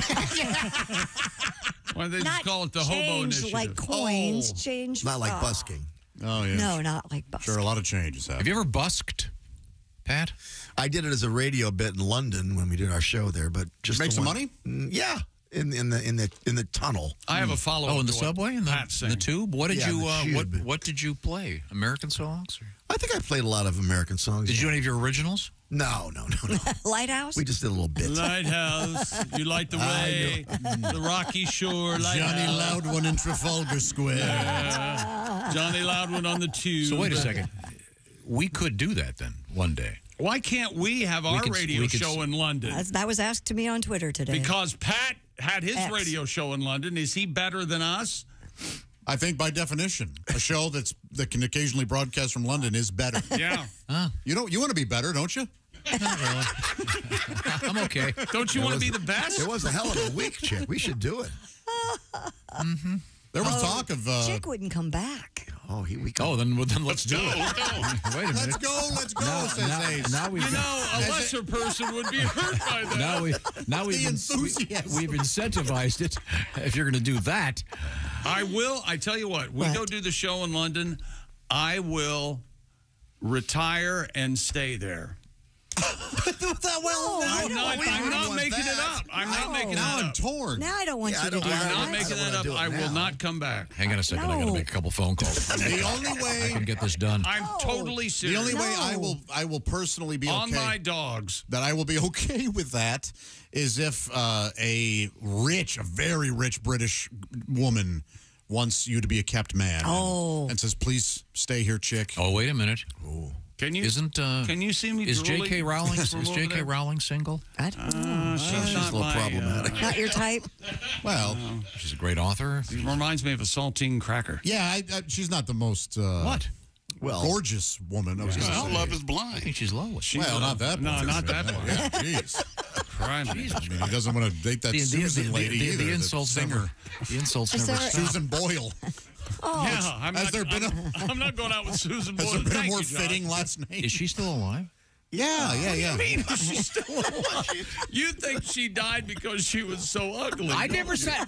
Why don't they not just call it the Hobo Initiative? Like coins. Oh. Change. Not like oh. busking. Oh, yeah. No, not like busking. Sure, a lot of changes happen. Have you ever busked, Pat? I did it as a radio bit in London when we did our show there, but just make some money? Mm, yeah. In, in the in the in the tunnel. I have a follow-up. Oh, in the subway, in the, in the tube. What did yeah, you uh, what what did you play? American songs? Or? I think I played a lot of American songs. Did you do any of your originals? No, no, no, no. Lighthouse. We just did a little bit. Lighthouse. You light the way. The Rocky Shore. Lighthouse. Johnny Loudon in Trafalgar Square. Yeah. Johnny Loudon on the tube. So wait a second. We could do that then one day. Why can't we have our we can, radio show see. in London? Uh, that was asked to me on Twitter today. Because Pat had his X. radio show in London. Is he better than us? I think by definition, a show that's that can occasionally broadcast from London is better. Yeah. Huh? You don't you want to be better, don't you? Not really. I'm okay. Don't you want to be the best? It was a hell of a week, Chick. We should do it. Mm-hmm. There was oh, talk of... Uh, Chick wouldn't come back. Oh, here we go. Oh, then, well, then let's, let's do go, it. Let's go. Wait a minute. Let's go, let's go, now, says now, Ace. Now we've you got, know, a lesser it. person would be hurt by that. Now, we, now we've, we, we've incentivized it. If you're going to do that. I will. I tell you what. We what? go do the show in London. I will retire and stay there. that well, no, no, no, I'm, I'm not making that. it up. I'm no. not making it up. Now I'm torn. Now I don't want yeah, you to do that. I'm not making that up. I will not come back. Hang on a second. No. I got to make a couple phone calls. The only way I can get this done. I'm no. totally serious. The only no. way I will, I will personally be on okay, my dogs. That I will be okay with that is if uh, a rich, a very rich British woman wants you to be a kept man. Oh. And, and says, "Please stay here, Chick." Oh, wait a minute. Oh. Can you isn't uh, can you see me? Is J K. Rowling is J K. Rowling single? I don't know. Uh, she's, she's not a little problematic. Uh, not your type. Well, no. She's a great author. She reminds me of a saltine cracker. Yeah, I, I, she's not the most uh, what? Well, gorgeous woman. I was yeah. well, love is blind. I think she's lovely. She's well, not that. No, not that one. Yeah, jeez. Crime. I mean, he doesn't want to date that the, Susan the, the, lady the, the, the, the insult singer. The insults never stop. Susan Boyle. Oh, yeah, I'm not, I'm, a, I'm not going out with Susan Boyle. Has there been a more fitting last name? Is she still alive? Yeah, yeah, yeah. What do you mean she's still alive? You think she died because she was so ugly. I never you? said...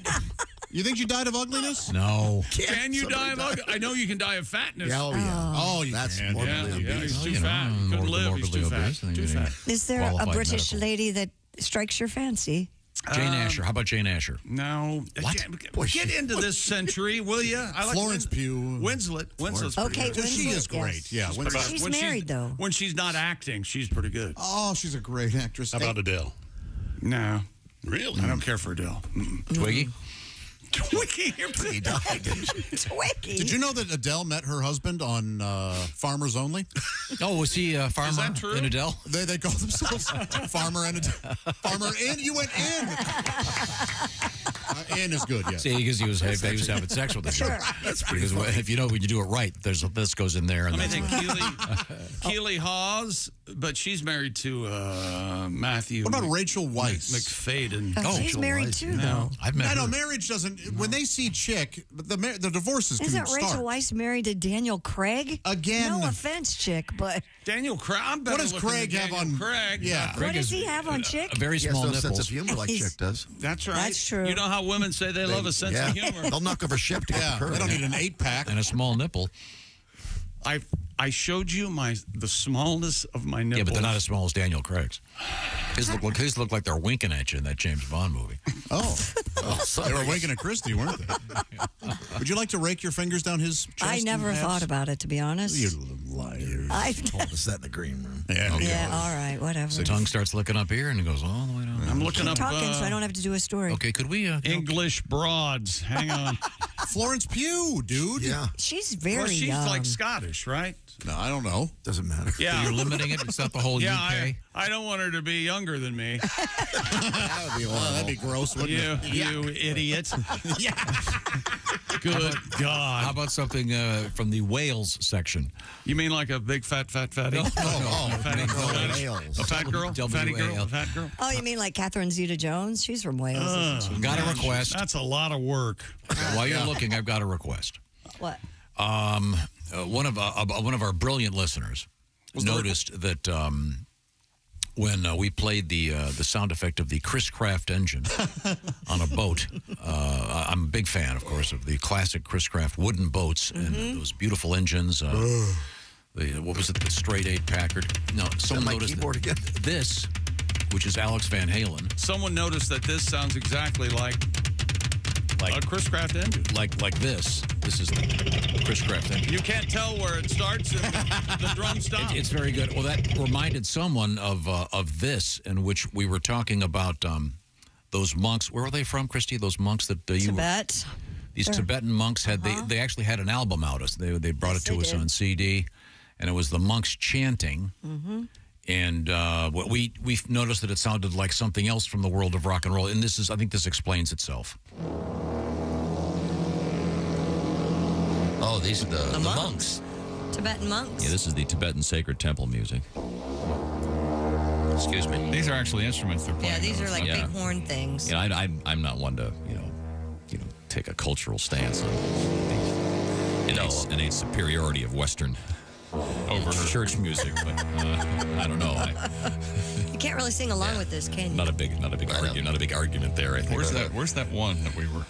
You think she died of ugliness? No. Can't can you die of ugliness? I know you can die of fatness. Yeah, oh, yeah. Oh, you That's can. Morbidly yeah, obese. Yeah, he's too you fat. Know, couldn't live. He's too obese. fat. Too fat. Is there a British medical. lady that strikes your fancy? Jane um, Asher. How about Jane Asher? No. What? Boy, get she, into this century, will you? I like Florence Wins Pugh. Winslet. Winslet's pretty okay, good. Winslet, she is great. Yes. Yeah, she's, about, she's married, she's, though. When she's not acting, she's pretty good. Oh, she's a great actress. How about Adele? No. Really? I don't care for Adele. Twiggy? Twiggy. He died, didn't Twiggy. Did you know that Adele met her husband on uh, Farmers Only? Oh, was he uh, Farmer Is that true? and Adele? They, they call themselves Farmer and Adele. Farmer and you went in. Uh, in is good, yeah. See, because he was, hey, he was having sex with the sure. That's pretty good. If you know when you do it right, there's this goes in there. And I mean, think Keely, Keely Hawes, but she's married to uh, Matthew. What about Mc, Rachel Weisz? McFadden. Oh, she's Rachel married Weiss. too, no. though. I've met I know, her. marriage doesn't. When they see Chick, the the divorces Isn't can start. Isn't Rachel Weisz married to Daniel Craig? Again. No offense, Chick, but... Daniel Craig? I'm better What does Craig have on... Craig? Yeah. Craig what does he have on Chick? A very small nipples. sense of humor like Chick does. That's right. That's true. You know how women say they, they love a sense yeah. of humor? They'll knock over ship to yeah, They don't need an eight-pack. And a small nipple. I I showed you my the smallness of my nipples. Yeah, but they're not as small as Daniel Craig's. His look, his look like they're winking at you in that James Bond movie. Oh. oh they were winking at Christy, weren't they? Would you like to rake your fingers down his chest? I never thought about it, to be honest. You liars. I told us that in the green room. Yeah, okay. yeah all right, whatever. So tongue starts looking up here and it goes all the way down. I'm looking Keep up. talking uh, so I don't have to do a story. Okay, could we? Uh, English broads. Hang on. Florence Pugh, dude. Yeah. She's very well, she's young. like Scottish, right? No, I don't know. Doesn't matter. Yeah, so you're limiting it. It's not the whole yeah, U K. I, I don't want her to be younger than me. That would be horrible. Oh, that'd be gross, wouldn't you, it? You idiot. Yeah. Good how about, God. How about something uh, from the Wales section? You mean like a big fat, fat, fatty? No, no, oh, no. Fatty girl. A fat girl? Fatty girl? Fat girl? Oh, you mean like Catherine Zeta-Jones? She's from Wales, uh, isn't she? Got a request. That's a lot of work. While you're looking, I've got a request. What? Um... Uh, one of uh, uh, one of our brilliant listeners Was noticed that um, when uh, we played the uh, the sound effect of the Chris Craft engine on a boat, uh, I'm a big fan, of course, of the classic Chris Craft wooden boats mm-hmm. and those beautiful engines. Uh, the, what was it? The straight eight Packard. No, someone my noticed keyboard again. this, which is Alex Van Halen. Someone noticed that this sounds exactly like. Like, a Chris Craft engine. Like like this. This is the Chris Craft engine. You can't tell where it starts and the, the drum stops. It, it's very good. Well, that reminded someone of uh, of this, in which we were talking about um, those monks. Where are they from, Christy? Those monks that uh, you... Tibet. Were, these They're, Tibetan monks, had uh-huh. they, they actually had an album out. They, they brought yes, it to us did. on C D, and it was the monks chanting. Mm-hmm. And uh, we we've noticed that it sounded like something else from the world of rock and roll. And this is, I think this explains itself. Oh, these are the, the, the monks. monks. Tibetan monks. Yeah, this is the Tibetan sacred temple music. Excuse me. These are actually instruments they're playing. Yeah, these are like yeah. big horn things. Yeah, I, I, I'm not one to, you know, you know, take a cultural stance on the innate, innate superiority of Western... over her. Church music, but uh, I don't know. I, you can't really sing along yeah, with this, can you? Not a big, not a big argument, not a big argument there. I think. Where's that? Where's that one that we were?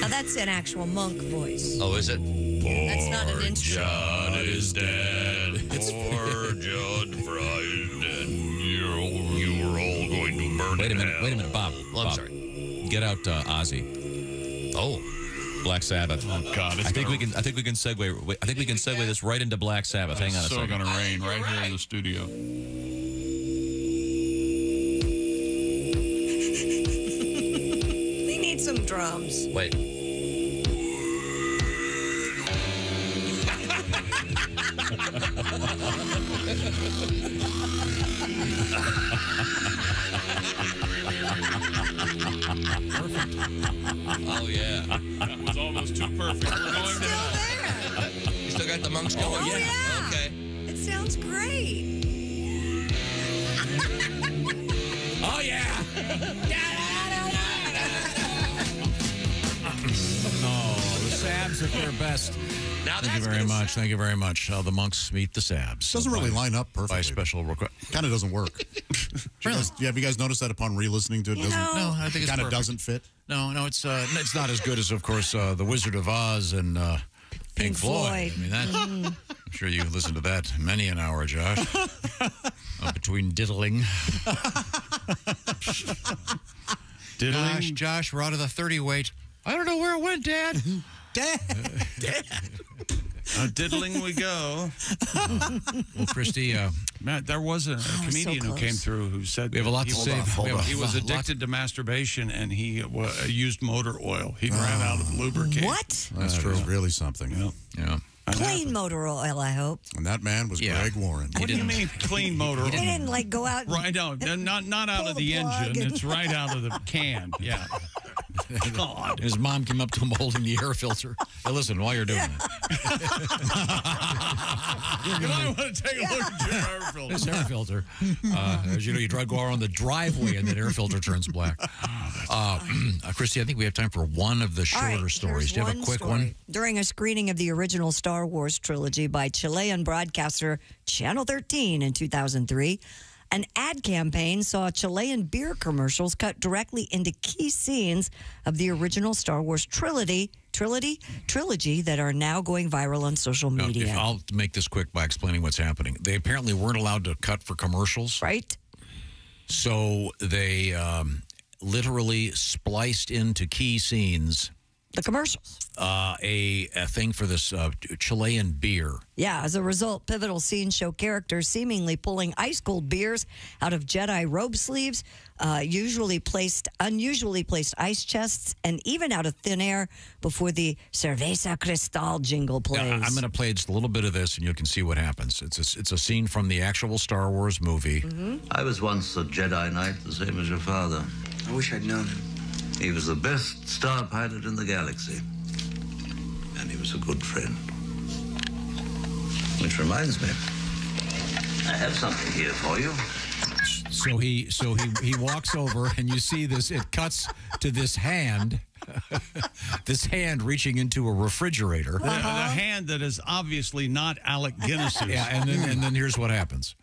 Now that's an actual monk voice. Oh, is it? Poor that's not an instrument. John is dead. It's poor John Friday. You're all, you were all going to burn. Wait a minute. Hell. Wait a minute, Bob. Oh, I'm Bob. sorry. Get out, uh, Ozzy. Oh. Black Sabbath. Oh God! It's I think gonna... we can. I think we can segue. I think we can segue this right into Black Sabbath. Hang on a so second. It's still gonna rain right, right here in the studio. We need some drums. Wait. Perfect. Oh yeah. That was almost too perfect. We're going it's still there. You still got the monks going? Oh, yeah. yeah. Okay. It sounds great. Oh yeah. Oh, the Sabs at their best. Now Thank you very much. Sound. Thank you very much. Uh, the monks meet the Sabs. Doesn't really line up perfectly. By special request. Kind of doesn't work. Really? Yeah, have you guys noticed that upon re-listening to it? Doesn't, no, I think it kind of doesn't fit. No, no, it's uh, it's not as good as, of course, uh, The Wizard of Oz and uh, Pink, Pink Floyd. Floyd. I mean, that, mm. I'm sure you listened to that many an hour, Josh. uh, between diddling. diddling. Gosh, Josh, we're out of the thirty weight. I don't know where it went, Dad. Dad. Dad. Uh, diddling we go. Well, Christy, uh, Matt, there was a, a oh, comedian so who came through who said we have a lot to say. He was addicted to masturbation and he uh, used motor oil. He uh, ran out of lubricant. What? That's that true. Is really something. Yeah. yeah. Clean motor oil, I hope. And that man was yeah. Greg Warren. What do you mean clean motor oil? He didn't like go out. And right out. No, not not out of the, the engine. And... It's right out of the can. Yeah. God. His mom came up to him holding the air filter. Hey, listen, while you're doing yeah. that, you might want to take a yeah. look at your air filter. This air filter, uh, as you know, you drive go on the driveway and that air filter turns black. Uh, Christy, I think we have time for one of the shorter right, stories. Do you have a quick story. one? During a screening of the original Star Wars trilogy by Chilean broadcaster Channel thirteen in two thousand three, an ad campaign saw Chilean beer commercials cut directly into key scenes of the original Star Wars trilogy, trilogy, trilogy that are now going viral on social media. Now, I'll make this quick by explaining what's happening. They apparently weren't allowed to cut for commercials. Right. So they um, literally spliced into key scenes... The commercials. Uh, a, a thing for this uh, Chilean beer. Yeah, as a result, pivotal scenes show characters seemingly pulling ice-cold beers out of Jedi robe sleeves, uh, usually placed, unusually placed ice chests, and even out of thin air before the Cerveza Cristal jingle plays. Now, I'm going to play just a little bit of this, and you can see what happens. It's a, it's a scene from the actual Star Wars movie. Mm-hmm. I was once a Jedi Knight, the same as your father. I wish I'd known him. He was the best star pilot in the galaxy. And he was a good friend. Which reminds me, I have something here for you. So he so he, he walks over and you see this, it cuts to this hand. This hand reaching into a refrigerator. Uh-huh. the, the hand that is obviously not Alec Guinness's. Yeah, and then and then here's what happens.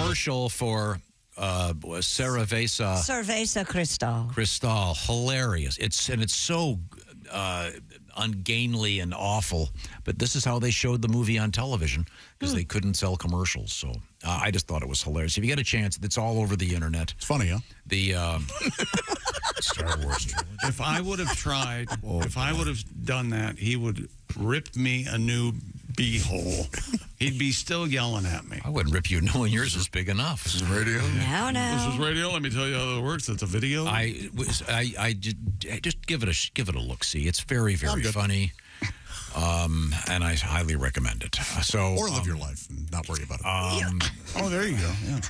Commercial for uh, Cerveza. Cerveza Cristal. Cristal. Hilarious. It's and it's so uh, ungainly and awful. But this is how they showed the movie on television because mm. they couldn't sell commercials. So uh, I just thought it was hilarious. If you get a chance, it's all over the internet. It's funny, huh? The um, Star Wars trilogy. If I would have tried, oh, if God. I would have done that, he would rip me a new beehole. He'd be still yelling at me. I wouldn't rip you knowing yours was big enough. This is radio. No, no. This is radio. Let me tell you how it works. It's a video. I, I, I just give it a give it a look. See, it's very very funny, um, and I highly recommend it. So or live um, your life and not worry about it. Um, oh, there you go. Yeah.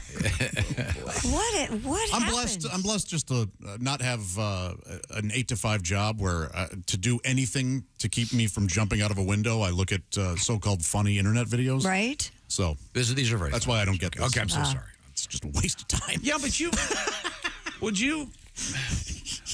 what? What? I'm happened? blessed. I'm blessed just to not have uh, an eight to five job where uh, to do anything to keep me from jumping out of a window. I look at uh, so-called funny internet videos. Right. So these are, these are right. That's why I don't get this. Okay, I'm so uh, sorry. It's just a waste of time. Yeah, but you would you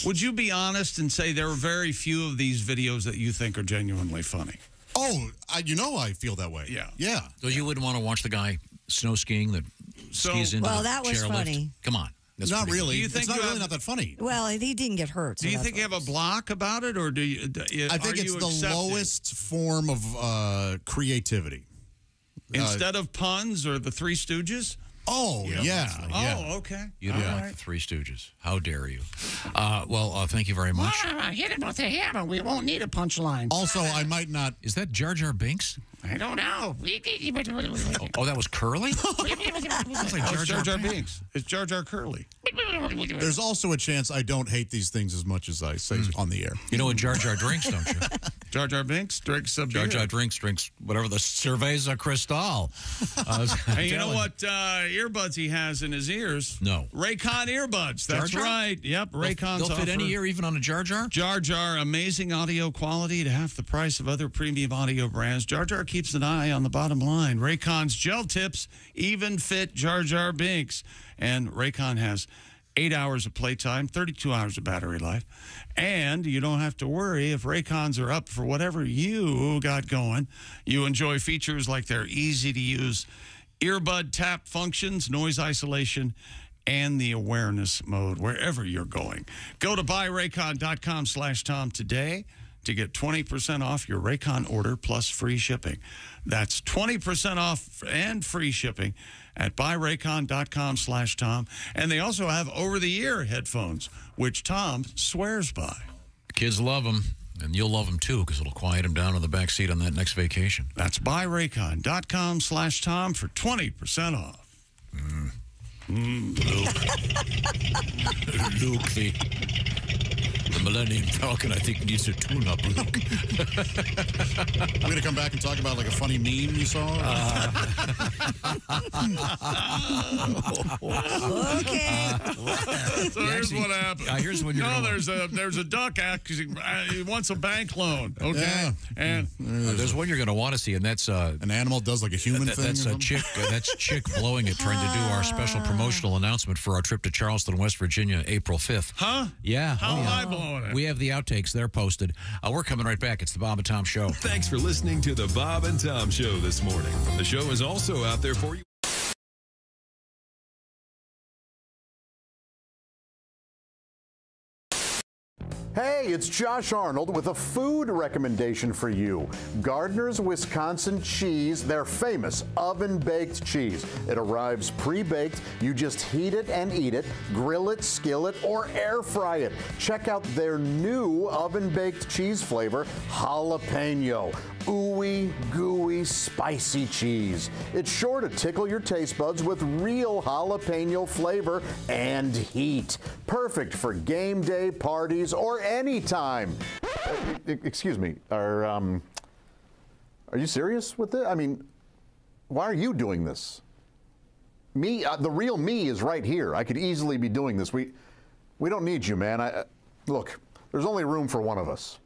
would you be honest and say there are very few of these videos that you think are genuinely funny? Oh, I, you know I feel that way. Yeah, yeah. So yeah. you wouldn't want to watch the guy snow skiing that so, skis into well, the that was chairlift? Funny. Come on. That's not really. Do you think it's not really have, not that funny. Well, he didn't get hurt. So do you think you have a block about it, or do you? Do, I think it's the accepting? lowest form of uh, creativity. Instead uh, of puns or the Three Stooges. Oh yeah. yeah. yeah. Oh okay. You don't yeah. like the Three Stooges? How dare you? Uh, well, uh, thank you very much. Ah, hit him with a hammer. We won't need a punchline. Also, I might not. Is that Jar Jar Binks? I don't know. oh, oh, that was Curly? That's like Jar Jar, Jar Binks. It's Jar Jar Curly. There's also a chance I don't hate these things as much as I say mm. on the air. You know what Jar Jar drinks, don't you? Jar Jar Binks drinks some Jar Jar beer. drinks, drinks whatever the Cerveza Cristal. Uh, hey, you know what uh, earbuds he has in his ears? No. Raycon earbuds. That's Jar Jar? right. Yep, Raycons They'll, they'll fit any ear, even on a Jar Jar? Jar Jar, amazing audio quality to half the price of other premium audio brands. Jar Jar keeps an eye on the bottom line. Raycon's gel tips even fit Jar Jar Binks. And Raycon has eight hours of playtime, thirty-two hours of battery life. And you don't have to worry if Raycons are up for whatever you got going. You enjoy features like their easy-to-use earbud tap functions, noise isolation, and the awareness mode wherever you're going. Go to buyraycon.com slash Tom today. To get twenty percent off your Raycon order plus free shipping. That's twenty percent off and free shipping at buyraycon.com slash Tom. And they also have over-the-ear headphones, which Tom swears by. Kids love them, and you'll love them, too, because it'll quiet them down in the back seat on that next vacation. That's buyraycon.com slash Tom for twenty percent off. Mm. Mm. Luke. Luke, the... The Millennium Falcon, I think, needs a tune-up, Luke. We're going to come back and talk about, like, a funny meme you saw? Uh. okay. Uh. So here's actually, what happened. Uh, here's what you're no, there's a, there's a duck asking, he wants a bank loan, okay? Yeah. And there's, uh, there's one you're going to want to see, and that's... Uh, An animal does, like, a human that, thing? That's a chick, uh, that's Chick blowing it, trying to do our special promotional announcement for our trip to Charleston, West Virginia, April fifth. Huh? Yeah. How oh, yeah. I We have the outtakes. They're posted. Uh, we're coming right back. It's the Bob and Tom Show. Thanks for listening to the Bob and Tom Show this morning. The show is also out there for you. Hey, it's Josh Arnold with a food recommendation for you. Gardner's Wisconsin Cheese, their famous oven-baked cheese. It arrives pre-baked. You just heat it and eat it, grill it, skillet, or air fry it. Check out their new oven-baked cheese flavor, jalapeno. Ooey, gooey, spicy cheese. It's sure to tickle your taste buds with real jalapeno flavor and heat. Perfect for game day, parties, or anytime. Uh, excuse me, are, um, are you serious with this? I mean, why are you doing this? Me, uh, the real me is right here. I could easily be doing this. We, we don't need you, man. I, uh, look, there's only room for one of us.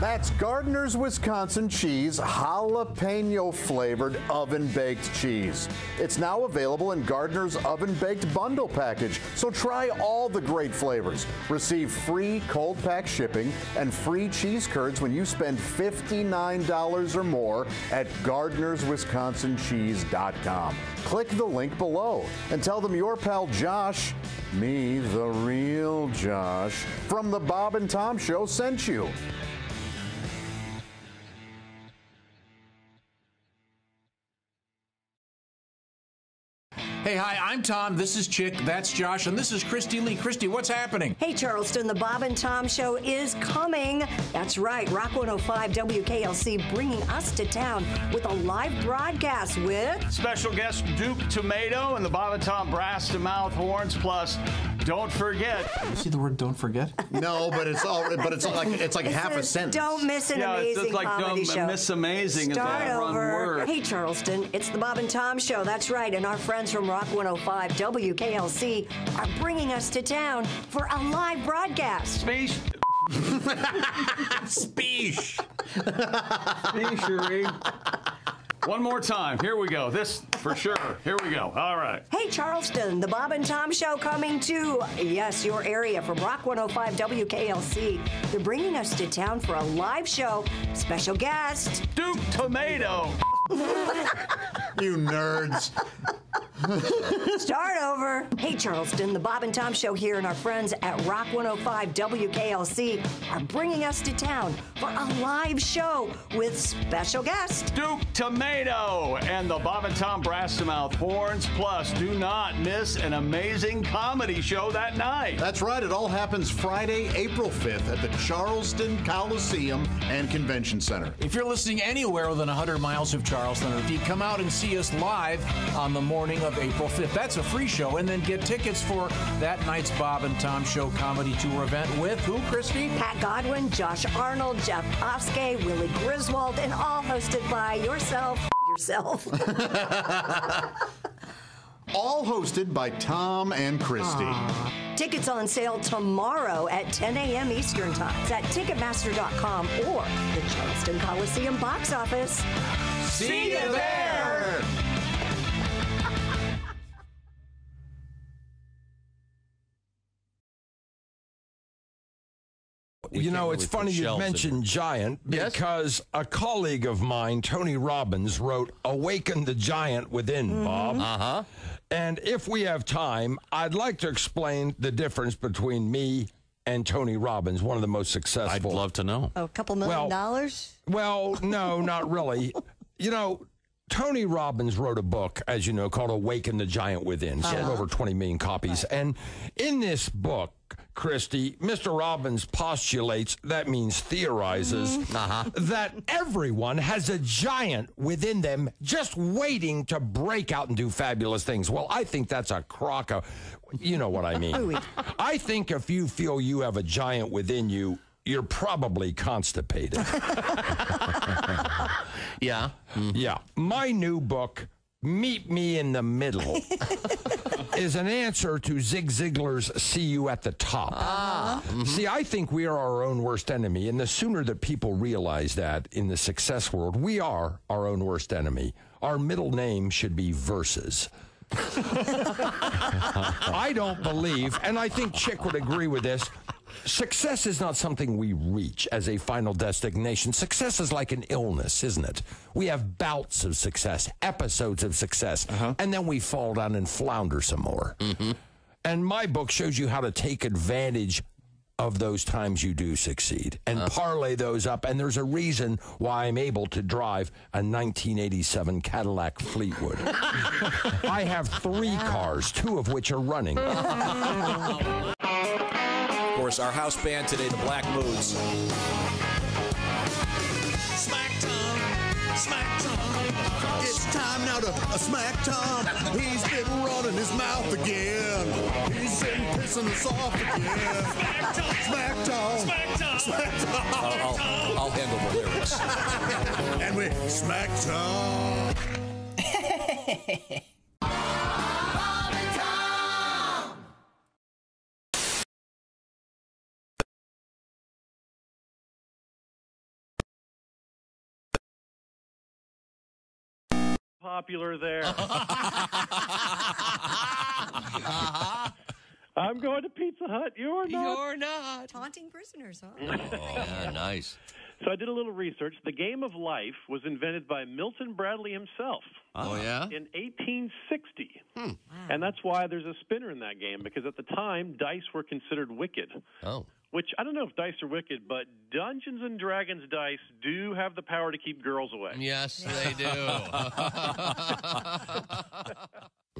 That's Gardner's Wisconsin Cheese, jalapeno-flavored oven-baked cheese. It's now available in Gardner's Oven-Baked Bundle Package, so try all the great flavors. Receive free cold-pack shipping and free cheese curds when you spend fifty-nine dollars or more at Gardner's Wisconsin Cheese dot com. Click the link below and tell them your pal Josh, me, the real Josh, from the Bob and Tom Show sent you. Hey, hi, I'm Tom. This is Chick. That's Josh. And this is Christy Lee. Christy, what's happening? Hey, Charleston, the Bob and Tom Show is coming. That's right. Rock one oh five W K L C bringing us to town with a live broadcast with special guest Duke Tomato and the Bob and Tom brass to mouth horns. Plus, don't forget. You see the word "don't forget"? No, but it's all. But it's like it's like it half says, a sentence. Don't miss an yeah, amazing it's like comedy don't show. Miss amazing. Start over. Hey, Charleston, it's the Bob and Tom Show. That's right, and our friends from Rock one oh five W K L C are bringing us to town for a live broadcast. Space. Speech. Speechery. One more time. Here we go. This, for sure. Here we go. All right. Hey, Charleston, the Bob and Tom Show coming to, yes, your area from Rock one oh five W K L C. They're bringing us to town for a live show. Special guest, Duke Tomato. You nerds. Start over. Hey, Charleston, the Bob and Tom Show here and our friends at Rock one oh five W K L C are bringing us to town for a live show with special guest Duke Tomato and the Bob and Tom brass to mouth horns. Plus, do not miss an amazing comedy show that night. That's right. It all happens Friday, April fifth at the Charleston Coliseum and Convention Center. If you're listening anywhere within one hundred miles of Charleston, or if you come out and see us live on the morning of April fifth. That's a free show. And then get tickets for that night's Bob and Tom Show comedy tour event with who, Christy? Pat Godwin, Josh Arnold, Jeff Oskay, Willie Griswold, and all hosted by yourself, yourself. All hosted by Tom and Christy. Aww. Tickets on sale tomorrow at ten a m Eastern Time. It's at Ticketmaster dot com or the Charleston Coliseum box office. See you there! You know, it's funny you mentioned Giant, because yes? a colleague of mine, Tony Robbins, wrote "Awaken the Giant Within," mm-hmm. Bob. Uh huh. And if we have time, I'd like to explain the difference between me and Tony Robbins, one of the most successful. I'd love to know. Oh, a couple million well, dollars? Well, no, not really. You know, Tony Robbins wrote a book, as you know, called "Awaken the Giant Within." It sold over twenty million copies. Right. And in this book, Christy, Mister Robbins postulates, that means theorizes, mm-hmm. uh-huh. that everyone has a giant within them just waiting to break out and do fabulous things. Well, I think that's a crock of... You know what I mean. I think if you feel you have a giant within you, you're probably constipated. Yeah. Mm-hmm. Yeah. My new book, Meet Me in the Middle, is an answer to Zig Ziglar's "See You at the Top." Ah. Mm-hmm. See, I think we are our own worst enemy, and the sooner that people realize that in the success world, we are our own worst enemy. Our middle name should be Versus. I don't believe, and I think Chick would agree with this, success is not something we reach as a final destination. Success is like an illness, isn't it? We have bouts of success, episodes of success, uh-huh. and then we fall down and flounder some more. Mm-hmm. And my book shows you how to take advantage of those times you do succeed and uh-huh. parlay those up. And there's a reason why I'm able to drive a nineteen eighty-seven Cadillac Fleetwood. I have three cars, two of which are running. Of course, our house band today, the Black Moods. Smack Tom, Smack Tom. It's time now to uh, smack Tom. He's been running his mouth again. He's been pissing us off again. Smack Tom, Smack Tom, Smack Tom. Smack Tom. I'll, I'll, I'll handle the lyrics. And we smack Tom. Popular there. uh-huh. I'm going to Pizza Hut. You're not. You're not. Taunting prisoners, huh? Oh, yeah, nice. So I did a little research. The game of life was invented by Milton Bradley himself. Oh, yeah? In eighteen sixty. Hmm. Wow. And that's why there's a spinner in that game, because at the time, dice were considered wicked. Oh. Which, I don't know if dice are wicked, but Dungeons and Dragons dice do have the power to keep girls away. Yes, they do.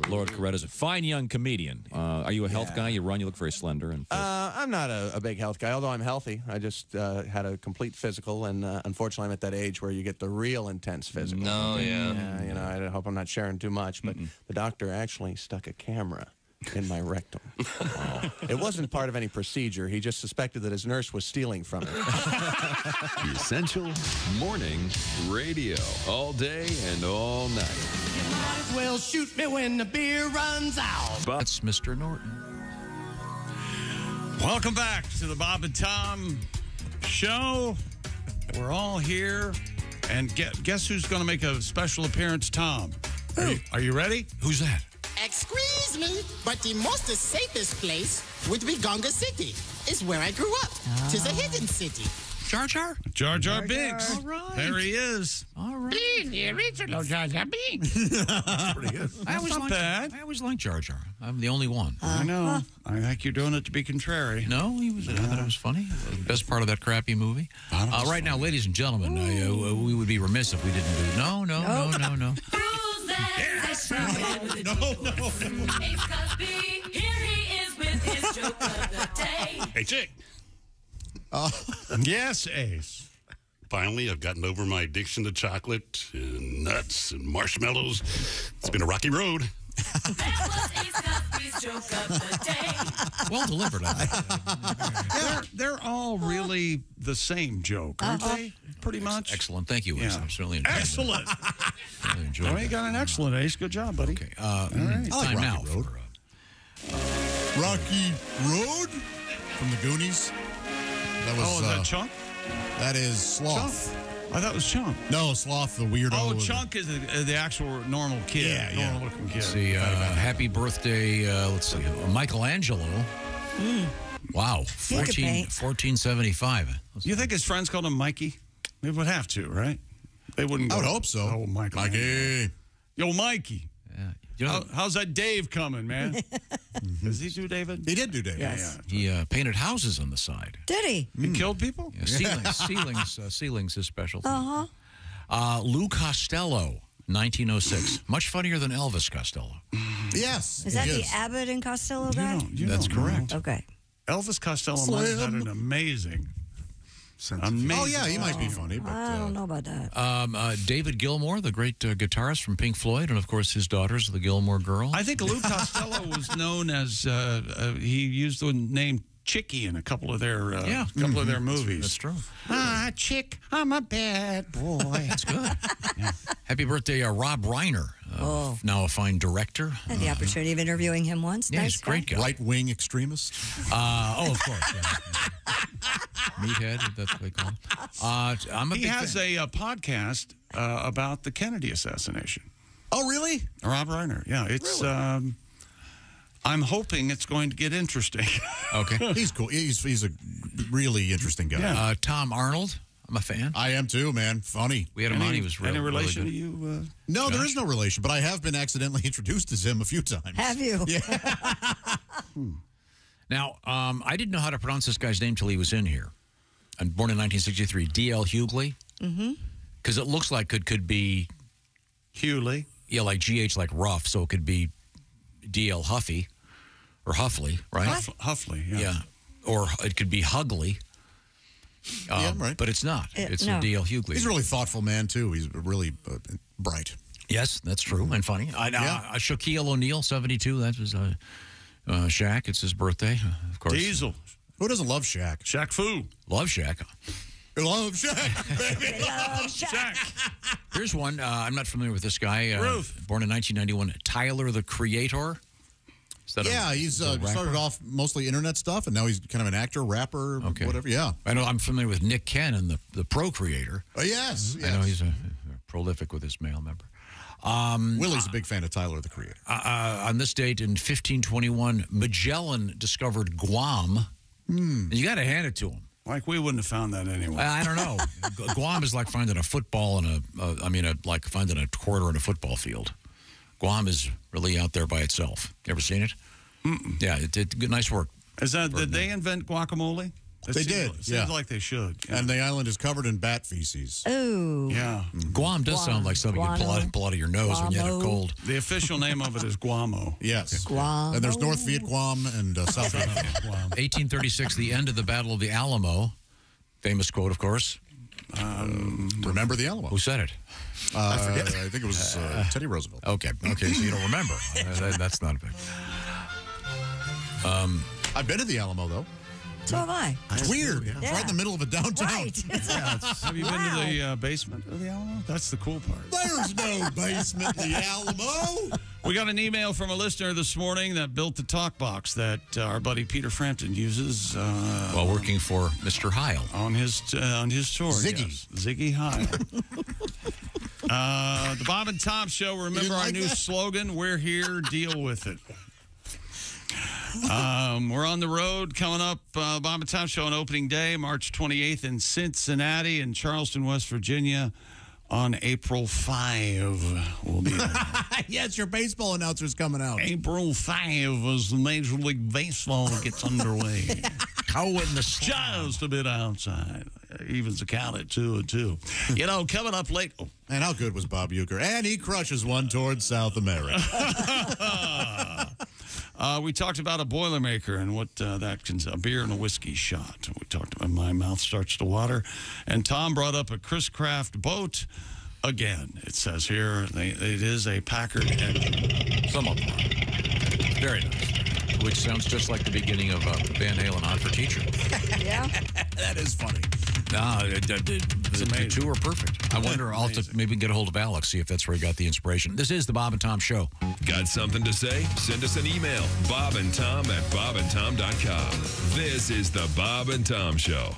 Lord Coretta's a fine young comedian. Uh, are you a health yeah. guy? You run, you look very slender. And uh, I'm not a, a big health guy, although I'm healthy. I just uh, had a complete physical, and uh, unfortunately I'm at that age where you get the real intense physical. No, yeah. yeah you know, I hope I'm not sharing too much, but mm-mm. the doctor actually stuck a camera in my rectum. Oh. It wasn't part of any procedure. He just suspected that his nurse was stealing from her. Essential Morning Radio. All day and all night. You might as well shoot me when the beer runs out. But it's Mister Norton. Welcome back to the Bob and Tom Show. We're all here. And guess who's going to make a special appearance? Tom. Who? Are you, are you ready? Who's that? Excuse me, but the most safest place would be Gonga City. It's where I grew up. Oh. Tis a hidden city. Jar Jar? Jar Jar, Jar, Jar. Binks. All right. There he is. All right. Being the original Jar Jar Binks. That's pretty good. That's I always not liked, bad. I always liked Jar Jar. I'm the only one. Uh, I know. Huh? I think you're doing it to be contrary. No, he was. Uh, I thought it was funny. The best part of that crappy movie. Uh, right funny. Now, ladies and gentlemen, I, uh, we would be remiss if we didn't do it. No, no, no, no, no. no. No, no, no. Ace Cosby, here he is with his joke of the day. Hey, Chick. Uh, yes, Ace. Finally, I've gotten over my addiction to chocolate and nuts and marshmallows. It's been a rocky road. That was Ace Cosby's joke of the day. Well delivered, I think. Yeah, they're, they're all really the same joke, aren't uh-huh. they? Pretty much. Excellent. Thank you, Ace. Yeah. I'm certainly enjoying Excellent. That. Really enjoyed well, you got an excellent, Ace. Good job, buddy. Okay. Uh, all right. I like Rocky now Road. For, uh, Rocky Road from the Goonies. That was, oh, is uh, that Chunk? That is Sloth. Chunk? I thought it was Chunk. No, Sloth, the weirdo. Oh, Chunk is the, the actual normal kid. Yeah, yeah. Normal-looking kid. Let's see, uh, happy birthday, uh, let's see, Michelangelo. Mm. Wow, fourteen, fourteen seventy-five. You think his friends called him Mikey? They would have to, right? They wouldn't. I would hope so. Oh, Mikey. Mikey. Yo, Mikey. Yeah. You know, How, how's that Dave coming, man? Does he do David? He did do David. Yes. Yeah, yeah. He uh, painted houses on the side. Did he? He mm. killed people? Yeah, ceilings. ceilings, uh, ceilings is special. Uh-huh. Uh, Lou Costello, nineteen oh six. Much funnier than Elvis Costello. Yes. Is that is. the Abbott and Costello guy? You don't, you That's don't correct. Know. Okay. Elvis Costello Slim. had an amazing... Amazing. Oh, yeah, he might be funny. But, I don't uh, know about that. Um, uh, David Gilmour, the great uh, guitarist from Pink Floyd, and, of course, his daughters, the Gilmour Girls. I think Lou Costello was known as, uh, uh, he used the name Chicky in a couple of their, uh, yeah. couple mm-hmm. of their movies. That's true. Ah, Chick, I'm a bad boy. That's good. Yeah. Happy birthday, uh, Rob Reiner, uh, oh. now a fine director. I had the uh, opportunity of interviewing him once. Yeah, nice he's a great guy. Right-wing extremist. Uh, oh, of course, yeah. Meathead, that's what they call him. Uh, I'm a he has fan. a uh, podcast uh, about the Kennedy assassination. Oh, really? Rob Reiner. Yeah, it's. Really? Um, I'm hoping it's going to get interesting. Okay, he's cool. He's he's a really interesting guy. Yeah. Uh, Tom Arnold. I'm a fan. I am too, man. Funny. We had him on. He was really, any relation really good. to you? Uh, no, Josh? There is no relation. But I have been accidentally introduced as him a few times. Have you? Yeah. hmm. Now, um, I didn't know how to pronounce this guy's name till he was in here. I'm born in nineteen sixty-three. D L Hughley. Mm-hmm. Because it looks like it could be... Hughley. Yeah, like G H, like rough, so it could be D L Huffy or Huffley, right? Huff Huffley, yeah. yeah. Or it could be Hughley. Um, yeah, right. But it's not. It, it's no. a D L Hughley. He's a really thoughtful man, too. He's really uh, bright. Yes, that's true mm-hmm. and funny. I, yeah. uh, Shaquille O'Neal, seventy-two, that was... Uh, Uh, Shaq, it's his birthday, of course. Diesel. Who doesn't love Shaq? Shaq Fu. Love Shaq. Love Shaq, baby. Love Shaq. Here's one. Uh, I'm not familiar with this guy. Uh, Ruth. Born in nineteen ninety-one. Tyler, the Creator. Is that yeah, a, he's uh, started off mostly internet stuff, and now he's kind of an actor, rapper, okay. whatever. Yeah. I know I'm familiar with Nick Cannon, the, the Procreator. Oh, yes, yes. I know he's a, a prolific with his male member. Um, Willie's uh, a big fan of Tyler, the Creator. Uh, uh, on this date in fifteen twenty-one, Magellan discovered Guam. Mm. You got to hand it to him. Like we wouldn't have found that anyway. I, I don't know. Guam is like finding a football and a, uh, I mean, a, like finding a quarter in a football field. Guam is really out there by itself. You ever seen it? Mm-mm. Yeah, it did. Nice work. Is that did they invent guacamole? It they seems, did. Seems yeah. like they should. Yeah. And the island is covered in bat feces. Oh. Yeah. Guam does Guam. sound like something Guano. you pull out, pull out of your nose Guamo. when you had a cold. The official name of it is Guamo. Yes. Guamo. And there's North Viet Guam and uh, South Viet Guam. eighteen thirty-six, the end of the Battle of the Alamo. Famous quote, of course. Um, remember the Alamo. Who said it? Uh, I forget. I think it was uh, Teddy Roosevelt. Okay. Okay, so you don't remember. uh, that, that's not a big... Um, I've been to the Alamo, though. So have I. It's weird. Yeah. It's right in the middle of a downtown. Right. Yeah, have you wow. been to the uh, basement of the Alamo? That's the cool part. There's no basement in the Alamo. We got an email from a listener this morning that built the talk box that uh, our buddy Peter Frampton uses uh, while working for Mister Heil on his uh, on his tour. Ziggy, yes. Ziggy Heil. uh, the Bob and Tom Show. Remember our like new that? slogan: "We're here. Deal with it." Um, we're on the road coming up. Uh, Bob and Tom Show on opening day, March twenty-eighth in Cincinnati and Charleston, West Virginia on April fifth. We'll be there. Yes, your baseball announcer's coming out. April fifth as the Major League Baseball gets underway. How in the Just a bit outside. Evens the count at two and two. You know, coming up late. Oh. And how good was Bob Uecker? And he crushes one towards South America. Uh, we talked about a Boilermaker and what uh, that can a beer and a whiskey shot. We talked about my mouth starts to water. And Tom brought up a Chris Craft boat again. It says here they, it is a Packard engine. Some of them are. Very nice. Which sounds just like the beginning of uh, Van Halen Odd for Teacher. Yeah. That is funny. No, it, it, it, the, the two are perfect. I wonder, I'll to maybe get a hold of Alex, see if that's where he got the inspiration. This is the Bob and Tom Show. Got something to say? Send us an email, Bob and Tom at bob and tom dot com. This is the Bob and Tom Show.